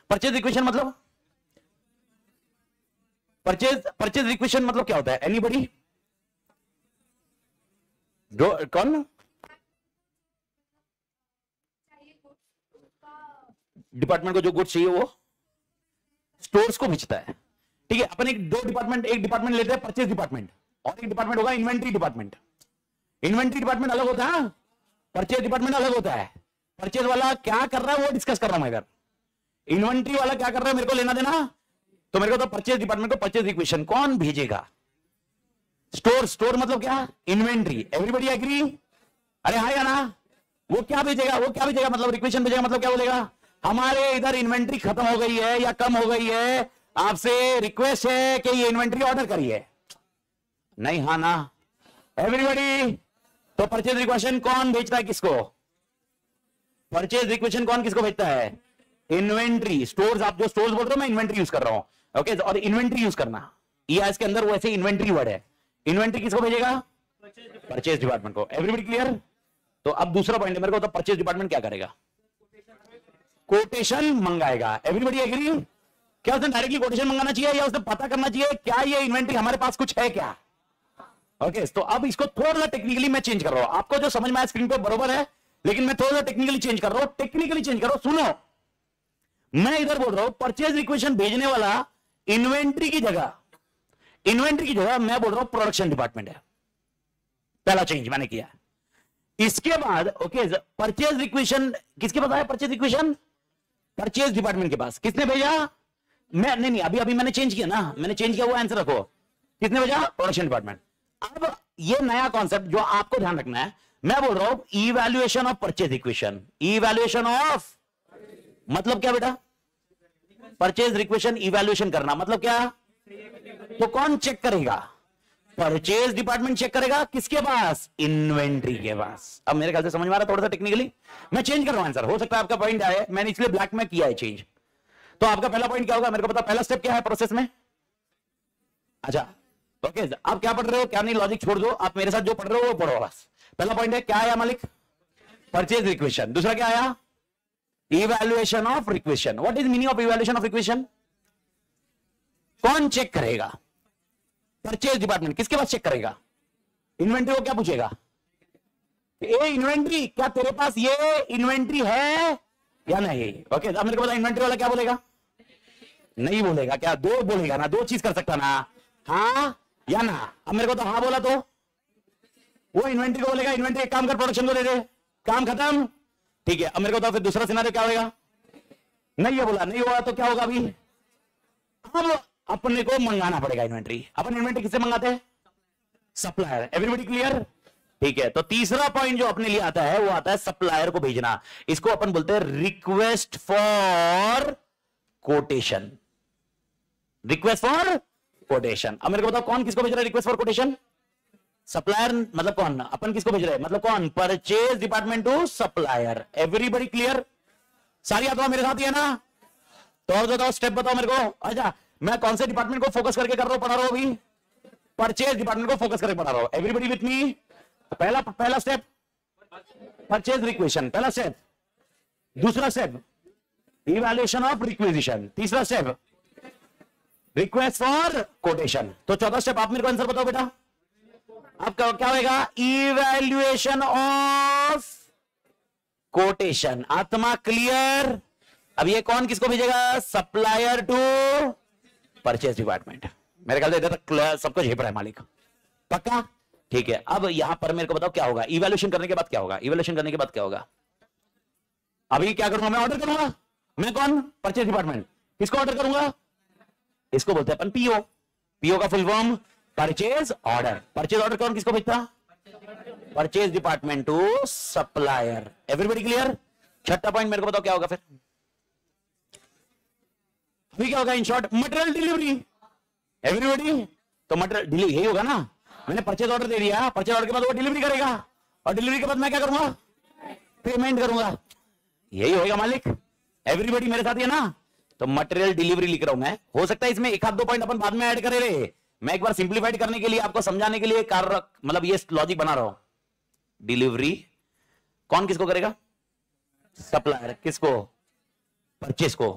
Purchase requisition मतलब परचेज परचेज रिक्वेशन मतलब क्या होता है? एनीबॉडी, जो कौन डिपार्टमेंट को जो गुड्स चाहिए वो स्टोर्स को बेचता है, ठीक है। अपन एक दो डिपार्टमेंट, एक डिपार्टमेंट लेते हैं परचेज डिपार्टमेंट और एक डिपार्टमेंट होगा इन्वेंट्री डिपार्टमेंट। इन्वेंट्री डिपार्टमेंट अलग होता है, परचेज डिपार्टमेंट अलग होता है। परचेज वाला क्या कर रहा है वो डिस्कस कर रहा हूं मैं इधर, इन्वेंट्री वाला क्या कर रहा है मेरे को लेना देना, तो मेरे को तो परचेज डिपार्टमेंट को परचेज इक्वेशन कौन भेजेगा? स्टोर, स्टोर मतलब क्या? इन्वेंट्री। Everybody agree? अरे हाय या ना? वो क्या भेजेगा, वो क्या भेजेगा मतलब इक्वेशन भेजेगा, मतलब क्या बोलेगा, हमारे इधर इन्वेंट्री खत्म हो गई है या कम हो गई है, आपसे रिक्वेस्ट है कि ये इन्वेंट्री ऑर्डर करिए। नहीं, हाँ ना, एवरीबॉडी। तो परचेज इक्वेशन कौन भेजता है किसको, परचेज इक्वेशन कौन किसको भेजता है? इन्वेंट्री। स्टोर्स, आप जो स्टोर्स बोल रहे हो मैं इन्वेंट्री यूज कर रहा हूं, ओके okay, और इन्वेंट्री यूज करना ईआईएस के अंदर वैसे इन्वेंट्री वर्ड है। इन्वेंट्री किसको भेजेगा? परचेज डिपार्टमेंट को। Everybody clear? तो अब दूसरा पॉइंट है मेरे को, तो परचेज डिपार्टमेंट क्या करेगा? कोटेशन मंगाएगा। Everybody agree? क्या उसने डायरेक्टली कोटेशन मंगाना चाहिए या उसने पता करना चाहिए क्या ये इन्वेंट्री हमारे पास कुछ है क्या? ओके okay, तो अब इसको थोड़ा सा टेक्निकली मैं चेंज कर रहा हूं। आपको जो समझ में आया स्क्रीन पे बरोबर है, लेकिन मैं थोड़ा सा टेक्निकली चेंज कर रहा हूं। टेक्निकली चेंज कर रहा हूं, सुनो, मैं इधर बोल रहा हूं परचेज इक्वेशन भेजने वाला इन्वेंट्री की जगह, इन्वेंट्री की जगह मैं बोल रहा हूं प्रोडक्शन डिपार्टमेंट है। पहला चेंज मैंने किया। इसके बाद ओके, परचेज इक्वेशन किसके पास आया? परचेज इक्वेशन परचेज डिपार्टमेंट के पास। किसने भेजा? मैं नहीं नहीं अभी अभी मैंने चेंज किया ना, मैंने चेंज किया, वो आंसर रखो। किसने भेजा? Production department. अब ये नया कॉन्सेप्ट जो आपको ध्यान रखना है, मैं बोल रहा हूं evaluation of purchase equation. Evaluation of मतलब क्या बेटा? परचेज रिक्वेशन इवैल्यूएशन करना मतलब क्या? तो कौन चेक करेगा? परचेज डिपार्टमेंट चेक करेगा। किसके पास? इन्वेंट्री के पास। अब मेरे ख्याल से समझ में आ रहा है थोड़ा सा टेक्निकली, मैं चेंज कर रहा हूं आंसर। हो सकता है आपका पॉइंट आए, मैंने इसलिए ब्लैक में किया है चेंज। तो आपका पहला पॉइंट क्या होगा मेरे को पता, पहला स्टेप क्या है प्रोसेस में? अच्छा ओके, आप क्या पढ़ रहे हो क्या नहीं लॉजिक छोड़ दो, आप मेरे साथ जो पढ़ रहे हो वो पढ़ो बस। पहला पॉइंट है क्या आया मालिक? Purchase requisition. दूसरा क्या आया? Evaluation of requisition. What is meaning of evaluation of requisition? कौन चेक करेगा? Purchase department. किसके पास चेक करेगा? इन्वेंट्री को क्या पूछेगा? ए इन्वेंट्री, क्या तेरे पास ये इन्वेंट्री है या नहीं? ओके, अब मेरे को पता इन्वेंट्री वाला क्या बोलेगा, नहीं बोलेगा, क्या दो बोलेगा ना, दो चीज कर सकता ना, हाँ या ना। अब मेरे को तो हाँ बोला तो वो इन्वेंट्री को बोलेगा, इन्वेंट्री एक काम कर प्रोडक्शन को दे दे, काम खत्म, ठीक है। अब मेरे को तो फिर दूसरा सिनारियो क्या होगा, नहीं ये बोला, नहीं हुआ तो क्या होगा, अभी अब अपने को मंगाना पड़ेगा इन्वेंट्री। अपन इन्वेंट्री किससे मंगाते हैं, सप्लायर। एवरीबॉडी क्लियर, ठीक है। तो तीसरा पॉइंट जो अपने लिए आता है वो आता है सप्लायर को भेजना, इसको अपन बोलते हैं request for quotation, request for quotation. अब मेरे को बताओ कौन किसको भेज रहा है रिक्वेस्ट फॉर कोटेशन, सप्लायर, मतलब कौन, अपन किसको भेज रहे हैं, मतलब कौन, purchase department to supplier. Everybody clear, सारी आत्मा मेरे साथ ही है ना? तो और बताओ, स्टेप बताओ मेरे को। अच्छा, मैं कौन से डिपार्टमेंट को फोकस करके कर रहा हूं, पढ़ा रहा हूं अभी, परचेज डिपार्टमेंट को फोकस करके पढ़ा रहा हूं। Everybody with me? पहला पहला स्टेप परचेज रिक्वेशन, पहला स्टेप। दूसरा स्टेप इवैल्यूएशन ऑफ रिक्वेजिशन। तीसरा स्टेप रिक्वेस्ट फॉर कोटेशन। तो चौथा स्टेप आप मेरे को आंसर बताओ बेटा, आपका क्या होगा, इवैल्यूएशन ऑफ कोटेशन। आत्मा क्लियर। अब ये कौन किसको भेजेगा, सप्लायर टू परचेज डिपार्टमेंट। मेरे ख्याल से इधर तक सबको झेप रहा है मालिक, पक्का, ठीक है। अब यहां पर मेरे को बताओ क्या होगा, इवैल्यूएशन करने के बाद क्या होगा, इवैल्यूएशन करने के बाद क्या होगा, अभी क्या करूंगा मैं, ऑर्डर करूंगा, मैं कौन, परचेज डिपार्टमेंट, किसको ऑर्डर करूंगा, इसको बोलते हैं अपन पीओ। पीओ का full form purchase order. Purchase order कौन किसको भेजता, purchase department to supplier. Everybody clear. छठा पॉइंट मेरे को बताओ क्या होगा, फिर अभी क्या होगा, in short material delivery. Everybody, तो मटेरियल डिलीवरी यही होगा ना, मैंने परचेज ऑर्डर दे दिया, परचेज ऑर्डर के बाद वो डिलीवरी करेगा, और डिलीवरी के बाद मैं क्या करूंगा, पेमेंट करूंगा, यही होगा मालिक। एवरीबॉडी मेरे साथ ही है ना? तो मटेरियल डिलीवरी लिख रहा हूं मैं। हो सकता है इसमें एक आध दो पॉइंट अपन बाद में ऐड करें रे, मैं एक बार सिंप्लीफाइड करने के लिए, आपको समझाने के लिए कार मतलब ये लॉजिक बना रहा हूं। डिलीवरी कौन किसको करेगा, सप्लायर, किसको, परचेज को,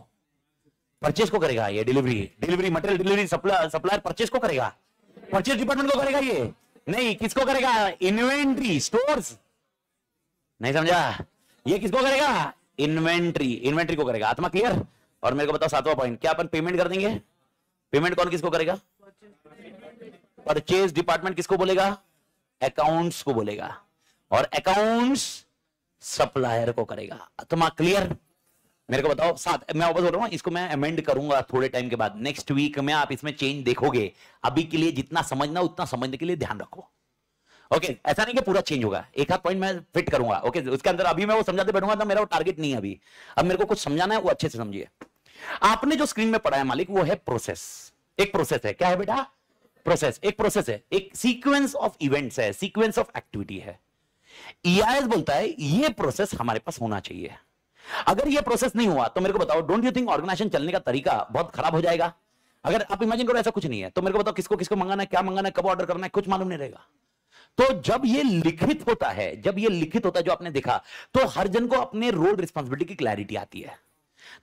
परचेज को करेगा ये delivery. Delivery material delivery supplier purchase को करेगा, परचेज डिपार्टमेंट को करेगा ये नहीं, किसको करेगा, इन्वेंट्री स्टोर्स, नहीं समझा, ये किसको करेगा, इन्वेंट्री, इन्वेंट्री को करेगा। आत्मा क्लियर। और मेरे को बताओ सातवां पॉइंट, क्या अपन पेमेंट कर देंगे, पेमेंट कौन किसको करेगा, परचेज डिपार्टमेंट किसको बोलेगा, अकाउंट्स को बोलेगा, और अकाउंट्स सप्लायर को करेगा। आत्मा क्लियर। मेरे को बताओ सात, मैं वापस बोल रहा हूँ, इसको मैं अमेंड करूंगा थोड़े टाइम के बाद, नेक्स्ट वीक में आप इसमें चेंज देखोगे। अभी के लिए जितना समझना उतना समझने के लिए ध्यान रखो, ओके okay, ऐसा नहीं कि पूरा चेंज होगा, एक आध पॉइंट मैं फिट करूंगा, ओके okay, उसके अंदर। अभी मैं वो समझाते बैठूंगा तो मेरा वो टारगेट नहीं है अभी, अब मेरे को कुछ समझाना है, वो अच्छे से समझिए। आपने जो स्क्रीन में पढ़ा है मालिक, वो है प्रोसेस। एक प्रोसेस है, क्या है बेटा, प्रोसेस, एक प्रोसेस है, एक सीक्वेंस ऑफ इवेंट्स है, सीक्वेंस ऑफ एक्टिविटी है। ई आई एस बोलता है ये प्रोसेस हमारे पास होना चाहिए। अगर ये प्रोसेस नहीं हुआ तो मेरे को बताओ, डोंट यू थिंक ऑर्गेनाइजेशन चलने का तरीका बहुत खराब हो जाएगा। अगर आप इमेजिन करो ऐसा कुछ नहीं है, तो मेरे को बताओ किसको किसको मंगाना है, क्या मंगाना है, कब ऑर्डर करना है, कुछ मालूम नहीं रहेगा। तो जब ये लिखित होता है, जब ये लिखित होता है जो आपने देखा, तो हर जन को अपने रोल रिस्पॉन्सिबिलिटी की क्लैरिटी आती है।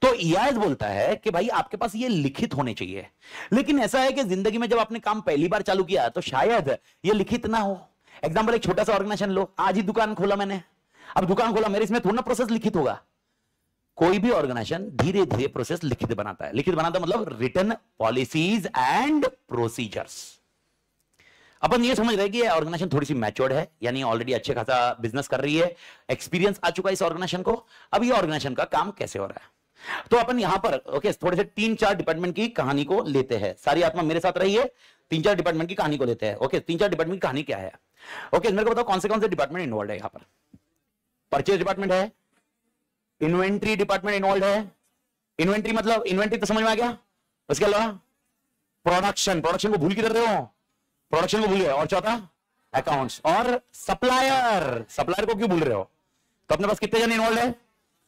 तो ई आई एस बोलता है कि भाई आपके पास ये लिखित होने चाहिए। लेकिन ऐसा है कि जिंदगी में जब आपने काम पहली बार चालू किया तो शायद ये लिखित ना हो। एग्जाम्पल, एक छोटा सा ऑर्गेनाइजेशन लो, आज ही दुकान खोला मैंने, अब दुकान खोला, मेरे इसमें थोड़ा ना प्रोसेस लिखित होगा। कोई भी ऑर्गेनाइजेशन धीरे धीरे प्रोसेस लिखित बनाता है। लिखित बनाता मतलब रिटन पॉलिसीज एंड प्रोसीजर्स। अपन ये समझ रहे हैं कि ऑर्गेनाइजेशन थोड़ी सी मैच्योर्ड है, यानी ऑलरेडी अच्छे खासा बिजनेस कर रही है, एक्सपीरियंस आ चुका है इस ऑर्गेनाइजेशन को। अब ये ऑर्गेनाइजेशन का काम कैसे हो रहा है, तो अपन यहां पर ओके थोड़े से तीन चार डिपार्टमेंट की कहानी को लेते हैं। सारी आत्मा मेरे साथ रही है, तीन चार डिपार्टमेंट की कहानी को लेते हैं। ओके, तीन चार डिपार्टमेंट की कहानी क्या है, ओके मेरे को बताओ कौन से कौन से डिपार्टमेंट इन्वॉल्व है। यहाँ पर परचेज डिपार्टमेंट है, इन्वेंट्री डिपार्टमेंट इन्वॉल्व है। इन्वेंट्री मतलब इन्वेंट्री तो समझ में आ गया, उसके अलावा प्रोडक्शन, प्रोडक्शन को भूल किधर रहे हो, प्रोडक्शन को भूल रहे हो, और चौथा अकाउंट्स और सप्लायर। सप्लायर को क्यों भूल रहे हो, तो अपने पास कितने जन इन्वॉल्व है,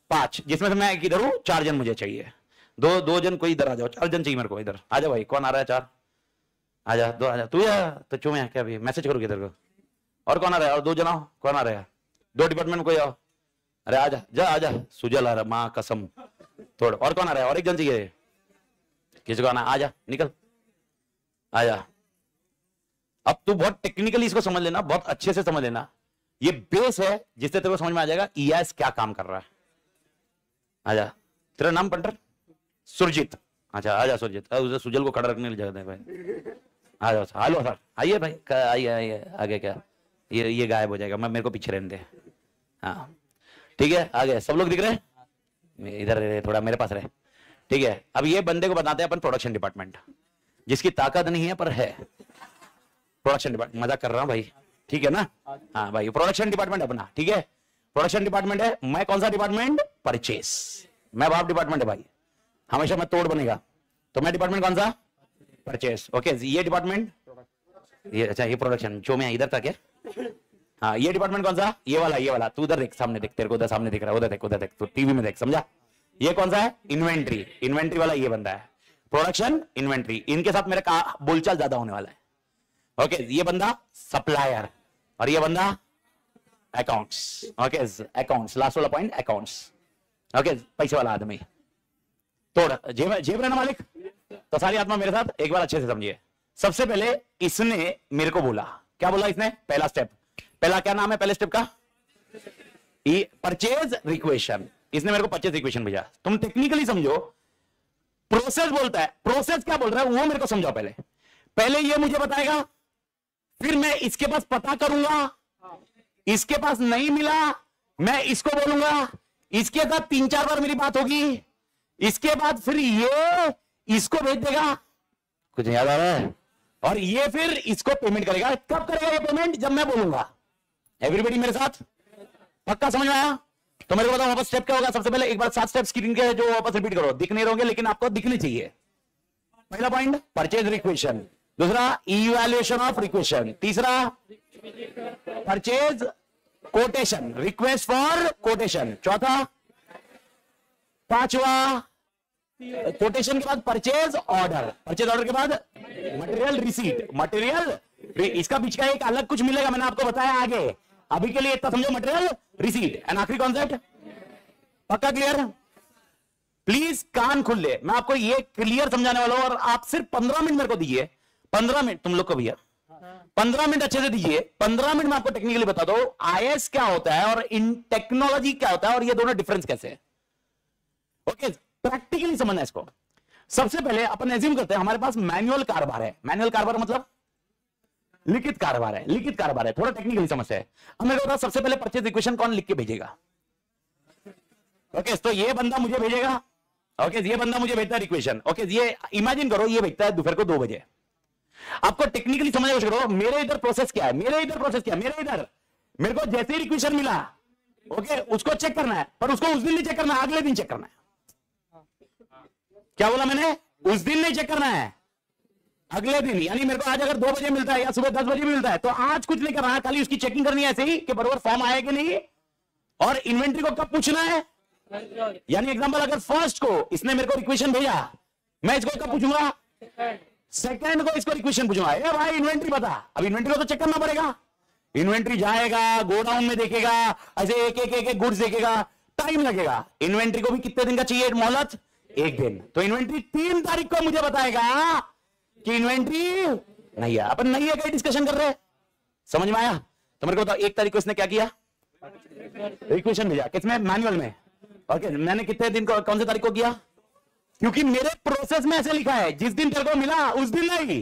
पांच, जिसमें से मैं इधर हूं, चार जन मुझे चाहिए, दो दो जन कोई इधर आ जाओ, चार जन चाहिए मेरे को, इधर आ जाओ भाई, कौन आ रहा है, चार आ जा, दो आ जा, तू या तो चुम है क्या, मैसेज करो किधर को, और कौन आ रहा है, और दो जन आओ, कौन आ रहा है, दो डिपार्टमेंट कोई आओ, अरे आ जा जा आ जा, सुजल आ रहा, माँ कसम, थोड़ा और कौन आ रहा है, और एक जन चाहिए, किसी को आना, आ जा, निकल आ जा। अब तू बहुत टेक्निकली इसको समझ लेना, बहुत अच्छे से समझ लेना। ये बेस है जिससे तेरे को समझ में आ जाएगा ई आई एस क्या काम कर रहा है। आजा, तेरा नाम पंटर सुरजीत। अच्छा आजा सुरजीत, उसे सुजल को खड़ा रखने की जगह भाई। आ जाओ सर, हेलो सर, आइए भाई, आइए आइए। आगे क्या, ये ये गायब हो जाएगा, मैं मेरे को पीछे रहने दे। हाँ ठीक है, आगे सब लोग दिख रहे हैं, इधर थोड़ा मेरे पास रहे। ठीक है, अब ये बंदे को बताते हैं अपन प्रोडक्शन डिपार्टमेंट, जिसकी ताकत नहीं है पर है प्रोडक्शन डिपार्टमेंट। मजा कर रहा हूँ भाई, ठीक है ना। हाँ भाई, प्रोडक्शन डिपार्टमेंट अपना, ठीक है, प्रोडक्शन डिपार्टमेंट है। मैं कौन सा डिपार्टमेंट, परचेस। मैं बाप डिपार्टमेंट है भाई, हमेशा मैं तोड़ बनेगा, तो मैं डिपार्टमेंट कौन सा, परचेस। ओके, ये डिपार्टमेंट, ये अच्छा ये प्रोडक्शन जो मैं इधर था क्या। हाँ, ये डिपार्टमेंट कौन सा, ये वाला ये वाला, तू उधर देख, सामने देख, तेरे को उधर सामने दिख रहा है, उधर देख उधर देख, तू टीवी में देख, समझा। ये कौन सा है, इन्वेंट्री, इन्वेंट्री वाला ये बंदा है, प्रोडक्शन इन्वेंट्री, इनके साथ मेरे का बोलचाल ज्यादा होने वाला है। ओके, ये बंदा सप्लायर और ये बंदा अकाउंट्स। ओके, अकाउंट्स लास्ट वाला पॉइंट, अकाउंट्स। ओके, पैसे वाला आदमी, तोड़ जेब जेब रहना मालिक। तो सारी आत्मा मेरे साथ एक बार अच्छे से समझिए। सबसे पहले इसने मेरे को बोला, क्या बोला इसने, पहला स्टेप, पहला क्या नाम है पहले स्टेप का, परचेज रिक्वेशन। इसने मेरे को परचेज रिक्वेशन भेजा। तुम टेक्निकली समझो, प्रोसेस बोलता है, प्रोसेस क्या बोल रहा है वो मेरे को समझाओ। पहले पहले ये मुझे बताएगा, फिर मैं इसके पास पता करूंगा, इसके पास नहीं मिला मैं इसको बोलूंगा, इसके साथ तीन चार बार मेरी बात होगी, इसके बाद फिर ये इसको भेज देगा, कुछ याद आ रहा है, और ये फिर इसको पेमेंट करेगा। कब करेगा ये पेमेंट, जब मैं बोलूंगा। एवरीबॉडी मेरे साथ, पक्का समझ में आया। तो मेरे को बताओ वापस स्टेप क्या होगा। सबसे पहले एक बार सात स्टेप स्क्रीन के जो वापस रिपीट करो, दिख नहीं रहोगे लेकिन आपको दिखने चाहिए। पहला पॉइंट परचेज रिक्वेशन, दूसरा इवैल्यूएशन ऑफ रिक्वेशन, तीसरा purchase quotation, request for quotation, चौथा, पांचवा कोटेशन के बाद परचेज ऑर्डर, परचेज ऑर्डर के बाद मटेरियल रिसीट, मटेरियल, इसका बीच का एक अलग कुछ मिलेगा, मैंने आपको बताया आगे। अभी के लिए इतना समझो, मटेरियल रिसीट एंड आखिरी कॉन्सेप्ट, पक्का क्लियर। प्लीज कान खुले, मैं आपको ये क्लियर समझाने वाला हूं और आप सिर्फ पंद्रह मिनट मेरे को दीजिए, पंद्रह मिनट तुम लोग को भैया, पंद्रह मिनट अच्छे से दीजिए। पंद्रह मिनट में आपको टेक्निकली बता दो आई एस क्या होता है और इन टेक्नोलॉजी क्या होता है और ये दोनों डिफरेंस कैसे है। ओके, प्रैक्टिकली समझना इसको। सबसे पहले अपन एज्यूम करते हैं हमारे पास मैनुअल कारोबार है। मैनुअल कारोबार मतलब लिखित कारोबार है, लिखित कारोबार है, थोड़ा टेक्निकली समझते हैं। अब मेरे को बताओ सबसे पहले परचेज इक्वेशन कौन लिख के भेजेगा। ओके, तो ये बंदा मुझे भेजेगा। ओके, ये बंदा मुझे भेजता है रिक्वेशन। ओके, ये इमेजिन करो ये भेजता है दोपहर को दो बजे। आपको टेक्निकली समझने की कोशिश करो, मेरे इधर प्रोसेस क्या है, मेरे इधर प्रोसेस क्या है, मेरे इधर मेरे को जैसे ही रिक्वेशन मिला, ओके उसको चेक करना है, पर उसको उस दिन नहीं चेक करना, अगले दिन चेक करना है। क्या बोला मैंने, उस दिन नहीं चेक करना है, अगले दिन। यानी मेरे को आज अगर दो बजे मिलता है या सुबह दस बजे मिलता है तो आज कुछ नहीं करना है, खाली उसकी चेकिंग करनी है ऐसे ही कि बराबर फॉर्म आया कि नहीं, और इन्वेंट्री को कब पूछना है। यानी एग्जांपल, अगर फर्स्ट को इसने मेरे को रिक्वेशन भेजा, मैं इसको कब पूछूंगा, सेकंड को इसको रिक्वेशन पूछूंगा, ए भाई इन्वेंट्री बता। अब इन्वेंट्री को तो चेक करना पड़ेगा, इन्वेंट्री जाएगा गोडाउन में देखेगा, ऐसे एक एक एक गुड्स देखेगा, टाइम लगेगा। इन्वेंट्री को भी कितने दिन का चाहिए मोहलत, एक दिन। तो इन्वेंट्री तीन तारीख को मुझे बताएगा कि इन्वेंट्री नहीं है। अपन नहीं है कहीं डिस्कशन कर रहे हैं, समझ में आया। तो मेरे को बताओ एक तारीख को इसने क्या किया, रिक्वेशन भेजा, किसमें, मैनुअल में। ओके, मैंने कितने दिन को, कौन से तारीख को किया, क्योंकि मेरे प्रोसेस में ऐसे लिखा है जिस दिन तेरे को मिला उस दिन नहीं,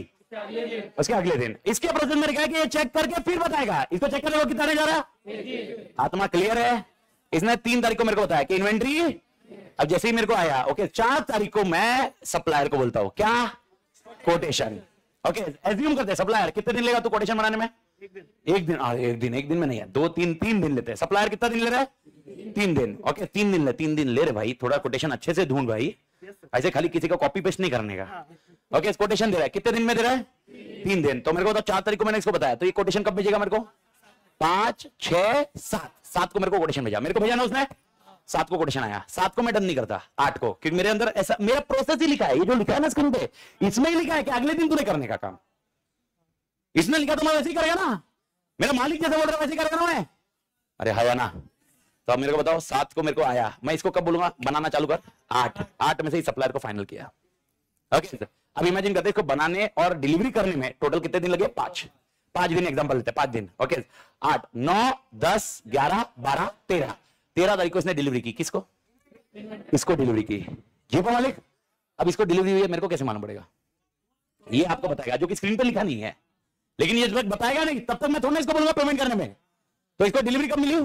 उसके अगले दिन। इसके प्रोसेस में लिखा है कि ये चेक करके फिर बताएगा। इसको चेक करने को कितना नहीं जा रहा, आत्मा क्लियर है। इसने तीन तारीख को मेरे को बताया कि इन्वेंट्री। अब जैसे ही मेरे को आया, ओके चार तारीख को मैं सप्लायर को बोलता हूं क्या, कोटेशन। ओके, एज्यूम करते हैं सप्लायर कितने दिन लेगा तू कोटेशन बनाने में, एक दिन एक दिन आ, एक दिन एक दिन में नहीं है, दो तीन तीन दिन लेते हैं। सप्लायर कितना दिन ले रहा है, तीन दिन। ओके, तीन दिन ले तीन दिन ले रहे भाई, थोड़ा कोटेशन अच्छे से ढूंढ भाई, ऐसे खाली किसी का कॉपी पेस्ट नहीं करने का। ओके, इस कोटेशन दे रहा है कितने दिन में दे रहा है, तीन दिन। तो मेरे को बताओ चार तारीख को मैंने इसको बताया, तो ये कोटेशन कब भेजेगा मेरे को, पांच छह सात, सात को मेरे को कोटेशन भेजा, मेरे को भेजा ना उसने, सात को कोटेशन आया। सात को मैं डन नहीं करता, आठ को, क्योंकि मेरे अंदर ऐसा मेरा प्रोसेस ही लिखा है, ये जो लिखा है ना स्क्रीन पे इसमें ही लिखा है कि अगले दिन तूने करने का काम, इसमें लिखा तो मैं वैसे ही करेगा ना, मेरा मालिक जैसे बोल रहा है वैसे ही करेगा ना मैं, अरे हवा ना। तो अब मेरे को बताओ सात को मेरे को आया, मैं इसको कब बोलूंगा, बनाना चालू कर, आठ आठ में से ही सप्लायर को फाइनल किया। ओके, अब इमेजिन करते हैं इसको बनाने और डिलीवरी करने में टोटल कितने दिन लगे, पांच। पांच दिन एग्जाम्पल लेते हैं, पांच दिन, ओके, आठ नौ दस ग्यारह बारह तेरह, तेरह तारीख को इसने डिलीवरी की, किसको? इसको डिलीवरी की, ये मालिक। अब इसको डिलीवरी हुई है, मेरे को कैसे मालूम पड़ेगा? ये आपको बताएगा, जो कि स्क्रीन पे लिखा नहीं है, लेकिन ये बताएगा नहीं, तब तक मैं थोड़ा इसको बोलूंगा पेमेंट करने में। तो इसको डिलीवरी कब मिली?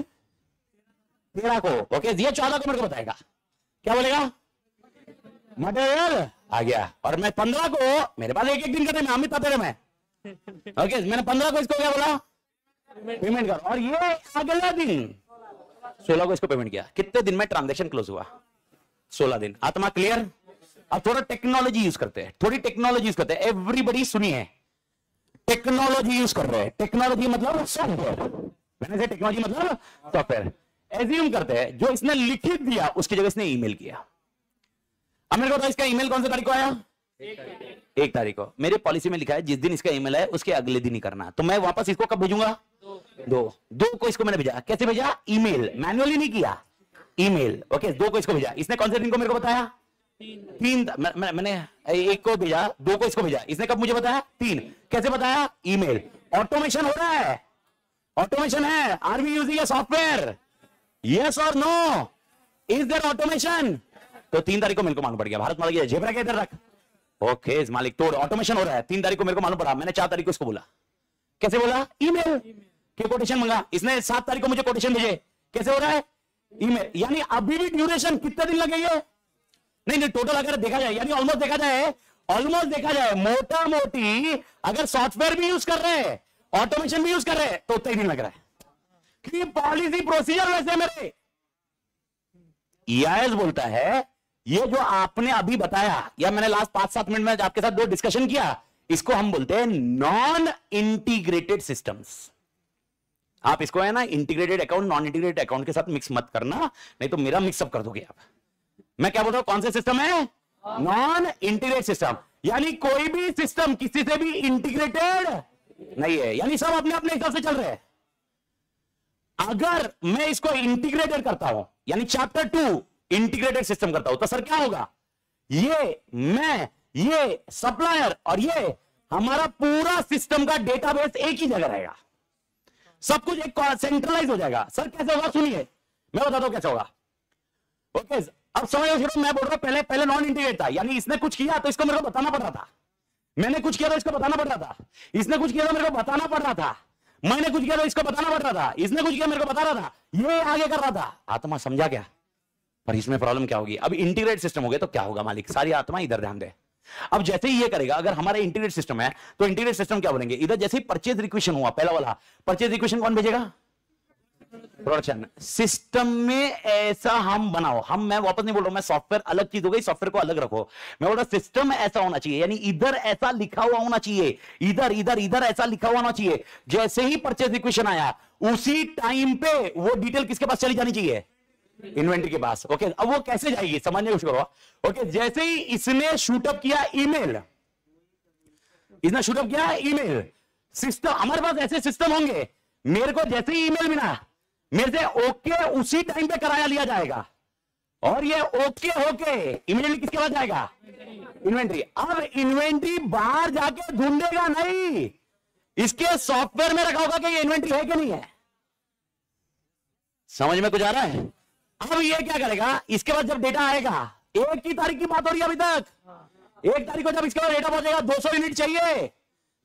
तेरह को, ओके, ये चौदह को मेरे को बताएगा, क्या बोलेगा? मटेरियल आ गया। और मैं पंद्रह को, मेरे पास एक एक दिन का, मैं अमित था तेरे में, ओके, मैंने पंद्रह को इसको क्या बोला? पेमेंट कर। और ये अगला दिन सोलह को इसको पेमेंट किया। कितने दिन में ट्रांजैक्शन क्लोज हुआ? सोलह दिन। आत्मा क्लियर? अब थोड़ा टेक्नोलॉजी यूज करते हैं, थोड़ी टेक्नोलॉजी यूज करते हैं, एवरीबडी सुनिए, टेक्नोलॉजी यूज कर रहे हैं। टेक्नोलॉजी मतलब सॉफ्टवेयर, मैंने टेक्नोलॉजी मतलब सॉफ्टवेयर। एज्यूम करते हैं जो इसने लिखित दिया उसकी जगह इसने ईमेल किया। अब मेरे को इसका ईमेल कौन से तारीख को आया? एक तारीख को। मेरे पॉलिसी में लिखा है जिस दिन इसका ईमेल है उसके अगले दिन ही करना। तो मैं वापस इसको कब भेजूंगा? दो दो, दो को इसको मैंने भेजा। कैसे भेजा? ईमेल, मैनुअली नहीं किया, ईमेल, ओके। दो को इसको भेजा, इसने कौन से दिन को मेरे को बताया? तीन। मैं, मैं, मैंने एक को भेजा, दो को इसको भेजा, इसने कब मुझे बताया? तीन। कैसे बताया? ईमेल। ऑटोमेशन हो रहा है, ऑटोमेशन है। Are we using software? Yes और नो? Is there automation? तो तीन तारीख को मेरे को मालूम पड़ गया। भारत मालिक झेपरा के इधर रख, ओके मालिक, तो ऑटोमेशन हो रहा है। तीन तारीख को मेरे को मालूम पड़ा, मैंने चार तारीख को इसको बोला। कैसे बोला? ईमेल के कोटेशन मंगा, इसने सात तारीख को मुझे कोटेशन भेजे। कैसे हो रहा है? ईमेल। यानी अभी भी ड्यूरेशन कितने दिन लगेंगे? नहीं नहीं, टोटल अगर देखा जाए, यानी ऑलमोस्ट देखा जाए, ऑलमोस्ट देखा जाए, मोटा मोटी अगर सॉफ्टवेयर भी यूज कर रहे हैं, ऑटोमेशन भी यूज कर रहे हैं, तो उतना ही दिन लग रहा है। क्योंकि पॉलिसी प्रोसीजर वैसे मेरे E I S बोलता है, ये जो आपने अभी बताया या मैंने लास्ट पांच सात मिनट में आपके साथ दो डिस्कशन किया, इसको हम बोलते हैं नॉन इंटीग्रेटेड सिस्टम्स। आप इसको है ना integrated account, non integrated account के साथ मिक्स मत करना, नहीं तो मेरा मिक्सअप कर दोगे आप। मैं क्या बोल रहा हूं? कौन सा सिस्टम है? नॉन इंटीग्रेटेड सिस्टम, यानी कोई भी सिस्टम किसी से भी इंटीग्रेटेड नहीं है, यानी सब अपने अपने हिसाब से चल रहे हैं। अगर मैं इसको इंटीग्रेटेड करता हूं, यानी चैप्टर टू इंटीग्रेटेड सिस्टम करता हूं, तो सर क्या होगा? ये मैं, ये सप्लायर और ये हमारा पूरा सिस्टम का डेटाबेस एक ही जगह रहेगा, सब कुछ एक सेंट्रलाइज हो जाएगा। सर कैसे होगा? सुनिए मैं बताता हूं कैसे होगा, ओके। अब समझो, मैं बोल रहा हूं पहले पहले नॉन इंटीग्रेटेड था, यानी इसने कुछ किया तो इसको मेरे को बताना पड़ रहा था, मैंने कुछ किया तो इसको बताना पड़ रहा था, इसने कुछ किया तो मेरे को बताना पड़ रहा था, मैंने कुछ किया तो इसको बताना पड़ रहा था, इसने कुछ किया मेरे को बता रहा था, ये आगे कर रहा था। आत्मा समझा क्या? पर इसमें प्रॉब्लम क्या होगी? अब इंटीग्रेटेड सिस्टम हो गया तो क्या होगा मालिक? सारी आत्मा इधर ध्यान दे। अब जैसे ही ये करेगा, अगर हमारा इंटीग्रेटेड सिस्टम है तो इंटीग्रेटेड सिस्टम क्या बोलेंगे? इधर जैसे ही परचेज रिक्वेशन हुआ, पहला वाला परचेज रिक्वेशन कौन भेजेगा? प्रोडक्शन सिस्टम में ऐसा हम बनाओ, हम, मैं वापस नहीं बोल रहा हूं, मैं सॉफ्टवेयर अलग चीज हो गई, सॉफ्टवेयर को अलग रखो, मैं बोल रहा हूं सिस्टम ऐसा होना चाहिए, यानी इधर ऐसा लिखा हुआ होना चाहिए, इधर इधर इधर ऐसा लिखा हुआ होना चाहिए। जैसे ही परचेज इक्वेशन आया उसी टाइम पे वो डिटेल किसके पास चली जानी चाहिए? इन्वेंटरी के पास, ओके। अब वो कैसे जाएगी समझने की कोशिश करो, ओके। जैसे ही इसने शूटअप किया ईमेल, इसने शूटअप किया ईमेल, सिस्टम, हमारे पास ऐसे सिस्टम होंगे, मेरे को जैसे ही ईमेल मिला मेरे से ओके उसी टाइम पे कराया लिया जाएगा, और ये ओके होके इमीडिएटली किसके पास जाएगा? इन्वेंट्री। अब इन्वेंट्री बाहर जाके ढूंढेगा नहीं, इसके सॉफ्टवेयर में रखा होगा कि ये इन्वेंट्री है कि नहीं है। समझ में कुछ आ रहा है? अब ये क्या करेगा? इसके बाद जब डेटा आएगा, एक ही तारीख की बात हो रही है अभी तक, एक तारीख को जब इसके बाद डेटा पहुंचेगा, दो सौ यूनिट चाहिए,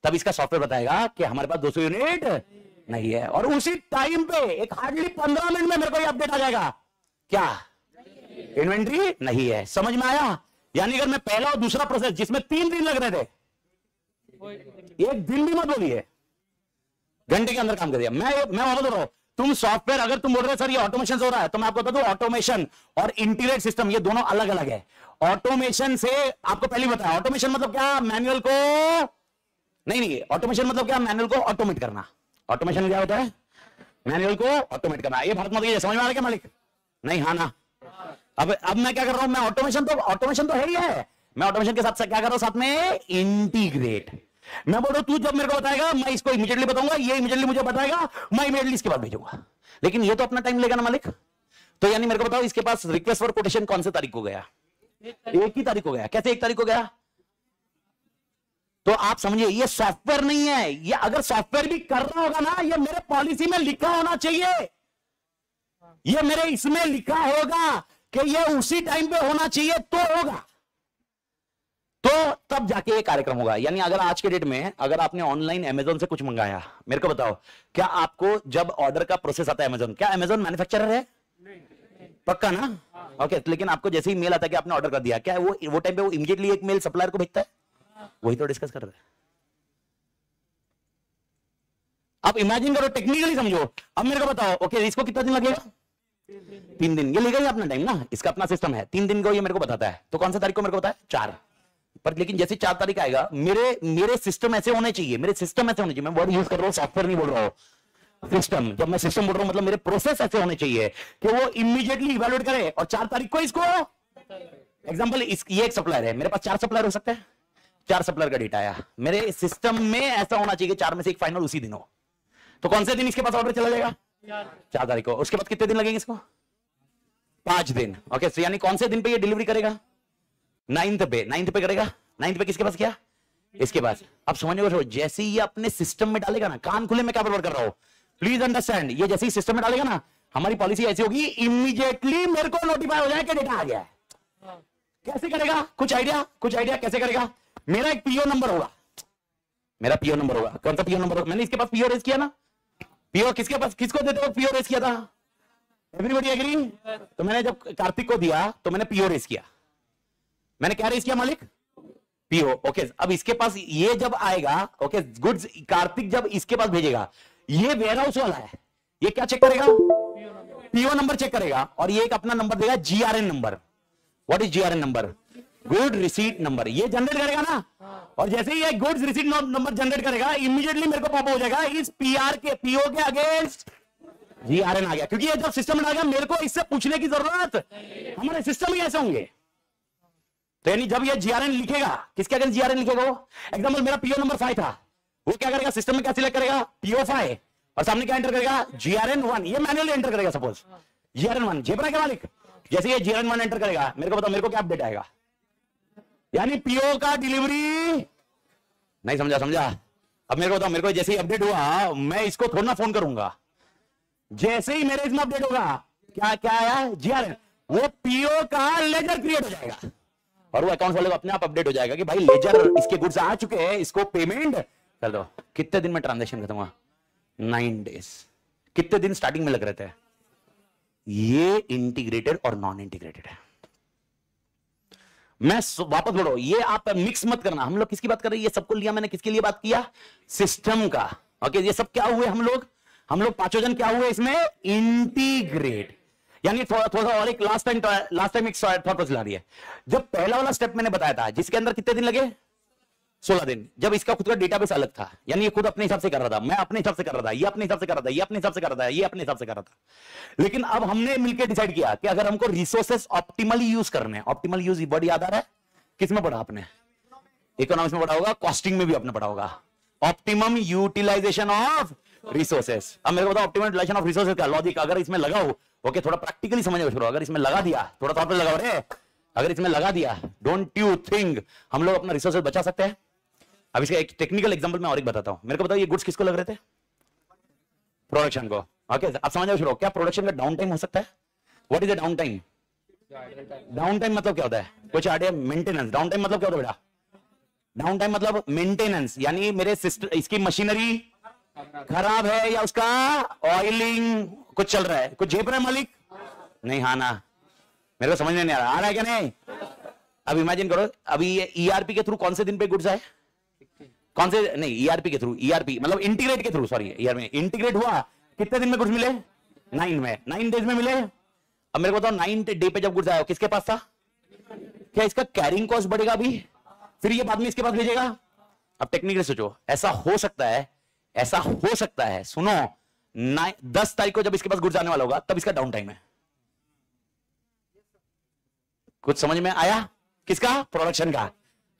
तब इसका सॉफ्टवेयर बताएगा कि हमारे पास दो सौ यूनिट नहीं है। और उसी टाइम पे एक हार्डली पंद्रह मिनट में मेरे को ये अपडेट आ जाएगा, क्या इन्वेंट्री नहीं है। समझ में आया? यानी अगर मैं पहला और दूसरा प्रोसेस जिसमें तीन दिन लग रहे थे, एक दिन भी मत बोलिए, घंटे के अंदर काम कर दिया। मैं मैं वापस बोल रहा हूं, तुम सॉफ्टवेयर, अगर तुम बोल रहे हो सर ये ऑटोमेशन से हो रहा है, तो मैं आपको बता दूं ऑटोमेशन और इंटीग्रेटेड सिस्टम ये दोनों अलग अलग है। ऑटोमेशन से आपको पहले बताया, ऑटोमेशन मतलब क्या? मैनुअल को नहीं, नहीं ऑटोमेशन मतलब क्या? मैनुअल को ऑटोमेट करना। ऑटोमेशन क्या होता है? मैनुअल को ऑटोमेट करना। ये भारत माता की, समझ में आ रहा है क्या मालिक? नहीं, हाँ ना। अब अब मैं क्या कर रहा हूं? मैं ऑटोमेशन तो ऑटोमेशन तो है ही है, मैं ऑटोमेशन के साथ क्या कर रहा हूं? साथ में इंटीग्रेट। मैं बोल रहा हूं तू जब मेरे को बताएगा मैं इसको इमीडिएटली बताऊंगा, ये इमीडिएटली मुझे बताएगा, मैं इमीडिएटली इसके बाद भेजूंगा, लेकिन ये तो अपना टाइम लेगा ना मालिक। तो यानी मेरे को बताओ इसके पास रिक्वेस्ट फॉर कोटेशन कौन से तारीख को गया? एक ही तारीख को गया। कैसे एक तारीख को गया? तो आप समझिए ये सॉफ्टवेयर नहीं है, ये अगर सॉफ्टवेयर भी कर रहा होगा ना, ये मेरे पॉलिसी में लिखा होना चाहिए, ये मेरे इसमें लिखा होगा कि ये उसी टाइम पे होना चाहिए तो होगा, तो तब जाके ये कार्यक्रम होगा। यानी अगर आज के डेट में अगर आपने ऑनलाइन अमेजोन से कुछ मंगाया, मेरे को बताओ क्या आपको जब ऑर्डर का प्रोसेस आता है अमेजोन, क्या अमेजोन मैन्युफैक्चरर है? पक्का ना? ओके, लेकिन आपको जैसे ही मेल आता है कि आपने ऑर्डर कर दिया, क्या वो वो टाइम पे वो इमीडिएटली एक मेल सप्लायर को भेजता है? वही तो डिस्कस कर रहे हैं। आप इमेजिन करो, टेक्निकली समझो। अब मेरे को बताओ, ओके इसको कितना दिन लगेगा? तीन दिन। ये लेगा ही अपना टाइम ना, इसका अपना सिस्टम है। तीन दिन को ये मेरे को बताता है, तो कौन सा तारीख को मेरे को बताया? चार। पर लेकिन जैसे चार तारीख आएगा, मेरे मेरे सिस्टम ऐसे होने चाहिए, मेरे सिस्टम ऐसे होने चाहिए। मैं वर्ड यूज कर रहा हूँ, सॉफ्टवेयर नहीं बोल रहा हूँ, सिस्टम। जब मैं सिस्टम बोल रहा हूँ मतलब मेरे प्रोसेस ऐसे होने चाहिए कि वो इमीडिएटली इवेल्युएट करे और चार तारीख को इसको, एग्जाम्पल ये एक सप्लायर है, मेरे पास चार सप्लायर हो सकता है, चार सप्लायर का डेटा आया, मेरे सिस्टम में ऐसा होना चाहिए कि चार में से एक फाइनल उसी दिन हो, तो कौन से दिन इसके पास ऑर्डर चला जाएगा? चार तारीख को। उसके बाद कितने दिन लगेंगे इसको? पांच दिन। ओके, सो यानी कौन से दिन पे ये डिलीवरी करेगा? नाइन्थ पे। नाइन्थ पे करेगा। नाइन्थ पे किसके पास गया? इसके पास। अब समझो, जैसे ही अपने सिस्टम में डालेगा ना, कान खुले, मैं क्या बड़बड़ कर रहा हूं, प्लीज अंडरस्टैंड, ये जैसे ही सिस्टम में डालेगा ना, हमारी पॉलिसी ऐसी होगी इमीडिएटली मेरे को नोटिफाई हो जाए कि डेटा आ गया है। कैसे करेगा? कुछ आइडिया? कुछ आइडिया कैसे करेगा? मेरा एक पीओ नंबर होगा, मेरा पीओ नंबर होगा। कौन सा पीओ नंबर होगा? मैंने इसके पास पीओ रेज किया ना, पीओ किसके पास, किसको देते हो पीओ रेज किया था? Everybody agree? तो मैंने जब कार्तिक को दिया तो मैंने पीओ रेज किया, मैंने क्या रेज किया मालिक? पीओ। ओके, अब इसके पास ये जब आएगा, ओके गुड्स, कार्तिक जब इसके पास भेजेगा, ये वेयरहाउस वाला है, ये क्या चेक करेगा? पीओ नंबर चेक करेगा और ये एक अपना नंबर देगा, GRN number. What is GRN number? Good receipt number. ये जनरेट करेगा ना, और जैसे ही गुड्स रिसीट नंबर जनरेट करेगा, इमीडिएटली मेरे को पॉप हो जाएगा इस पीआर के, पीओ के अगेंस्ट जीआरएन आ गया, क्योंकि ये जब सिस्टम में आ गया, मेरे को इससे पूछने की जरूरत, हमारे सिस्टम ही ऐसे होंगे। तो यानी जब ये जीआरएन लिखेगा, किसके अगेंस्ट जीआरएन लिखेगा? वो एग्जाम्पल मेरा पीओ नंबर फाइव था, वो क्या करेगा सिस्टम में, क्या सिलेक्ट करेगा? पीओ फाइव, और सामने क्या एंटर करेगा? GRN one. ये मैनुअली एंटर करेगा, सपोज जीआरएन वन, जेबरा के मालिक। जैसे ये जीआरएन वन एंटर करेगा, मेरे को बताओ मेरे को क्या अपडेट आएगा? यानी पीओ का डिलीवरी नहीं। समझा? समझा? अब मेरे को बताओ, मेरे को जैसे ही अपडेट हुआ, मैं इसको थोड़ा ना फोन करूंगा, जैसे ही मेरे इसमें अपडेट होगा, क्या क्या आया? जीआरएन। वो पीओ का लेजर क्रिएट हो जाएगा और वो अकाउंट वाले को अपने आप अपडेट हो जाएगा कि भाई लेजर, इसके गुड्स आ चुके हैं, इसको पेमेंट कर दो। कितने दिन में ट्रांजेक्शन खत्म हुआ? Nine days. कितने दिन स्टार्टिंग में लग रहे थे? ये इंटीग्रेटेड और नॉन इंटीग्रेटेड है। मैं वापस बोलो, ये आप मिक्स मत करना। हम लोग किसकी बात कर रहे हैं? ये सबको लिया मैंने, किसके लिए बात किया? सिस्टम का। ओके, ये सब क्या हुए हम लोग? हम लोग पांचों जन क्या हुए इसमें? इंटीग्रेट। यानी थोड़ा थोड़ा और एक लास्ट टाइम लास्ट टाइम एक थॉट चला रही है। जब पहला वाला स्टेप मैंने बताया था, जिसके अंदर कितने दिन लगे? सोलह दिन। जब इसका खुद का डेटाबेस अलग था, यानी ये खुद अपने हिसाब से कर रहा था, मैं अपने हिसाब से कर रहा था, ये अपने हिसाब से कर रहा था, ये अपने हिसाब से कर रहा था, ये अपने हिसाब से कर रहा था। लेकिन अब हमने मिलकर डिसाइड किया कि अगर हमको रिसोर्सेस ऑप्टिमली यूज करने हैं, ऑप्टिमल यूज वर्ड याद आ रहा है? किसमें पढ़ा आपने? इकोनॉमिक्स में पढ़ा होगा, कॉस्टिंग में भी आपने पढ़ा होगा, ऑप्टिमम यूटिलाइजेशन ऑफ रिसोर्सेस। अब मेरे को बताओ ऑप्टिमम यूटिलाइजेशन ऑफ रिसोर्सेस का लॉजिक अगर इसमें लगाओ, ओके थोड़ा प्रैक्टिकली समझ लो, अगर इसमें लगा दिया, थोड़ा थोड़ा लगाओ रे, अगर इसमें लगा दिया, डोंट यू थिंक हम लोग अपना रिसोर्सेस बचा सकते हैं? अब इसका एक टेक्निकल एग्जांपल मैं और एक बताता हूं। मेरे को बताओ ये गुड्स किसको लग रहे थे? प्रोडक्शन को। ओके, आप समझो शुरू, क्या प्रोडक्शन का डाउन टाइम हो सकता है? What is the down time? Down time मतलब क्या होता है? कुछ आइडिया? मेंटेनेंस। डाउन टाइम मतलब क्या होता है बेटा? डाउन टाइम मतलब मेंटेनेंस, यानी मेरे सिस्टम, इसकी मशीनरी खराब है या उसका ऑयलिंग कुछ चल रहा है, कुछ झेप रहे मालिक नहीं? हाँ ना, मेरे को समझ में नहीं आ रहा, आ रहा है क्या नहीं? अब इमेजिन करो, अभी ये ईआरपी के थ्रू कौन से दिन पे गुड्स आए? कौन से नहीं, ईआरपी के थ्रू, ईआरपी मतलब इंटीग्रेट के थ्रू, सॉरी ईआरपी इंटीग्रेट हुआ, कितने दिन में गुड्स मिले? नाइन में, नाइन डेज में मिले। अब मेरे को बताओ नाइन डे पे जब गुड्स आया, किसके पास था? क्या इसका कैरिंग कॉस्ट बढ़ेगा अभी? फिर ये बाद में इसके पास भेजेगा। अब टेक्निकली सोचो, ऐसा हो सकता है, ऐसा हो सकता है, सुनो, दस तारीख को जब इसके पास गुड्स आने वाला होगा, तब इसका डाउन टाइम है। कुछ समझ में आया? किसका? प्रोडक्शन का।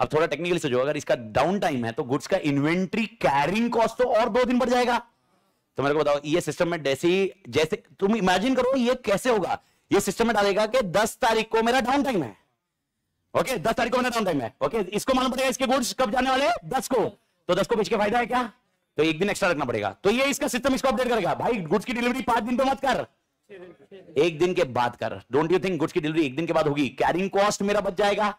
अब थोड़ा टेक्निकली सोचो, अगर इसका डाउन टाइम है तो गुड्स का इन्वेंट्री कैरिंग कॉस्ट तो और दो दिन बढ़ जाएगा। तो मेरे को बताओ ये सिस्टम में जैसे जैसे तुम इमेजिन करो ये कैसे होगा, ये सिस्टम में डालेगा कि दस तारीख को मेरा डाउन टाइम है, ओके, दस तारीख को बना डाउन टाइम है, ओके, इसको मालूम पड़ेगा इसके गुड्स कब जाने वाले हैं, दस को, तो दस को बेच के फायदा है क्या, तो एक दिन एक्स्ट्रा रखना पड़ेगा, तो ये इसका सिस्टम इसको अपडेट करेगा, भाई गुड्स की डिलीवरी पांच दिन पे मत कर, एक दिन के बाद कर, डोंट यू थिंक गुड्स की डिलीवरी एक दिन के बाद होगी, कैरिंग कॉस्ट मेरा बच जाएगा,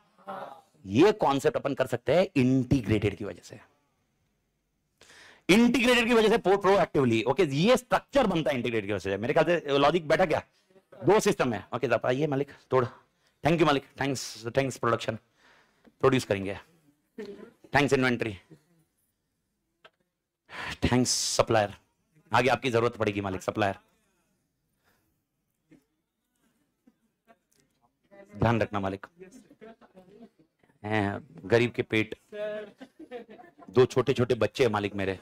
ये कॉन्सेप्ट अपन कर सकते हैं इंटीग्रेटेड की वजह से, इंटीग्रेटेड की वजह से प्रोएक्टिवली, ओके, ये स्ट्रक्चर बनता है इंटीग्रेटेड की वजह से, मेरे ख्याल से लॉजिक बैठा क्या, दो सिस्टम है, ओके, okay, आइए मालिक थोड़ा, थैंक यू मालिक, थैंक्स थैंक्स प्रोडक्शन, प्रोड्यूस करेंगे, थैंक्स इन्वेंट्री, थैंक्स सप्लायर, आगे आपकी जरूरत पड़ेगी मालिक, सप्लायर ध्यान रखना मालिक, गरीब के पेट, दो छोटे छोटे बच्चे हैं मालिक मेरे,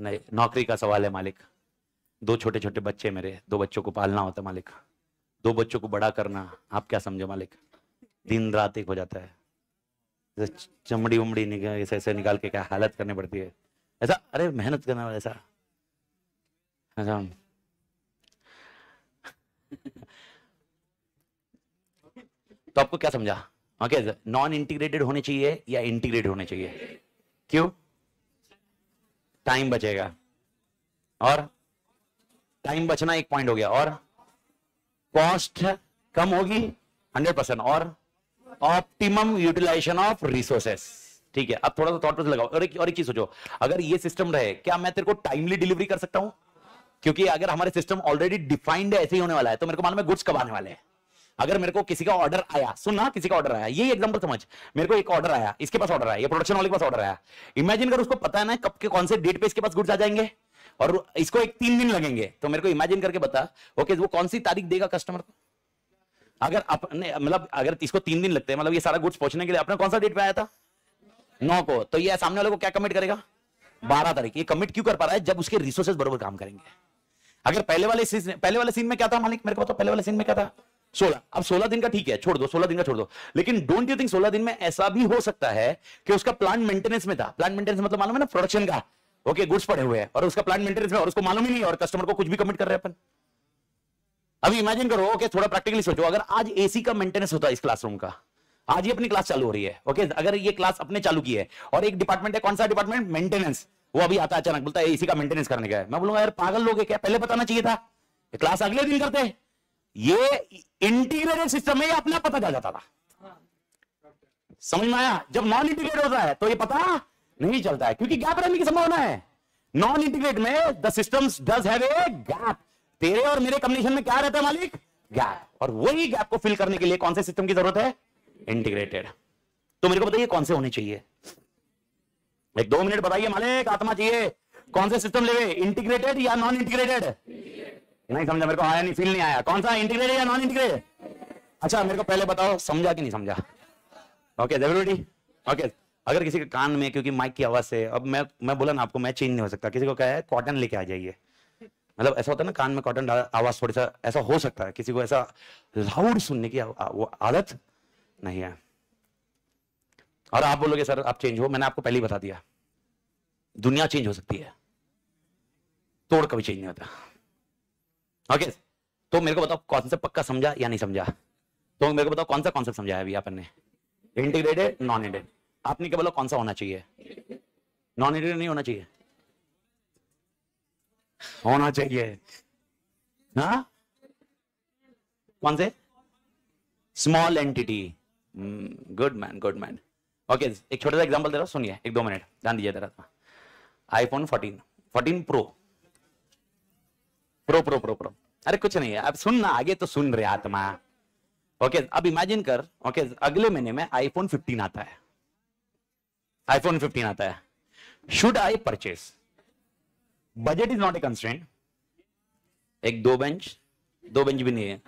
नहीं नौकरी का सवाल है मालिक, दो छोटे छोटे बच्चे मेरे, दो बच्चों को पालना होता है मालिक, दो बच्चों को बड़ा करना, आप क्या समझो मालिक, दिन रात एक हो जाता है, चमड़ी उमड़ी ऐसे ऐसे निकाल के क्या हालत करनी पड़ती है, ऐसा अरे मेहनत करना वाला ऐसा, अच्छा तो आपको क्या समझा, ओके, नॉन इंटीग्रेटेड होने चाहिए या इंटीग्रेटेड होने चाहिए, क्यों, टाइम बचेगा, और टाइम बचना एक पॉइंट हो गया, और कॉस्ट कम होगी हंड्रेड परसेंट, और ऑप्टिमम यूटिलाइजेशन ऑफ रिसोर्सेस, ठीक है, अब थोड़ा सा थॉट प्रोसेस लगाओ, और एक और एक चीज सोचो, अगर ये सिस्टम रहे क्या मैं तेरे को टाइमली डिलीवरी कर सकता हूं, क्योंकि अगर हमारे सिस्टम ऑलरेडी डिफाइंड है ऐसे ही होने वाला है, तो मेरे को मालूम है गुड्स कब आने वाले हैं, अगर मेरे को किसी का ऑर्डर आया, सुनना किसी का ऑर्डर आया, ये एग्जांपल समझ, मेरे को एक ऑर्डर आया, इसके पास ऑर्डर आया, ये प्रोडक्शन वाले के पास ऑर्डर आया, इमेजिन कर उसको पता है ना कब के कौन से डेट पे इसके पास गुड्स आ जाएंगे, और इसको एक तीन दिन लगेंगे, तो मेरे को इमेजिन करके बता, ओके, वो कौन सी तारीख देगा कस्टमर को, अगर अपने मतलब अगर इसको तीन दिन लगते हैं, मतलब ये सारा गुड्स पहुंचने के लिए अपने कौन सा डेट पे आया था, नौ को, तो ये सामने वाले को क्या कमिट करेगा, बारह तारीख, ये कमिट क्यों कर पा रहा है, जब उसके रिसोर्सेज बराबर काम करेंगे, अगर पहले वाले सीन पहले वाले सीन में क्या था मालिक, मेरे को तो पहले वाले सीन में क्या था, सोलह, अब सोलह दिन का ठीक है, छोड़ दो सोलह दिन का छोड़ दो, लेकिन डोंट यू थिंक सोलह दिन में ऐसा भी हो सकता है कि उसका प्लांट मेंटेनेंस में था, प्लांट मेंटेनेंस मतलब मालूम है ना प्रोडक्शन का, ओके, गुड्स पड़े हुए हैं और उसका प्लांट मेंटेनेंस में, और उसको मालूम ही नहीं, और कस्टमर को कुछ भी कमिट कर रहे हैं अपन, अभी इमेजिन करो, ओके, थोड़ा प्रैक्टिकली सोचो, अगर आज एसी का मेंटेनेंस होता है इस क्लासरूम का, आज ये अपनी क्लास चालू हो रही है, ओके, अगर ये क्लास अपने चालू की है, और एक डिपार्टमेंट है, कौन सा डिपार्टमेंट, मेंटेनेंस, वो अभी आता अचानक बोलता है एसी का मेंटेनेंस करने का है, मैं बोलूंगा यार पागल लोग है क्या, पहले बताना चाहिए था, क्लास अगले दिन करते हैं, ये इंटीग्रेटेड सिस्टम में अपना पता जा जाता था, समझ में आया, जब नॉन इंटीग्रेटेड होता है तो ये पता नहीं चलता है, क्योंकि गैप रहने की संभावना है, नॉन इंटीग्रेट में the systems does have a gap, तेरे और मेरे कम्युनिकेशन में क्या रहता है मालिक, गैप, और वही गैप को फिल करने के लिए कौन से सिस्टम की जरूरत है, इंटीग्रेटेड, तो मेरे को बताइए कौन से होने चाहिए, एक दो मिनट बताइए मालिक, आत्मा चाहिए, कौन से सिस्टम ले, इंटीग्रेटेड या नॉन इंटीग्रेटेड, नहीं समझा मेरे को, आया नहीं, फील नहीं आया, कौन सा, इंटीग्रेटेड या नॉन इंटीग्रेटेड, अच्छा मेरे को पहले बताओ समझा कि नहीं समझा, ओके एवरीबॉडी, ओके, अगर किसी के कान में, क्योंकि माइक की आवाज से, अब मैं मैं बोला ना आपको मैं चेंज नहीं हो सकता, किसी को क्या है कॉटन लेके आ जाइए, मतलब ऐसा होता है ना कान में कॉटन आवाज थोड़ी सा ऐसा हो सकता है, किसी को ऐसा लाउड सुनने की वो आदत नहीं है, और आप बोलोगे सर आप चेंज हो, मैंने आपको पहले ही बता दिया दुनिया चेंज हो सकती है, तोड़ कभी चेंज नहीं होता, ओके, तो मेरे को बताओ कॉन्सेप्ट पक्का समझा या नहीं समझा, तो मेरे को बताओ कौन सा कॉन्सेप्ट समझाया अभी आपने, इंटीग्रेटेड नॉन इंटीग्रेटेड, आपने क्या बोला, कौन सा होना चाहिए, नॉन इंटीग्रेटेड नहीं होना चाहिए, होना चाहिए ना, कौन से, small entity, good man good man, okay, एक छोटा सा एग्जांपल दे रहा हूं, सुनिए एक दो मिनट ध्यान दीजिए जरा, iPhone fourteen fourteen pro pro pro pro pro, अरे कुछ नहीं है, अब सुनना आगे तो सुन रहे आत्मा, ओके, अब इमेजिन कर, ओके, अगले महीने में आईफोन फिफ्टीन आता है, आईफोन फिफ्टीन आता है, should I purchase, budget is not a constraint, एक दो बेंच, दो बेंच भी नहीं है,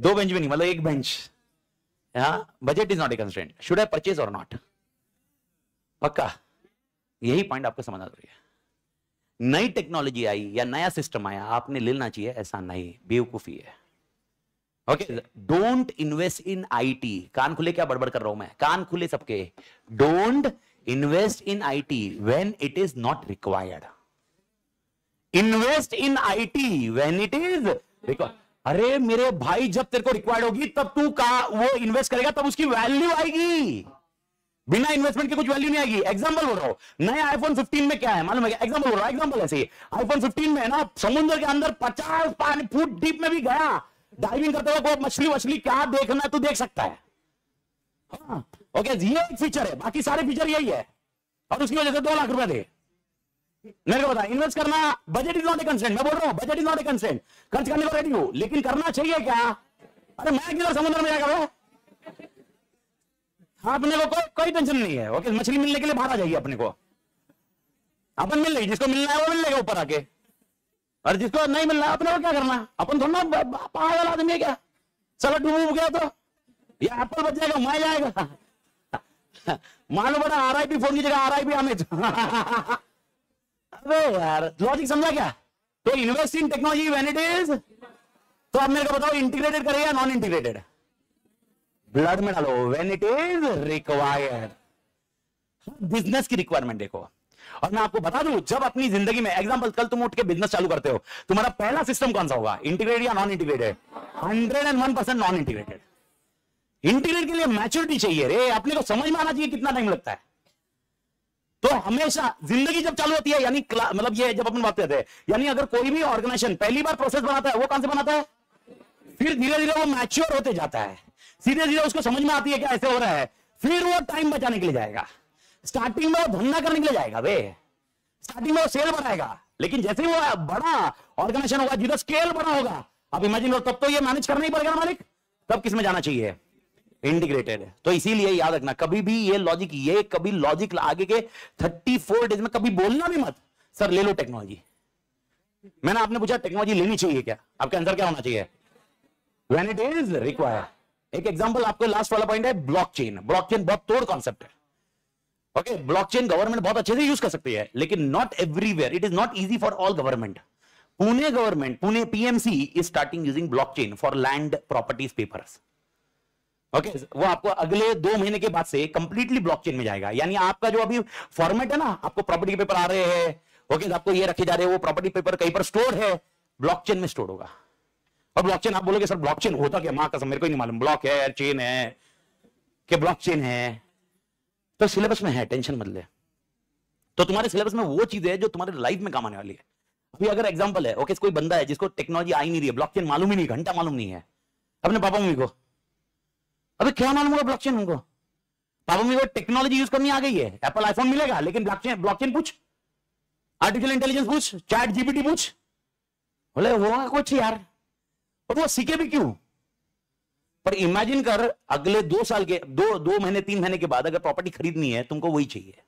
दो बेंच भी नहीं, मतलब एक bench, budget is not a constraint, should I purchase और नॉट, पक्का, यही पॉइंट आपको समझना चाहिए, नई टेक्नोलॉजी आई या नया सिस्टम आया आपने लेना चाहिए ऐसा नहीं, बेवकूफी है, okay, don't invest in IT, कान खुले क्या बड़बड़ कर रहा हूं मैं, कान खुले सबके, don't invest in IT when it is not required, invest in IT when it is required, अरे मेरे भाई, जब तेरे को रिक्वायर्ड होगी तब तू का वो इन्वेस्ट करेगा, तब उसकी वैल्यू आएगी। बिना इन्वेस्टमेंट के कुछ वैल्यू नहीं आएगी। एग्जांपल बोल रहा हूं, नया आईफोन फिफ्टीन में क्या है मालूम है? एग्जांपल बोल रहा हूं, एग्जांपल ऐसे ही आईफोन फिफ्टीन में है ना, समुद्र के अंदर पचास पानी फुट डीप में भी गया डाइविंग करते हुए, मछली वछली क्या देखना तू देख सकता है। हाँ, ओके, ये एक फीचर है, बाकी सारे फीचर यही है। और उसकी वजह से दो लाख रुपए दे, मेरे को बता, इन्वेस्ट करना budget is not a constraint. मैं बोल रहा हूँ budget is not a constraint, खर्च करने को रेडी हूं, लेकिन करना चाहिए क्या? अरे मैं किधर समुद्र में जाकर वो, अपने को कोई कोई टेंशन नहीं है। ओके, मछली मिलने के लिए बाहर आ जाइए, अपने को अपन मिल लेगी, जिसको मिलना है वो मिल लेगा ऊपर आके, और जिसको नहीं मिलना अपने को क्या करना, अपन थोड़ा पागल आदमी है क्या? चलो डूब गया तो ये एप्पल बच जाएगा, मैं जाएगा मालूम बड़ा आर आई पी फोन की जगह आर आई पी अमित। अरे यार, लॉजिक समझा क्या? तो invest in technology when it is, तो आप मेरे को बताओ इंटीग्रेटेड करें या नॉन इंटीग्रेटेड? ब्लड में डालो, when it is required, business की रिक्वायरमेंट देखो। और मैं आपको बता दूं, जब अपनी जिंदगी में एग्जांपल, कल तुम उठ के बिजनेस चालू करते हो, तुम्हारा पहला सिस्टम कौन सा होगा, इंटीग्रेटेड या non integrated? Hundred and one percent non integrated. Integrate के लिए मैच्योरिटी चाहिए रे, अपने को समझ में आना चाहिए कितना टाइम लगता है। तो हमेशा जिंदगी जब चालू होती है, यानी मतलब ये जब अपन बात करते हैं, यानी अगर कोई भी ऑर्गेनाइजेशन पहली बार प्रोसेस बनाता है, वो कहां से बनाता है? फिर धीरे धीरे वो मैच्योर होते जाता है, धीरे धीरे उसको समझ में आती है क्या ऐसे हो रहा है, फिर वो टाइम बचाने के लिए जाएगा। स्टार्टिंग में वो धंधा करने के लिए जाएगा बे, स्टार्टिंग में वो सेल बनाएगा, लेकिन जैसे ही वो बड़ा ऑर्गेनाइजेशन होगा, जिधर स्केल बड़ा होगा, अब इमेजिन करो, तब तो ये मैनेज करना ही पड़ेगा मालिक, तब किस में जाना चाहिए? इंटीग्रेटेड। तो इसीलिए याद रखना, कभी भी ये लॉजिक, ये कभी लॉजिक आगे के थर्टी फोर डेज में कभी बोलना भी मत, सर ले लो टेक्नोलॉजी। मैंने आपने पूछा टेक्नोलॉजी लेनी चाहिए क्या, आपका आंसर क्या होना चाहिए? When it is required. एक एग्जांपल आपको लास्ट वाला पॉइंट है, ब्लॉकचेन। ब्लॉकचेन बहुत तोड़ कॉन्सेप्ट है। ओके, ब्लॉकचेन गवर्नमेंट बहुत अच्छे से यूज कर सकती है, लेकिन not everywhere, it is not easy for all government. Pune government, Pune PMC is starting using blockchain for land properties papers. Okay okay, वो आपको अगले दो महीने के बाद से कंप्लीटली ब्लॉकचेन में जाएगा। यानी आपका जो अभी फॉर्मेट है ना, आपको प्रॉपर्टी के पेपर आ रहे हैं, ओके okay, आपको ये रखे जा रहे हैं, वो प्रॉपर्टी पेपर कहीं पर स्टोर है, ब्लॉकचेन में स्टोर होगा। और ब्लॉकचेन, आप बोलोगे सर ब्लॉकचेन होता क्या, मां कसम मेरे को नहीं मालूम, ब्लॉक है चेन है कि ब्लॉकचेन है? तो सिलेबस में है, टेंशन मत ले। तो तुम्हारे सिलेबस में वो चीज है जो तुम्हारे लाइफ में काम आने वाली है। अभी अगर एग्जाम्पल है, ओके okay, कोई बंदा है जिसको टेक्नोलॉजी आई नहीं रही है, ब्लॉकचेन मालूम ही नहीं, घंटा मालूम नहीं है, अपने पापा मम्मी को अबे क्या मालूम होगा ब्लॉकचेन, उनको पापा मम्मी को टेक्नोलॉजी यूज करनी आ गई है, एप्पल आईफोन मिलेगा, लेकिन ब्लॉकचेन ब्लॉकचेन पूछ, आर्टिफिशियल इंटेलिजेंस पूछ, चैट जीपीटी पूछ, बोले होगा कुछ यार। और वो सीखे भी क्यों? पर इमेजिन कर, अगले दो साल के दो दो महीने तीन महीने के बाद अगर प्रॉपर्टी खरीदनी है, तुमको वही चाहिए।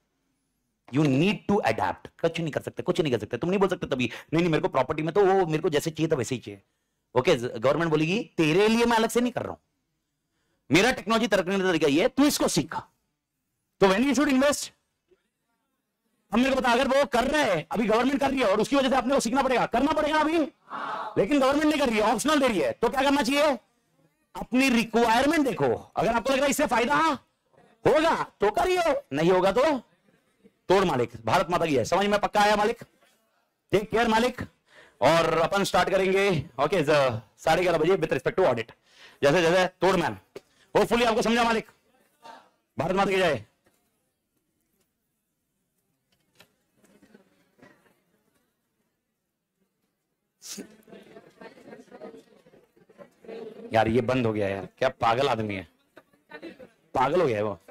You need to adapt. कुछ नहीं कर सकते, कुछ नहीं कर सकते, तुम नहीं बोल सकते तभी नहीं नहीं मेरे को प्रॉपर्टी में तो वो मेरे को जैसे चाहिए था वैसे ही चाहिए। ओके, गवर्नमेंट बोलेगी तेरे लिए मैं अलग से नहीं कर रहा हूं, मेरा टेक्नोलॉजी तरक्की का तरीका ये है, तू इसको सीखा। तो व्हेन यू शुड इन्वेस्ट, हम मेरे को बता, अगर वो कर रहे हैं, अभी गवर्नमेंट कर रही है और उसकी वजह से आपने को सीखना पड़ेगा, करना पड़ेगा अभी, लेकिन गवर्नमेंट नहीं कर रही है, ऑप्शनल दे रही है, तो क्या करना चाहिए? अपनी रिक्वायरमेंट देखो, अगर आपको लग रहा है इससे फायदा होगा तो करिए, नहीं होगा तो तोड़ मालिक। भारत माता की है, समझ में पक्का आया मालिक? टेक केयर मालिक। और अपन स्टार्ट करेंगे ओके साढ़े ग्यारह बजे विद रिस्पेक्ट टू ऑडिट, जैसे जैसे तोड़ मैम। होपफुली आपको समझा मालिक, भारत माता की जय। यार ये बंद हो गया यार, क्या पागल आदमी है, पागल हो गया है वो।